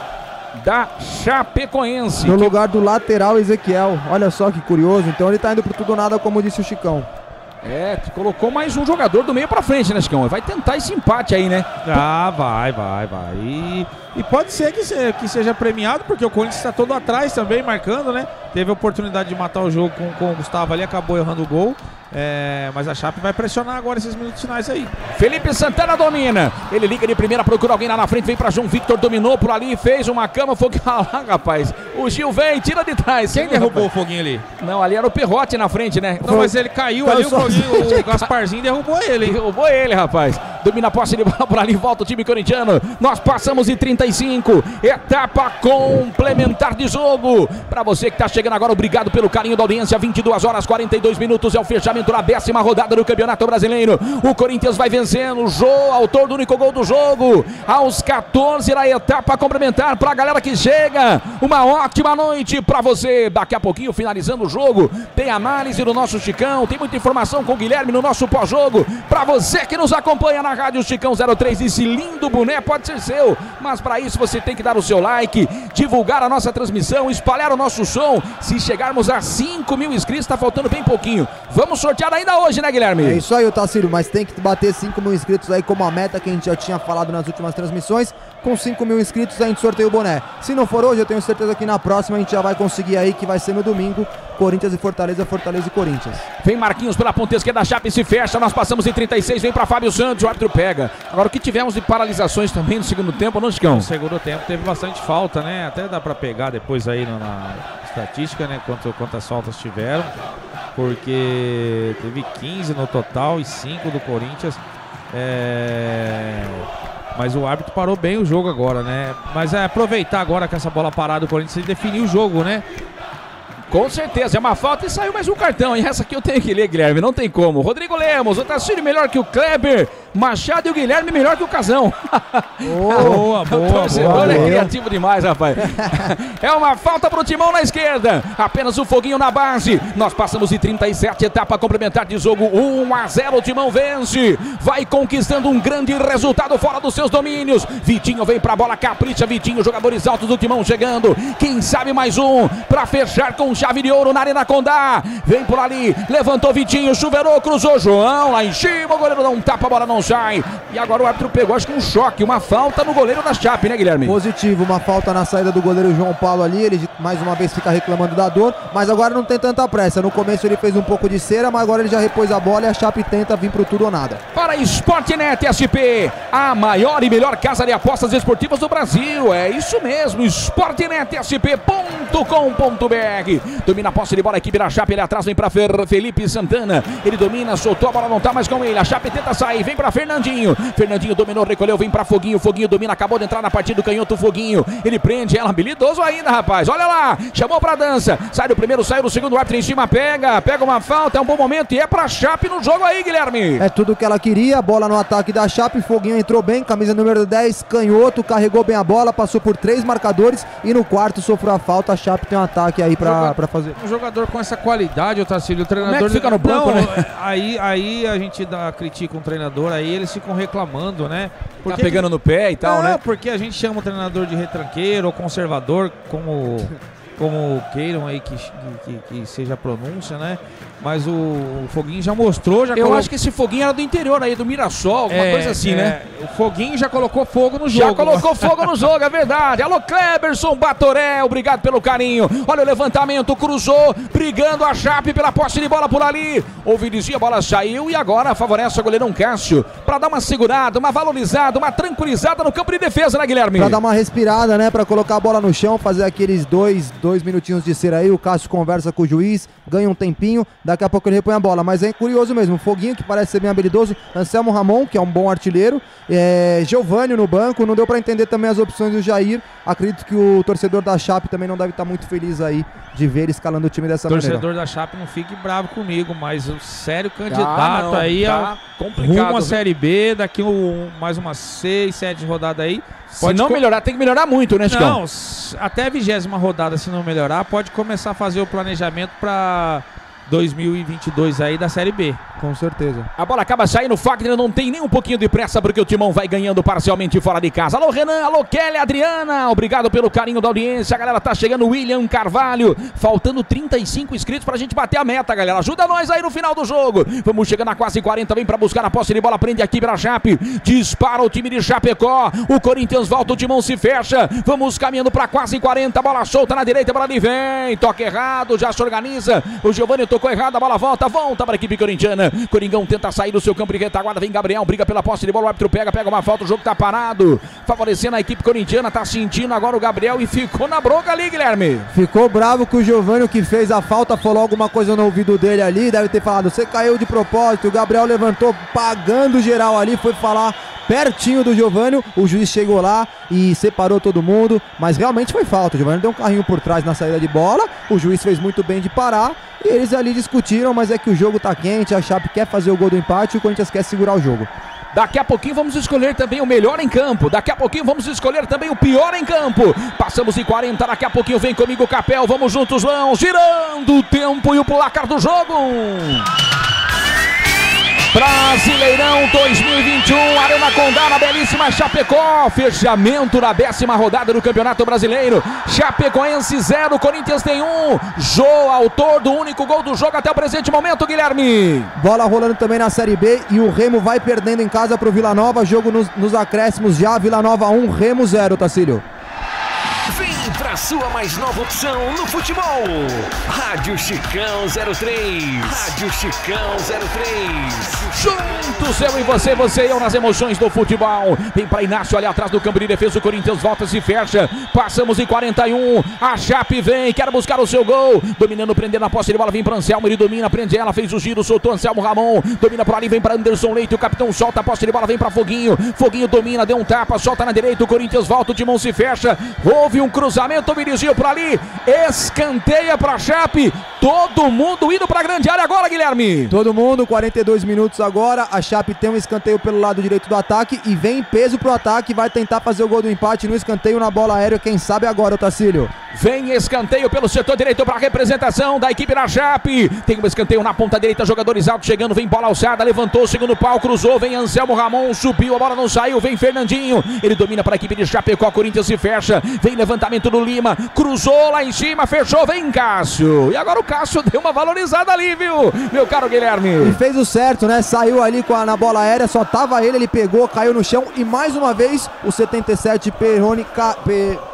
da Chapecoense. No lugar do lateral, Ezequiel. Olha só que curioso. Então ele tá indo pro tudo ou nada, como disse o Chicão. Colocou mais um jogador do meio pra frente, né, Chicão? Vai tentar esse empate aí, né? Vai. E pode ser que seja premiado, porque o Corinthians tá todo atrás também, marcando, né? Teve a oportunidade de matar o jogo com o Gustavo ali, acabou errando o gol. Mas a Chape vai pressionar agora esses minutos finais aí. Felipe Santana domina. Ele liga de primeira, procura alguém lá na frente, vem pra João Victor, dominou por ali, fez uma cama, Foguinho lá, rapaz. O Gil vem, tira de trás. Quem derrubou o Foguinho ali? Não, ali era o Perrotti na frente, né? Não, mas ele caiu ali, o Foguinho, o Gasparzinho derrubou ele. Derrubou ele, rapaz. Domina a posse de bola por ali, volta o time corintiano. Nós passamos de 35, etapa complementar de jogo. Pra você que tá chegando agora, obrigado pelo carinho da audiência. 22h42, é o fechamento da 10ª rodada do Campeonato Brasileiro. O Corinthians vai vencendo. O Jô, autor do único gol do jogo, aos 14 na etapa complementar. Pra galera que chega, uma ótima noite pra você. Daqui a pouquinho, finalizando o jogo, tem análise do nosso Chicão, tem muita informação com o Guilherme no nosso pós-jogo. Pra você que nos acompanha na Rádio Chicão 03, esse lindo boné pode ser seu, mas pra isso você tem que dar o seu like, divulgar a nossa transmissão, espalhar o nosso som. Se chegarmos a 5 mil inscritos, tá faltando bem pouquinho, vamos sorteado ainda hoje, né, Guilherme? É isso aí, Otacílio, mas tem que bater 5 mil inscritos aí, como a meta que a gente já tinha falado nas últimas transmissões. Com 5 mil inscritos a gente sorteia o boné. Se não for hoje, eu tenho certeza que na próxima a gente já vai conseguir aí, que vai ser no domingo, Corinthians e Fortaleza, Fortaleza e Corinthians. Vem Marquinhos pela ponta esquerda, a Chape se fecha, nós passamos em 36, vem para Fábio Santos, o árbitro pega. Agora, o que tivemos de paralisações também no segundo tempo, não, Chicão? No segundo tempo teve bastante falta, né? Até dá para pegar depois aí na estatística, né? Quantas faltas tiveram, porque teve 15 no total e 5 do Corinthians. Mas o árbitro parou bem o jogo agora, né? Mas é aproveitar agora com essa bola parada do Corinthians e definir o jogo, né? Com certeza, é uma falta e saiu mais um cartão. E essa aqui eu tenho que ler, Guilherme, não tem como. Rodrigo Lemos, o Tassilo melhor que o Kleber, Machado e o Guilherme melhor que o Casão. Boa, boa. O torcedor é criativo demais, rapaz. É uma falta pro Timão na esquerda. Apenas o foguinho na base. Nós passamos de 37, etapa complementar de jogo. 1-0, o Timão vence. Vai conquistando um grande resultado fora dos seus domínios. Vitinho vem pra bola, capricha Vitinho, jogadores altos do Timão chegando. Quem sabe mais um pra fechar com chave de ouro na Arena Condá. Vem por ali, levantou Vitinho, chuveirou, cruzou João lá em cima. O goleiro dá um tapa, a bola não sai. E agora o árbitro pegou, acho que um choque, uma falta no goleiro da Chape, né, Guilherme? Positivo, uma falta na saída do goleiro João Paulo ali. Ele mais uma vez fica reclamando da dor, mas agora não tem tanta pressa. No começo ele fez um pouco de cera, mas agora ele já repôs a bola e a Chape tenta vir pro tudo ou nada. Para Sportnet SP, a maior e melhor casa de apostas esportivas do Brasil. É isso mesmo, sportnetsp.com.br. Domina a posse de bola a equipe da Chape, ele atrás, vem para Felipe Santana. Ele domina, soltou, a bola não tá mais com ele. A Chape tenta sair, vem para Fernandinho. Fernandinho dominou, recolheu, vem para Foguinho. Foguinho domina, acabou de entrar na partida do canhoto Foguinho. Ele prende ela, habilidoso ainda, rapaz. Olha lá, chamou para dança. Sai do primeiro, sai do segundo, árbitro em cima, pega uma falta, é um bom momento e é para Chape no jogo aí, Guilherme. É tudo que ela queria, bola no ataque da Chape. Foguinho entrou bem, camisa número 10, canhoto, carregou bem a bola, passou por 3 marcadores e no quarto sofreu a falta. A Chape tem um ataque aí pra fazer. Um jogador com essa qualidade, Otacílio, o treinador... Como é que fica no banco, não, né? Aí a gente critica um treinador, aí eles ficam reclamando, né? Porque tá pegando no pé e tal, né? Porque a gente chama o treinador de retranqueiro ou conservador, como queiram aí que seja a pronúncia, né? Mas o Foguinho já mostrou, já colocou... Eu acho que esse Foguinho era do interior aí, do Mirassol, alguma coisa assim, né? O Foguinho já colocou fogo no jogo. Já colocou fogo no jogo, é verdade. Alô, Cleberson Batoré, obrigado pelo carinho. Olha o levantamento, cruzou, brigando a Chape pela posse de bola por ali. Ouvi dizer, a bola saiu e agora favorece o goleirão Cássio pra dar uma segurada, uma valorizada, uma tranquilizada no campo de defesa, né, Guilherme? Pra dar uma respirada, né? Pra colocar a bola no chão, fazer aqueles dois minutinhos de cera aí. O Cássio conversa com o juiz, ganha um tempinho, daqui a pouco ele repõe a bola. Mas é curioso mesmo, o Foguinho, que parece ser bem habilidoso, Anselmo Ramon, que é um bom artilheiro, Giovânio no banco. Não deu pra entender também as opções do Jair. Acredito que o torcedor da Chape também não deve estar muito feliz aí de ver ele escalando o time dessa maneira. O torcedor da Chape, não fique bravo comigo, mas o sério candidato aí tá complicado, rumo à Série B, daqui mais umas 6, 7 rodadas aí. Pode melhorar, tem que melhorar muito, né, Chicão? Não, até a 20ª rodada, se não melhorar, pode começar a fazer o planejamento pra 2022 aí da Série B. Com certeza. A bola acaba saindo, o Fagner não tem nem um pouquinho de pressa porque o Timão vai ganhando parcialmente fora de casa. Alô, Renan, alô, Kelly, Adriana, obrigado pelo carinho da audiência. A galera tá chegando, William Carvalho, faltando 35 inscritos pra gente bater a meta, galera. Ajuda nós aí no final do jogo. Vamos chegando a quase 40, vem pra buscar a posse de bola, prende aqui pela Chape, dispara o time de Chapecó, o Corinthians volta, o Timão se fecha, vamos caminhando pra quase 40, bola solta na direita, bola ali vem, toque errado, já se organiza, o Giovani tocou errado, a bola volta para a equipe corintiana. Coringão tenta sair do seu campo de retaguarda, vem Gabriel, briga pela posse de bola, o árbitro pega uma falta, o jogo tá parado, favorecendo a equipe corintiana, tá sentindo agora o Gabriel e ficou na bronca ali, Guilherme. Ficou bravo com o Giovânio, que fez a falta, falou alguma coisa no ouvido dele ali, deve ter falado, você caiu de propósito. O Gabriel levantou, pagando geral ali, foi falar pertinho do Giovânio, o juiz chegou lá e separou todo mundo, mas realmente foi falta. O Giovânio deu um carrinho por trás na saída de bola, o juiz fez muito bem de parar e eles ali discutiram, mas é que o jogo tá quente, a Chape quer fazer o gol do empate e o Corinthians quer segurar o jogo. Daqui a pouquinho vamos escolher também o melhor em campo. Daqui a pouquinho vamos escolher também o pior em campo. Passamos de 40, daqui a pouquinho vem comigo o Capel. Vamos juntos, João, girando o tempo e o placar do jogo. Brasileirão 2021, Arena Condá, na belíssima Chapecó, fechamento da 10ª rodada do Campeonato Brasileiro. Chapecoense 0, Corinthians tem 1. Jô, autor do único gol do jogo até o presente momento, Guilherme. Bola rolando também na Série B e o Remo vai perdendo em casa pro Vila Nova, jogo nos acréscimos já, Vila Nova 1, Remo 0, Tassilo. Vem pra sua mais nova opção no futebol. Rádio Chicão 03. Rádio Chicão 03. Juntos eu e você, você e eu nas emoções do futebol. Vem pra Inácio ali atrás do campo de defesa. O Corinthians volta, se fecha. Passamos em 41. A Chape vem, quer buscar o seu gol. Dominando, prendendo a posse de bola. Vem pra Anselmo, ele domina, prende ela, fez o giro, soltou Anselmo Ramon. Domina por ali, vem pra Anderson Leite. O capitão solta a posse de bola, vem pra Foguinho. Foguinho domina, deu um tapa, solta na direita. O Corinthians volta, o Timão se fecha. Houve um cruzamento, me dirigiu por ali, escanteia pra Chape, Todo mundo indo para a grande área agora, Guilherme. Todo mundo, 42 minutos agora. A Chape tem um escanteio pelo lado direito do ataque e vem em peso pro ataque. Vai tentar fazer o gol do empate no escanteio, na bola aérea. Quem sabe agora, Otacílio. Vem escanteio pelo setor direito para a representação da equipe da Chape. Tem um escanteio na ponta direita, jogadores altos chegando. Vem bola alçada, levantou o segundo pau, cruzou. Vem Anselmo Ramon, subiu, a bola não saiu. Vem Fernandinho, ele domina para a equipe de Chapecó. Corinthians se fecha, vem levantamento do Lima, cruzou lá em cima, fechou. Vem Cássio, e agora o Cássio deu uma valorizada ali, viu, meu caro Guilherme? E fez o certo, né? Saiu ali na bola aérea, só tava ele pegou, caiu no chão e mais uma vez o 77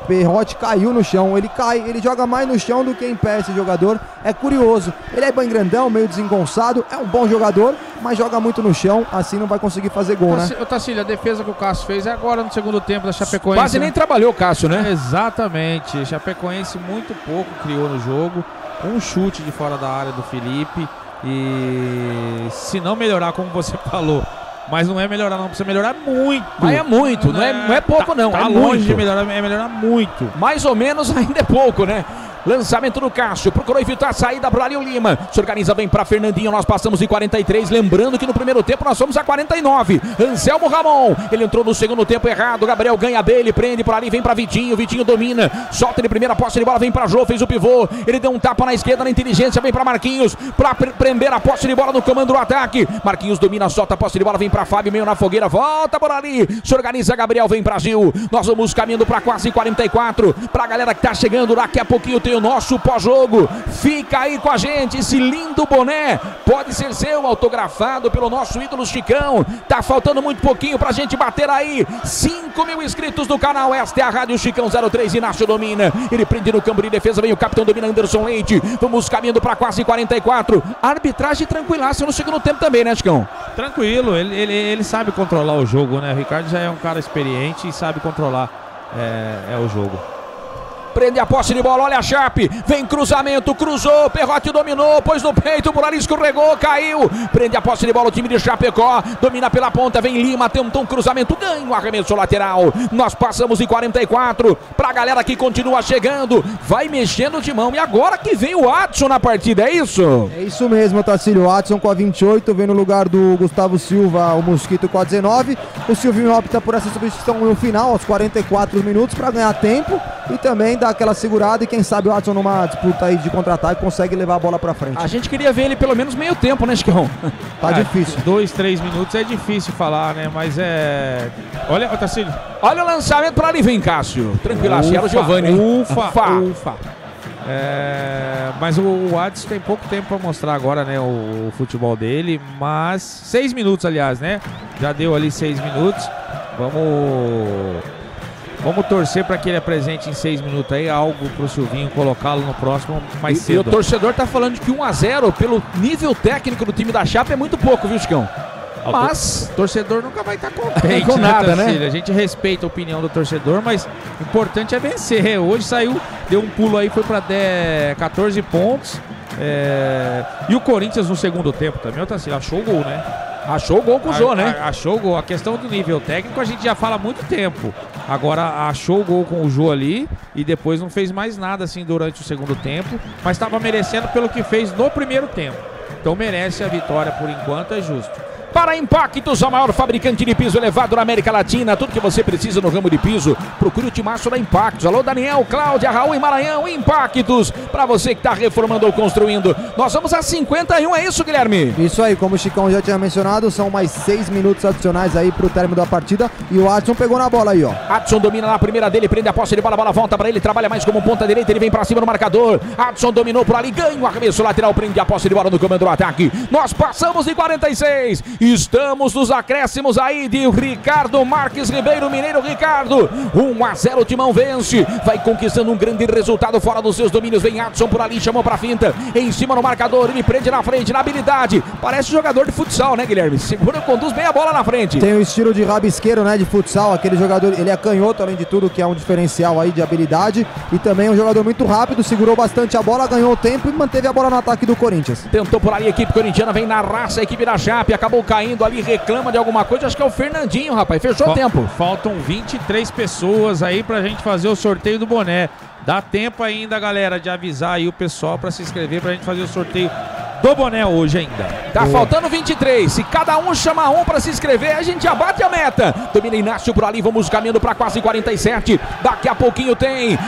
Perrotti caiu no chão. Ele cai, ele joga mais no chão do que em pé, esse jogador. É curioso, ele é bem grandão, meio desengonçado, é um bom jogador, mas joga muito no chão, assim não vai conseguir fazer gol, né? Tassilo, a defesa que o Cássio fez é agora no segundo tempo da Chapecoense. Quase nem trabalhou o Cássio, né? Exatamente, Chapecoense muito pouco criou no jogo. Um chute de fora da área do Felipe. E se não melhorar, como você falou, mas não é melhorar não, precisa melhorar muito. Mas é muito, não é pouco não, tá longe de melhorar, é melhorar muito. Mais ou menos ainda é pouco, né? Lançamento do Cássio, procurou evitar a saída para o Ario Lima, se organiza bem para Fernandinho. Nós passamos de 43, lembrando que no primeiro tempo nós fomos a 49, Anselmo Ramon, ele entrou no segundo tempo errado. Gabriel ganha bem, ele prende por ali, vem para Vitinho, Vitinho domina, solta de primeira posse de bola, vem para Jô, fez o pivô, ele deu um tapa na esquerda na inteligência, vem para Marquinhos, para prender a posse de bola no comando do ataque. Marquinhos domina, solta a posse de bola, vem para Fábio, meio na fogueira, volta por ali, se organiza Gabriel, vem Brasil, nós vamos caminhando para quase 44, para a galera que tá chegando, daqui a pouquinho tem o nosso pós-jogo, fica aí com a gente. Esse lindo boné pode ser seu, autografado pelo nosso ídolo Chicão. Tá faltando muito pouquinho pra gente bater aí 5.000 inscritos no canal. Esta é a Rádio Chicão 03, Inácio domina, ele prende no campo de defesa, vem o capitão, domina Anderson Leite, vamos caminhando pra quase 44, arbitragem tranquilaça no segundo tempo também, né, Chicão? Tranquilo, ele sabe controlar o jogo, né? O Ricardo já é um cara experiente e sabe controlar o jogo. Prende a posse de bola, olha a Chape, vem cruzamento, cruzou, Perrotti dominou, pôs no peito, por ali escorregou, caiu. Prende a posse de bola o time de Chapecó, domina pela ponta, vem Lima, tentou um cruzamento, ganha o arremesso lateral. Nós passamos em 44, pra galera que continua chegando, vai mexendo de mão, e agora que vem o Adson na partida, é isso? É isso mesmo, Tassilo, o Adson com a 28, vem no lugar do Gustavo Silva, o Mosquito com a 19, o Silvinho opta por essa substituição no final, aos 44 minutos, pra ganhar tempo, e também dá aquela segurada e quem sabe o Adson numa disputa aí de contra-ataque consegue levar a bola pra frente. A gente queria ver ele pelo menos meio tempo, né, Chicão? Tá difícil. 2, 3 minutos é difícil falar, né, mas é... Olha, Otacílio. Olha o lançamento pra ali, vem Cássio. Tranquilaço, era o Giovanni. Ufa. Mas o Adson tem pouco tempo pra mostrar agora, né, o futebol dele, mas 6 minutos, aliás, né? Já deu ali 6 minutos. Vamos torcer para que ele apresente em 6 minutos aí algo pro Silvinho colocá-lo no próximo mais cedo. E o torcedor tá falando que 1-0 pelo nível técnico do time da Chape é muito pouco, viu, Chicão? Mas o torcedor nunca vai estar contente com nada, né? A gente respeita a opinião do torcedor, mas o importante é vencer. Hoje saiu, deu um pulo aí, foi para 14 pontos. E o Corinthians no segundo tempo também, Tassilo, achou o gol, né? Achou o gol com o Jô, né? Achou o gol. A questão do nível técnico a gente já fala há muito tempo. Agora achou o gol com o Jô ali e depois não fez mais nada assim durante o segundo tempo, mas estava merecendo pelo que fez no primeiro tempo. Então merece a vitória por enquanto, é justo. Para Impactos, a maior fabricante de piso elevado na América Latina. Tudo que você precisa no ramo de piso, procure o timaço da Impactos. Alô, Daniel, Cláudia, Raul e Maranhão, Impactos. Para você que está reformando ou construindo. Nós vamos a 51, é isso, Guilherme? Isso aí, como o Chicão já tinha mencionado, são mais 6 minutos adicionais aí para o término da partida. E o Adson pegou na bola aí, ó. Adson domina na primeira dele, prende a posse de bola, a bola volta para ele, trabalha mais como ponta direita, ele vem para cima no marcador. Adson dominou por ali, ganha o arremesso lateral, prende a posse de bola no comando do ataque. Nós passamos de 46. Estamos nos acréscimos aí de Ricardo Marques Ribeiro, Mineiro Ricardo. 1-0, o Timão vence. Vai conquistando um grande resultado fora dos seus domínios. Vem Adson por ali, chamou pra finta. Em cima no marcador, ele prende na frente, na habilidade. Parece jogador de futsal, né, Guilherme? Segura e conduz bem a bola na frente. Tem o estilo de rabisqueiro, né, de futsal. Aquele jogador, ele é canhoto, além de tudo, que é um diferencial aí de habilidade. E também é um jogador muito rápido, segurou bastante a bola, ganhou o tempo e manteve a bola no ataque do Corinthians. Tentou por ali a equipe corintiana, vem na raça a equipe da Chape, acabou caindo ali, reclama de alguma coisa, acho que é o Fernandinho, rapaz, fechou o tempo. Faltam 23 pessoas aí pra gente fazer o sorteio do boné. Dá tempo ainda, galera, de avisar aí o pessoal para se inscrever, pra gente fazer o sorteio do boné hoje ainda. Tá faltando 23. Se cada um chamar um pra se inscrever, a gente já bate a meta. Domina Inácio por ali, vamos caminhando pra quase 47. Daqui a pouquinho tem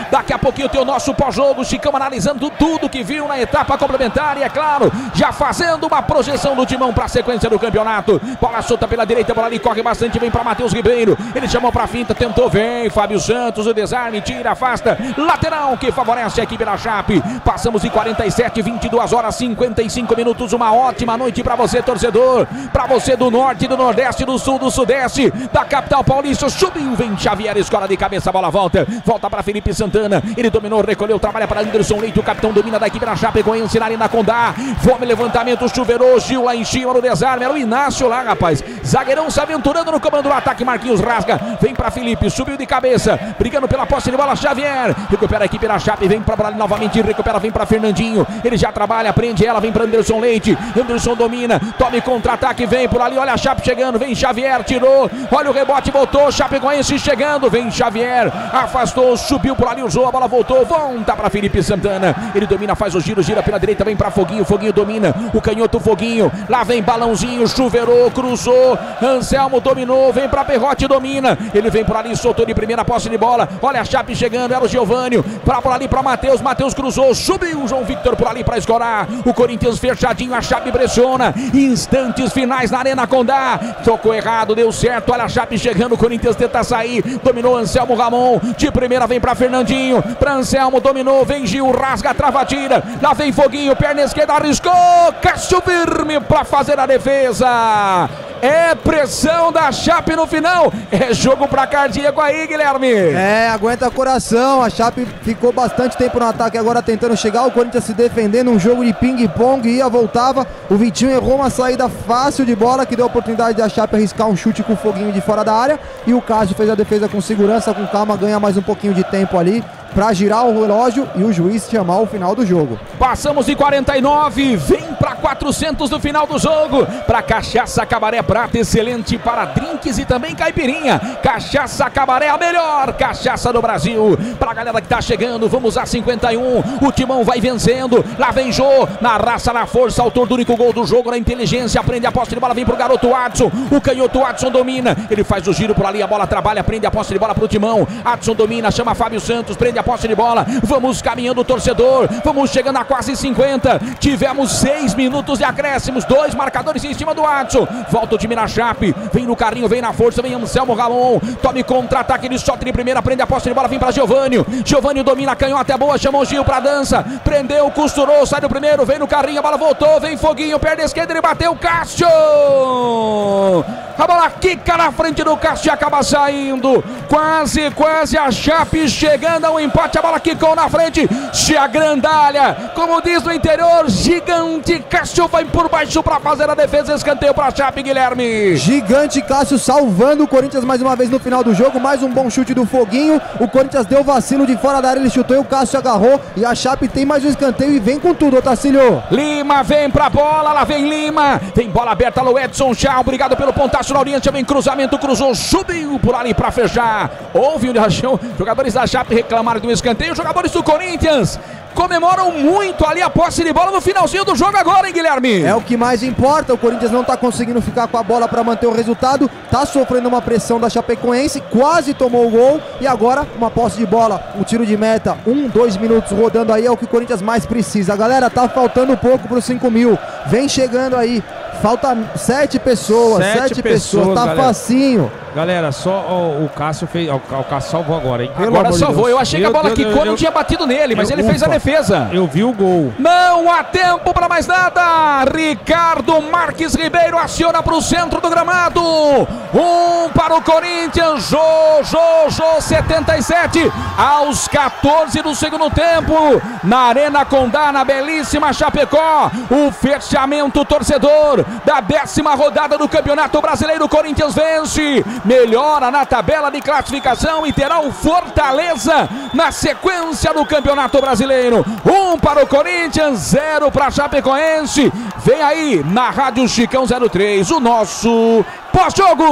o nosso pós-jogo. Chicão analisando tudo que viu na etapa complementar. E é claro, já fazendo uma projeção do timão pra sequência do campeonato. Bola solta pela direita, bola ali, corre bastante, vem pra Matheus Ribeiro. Ele chamou pra finta, tentou, vem Fábio Santos, o desarme, tira, afasta. Lateral que favorece a equipe da Chape. Passamos de 47, 22 horas, 55. 5 minutos, uma ótima noite pra você, torcedor, pra você do norte, do nordeste, do sul, do sudeste, da capital paulista. Subiu, vem Xavier, escola de cabeça, a bola volta pra Felipe Santana, ele dominou, recolheu, trabalha para Anderson Leite, o capitão domina da equipe da Chapecoense na Arena Condá. Fome, levantamento, chuveiro, Gil lá em cima no desarme, era o Inácio lá, rapaz, zagueirão se aventurando no comando do ataque, Marquinhos rasga, vem pra Felipe, subiu de cabeça, brigando pela posse de bola, Xavier, recupera a equipe da Chape, vem pra bola novamente, recupera, vem pra Fernandinho, ele já trabalha, prende ela, vem pra Anderson Leite, Anderson domina, tome contra-ataque, vem por ali, olha a Chape chegando, vem Xavier, tirou, olha o rebote, voltou, Chapecoense chegando, vem Xavier, afastou, subiu por ali, usou, a bola voltou, volta para Felipe Santana, ele domina, faz o giro, gira pela direita, vem para Foguinho, Foguinho domina, o canhoto Foguinho, lá vem Balãozinho, chuveirou, cruzou, Anselmo dominou, vem para Perrotti, domina, ele vem por ali, soltou de primeira posse de bola, olha a Chape chegando, era o Giovânio, para por ali para Matheus, Matheus cruzou, subiu João Victor por ali para escorar, o Corinthians fechadinho, a Chape pressiona, instantes finais na Arena Condá, tocou errado, deu certo, olha a Chape chegando, o Corinthians tenta sair, dominou Anselmo Ramon, de primeira vem pra Fernandinho, pra Anselmo, dominou, vem Gil, rasga, trava, tira, lá vem Foguinho, perna esquerda, arriscou, Cássio Birme pra fazer a defesa, é pressão da Chape no final, é jogo pra cardíaco aí, Guilherme. É, aguenta o coração, a Chape ficou bastante tempo no ataque, agora tentando chegar, o Corinthians se defendendo, um jogo de ping-pong, ia, voltava, o Vitinho errou uma saída fácil de bola, que deu a oportunidade da Chape arriscar um chute com o Foguinho de fora da área, e o Cássio fez a defesa com segurança, com calma, ganha mais um pouquinho de tempo ali, pra girar o relógio e o juiz chamar o final do jogo. Passamos de 49, vem pra 400 do final do jogo, pra Cachaça Cabaré Prata, excelente para drinks e também caipirinha. Cachaça Cabaré, a melhor cachaça do Brasil. Pra galera que tá chegando, vamos a 51, o Timão vai vencendo, lá vem Jô, na raça, na força, autor do único gol do jogo, na inteligência, prende a posse de bola, vem pro garoto Watson, o canhoto Watson domina, ele faz o giro por ali, a bola trabalha, prende a posse de bola pro Timão, Watson domina, chama Fábio Santos, prende a posse de bola, vamos caminhando, torcedor, vamos chegando a quase 50, tivemos 6 minutos de acréscimos, 2 marcadores em cima do Watson, volta o time na Chape, vem no carrinho, vem na força, vem Anselmo Ramon, tome contra-ataque, ele solta de primeira, prende a posse de bola, vem para Giovânio domina, a canhota é boa, chamou o Gil pra dança, prendeu, costurou, sai do primeiro, vem no carrinho, a bola voltou, vem Foguinho, perna esquerda, ele bateu, Cássio, a bola quica na frente do Cássio e acaba saindo, quase a Chape chegando ao empate. Bate a bola, quicou na frente, se agrandalha, como diz no interior, gigante Cássio vai por baixo para fazer a defesa, escanteio para Chape, Guilherme. Gigante Cássio salvando o Corinthians mais uma vez no final do jogo, mais um bom chute do Foguinho, o Corinthians deu vacilo de fora da área, ele chutou e o Cássio agarrou e a Chape tem mais um escanteio e vem com tudo, Otacílio. Lima vem pra bola, lá vem Lima, tem bola aberta, alô Edson Chá, obrigado pelo pontaço na Oriente, vem cruzamento, cruzou, subiu por ali para fechar, houve um rachão, jogadores da Chape reclamaram do escanteio, os jogadores do Corinthians comemoram muito ali a posse de bola no finalzinho do jogo agora, hein, Guilherme? É o que mais importa, o Corinthians não tá conseguindo ficar com a bola para manter o resultado, tá sofrendo uma pressão da Chapecoense, quase tomou o gol e agora uma posse de bola, um tiro de meta, 1, 2 minutos rodando aí, é o que o Corinthians mais precisa. Galera, tá faltando pouco pro 5.000, vem chegando aí, falta 7 pessoas, tá, galera. Facinho. Galera, só o Cássio fez. O Cássio salvou agora, hein? Agora salvou. Eu achei que a bola quicou, não tinha batido nele, mas ele fez a defesa. Eu vi o gol. Não há tempo para mais nada. Ricardo Marques Ribeiro aciona para o centro do gramado. 1 para o Corinthians. Jô, 77. Aos 14 do segundo tempo. Na Arena Condá, na belíssima Chapecó. O fechamento torcedor da 10ª rodada do Campeonato Brasileiro. O Corinthians vence. Melhora na tabela de classificação e terá o Fortaleza na sequência do Campeonato Brasileiro. 1 para o Corinthians, 0 para a Chapecoense. Vem aí na Rádio Chicão 03, o nosso pós-jogo.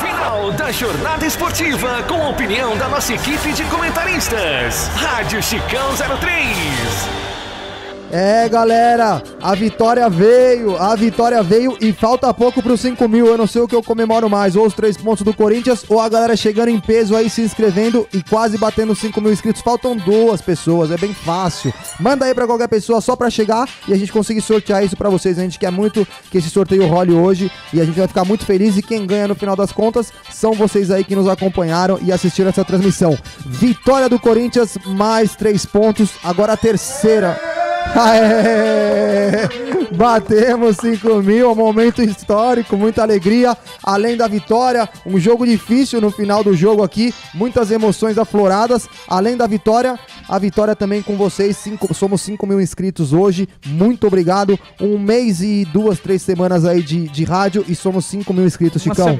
Final da jornada esportiva com a opinião da nossa equipe de comentaristas. Rádio Chicão 03. É, galera, a vitória veio e falta pouco pro 5.000, eu não sei o que eu comemoro mais, ou os 3 pontos do Corinthians, ou a galera chegando em peso aí, se inscrevendo e quase batendo 5.000 inscritos, faltam 2 pessoas, é bem fácil, manda aí pra qualquer pessoa só pra chegar e a gente conseguir sortear isso pra vocês, a gente quer muito que esse sorteio role hoje e a gente vai ficar muito feliz e quem ganha no final das contas são vocês aí que nos acompanharam e assistiram essa transmissão. Vitória do Corinthians, mais 3 pontos, agora a terceira... Aê! Batemos 5.000, um momento histórico, muita alegria, além da vitória, um jogo difícil no final do jogo aqui, muitas emoções afloradas, além da vitória, a vitória também com vocês, somos 5.000 inscritos hoje, muito obrigado, 1 mês e 2, 3 semanas aí de rádio e somos 5.000 inscritos, Chicão.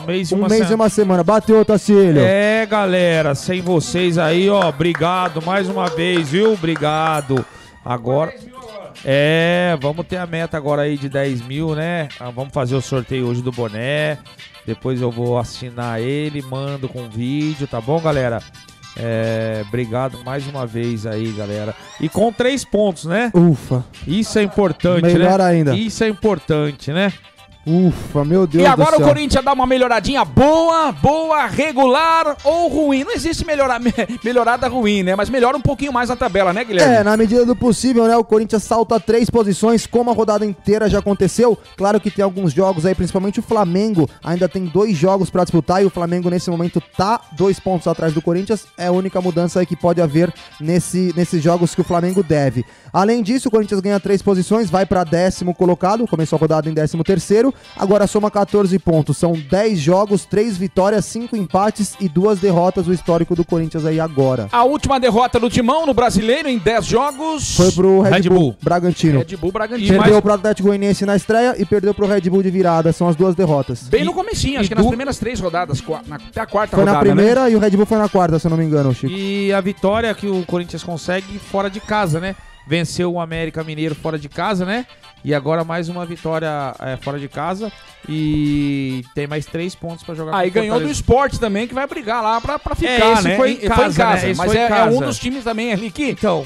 Um mês e uma semana, bateu, Tassilo. É, galera, sem vocês aí, ó, obrigado mais uma vez, viu, obrigado. Agora, vamos ter a meta agora aí de 10.000, né? Vamos fazer o sorteio hoje do boné, depois eu vou assinar ele, mando com vídeo, tá bom, galera? Obrigado mais uma vez aí, galera. E com 3 pontos, né? Ufa! Isso é importante, né? Melhor ainda. Isso é importante, né? Ufa, meu Deus do céu. E agora o Corinthians dá uma melhoradinha boa, regular ou ruim. Não existe melhorada ruim, né? Mas melhora um pouquinho mais a tabela, né, Guilherme? É, na medida do possível, né? O Corinthians salta 3 posições, como a rodada inteira já aconteceu. Claro que tem alguns jogos aí, principalmente o Flamengo. Ainda tem 2 jogos pra disputar e o Flamengo nesse momento tá 2 pontos atrás do Corinthians. É a única mudança aí que pode haver nesses jogos que o Flamengo deve. Além disso, o Corinthians ganha 3 posições, vai pra 10º colocado. Começou a rodada em 13º. Agora soma 14 pontos, são 10 jogos, 3 vitórias, 5 empates e 2 derrotas, o histórico do Corinthians aí agora. A última derrota do Timão no Brasileiro em 10 jogos foi pro Red Bull Bragantino. Red Bull Bragantino. Perdeu pro Atlético Goianiense na estreia e perdeu pro Red Bull de virada, são as 2 derrotas. Bem no comecinho, acho que nas primeiras 3 rodadas, até a quarta foi rodada. Foi na primeira, né? E o Red Bull foi na quarta, se eu não me engano, Chico. E a vitória que o Corinthians consegue fora de casa, né? Venceu o América Mineiro fora de casa, né? E agora mais uma vitória fora de casa e tem mais 3 pontos pra jogar. Aí ganhou do Sport também, que vai brigar lá pra ficar, né? Foi em casa, mas é um dos times também ali que... Então,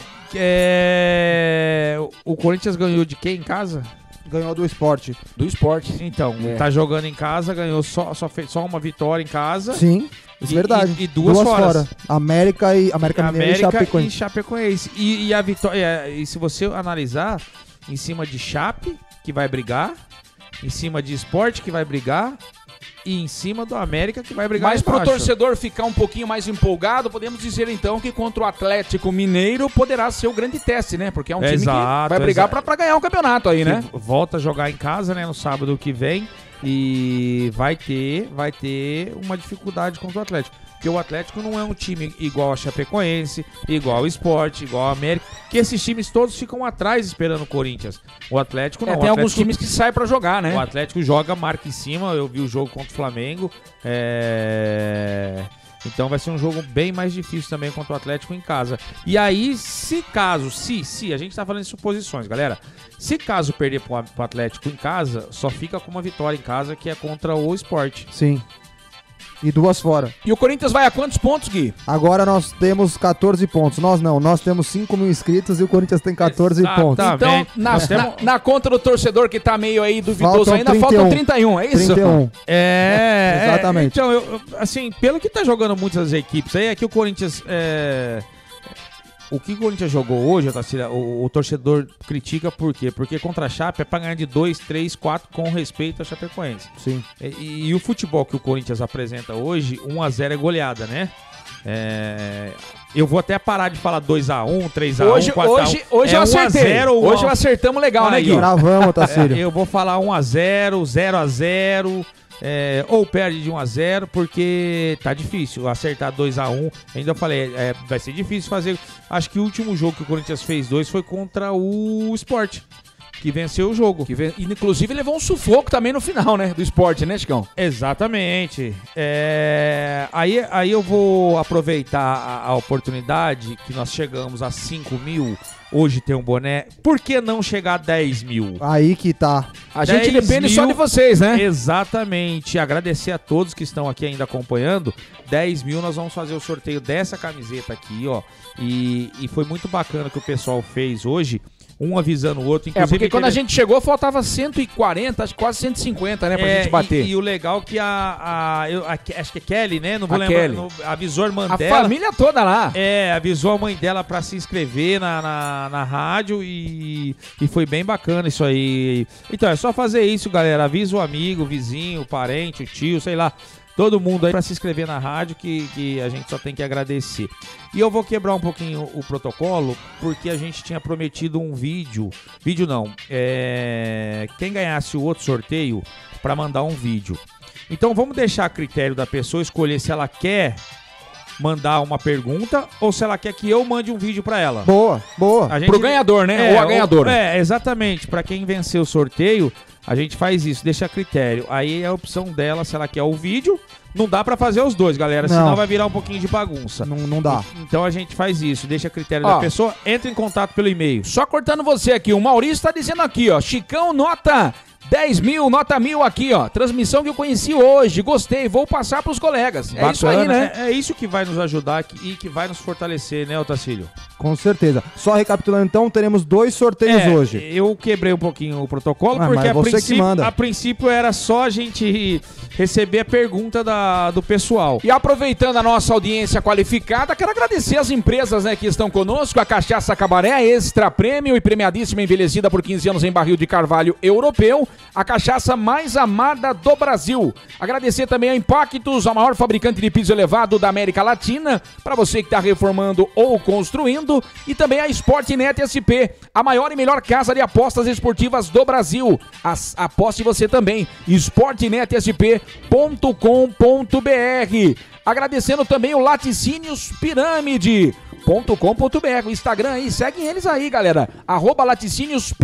o Corinthians ganhou de quem em casa? Ganhou do Sport. Do Sport. Então, tá jogando em casa, ganhou só uma vitória em casa. Sim. Isso é verdade. E duas fora. América Mineiro e Chapecoense. E a vitória. E se você analisar, em cima de Chape, que vai brigar, em cima de Sport, que vai brigar, e em cima do América, que vai brigar. Mas pro torcedor ficar um pouquinho mais empolgado, podemos dizer então que contra o Atlético Mineiro poderá ser o grande teste, né? Porque é um time que vai brigar pra ganhar o campeonato aí, né? Volta a jogar em casa, né? No sábado que vem. E vai ter uma dificuldade contra o Atlético. Porque o Atlético não é um time igual a Chapecoense, igual ao Sport, igual ao América, que esses times todos ficam atrás esperando o Corinthians. O Atlético não. Tem alguns times que saem pra jogar, né? O Atlético joga, marca em cima, eu vi o jogo contra o Flamengo. Então vai ser um jogo bem mais difícil também contra o Atlético em casa. E aí, se a gente tá falando de suposições, galera. Se caso perder pro Atlético em casa, só fica com uma vitória em casa, que é contra o Sport. Sim. E 2 fora. E o Corinthians vai a quantos pontos, Gui? Agora nós temos 14 pontos. Nós temos 5.000 inscritos e o Corinthians tem 14 pontos. Então, na conta do torcedor que tá meio aí duvidoso faltam ainda, 31. Faltam 31, é isso? 31. Exatamente. Então, assim, pelo que tá jogando muitas equipes aí, é que o Corinthians... O que o Corinthians jogou hoje, o torcedor critica por quê? Porque contra a Chape é pra ganhar de 2, 3, 4 com respeito a Chapecoense. Sim. E o futebol que o Corinthians apresenta hoje, 1x0 é goleada, né? Eu vou até parar de falar 2x1, 3x1, 4x1. Hoje eu acertei. Hoje acertamos legal, né, Gui? Gravamos, Tassilo. Eu vou falar 1x0, 0x0... ou perde de 1x0, porque tá difícil acertar 2x1. Ainda falei, vai ser difícil fazer. Acho que o último jogo que o Corinthians fez 2 foi contra o Sport. que venceu o jogo. Inclusive levou um sufoco também no final, né? Do Sport, né, Chicão? Exatamente. Aí eu vou aproveitar a oportunidade que nós chegamos a 5 mil. Hoje tem um boné. Por que não chegar a 10 mil? Aí que tá. A gente depende só de vocês, né? Exatamente. Agradecer a todos que estão aqui ainda acompanhando. 10 mil nós vamos fazer o sorteio dessa camiseta aqui, ó. E foi muito bacana que o pessoal fez hoje. Um avisando o outro. Inclusive, porque quando a gente chegou, faltava 140, acho que quase 150, né? Pra gente bater. E o legal que acho que é Kelly, né? Não vou lembrar. Avisou a irmã dela. A família toda lá. Avisou a mãe dela pra se inscrever na rádio e foi bem bacana isso aí. Então, é só fazer isso, galera. Avisa o amigo, o vizinho, o parente, o tio, sei lá. Todo mundo aí pra se inscrever na rádio, que a gente só tem que agradecer. E eu vou quebrar um pouquinho o protocolo, porque a gente tinha prometido um vídeo. Vídeo não. Quem ganhasse o outro sorteio pra mandar um vídeo. Então vamos deixar a critério da pessoa escolher se ela quer mandar uma pergunta ou se ela quer que eu mande um vídeo pra ela. Boa, boa. A gente... Pro ganhador, né? Ou a ganhadora. Exatamente. Pra quem venceu o sorteio... A gente faz isso, deixa a critério. Aí é a opção dela, se ela quer o vídeo. Não dá pra fazer os dois, galera, não. Senão vai virar um pouquinho de bagunça. Não dá. Então a gente faz isso, deixa a critério da pessoa, entra em contato pelo e-mail. Só cortando você aqui, o Maurício tá dizendo aqui, ó, Chicão, nota 10 mil, nota 1000 aqui, ó. Transmissão que eu conheci hoje, gostei, vou passar pros colegas. Bacana, é isso aí, né? É isso que vai nos ajudar e que vai nos fortalecer, né, Otacílio? Com certeza. Só recapitulando, então, teremos dois sorteios hoje. Eu quebrei um pouquinho o protocolo, porque a princípio era só a gente receber a pergunta do pessoal. E aproveitando a nossa audiência qualificada, quero agradecer as empresas, né, que estão conosco, a Cachaça Cabaré, Extra Prêmio e premiadíssima envelhecida por 15 anos em barril de carvalho europeu, a cachaça mais amada do Brasil. Agradecer também a Impactos, a maior fabricante de piso elevado da América Latina, para você que está reformando ou construindo. E também a Sportnet SP, a maior e melhor casa de apostas esportivas do Brasil. Aposte você também, sportnetsp.com.br. Agradecendo também o laticínios.com.br, o Instagram aí, seguem eles aí, galera, @laticínios.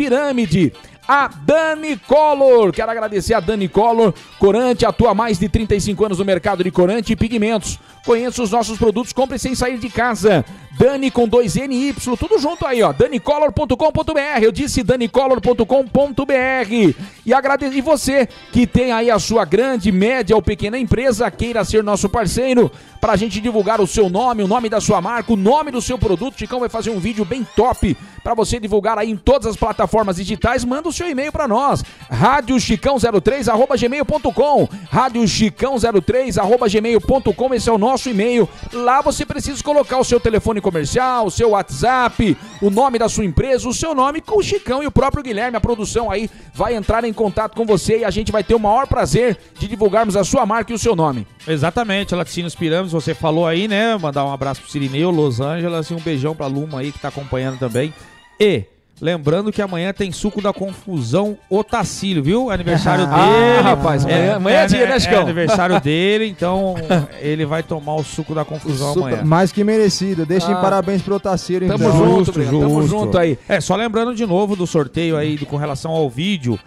A Dani Color, quero agradecer a Dani Color. Corante atua há mais de 35 anos no mercado de corante e pigmentos. Conheça os nossos produtos, compre sem sair de casa. Dani com 2NY, tudo junto aí, ó, danicolor.com.br, eu disse danicolor.com.br. E agradecer você que tem aí a sua grande, média ou pequena empresa, queira ser nosso parceiro, pra gente divulgar o seu nome, o nome da sua marca, o nome do seu produto. O Chicão vai fazer um vídeo bem top pra você divulgar aí em todas as plataformas digitais. Manda o seu e-mail pra nós, radiochicao03@gmail.com, radiochicao03@gmail.com, esse é o nosso e-mail. Lá você precisa colocar o seu telefone comercial, o seu WhatsApp, o nome da sua empresa, o seu nome, com o Chicão e o próprio Guilherme, a produção aí vai entrar em contato com você e a gente vai ter o maior prazer de divulgarmos a sua marca e o seu nome. Exatamente, Laticínios Pirâmides, você falou aí, né? Mandar um abraço pro Sirineu, Los Angeles, e um beijão pra Luma aí que tá acompanhando também. E lembrando que amanhã tem suco da confusão Otacílio, viu? Aniversário dele. Rapaz, amanhã é dia, né, Chicão? É aniversário dele, então ele vai tomar o suco da confusão amanhã. Mais que merecido. Deixem parabéns pro Otacílio, então. Tamo junto, tamo junto aí. Só lembrando de novo do sorteio aí com relação ao vídeo,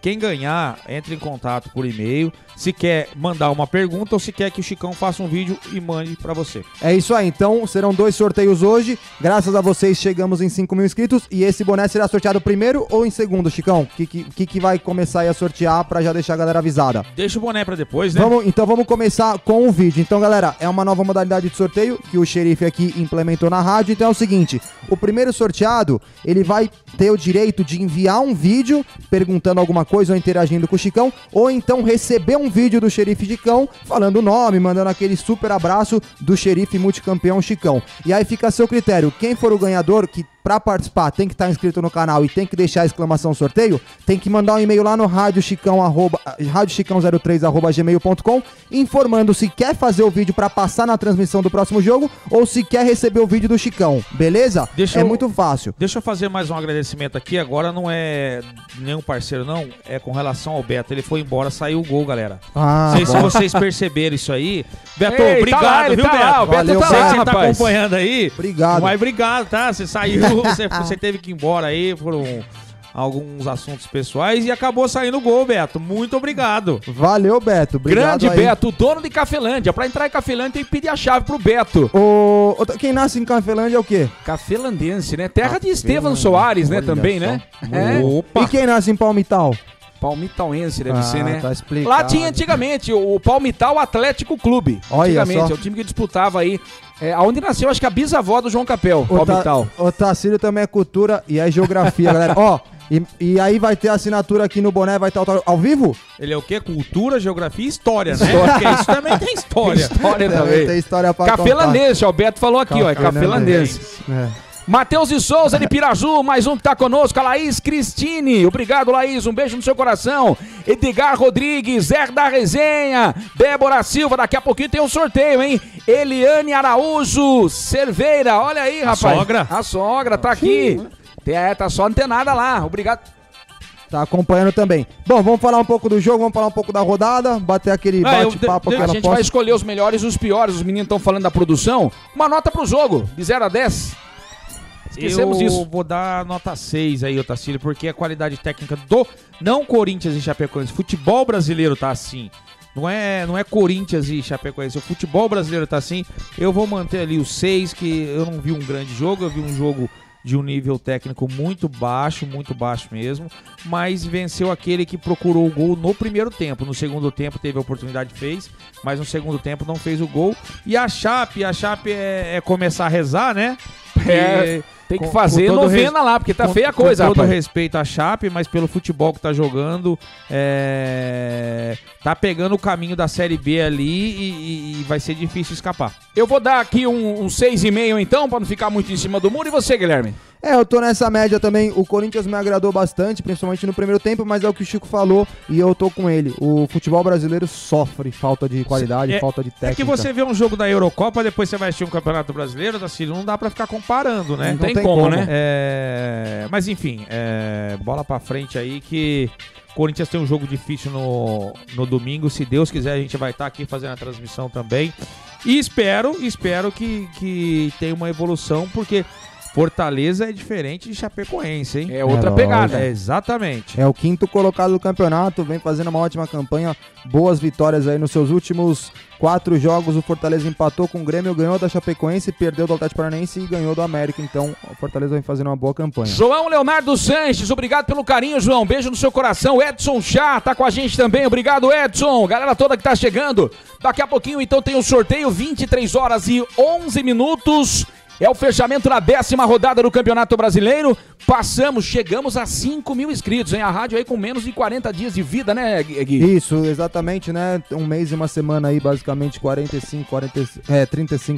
quem ganhar, entre em contato por e-mail, se quer mandar uma pergunta ou se quer que o Chicão faça um vídeo e mande pra você. É isso aí, então serão dois sorteios hoje. Graças a vocês chegamos em 5 mil inscritos e esse boné será sorteado primeiro ou em segundo, Chicão? O que vai começar aí a sortear pra já deixar a galera avisada? Deixa o boné pra depois, né? Então vamos começar com o vídeo. Então, galera, é uma nova modalidade de sorteio que o Xerife aqui implementou na rádio. Então é o seguinte, o primeiro sorteado, ele vai ter o direito de enviar um vídeo perguntando alguma coisa ou interagindo com o Chicão, ou então receber um vídeo do Xerife Chicão falando o nome, mandando aquele super abraço do xerife multicampeão Chicão. E aí fica a seu critério, quem for o ganhador, que pra participar tem que estar inscrito no canal e tem que deixar a exclamação sorteio, tem que mandar um e-mail lá no radiochicao03@gmail.com informando se quer fazer o vídeo pra passar na transmissão do próximo jogo ou se quer receber o vídeo do Chicão, beleza? Muito fácil. Deixa eu fazer mais um agradecimento aqui, agora não é nenhum parceiro não, é com relação ao Beto, ele foi embora, saiu o gol, galera. Não sei se vocês perceberam isso aí. Beto, obrigado, viu, Beto? Valeu, Beto, você tá acompanhando aí. Obrigado. Mas obrigado, tá? Você saiu Dudu, você teve que ir embora aí, foram alguns assuntos pessoais e acabou saindo o gol, Beto. Muito obrigado. Valeu, Beto. Obrigado. Grande aí. Beto, dono de Cafelândia. Pra entrar em Cafelândia tem que pedir a chave pro Beto. Quem nasce em Cafelândia é o quê? Cafelandense, né? Terra de Estevão Soares, né? Também, né? É. Opa. E quem nasce em Palmital? Palmitauense deve ser, né? Tá explicado. Lá tinha antigamente o Palmital Atlético Clube. Olha, antigamente, é o time que disputava aí. Onde nasceu, acho que a bisavó do João Capel, Palmital. O Tassilo também é cultura e é geografia, galera. Ó. E aí vai ter assinatura aqui no boné, vai estar ao vivo? Ele é o quê? Cultura, geografia e história, né? Porque isso também tem história. História também. Tem história pra Cafelandense, o Beto falou aqui, ó, é Cafelandense. Matheus de Souza de Piraju, mais um que tá conosco, a Laís Cristine, obrigado Laís, um beijo no seu coração. Edgar Rodrigues, Zé da Resenha, Débora Silva, daqui a pouquinho tem um sorteio, hein? Eliane Araújo Cerveira, olha aí, rapaz. A sogra tá aqui. Tá só antenada lá, obrigado. Tá acompanhando também. Bom, vamos falar um pouco do jogo, vamos falar um pouco da rodada, bater aquele bate-papo. A gente vai escolher os melhores e os piores, os meninos estão falando da produção. Uma nota pro jogo, de 0 a 10. Esquecemos isso. Eu vou dar nota 6 aí, Otacílio, porque a qualidade técnica do, não Corinthians e Chapecoense, futebol brasileiro tá assim. Não é Corinthians e Chapecoense, o futebol brasileiro tá assim. Eu vou manter ali o 6, que eu não vi um grande jogo, eu vi um jogo de um nível técnico muito baixo mesmo, mas venceu aquele que procurou o gol no primeiro tempo. No segundo tempo teve a oportunidade, fez, mas no segundo tempo não fez o gol. E a Chape é começar a rezar, né? Tem que fazer novena lá, porque tá feia a coisa. Com todo respeito à Chape, mas pelo futebol que tá jogando, tá pegando o caminho da Série B ali e vai ser difícil escapar. Eu vou dar aqui um 6,5 então, pra não ficar muito em cima do muro. E você, Guilherme? Eu tô nessa média também. O Corinthians me agradou bastante, principalmente no primeiro tempo, mas é o que o Chico falou e eu tô com ele. O futebol brasileiro sofre falta de qualidade, falta de técnica. É que você vê um jogo da Eurocopa, depois você vai assistir um Campeonato Brasileiro, Tassilo, não dá pra ficar comparando, né? Não tem como, né? Mas enfim, bola pra frente aí que o Corinthians tem um jogo difícil no domingo. Se Deus quiser, a gente vai estar aqui fazendo a transmissão também. E espero que tenha uma evolução, porque Fortaleza é diferente de Chapecoense, hein? É outra pegada. Exatamente. É o quinto colocado do campeonato, vem fazendo uma ótima campanha, boas vitórias aí nos seus últimos 4 jogos. O Fortaleza empatou com o Grêmio, ganhou da Chapecoense, perdeu do Atlético Paranaense e ganhou do América. Então, o Fortaleza vem fazendo uma boa campanha. João Leonardo Sanches, obrigado pelo carinho, João. Beijo no seu coração. Edson Chá tá com a gente também. Obrigado, Edson. Galera toda que tá chegando. Daqui a pouquinho, então, tem o sorteio, 23h11. É o fechamento da 10ª rodada do Campeonato Brasileiro. Chegamos a 5.000 inscritos, hein? A rádio aí com menos de 40 dias de vida, né, Gui? Isso, exatamente, né? Um mês e uma semana aí, basicamente, 35,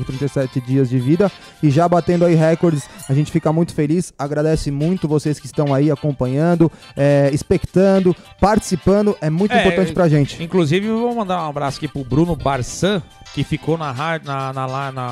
37 dias de vida. E já batendo aí recordes, a gente fica muito feliz. Agradece muito vocês que estão aí acompanhando, expectando, participando. É muito importante pra gente. Inclusive, vou mandar um abraço aqui pro Bruno Barçan, que ficou na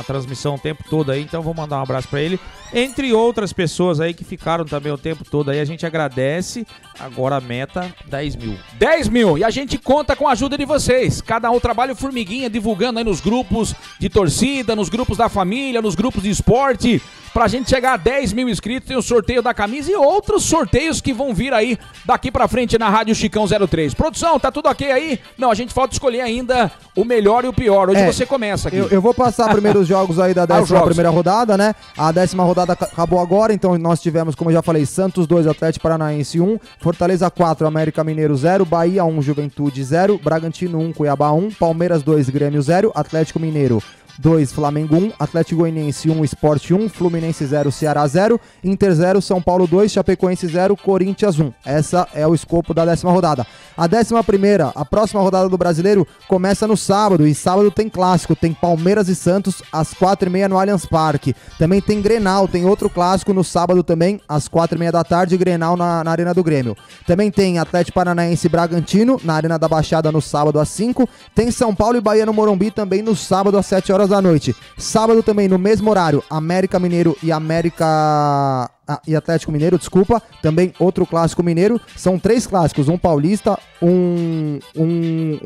transmissão o tempo todo aí, então vou mandar um abraço pra ele, entre outras pessoas aí que ficaram também o tempo todo aí, a gente agradece. Agora a meta, 10 mil, e a gente conta com a ajuda de vocês, cada um trabalho formiguinha, divulgando aí nos grupos de torcida, nos grupos da família, nos grupos de esporte, pra gente chegar a 10 mil inscritos. Tem o sorteio da camisa e outros sorteios que vão vir aí daqui pra frente na Rádio Chicão 03. Produção, tá tudo ok aí? Não, a gente falta escolher ainda o melhor e o pior. Hoje você começa aqui. Eu vou passar primeiro os jogos aí da 10ª primeira rodada, né? A 10ª rodada acabou agora, então nós tivemos, como eu já falei, Santos 2, Atlético Paranaense 1, Fortaleza 4, América Mineiro 0, Bahia 1, Juventude 0, Bragantino 1, Cuiabá 1, Palmeiras 2, Grêmio 0, Atlético Mineiro 2, Flamengo 1, Atlético Goianiense 1, Sport 1, Fluminense 0, Ceará 0, Inter 0, São Paulo 2, Chapecoense 0, Corinthians 1. Essa é o escopo da 10ª rodada. A 11ª, a próxima rodada do Brasileiro, começa no sábado, e sábado tem clássico, tem Palmeiras e Santos às 4h30 no Allianz Parque. Também tem Grenal, tem outro clássico no sábado também, às 4h30 da tarde, Grenal na Arena do Grêmio. Também tem Atlético Paranaense e Bragantino na Arena da Baixada no sábado às 5h, tem São Paulo e Bahia no Morumbi também no sábado às 7h da noite. Sábado também, no mesmo horário, América Mineiro e América e Atlético Mineiro, desculpa, também outro clássico mineiro. São três clássicos, um paulista, um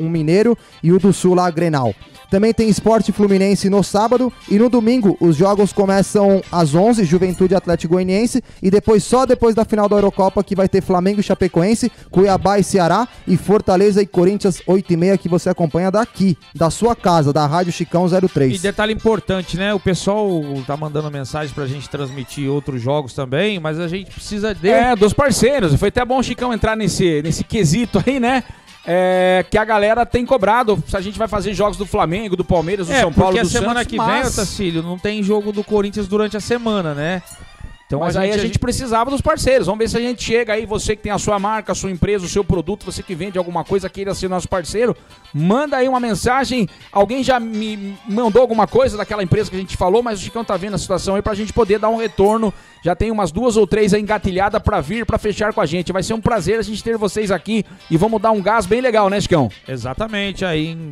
mineiro e o do Sul lá, Grenal. Também tem Sport Fluminense no sábado e no domingo os jogos começam às 11, Juventude, Atlético Goianiense, e depois, só depois da final da Eurocopa, que vai ter Flamengo e Chapecoense, Cuiabá e Ceará e Fortaleza e Corinthians, 8h30, que você acompanha daqui, da sua casa, da Rádio Chicão 03. E detalhe importante, né? O pessoal tá mandando mensagem pra gente transmitir outros jogos também, mas a gente precisa de... dos parceiros. Foi até bom o Chicão entrar nesse quesito aí, né? Que a galera tem cobrado. A gente vai fazer jogos do Flamengo, do Palmeiras, do São Paulo, do Santos. Porque a semana que vem, Tassilo, não tem jogo do Corinthians durante a semana, né? Então, mas aí a gente precisava dos parceiros. Vamos ver se a gente chega aí, você que tem a sua marca, a sua empresa, o seu produto, você que vende alguma coisa, queira ser nosso parceiro, manda aí uma mensagem. Alguém já me mandou alguma coisa daquela empresa que a gente falou, mas o Chicão tá vendo a situação aí pra gente poder dar um retorno. Já tem umas 2 ou 3 aí engatilhadas pra vir, pra fechar com a gente. Vai ser um prazer a gente ter vocês aqui e vamos dar um gás bem legal, né, Chicão? Exatamente, aí em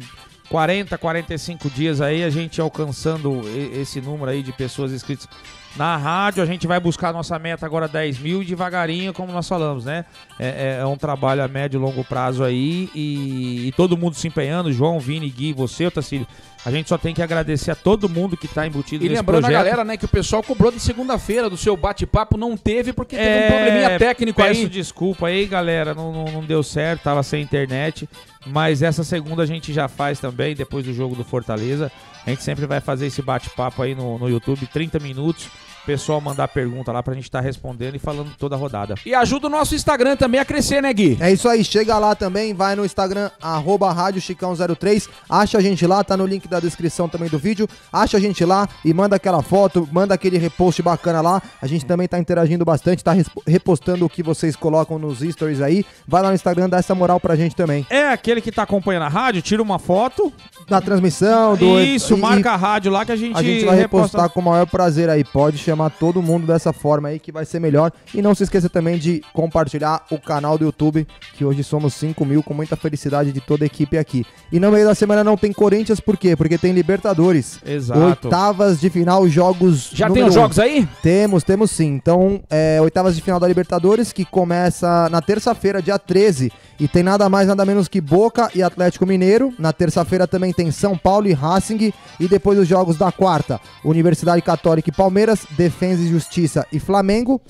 40, 45 dias aí a gente alcançando esse número aí de pessoas inscritas na rádio. A gente vai buscar a nossa meta agora 10 mil e devagarinho, como nós falamos, né? É um trabalho a médio e longo prazo aí e todo mundo se empenhando, João, Vini, Gui, você, Tassilo. A gente só tem que agradecer a todo mundo que tá embutido nesse projeto. E lembrando a galera, né, que o pessoal cobrou de segunda-feira do seu bate-papo, não teve porque teve um probleminha técnico aí. Peço desculpa aí, galera, não deu certo, tava sem internet, mas essa segunda a gente já faz também, depois do jogo do Fortaleza. A gente sempre vai fazer esse bate-papo aí no YouTube, 30 minutos. Pessoal mandar pergunta lá pra gente estar respondendo e falando toda a rodada. E ajuda o nosso Instagram também a crescer, né, Gui? É isso aí, chega lá também, vai no Instagram, @radiochicão03, acha a gente lá, tá no link da descrição também do vídeo, acha a gente lá e manda aquela foto, manda aquele repost bacana lá, a gente também tá interagindo bastante, tá repostando o que vocês colocam nos stories aí, vai lá no Instagram, dá essa moral pra gente também. É aquele que tá acompanhando a rádio, tira uma foto na transmissão do... Isso, marca a rádio lá que a gente vai repostar com o maior prazer aí, pode chamar todo mundo dessa forma aí que vai ser melhor. E não se esqueça também de compartilhar o canal do YouTube, que hoje somos 5.000, com muita felicidade de toda a equipe aqui. E no meio da semana não tem Corinthians, por quê? Porque tem Libertadores. Exato. Oitavas de final, jogos... Já tem os jogos aí? Temos sim. Então, oitavas de final da Libertadores, que começa na terça-feira, dia 13. E tem nada mais, nada menos que Boca e Atlético Mineiro. Na terça-feira também tem São Paulo e Racing. E depois os jogos da quarta, Universidade Católica e Palmeiras, Defensa e Justiça e Flamengo.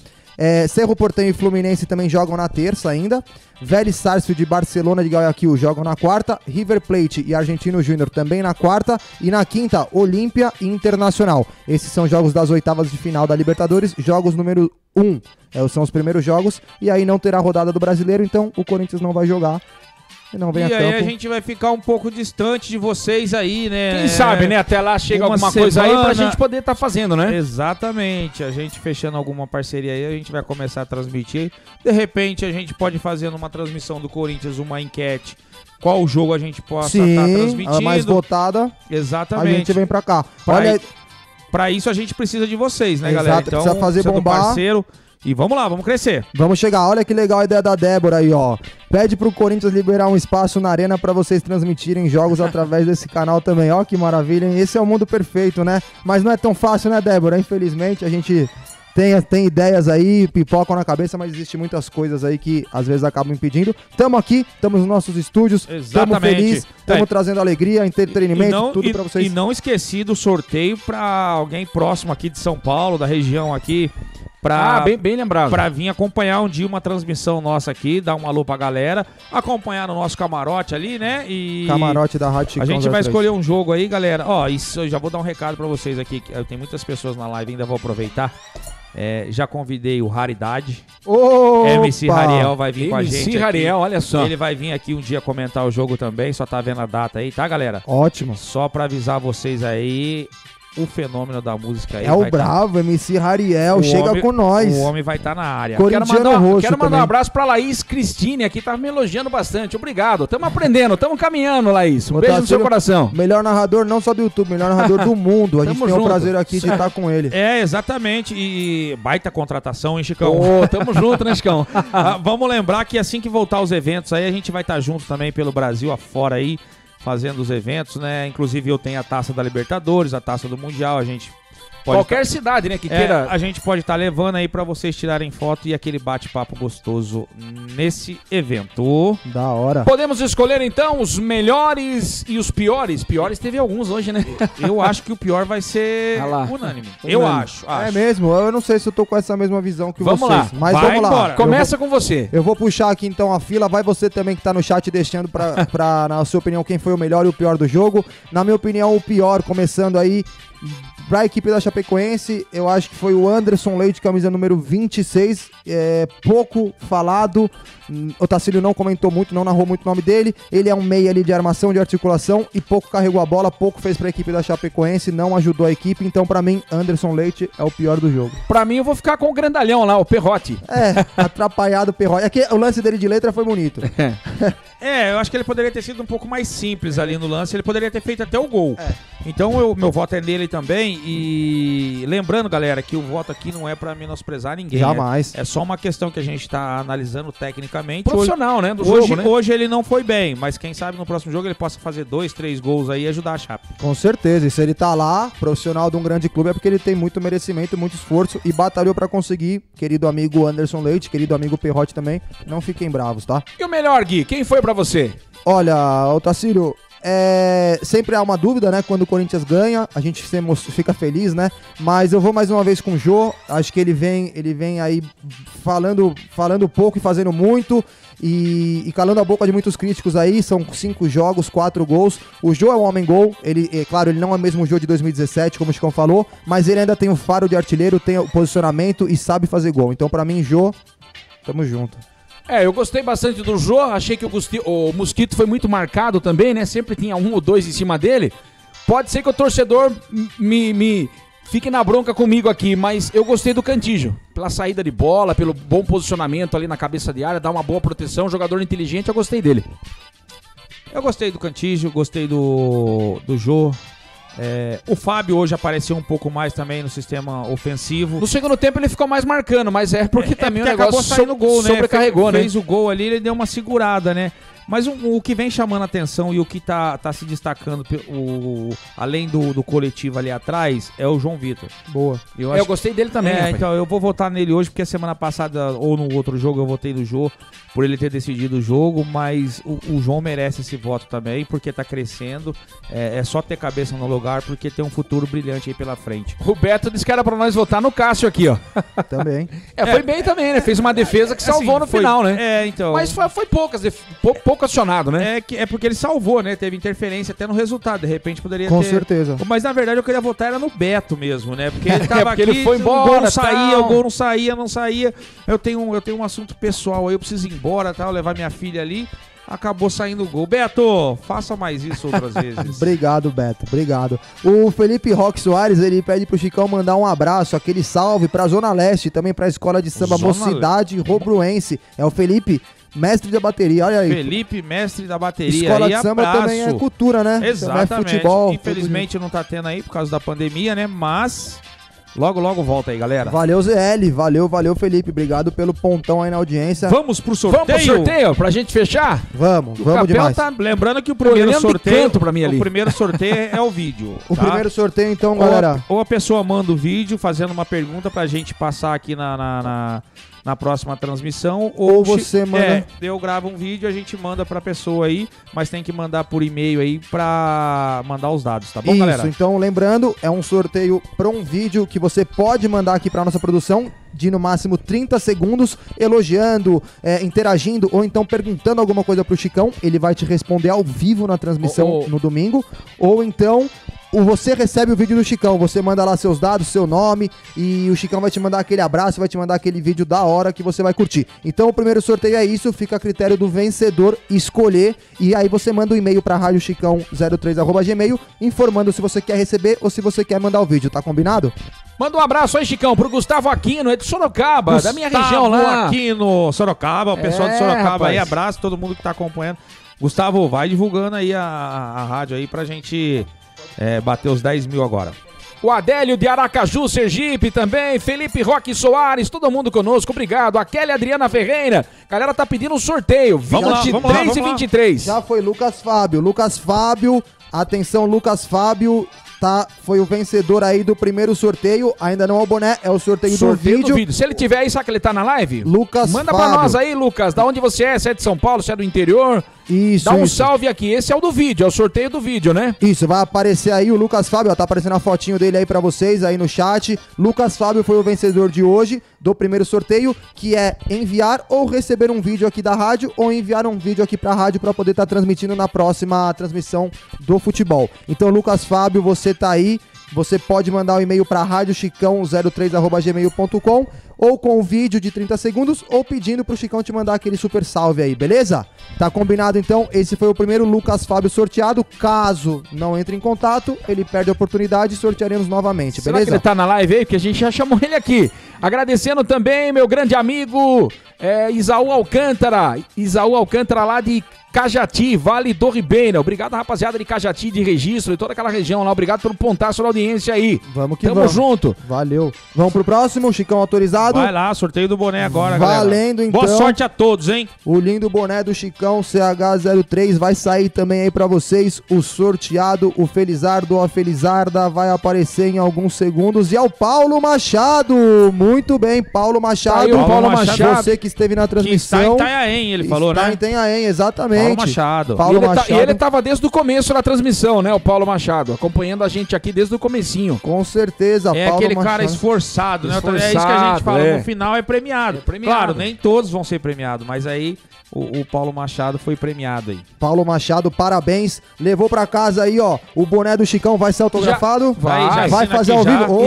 Cerro Porteño e Fluminense também jogam na terça ainda. Vélez Sarsfield de Barcelona de Guayaquil jogam na quarta. River Plate e Argentino Júnior também na quarta. E na quinta, Olímpia e Internacional. Esses são jogos das oitavas de final da Libertadores. Jogos número 1. São os primeiros jogos. E aí não terá rodada do Brasileiro, então o Corinthians não vai jogar. E aí a gente vai ficar um pouco distante de vocês aí, né? Quem sabe, né? Até lá chega alguma coisa aí pra gente poder estar fazendo, né? Exatamente. A gente fechando alguma parceria aí, a gente vai começar a transmitir. De repente a gente pode fazer numa transmissão do Corinthians uma enquete. Qual jogo a gente possa estar transmitindo. A mais votada. Exatamente. A gente vem pra cá. Olha... Pra isso a gente precisa de vocês, né, galera? Então, precisa fazer bombar. Parceiro. E vamos lá, vamos crescer. Vamos chegar. Olha que legal a ideia da Débora aí, ó. Pede pro Corinthians liberar um espaço na arena pra vocês transmitirem jogos através desse canal também. Ó, que maravilha, hein? Esse é o mundo perfeito, né? Mas não é tão fácil, né, Débora? Infelizmente, a gente tem ideias aí, pipocam na cabeça, mas existem muitas coisas aí que às vezes acabam impedindo. Tamo aqui, estamos nos nossos estúdios. Exatamente. Tamo feliz, tamo trazendo alegria, entretenimento, tudo pra vocês. E não esqueci do sorteio pra alguém próximo aqui de São Paulo, da região aqui. Bem lembrado. Pra vir acompanhar um dia uma transmissão nossa aqui, dar um alô pra galera, acompanhar no nosso camarote ali, né? Camarote da Rádio Chicão. A gente vai escolher um jogo aí, galera. Ó, isso, eu já vou dar um recado pra vocês aqui. Tem muitas pessoas na live, ainda vou aproveitar. Já convidei o Raridade. MC Rariel vai vir com a gente. MC Rariel, olha só. Ele vai vir aqui um dia comentar o jogo também, só tá vendo a data aí, tá, galera? Ótimo. Só pra avisar vocês aí... O fenômeno da música aí. É o bravo, MC Rariel, chega com nós. O homem vai estar na área. Quero mandar um abraço pra Laís Cristine aqui, tá me elogiando bastante, obrigado. Tamo aprendendo, tamo caminhando, Laís. Um beijo no seu coração. Melhor narrador, não só do YouTube, melhor narrador do mundo. A gente tem o prazer aqui de estar com ele. Exatamente, e baita contratação, hein, Chicão? Tamo junto, né, Chicão? Vamos lembrar que assim que voltar os eventos aí, a gente vai estar junto também pelo Brasil afora aí, fazendo os eventos, né? Inclusive eu tenho a taça da Libertadores, a taça do Mundial, a gente Qualquer cidade, né, que queira... A gente pode estar levando aí pra vocês tirarem foto e aquele bate-papo gostoso nesse evento. Da hora. Podemos escolher, então, os melhores e os piores. Piores teve alguns hoje, né? Eu acho que o pior vai ser unânime. Eu acho. É mesmo? Eu não sei se eu tô com essa mesma visão que vamos vocês. Lá. Mas vai vamos lá. Embora. Começa com você. Eu vou puxar aqui, então, a fila. Vai você também que tá no chat deixando pra na sua opinião, quem foi o melhor e o pior do jogo. Na minha opinião, o pior, começando aí... Para a equipe da Chapecoense, eu acho que foi o Anderson Leite, camisa número 26, pouco falado, o Tassilo não comentou muito, não narrou muito o nome dele, ele é um meia ali de armação, de articulação e pouco carregou a bola, pouco fez para a equipe da Chapecoense, não ajudou a equipe, então para mim Anderson Leite é o pior do jogo. Para mim eu vou ficar com o grandalhão lá, o Perrotti. Atrapalhado o Perrotti, é que o lance dele de letra foi bonito. Eu acho que ele poderia ter sido um pouco mais simples ali no lance, ele poderia ter feito até o gol. Então meu voto é nele também e lembrando, galera, que o voto aqui não é para menosprezar ninguém. Jamais. É só uma questão que a gente tá analisando tecnicamente. Profissional, hoje, né? Do jogo, né? Hoje ele não foi bem, mas quem sabe no próximo jogo ele possa fazer 2, 3 gols aí e ajudar a Chape. Com certeza, e se ele tá lá, profissional de um grande clube, é porque ele tem muito merecimento, muito esforço e batalhou para conseguir, querido amigo Anderson Leite, querido amigo Perrotti também, não fiquem bravos, tá? E o melhor, Gui, quem foi pra você? Olha, Otacílio, sempre há uma dúvida, né? Quando o Corinthians ganha, a gente fica feliz, né? Mas eu vou mais uma vez com o Jô. Acho que ele vem aí falando pouco e fazendo muito. E calando a boca de muitos críticos aí. São 5 jogos, 4 gols. O Jô é um homem-gol. Ele não é mesmo o Jô de 2017, como o Chicão falou. Mas ele ainda tem o faro de artilheiro, tem o posicionamento e sabe fazer gol. Então, pra mim, Jô, tamo junto. Eu gostei bastante do Jô, achei que o Mosquito foi muito marcado também, né? Sempre tinha um ou dois em cima dele. Pode ser que o torcedor me fique na bronca comigo aqui, mas eu gostei do Cantígio. Pela saída de bola, pelo bom posicionamento ali na cabeça de área, dá uma boa proteção, jogador inteligente, eu gostei dele. Eu gostei do Cantígio, gostei do Jô. O Fábio hoje apareceu um pouco mais também no sistema ofensivo. No segundo tempo ele ficou mais marcando, mas é porque também porque o negócio saindo gol, né? Sobrecarregou, né? Fez o gol ali, ele deu uma segurada, né? Mas o que vem chamando a atenção e o que tá se destacando, além do coletivo ali atrás, é o João Vitor. Boa. Eu gostei dele também. Então eu vou votar nele hoje, porque a semana passada ou no outro jogo eu votei no Jô, por ele ter decidido o jogo, mas o João merece esse voto também, porque tá crescendo, é só ter cabeça no lugar, porque tem um futuro brilhante aí pela frente. O Beto disse que era pra nós votar no Cássio aqui, ó. Também. Foi bem também, né? Fez uma defesa que salvou no final, né? Então... Mas foi pouco acionado, né? Porque ele salvou, né? Teve interferência até no resultado, de repente poderia ter... Com certeza. Mas na verdade eu queria votar era no Beto mesmo, né? Porque ele tava porque aqui, ele foi embora, o gol não saía, não saía. Eu tenho um assunto pessoal aí, eu preciso ir embora, tal, levar minha filha ali. Acabou saindo o gol. Beto, faça mais isso outras vezes. Obrigado, Beto. Obrigado. O Felipe Roque Soares, ele pede pro Chicão mandar um abraço, aquele salve pra Zona Leste, também pra Escola de Samba Mocidade Robruense. É o Felipe, mestre da bateria, olha aí. Felipe, mestre da bateria. Escola de Samba também é cultura, né? Exatamente. Também é futebol. Infelizmente não tá tendo aí por causa da pandemia, né? Mas... Logo, logo volta aí, galera. Valeu, ZL. Valeu, Felipe. Obrigado pelo pontão aí na audiência. Vamos pro sorteio? Vamos pro sorteio, pra gente fechar? Vamos demais. Tá... Lembrando que o primeiro sorteio... Pra mim ali. O primeiro sorteio é o vídeo. Tá? O primeiro sorteio, então, galera... Ou a pessoa manda o vídeo fazendo uma pergunta pra gente passar aqui na próxima transmissão, ou você manda... eu gravo um vídeo, a gente manda pra pessoa aí, mas tem que mandar por e-mail aí pra mandar os dados, tá bom, isso, galera? Isso, então lembrando, é um sorteio pra um vídeo que você pode mandar aqui pra nossa produção, de no máximo 30 segundos, elogiando, interagindo, ou então perguntando alguma coisa pro Chicão, ele vai te responder ao vivo na transmissão no domingo, ou então... Você recebe o vídeo do Chicão, você manda lá seus dados, seu nome, e o Chicão vai te mandar aquele abraço, vai te mandar aquele vídeo da hora que você vai curtir. Então o primeiro sorteio é isso, fica a critério do vencedor escolher, e aí você manda um e-mail pra radiochicão03@gmail, informando se você quer receber ou se você quer mandar o vídeo, tá combinado? Manda um abraço aí, Chicão, pro Gustavo Aquino, é de Sorocaba, da minha região lá. Gustavo Aquino, Sorocaba, o pessoal de Sorocaba aí, abraço todo mundo que tá acompanhando. Gustavo, vai divulgando aí a rádio aí pra gente... bateu os 10 mil agora. O Adélio de Aracaju, Sergipe também, Felipe Roque Soares, todo mundo conosco, obrigado. A Kelly Adriana Ferreira, galera tá pedindo um sorteio, 23 e 23. Já foi Lucas Fábio, atenção Lucas Fábio, tá? Foi o vencedor aí do primeiro sorteio. Ainda não é o boné, é o sorteio do vídeo. Se ele tiver aí, sabe que ele tá na live? Lucas manda Fábio. Pra nós aí, Lucas. Da onde você é? Se é de São Paulo, se é do interior? Isso, dá um salve aqui. Esse é o do vídeo, é o sorteio do vídeo, né? Isso, vai aparecer aí o Lucas Fábio, ó, tá aparecendo a fotinho dele aí pra vocês, aí no chat. Lucas Fábio foi o vencedor de hoje, do primeiro sorteio, que é enviar ou receber um vídeo aqui da rádio, ou enviar um vídeo aqui pra rádio pra poder estar transmitindo na próxima transmissão do futebol. Então, Lucas Fábio, você tá aí, você pode mandar um e-mail pra radiochicão03@gmail.com, ou com o vídeo de 30 segundos, ou pedindo pro Chicão te mandar aquele super salve aí, beleza? Tá combinado então? Esse foi o primeiro Lucas Fábio sorteado. Caso não entre em contato, ele perde a oportunidade e sortearemos novamente, beleza? Será que ele tá na live aí? Porque a gente já chamou ele aqui. Agradecendo também meu grande amigo Isaú Alcântara. Isaú Alcântara lá de Cajati, Vale do Ribeira. Obrigado, rapaziada de Cajati, de Registro e toda aquela região lá. Obrigado pelo pontaço da audiência aí. Vamos que vamos. Tamo junto. Valeu. Vamos pro próximo, Chicão autorizado. Vai lá, sorteio do boné agora, valendo, galera. Então, boa sorte a todos, hein? O lindo boné do Chicão CH03 vai sair também aí pra vocês. O sorteado, o felizardo ou a felizarda vai aparecer em alguns segundos. E é o Paulo Machado. Muito bem, Paulo Machado. Saiu, Paulo Machado. Você que esteve na transmissão. Está em Itanhaém, ele falou, né? Está em Itanhaém, exatamente. Paulo Machado. E ele estava desde o começo da transmissão, né? O Paulo Machado, acompanhando a gente aqui desde o comecinho. Com certeza, Paulo Machado. É aquele cara esforçado, né? É isso que a gente fala, no final é premiado. Claro, nem todos vão ser premiados, mas aí o Paulo Machado foi premiado aí. Paulo Machado, parabéns. Levou pra casa aí, ó, o boné do Chicão vai ser autografado. Vai fazer ao vivo.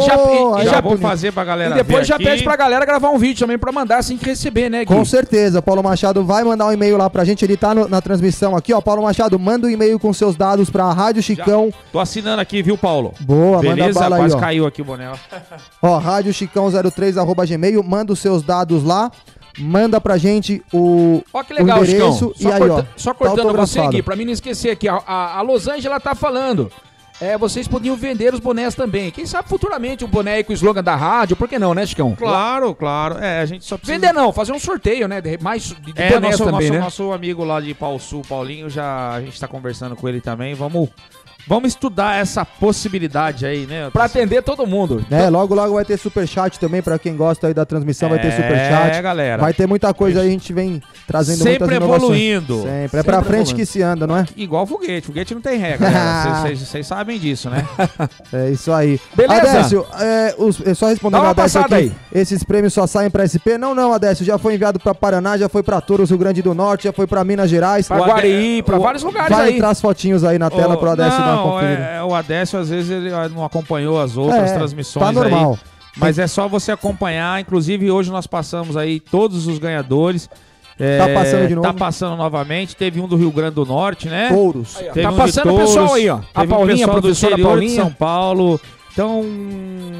E já vou fazer pra galera. E depois já pede pra galera gravar um vídeo também pra mandar assim que receber, né, Gui? Com certeza, Paulo Machado vai mandar um e-mail lá pra gente. Ele tá na transmissão aqui, ó. Paulo Machado, manda um e-mail com seus dados pra Rádio Chicão. Já tô assinando aqui, viu, Paulo? Boa, beleza, manda bala aí, ó. Caiu aqui o boné, ó. Rádio Chicão03@gmail, manda os seus dados lá. Manda pra gente o endereço e aí, ó. Só cortando você aqui, pra mim não esquecer aqui, a Losângela tá falando. Vocês podiam vender os bonés também. Quem sabe futuramente o boné aí com o slogan da rádio, por que não, né, Chicão? Claro, claro. A gente só precisa... Vender não, fazer um sorteio, né? De bonés também, né? Nosso amigo lá de Pau Sul, Paulinho, a gente tá conversando com ele também, Vamos estudar essa possibilidade aí, né? Pra atender todo mundo. Logo, logo vai ter superchat também, pra quem gosta aí da transmissão, vai ter superchat. Galera. Vai ter muita coisa aí, a gente vem trazendo muitas inovações. Sempre evoluindo. Sempre. É pra frente que se anda, não é? Igual foguete. Foguete não tem regra, vocês sabem disso, né? É isso aí. Beleza. Adécio, só respondendo a Adécio aqui. Aí. Esses prêmios só saem pra SP? Não, Adécio. Já foi enviado pra Paraná, já foi pra Touros, Rio Grande do Norte, já foi pra Minas Gerais. Pra Guarí, pra vários lugares aí. Vai entrar as fotinhos aí na tela pro Adécio dar. O Adécio às vezes ele não acompanhou as outras transmissões, tá normal. Aí, mas é só você acompanhar. Inclusive hoje nós passamos aí todos os ganhadores. Tá passando de novo. Tá passando novamente. Teve um do Rio Grande do Norte, né? Touros. Aí, tá passando o pessoal aí, ó. A Paulinha, a professora Paulinha de São Paulo. Então...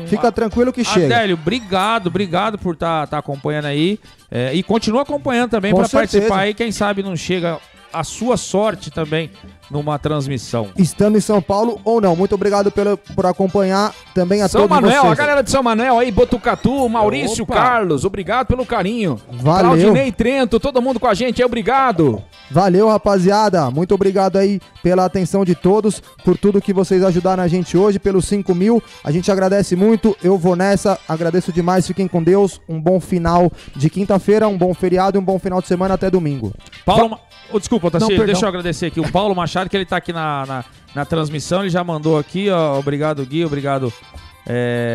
Fica tranquilo que chega. Adélio, obrigado por estar acompanhando aí. E continua acompanhando também para participar aí. Quem sabe não chega a sua sorte também numa transmissão. Estando em São Paulo ou não. Muito obrigado por acompanhar também a São todos Manuel, vocês. A galera de São Manuel aí, Botucatu, Maurício, Carlos, obrigado pelo carinho. Valeu. Claudinei Trento, todo mundo com a gente, obrigado. Valeu, rapaziada. Muito obrigado aí pela atenção de todos, por tudo que vocês ajudaram a gente hoje, pelos 5.000. A gente agradece muito. Eu vou nessa. Agradeço demais. Fiquem com Deus. Um bom final de quinta-feira, um bom feriado e um bom final de semana até domingo. Desculpa, Tassilo, deixa eu agradecer aqui. O Paulo Machado, que ele tá aqui na transmissão, ele já mandou aqui, ó. Obrigado, Gui, obrigado,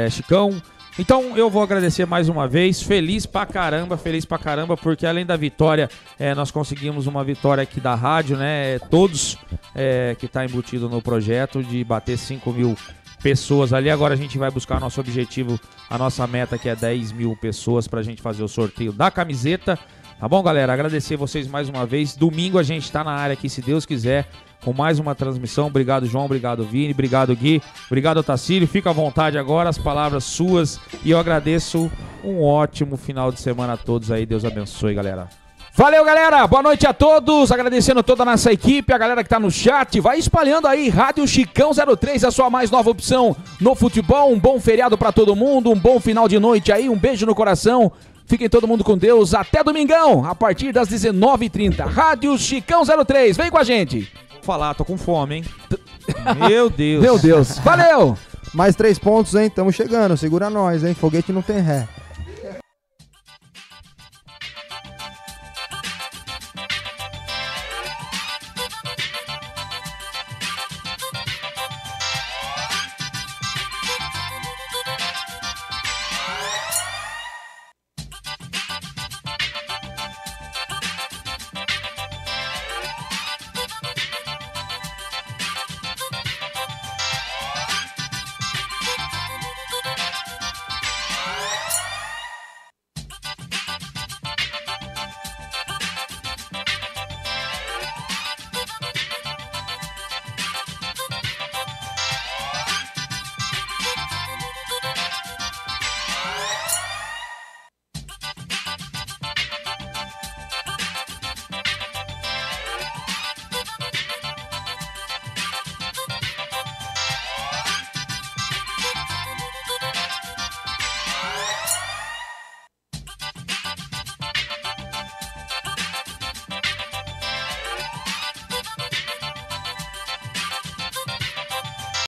Chicão. Então eu vou agradecer mais uma vez, feliz pra caramba, porque além da vitória, nós conseguimos uma vitória aqui da rádio, né? Todos que tá embutido no projeto de bater 5.000 pessoas ali. Agora a gente vai buscar nosso objetivo, a nossa meta que é 10.000 pessoas pra gente fazer o sorteio da camiseta. Tá bom, galera? Agradecer vocês mais uma vez. Domingo a gente tá na área aqui, se Deus quiser, com mais uma transmissão. Obrigado, João. Obrigado, Vini. Obrigado, Gui. Obrigado, Otacílio. Fica à vontade agora, as palavras suas. E eu agradeço. Um ótimo final de semana a todos aí. Deus abençoe, galera. Valeu, galera. Boa noite a todos. Agradecendo toda a nossa equipe, a galera que tá no chat. Vai espalhando aí. Rádio Chicão 03, a sua mais nova opção no futebol. Um bom feriado pra todo mundo. Um bom final de noite aí. Um beijo no coração. Fiquem todo mundo com Deus. Até domingão, a partir das 19h30. Rádio Chicão 03. Vem com a gente. Tô com fome, hein? Meu Deus. Meu Deus. Valeu! Mais 3 pontos, hein? Tamo chegando. Segura nós, hein? Foguete não tem ré.